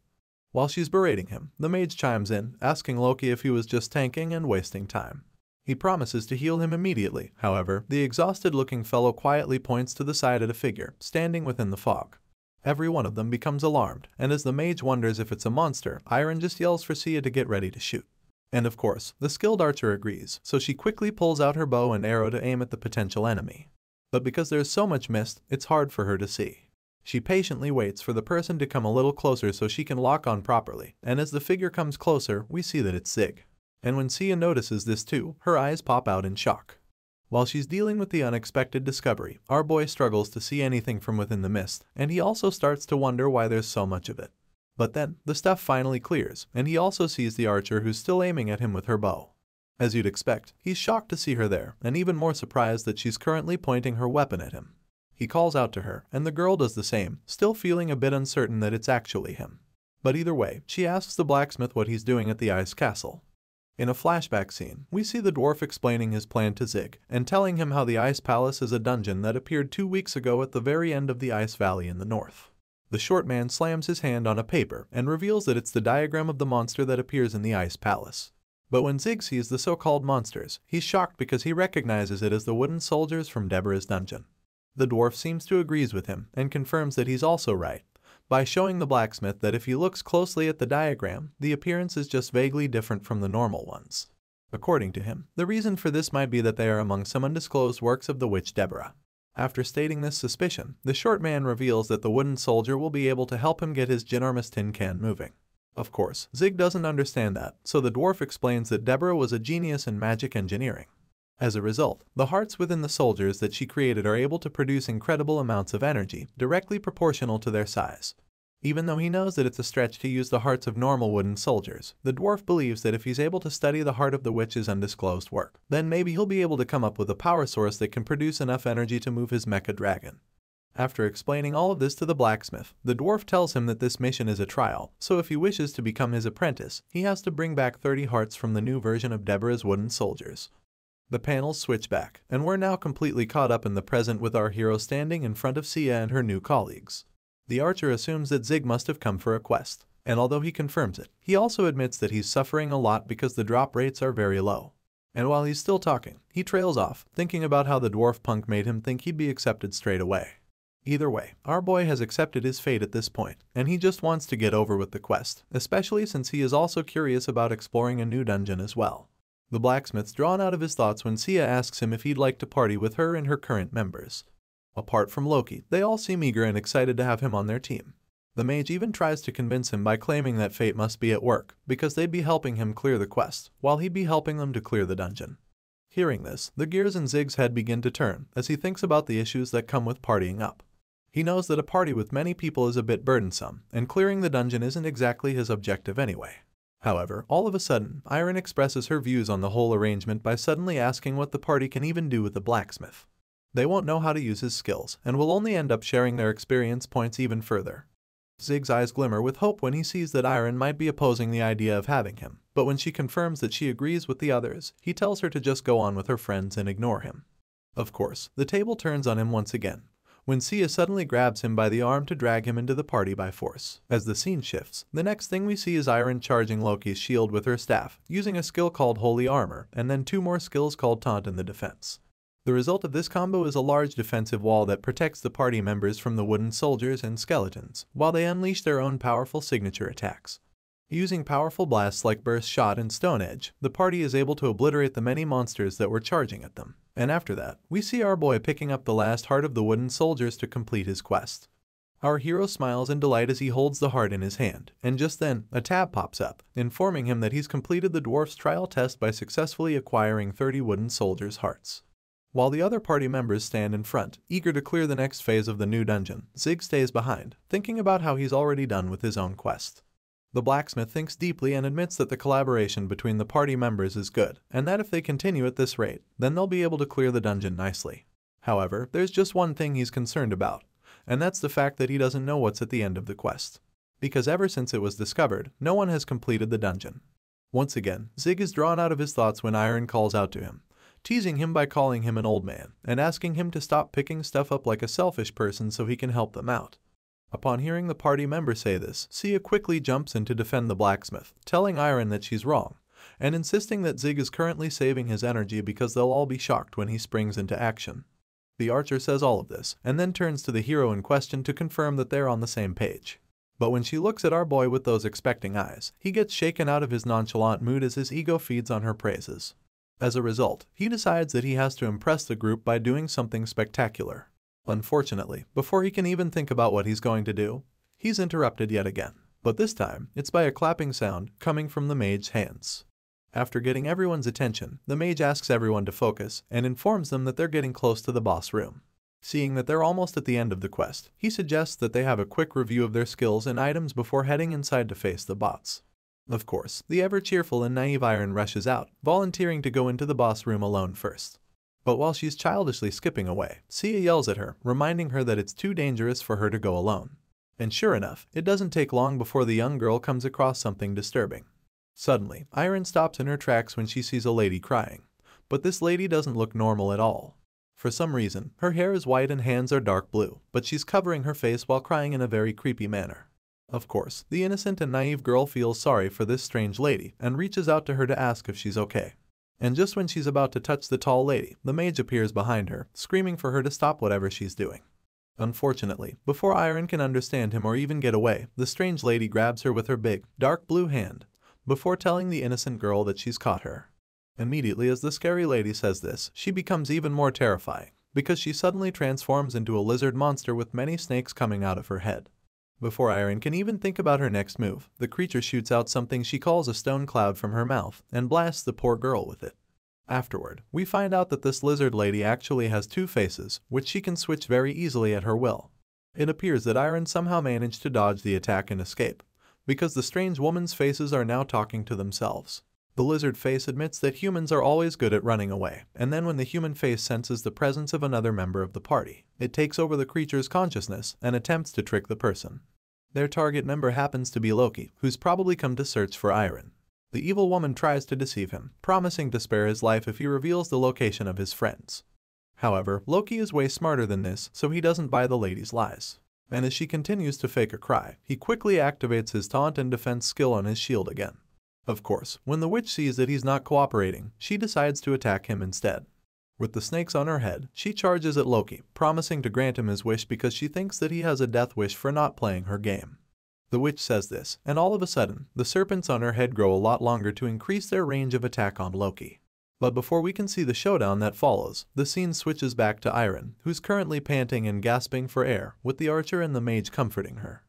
While she's berating him, the mage chimes in, asking Loki if he was just tanking and wasting time. He promises to heal him immediately, however, the exhausted-looking fellow quietly points to the side at a figure, standing within the fog. Every one of them becomes alarmed, and as the mage wonders if it's a monster, Iren just yells for Sia to get ready to shoot. And of course, the skilled archer agrees, so she quickly pulls out her bow and arrow to aim at the potential enemy. But because there's so much mist, it's hard for her to see. She patiently waits for the person to come a little closer so she can lock on properly, and as the figure comes closer, we see that it's Zig. And when Sia notices this too, her eyes pop out in shock. While she's dealing with the unexpected discovery, our boy struggles to see anything from within the mist, and he also starts to wonder why there's so much of it. But then, the stuff finally clears, and he also sees the archer who's still aiming at him with her bow. As you'd expect, he's shocked to see her there, and even more surprised that she's currently pointing her weapon at him. He calls out to her, and the girl does the same, still feeling a bit uncertain that it's actually him. But either way, she asks the blacksmith what he's doing at the Ice Castle. In a flashback scene, we see the dwarf explaining his plan to Zig, and telling him how the Ice Palace is a dungeon that appeared 2 weeks ago at the very end of the Ice Valley in the north. The short man slams his hand on a paper, and reveals that it's the diagram of the monster that appears in the Ice Palace. But when Zig sees the so-called monsters, he's shocked because he recognizes it as the wooden soldiers from Deborah's dungeon. The dwarf seems to agree with him, and confirms that he's also right, by showing the blacksmith that if he looks closely at the diagram, the appearance is just vaguely different from the normal ones. According to him, the reason for this might be that they are among some undisclosed works of the witch Deborah. After stating this suspicion, the short man reveals that the wooden soldier will be able to help him get his ginormous tin can moving. Of course, Zig doesn't understand that, so the dwarf explains that Deborah was a genius in magic engineering. As a result, the hearts within the soldiers that she created are able to produce incredible amounts of energy, directly proportional to their size. Even though he knows that it's a stretch to use the hearts of normal wooden soldiers, the dwarf believes that if he's able to study the heart of the witch's undisclosed work, then maybe he'll be able to come up with a power source that can produce enough energy to move his mecha dragon. After explaining all of this to the blacksmith, the dwarf tells him that this mission is a trial, so if he wishes to become his apprentice, he has to bring back 30 hearts from the new version of Deborah's wooden soldiers. The panels switch back, and we're now completely caught up in the present with our hero standing in front of Sia and her new colleagues. The archer assumes that Zig must have come for a quest, and although he confirms it, he also admits that he's suffering a lot because the drop rates are very low. And while he's still talking, he trails off, thinking about how the dwarf punk made him think he'd be accepted straight away. Either way, our boy has accepted his fate at this point, and he just wants to get over with the quest, especially since he is also curious about exploring a new dungeon as well. The blacksmith's drawn out of his thoughts when Sia asks him if he'd like to party with her and her current members. Apart from Loki, they all seem eager and excited to have him on their team. The mage even tries to convince him by claiming that fate must be at work, because they'd be helping him clear the quest, while he'd be helping them to clear the dungeon. Hearing this, the gears in Zig's head begin to turn, as he thinks about the issues that come with partying up. He knows that a party with many people is a bit burdensome, and clearing the dungeon isn't exactly his objective anyway. However, all of a sudden, Iren expresses her views on the whole arrangement by suddenly asking what the party can even do with the blacksmith. They won't know how to use his skills, and will only end up sharing their experience points even further. Zig's eyes glimmer with hope when he sees that Iren might be opposing the idea of having him, but when she confirms that she agrees with the others, he tells her to just go on with her friends and ignore him. Of course, the table turns on him once again, when Sia suddenly grabs him by the arm to drag him into the party by force. As the scene shifts, the next thing we see is Iren charging Loki's shield with her staff, using a skill called Holy Armor, and then two more skills called Taunt and the Defense. The result of this combo is a large defensive wall that protects the party members from the wooden soldiers and skeletons, while they unleash their own powerful signature attacks. Using powerful blasts like Burst Shot and Stone Edge, the party is able to obliterate the many monsters that were charging at them. And after that, we see our boy picking up the last heart of the wooden soldiers to complete his quest. Our hero smiles in delight as he holds the heart in his hand, and just then, a tab pops up, informing him that he's completed the dwarf's trial test by successfully acquiring 30 wooden soldiers' hearts. While the other party members stand in front, eager to clear the next phase of the new dungeon, Zig stays behind, thinking about how he's already done with his own quest. The blacksmith thinks deeply and admits that the collaboration between the party members is good, and that if they continue at this rate, then they'll be able to clear the dungeon nicely. However, there's just one thing he's concerned about, and that's the fact that he doesn't know what's at the end of the quest. Because ever since it was discovered, no one has completed the dungeon. Once again, Zig is drawn out of his thoughts when Iren calls out to him, teasing him by calling him an old man, and asking him to stop picking stuff up like a selfish person so he can help them out. Upon hearing the party member say this, Sia quickly jumps in to defend the blacksmith, telling Iren that she's wrong, and insisting that Zig is currently saving his energy because they'll all be shocked when he springs into action. The archer says all of this, and then turns to the hero in question to confirm that they're on the same page. But when she looks at our boy with those expecting eyes, he gets shaken out of his nonchalant mood as his ego feeds on her praises. As a result, he decides that he has to impress the group by doing something spectacular. Unfortunately, before he can even think about what he's going to do, he's interrupted yet again. But this time, it's by a clapping sound coming from the mage's hands. After getting everyone's attention, the mage asks everyone to focus and informs them that they're getting close to the boss room. Seeing that they're almost at the end of the quest, he suggests that they have a quick review of their skills and items before heading inside to face the bots. Of course, the ever-cheerful and naive Iren rushes out, volunteering to go into the boss room alone first. But while she's childishly skipping away, Sia yells at her, reminding her that it's too dangerous for her to go alone. And sure enough, it doesn't take long before the young girl comes across something disturbing. Suddenly, Iren stops in her tracks when she sees a lady crying. But this lady doesn't look normal at all. For some reason, her hair is white and hands are dark blue, but she's covering her face while crying in a very creepy manner. Of course, the innocent and naive girl feels sorry for this strange lady and reaches out to her to ask if she's okay. And just when she's about to touch the tall lady, the mage appears behind her, screaming for her to stop whatever she's doing. Unfortunately, before Iren can understand him or even get away, the strange lady grabs her with her big, dark blue hand, before telling the innocent girl that she's caught her. Immediately as the scary lady says this, she becomes even more terrifying, because she suddenly transforms into a lizard monster with many snakes coming out of her head. Before Iren can even think about her next move, the creature shoots out something she calls a stone cloud from her mouth and blasts the poor girl with it. Afterward, we find out that this lizard lady actually has two faces, which she can switch very easily at her will. It appears that Iren somehow managed to dodge the attack and escape, because the strange woman's faces are now talking to themselves. The lizard face admits that humans are always good at running away, and then when the human face senses the presence of another member of the party, it takes over the creature's consciousness and attempts to trick the person. Their target member happens to be Loki, who's probably come to search for Iren. The evil woman tries to deceive him, promising to spare his life if he reveals the location of his friends. However, Loki is way smarter than this, so he doesn't buy the lady's lies. And as she continues to fake a cry, he quickly activates his taunt and defense skill on his shield again. Of course, when the witch sees that he's not cooperating, she decides to attack him instead. With the snakes on her head, she charges at Loki, promising to grant him his wish because she thinks that he has a death wish for not playing her game. The witch says this, and all of a sudden, the serpents on her head grow a lot longer to increase their range of attack on Loki. But before we can see the showdown that follows, the scene switches back to Iren, who's currently panting and gasping for air, with the archer and the mage comforting her.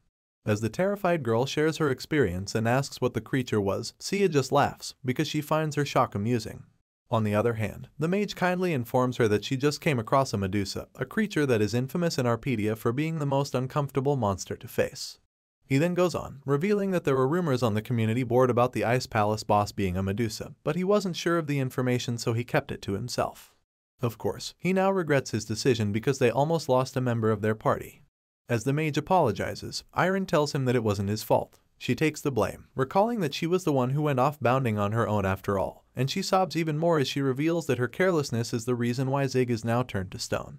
As the terrified girl shares her experience and asks what the creature was, Sia just laughs, because she finds her shock amusing. On the other hand, the mage kindly informs her that she just came across a Medusa, a creature that is infamous in Arpedia for being the most uncomfortable monster to face. He then goes on, revealing that there were rumors on the community board about the Ice Palace boss being a Medusa, but he wasn't sure of the information so he kept it to himself. Of course, he now regrets his decision because they almost lost a member of their party. As the mage apologizes, Iren tells him that it wasn't his fault. She takes the blame, recalling that she was the one who went off bounding on her own after all, and she sobs even more as she reveals that her carelessness is the reason why Zig is now turned to stone.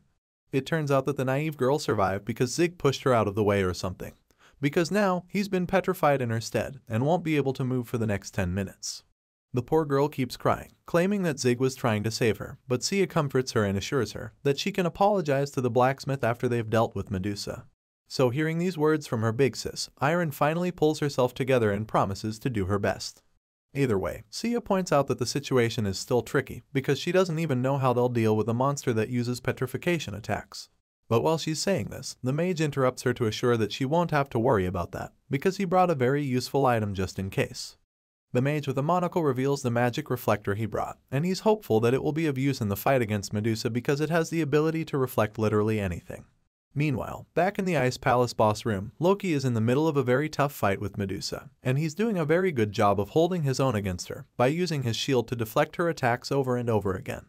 It turns out that the naive girl survived because Zig pushed her out of the way or something, because now he's been petrified in her stead and won't be able to move for the next 10 minutes. The poor girl keeps crying, claiming that Zig was trying to save her, but Sia comforts her and assures her that she can apologize to the blacksmith after they've dealt with Medusa. So hearing these words from her big sis, Iren finally pulls herself together and promises to do her best. Either way, Sia points out that the situation is still tricky because she doesn't even know how they'll deal with a monster that uses petrification attacks. But while she's saying this, the mage interrupts her to assure that she won't have to worry about that because he brought a very useful item just in case. The mage with a monocle reveals the magic reflector he brought, and he's hopeful that it will be of use in the fight against Medusa because it has the ability to reflect literally anything. Meanwhile, back in the Ice Palace boss room, Loki is in the middle of a very tough fight with Medusa, and he's doing a very good job of holding his own against her by using his shield to deflect her attacks over and over again.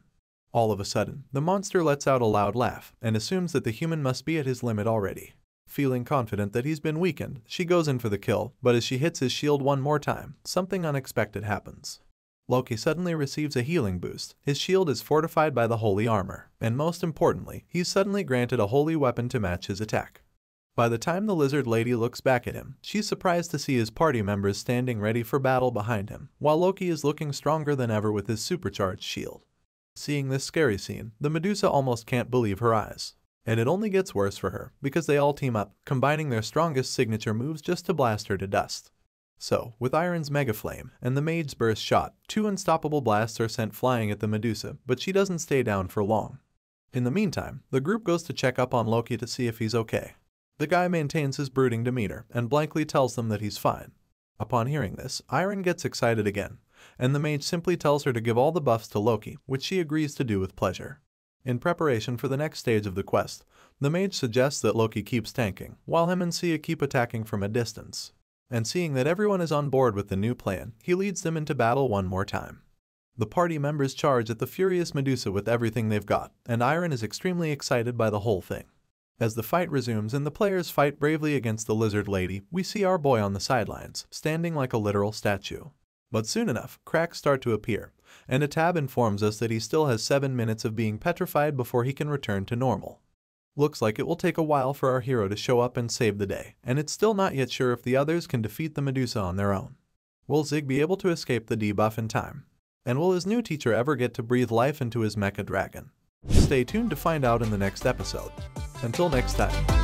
All of a sudden, the monster lets out a loud laugh and assumes that the human must be at his limit already. Feeling confident that he's been weakened, she goes in for the kill, but as she hits his shield one more time, something unexpected happens. Loki suddenly receives a healing boost, his shield is fortified by the holy armor, and most importantly, he's suddenly granted a holy weapon to match his attack. By the time the lizard lady looks back at him, she's surprised to see his party members standing ready for battle behind him, while Loki is looking stronger than ever with his supercharged shield. Seeing this scary scene, the Medusa almost can't believe her eyes. And it only gets worse for her, because they all team up, combining their strongest signature moves just to blast her to dust. So, with Iren's Mega Flame and the Mage's Burst Shot, two unstoppable blasts are sent flying at the Medusa, but she doesn't stay down for long. In the meantime, the group goes to check up on Loki to see if he's okay. The guy maintains his brooding demeanor and blankly tells them that he's fine. Upon hearing this, Iren gets excited again, and the mage simply tells her to give all the buffs to Loki, which she agrees to do with pleasure. In preparation for the next stage of the quest, the mage suggests that Loki keeps tanking, while him and Sia keep attacking from a distance. and seeing that everyone is on board with the new plan, he leads them into battle one more time. The party members charge at the furious Medusa with everything they've got, and Iren is extremely excited by the whole thing. As the fight resumes and the players fight bravely against the lizard lady, we see our boy on the sidelines, standing like a literal statue. But soon enough, cracks start to appear, and a tab informs us that he still has 7 minutes of being petrified before he can return to normal. Looks like it will take a while for our hero to show up and save the day, and it's still not yet sure if the others can defeat the Medusa on their own. Will Zig be able to escape the debuff in time? And will his new teacher ever get to breathe life into his mecha dragon? Stay tuned to find out in the next episode. Until next time.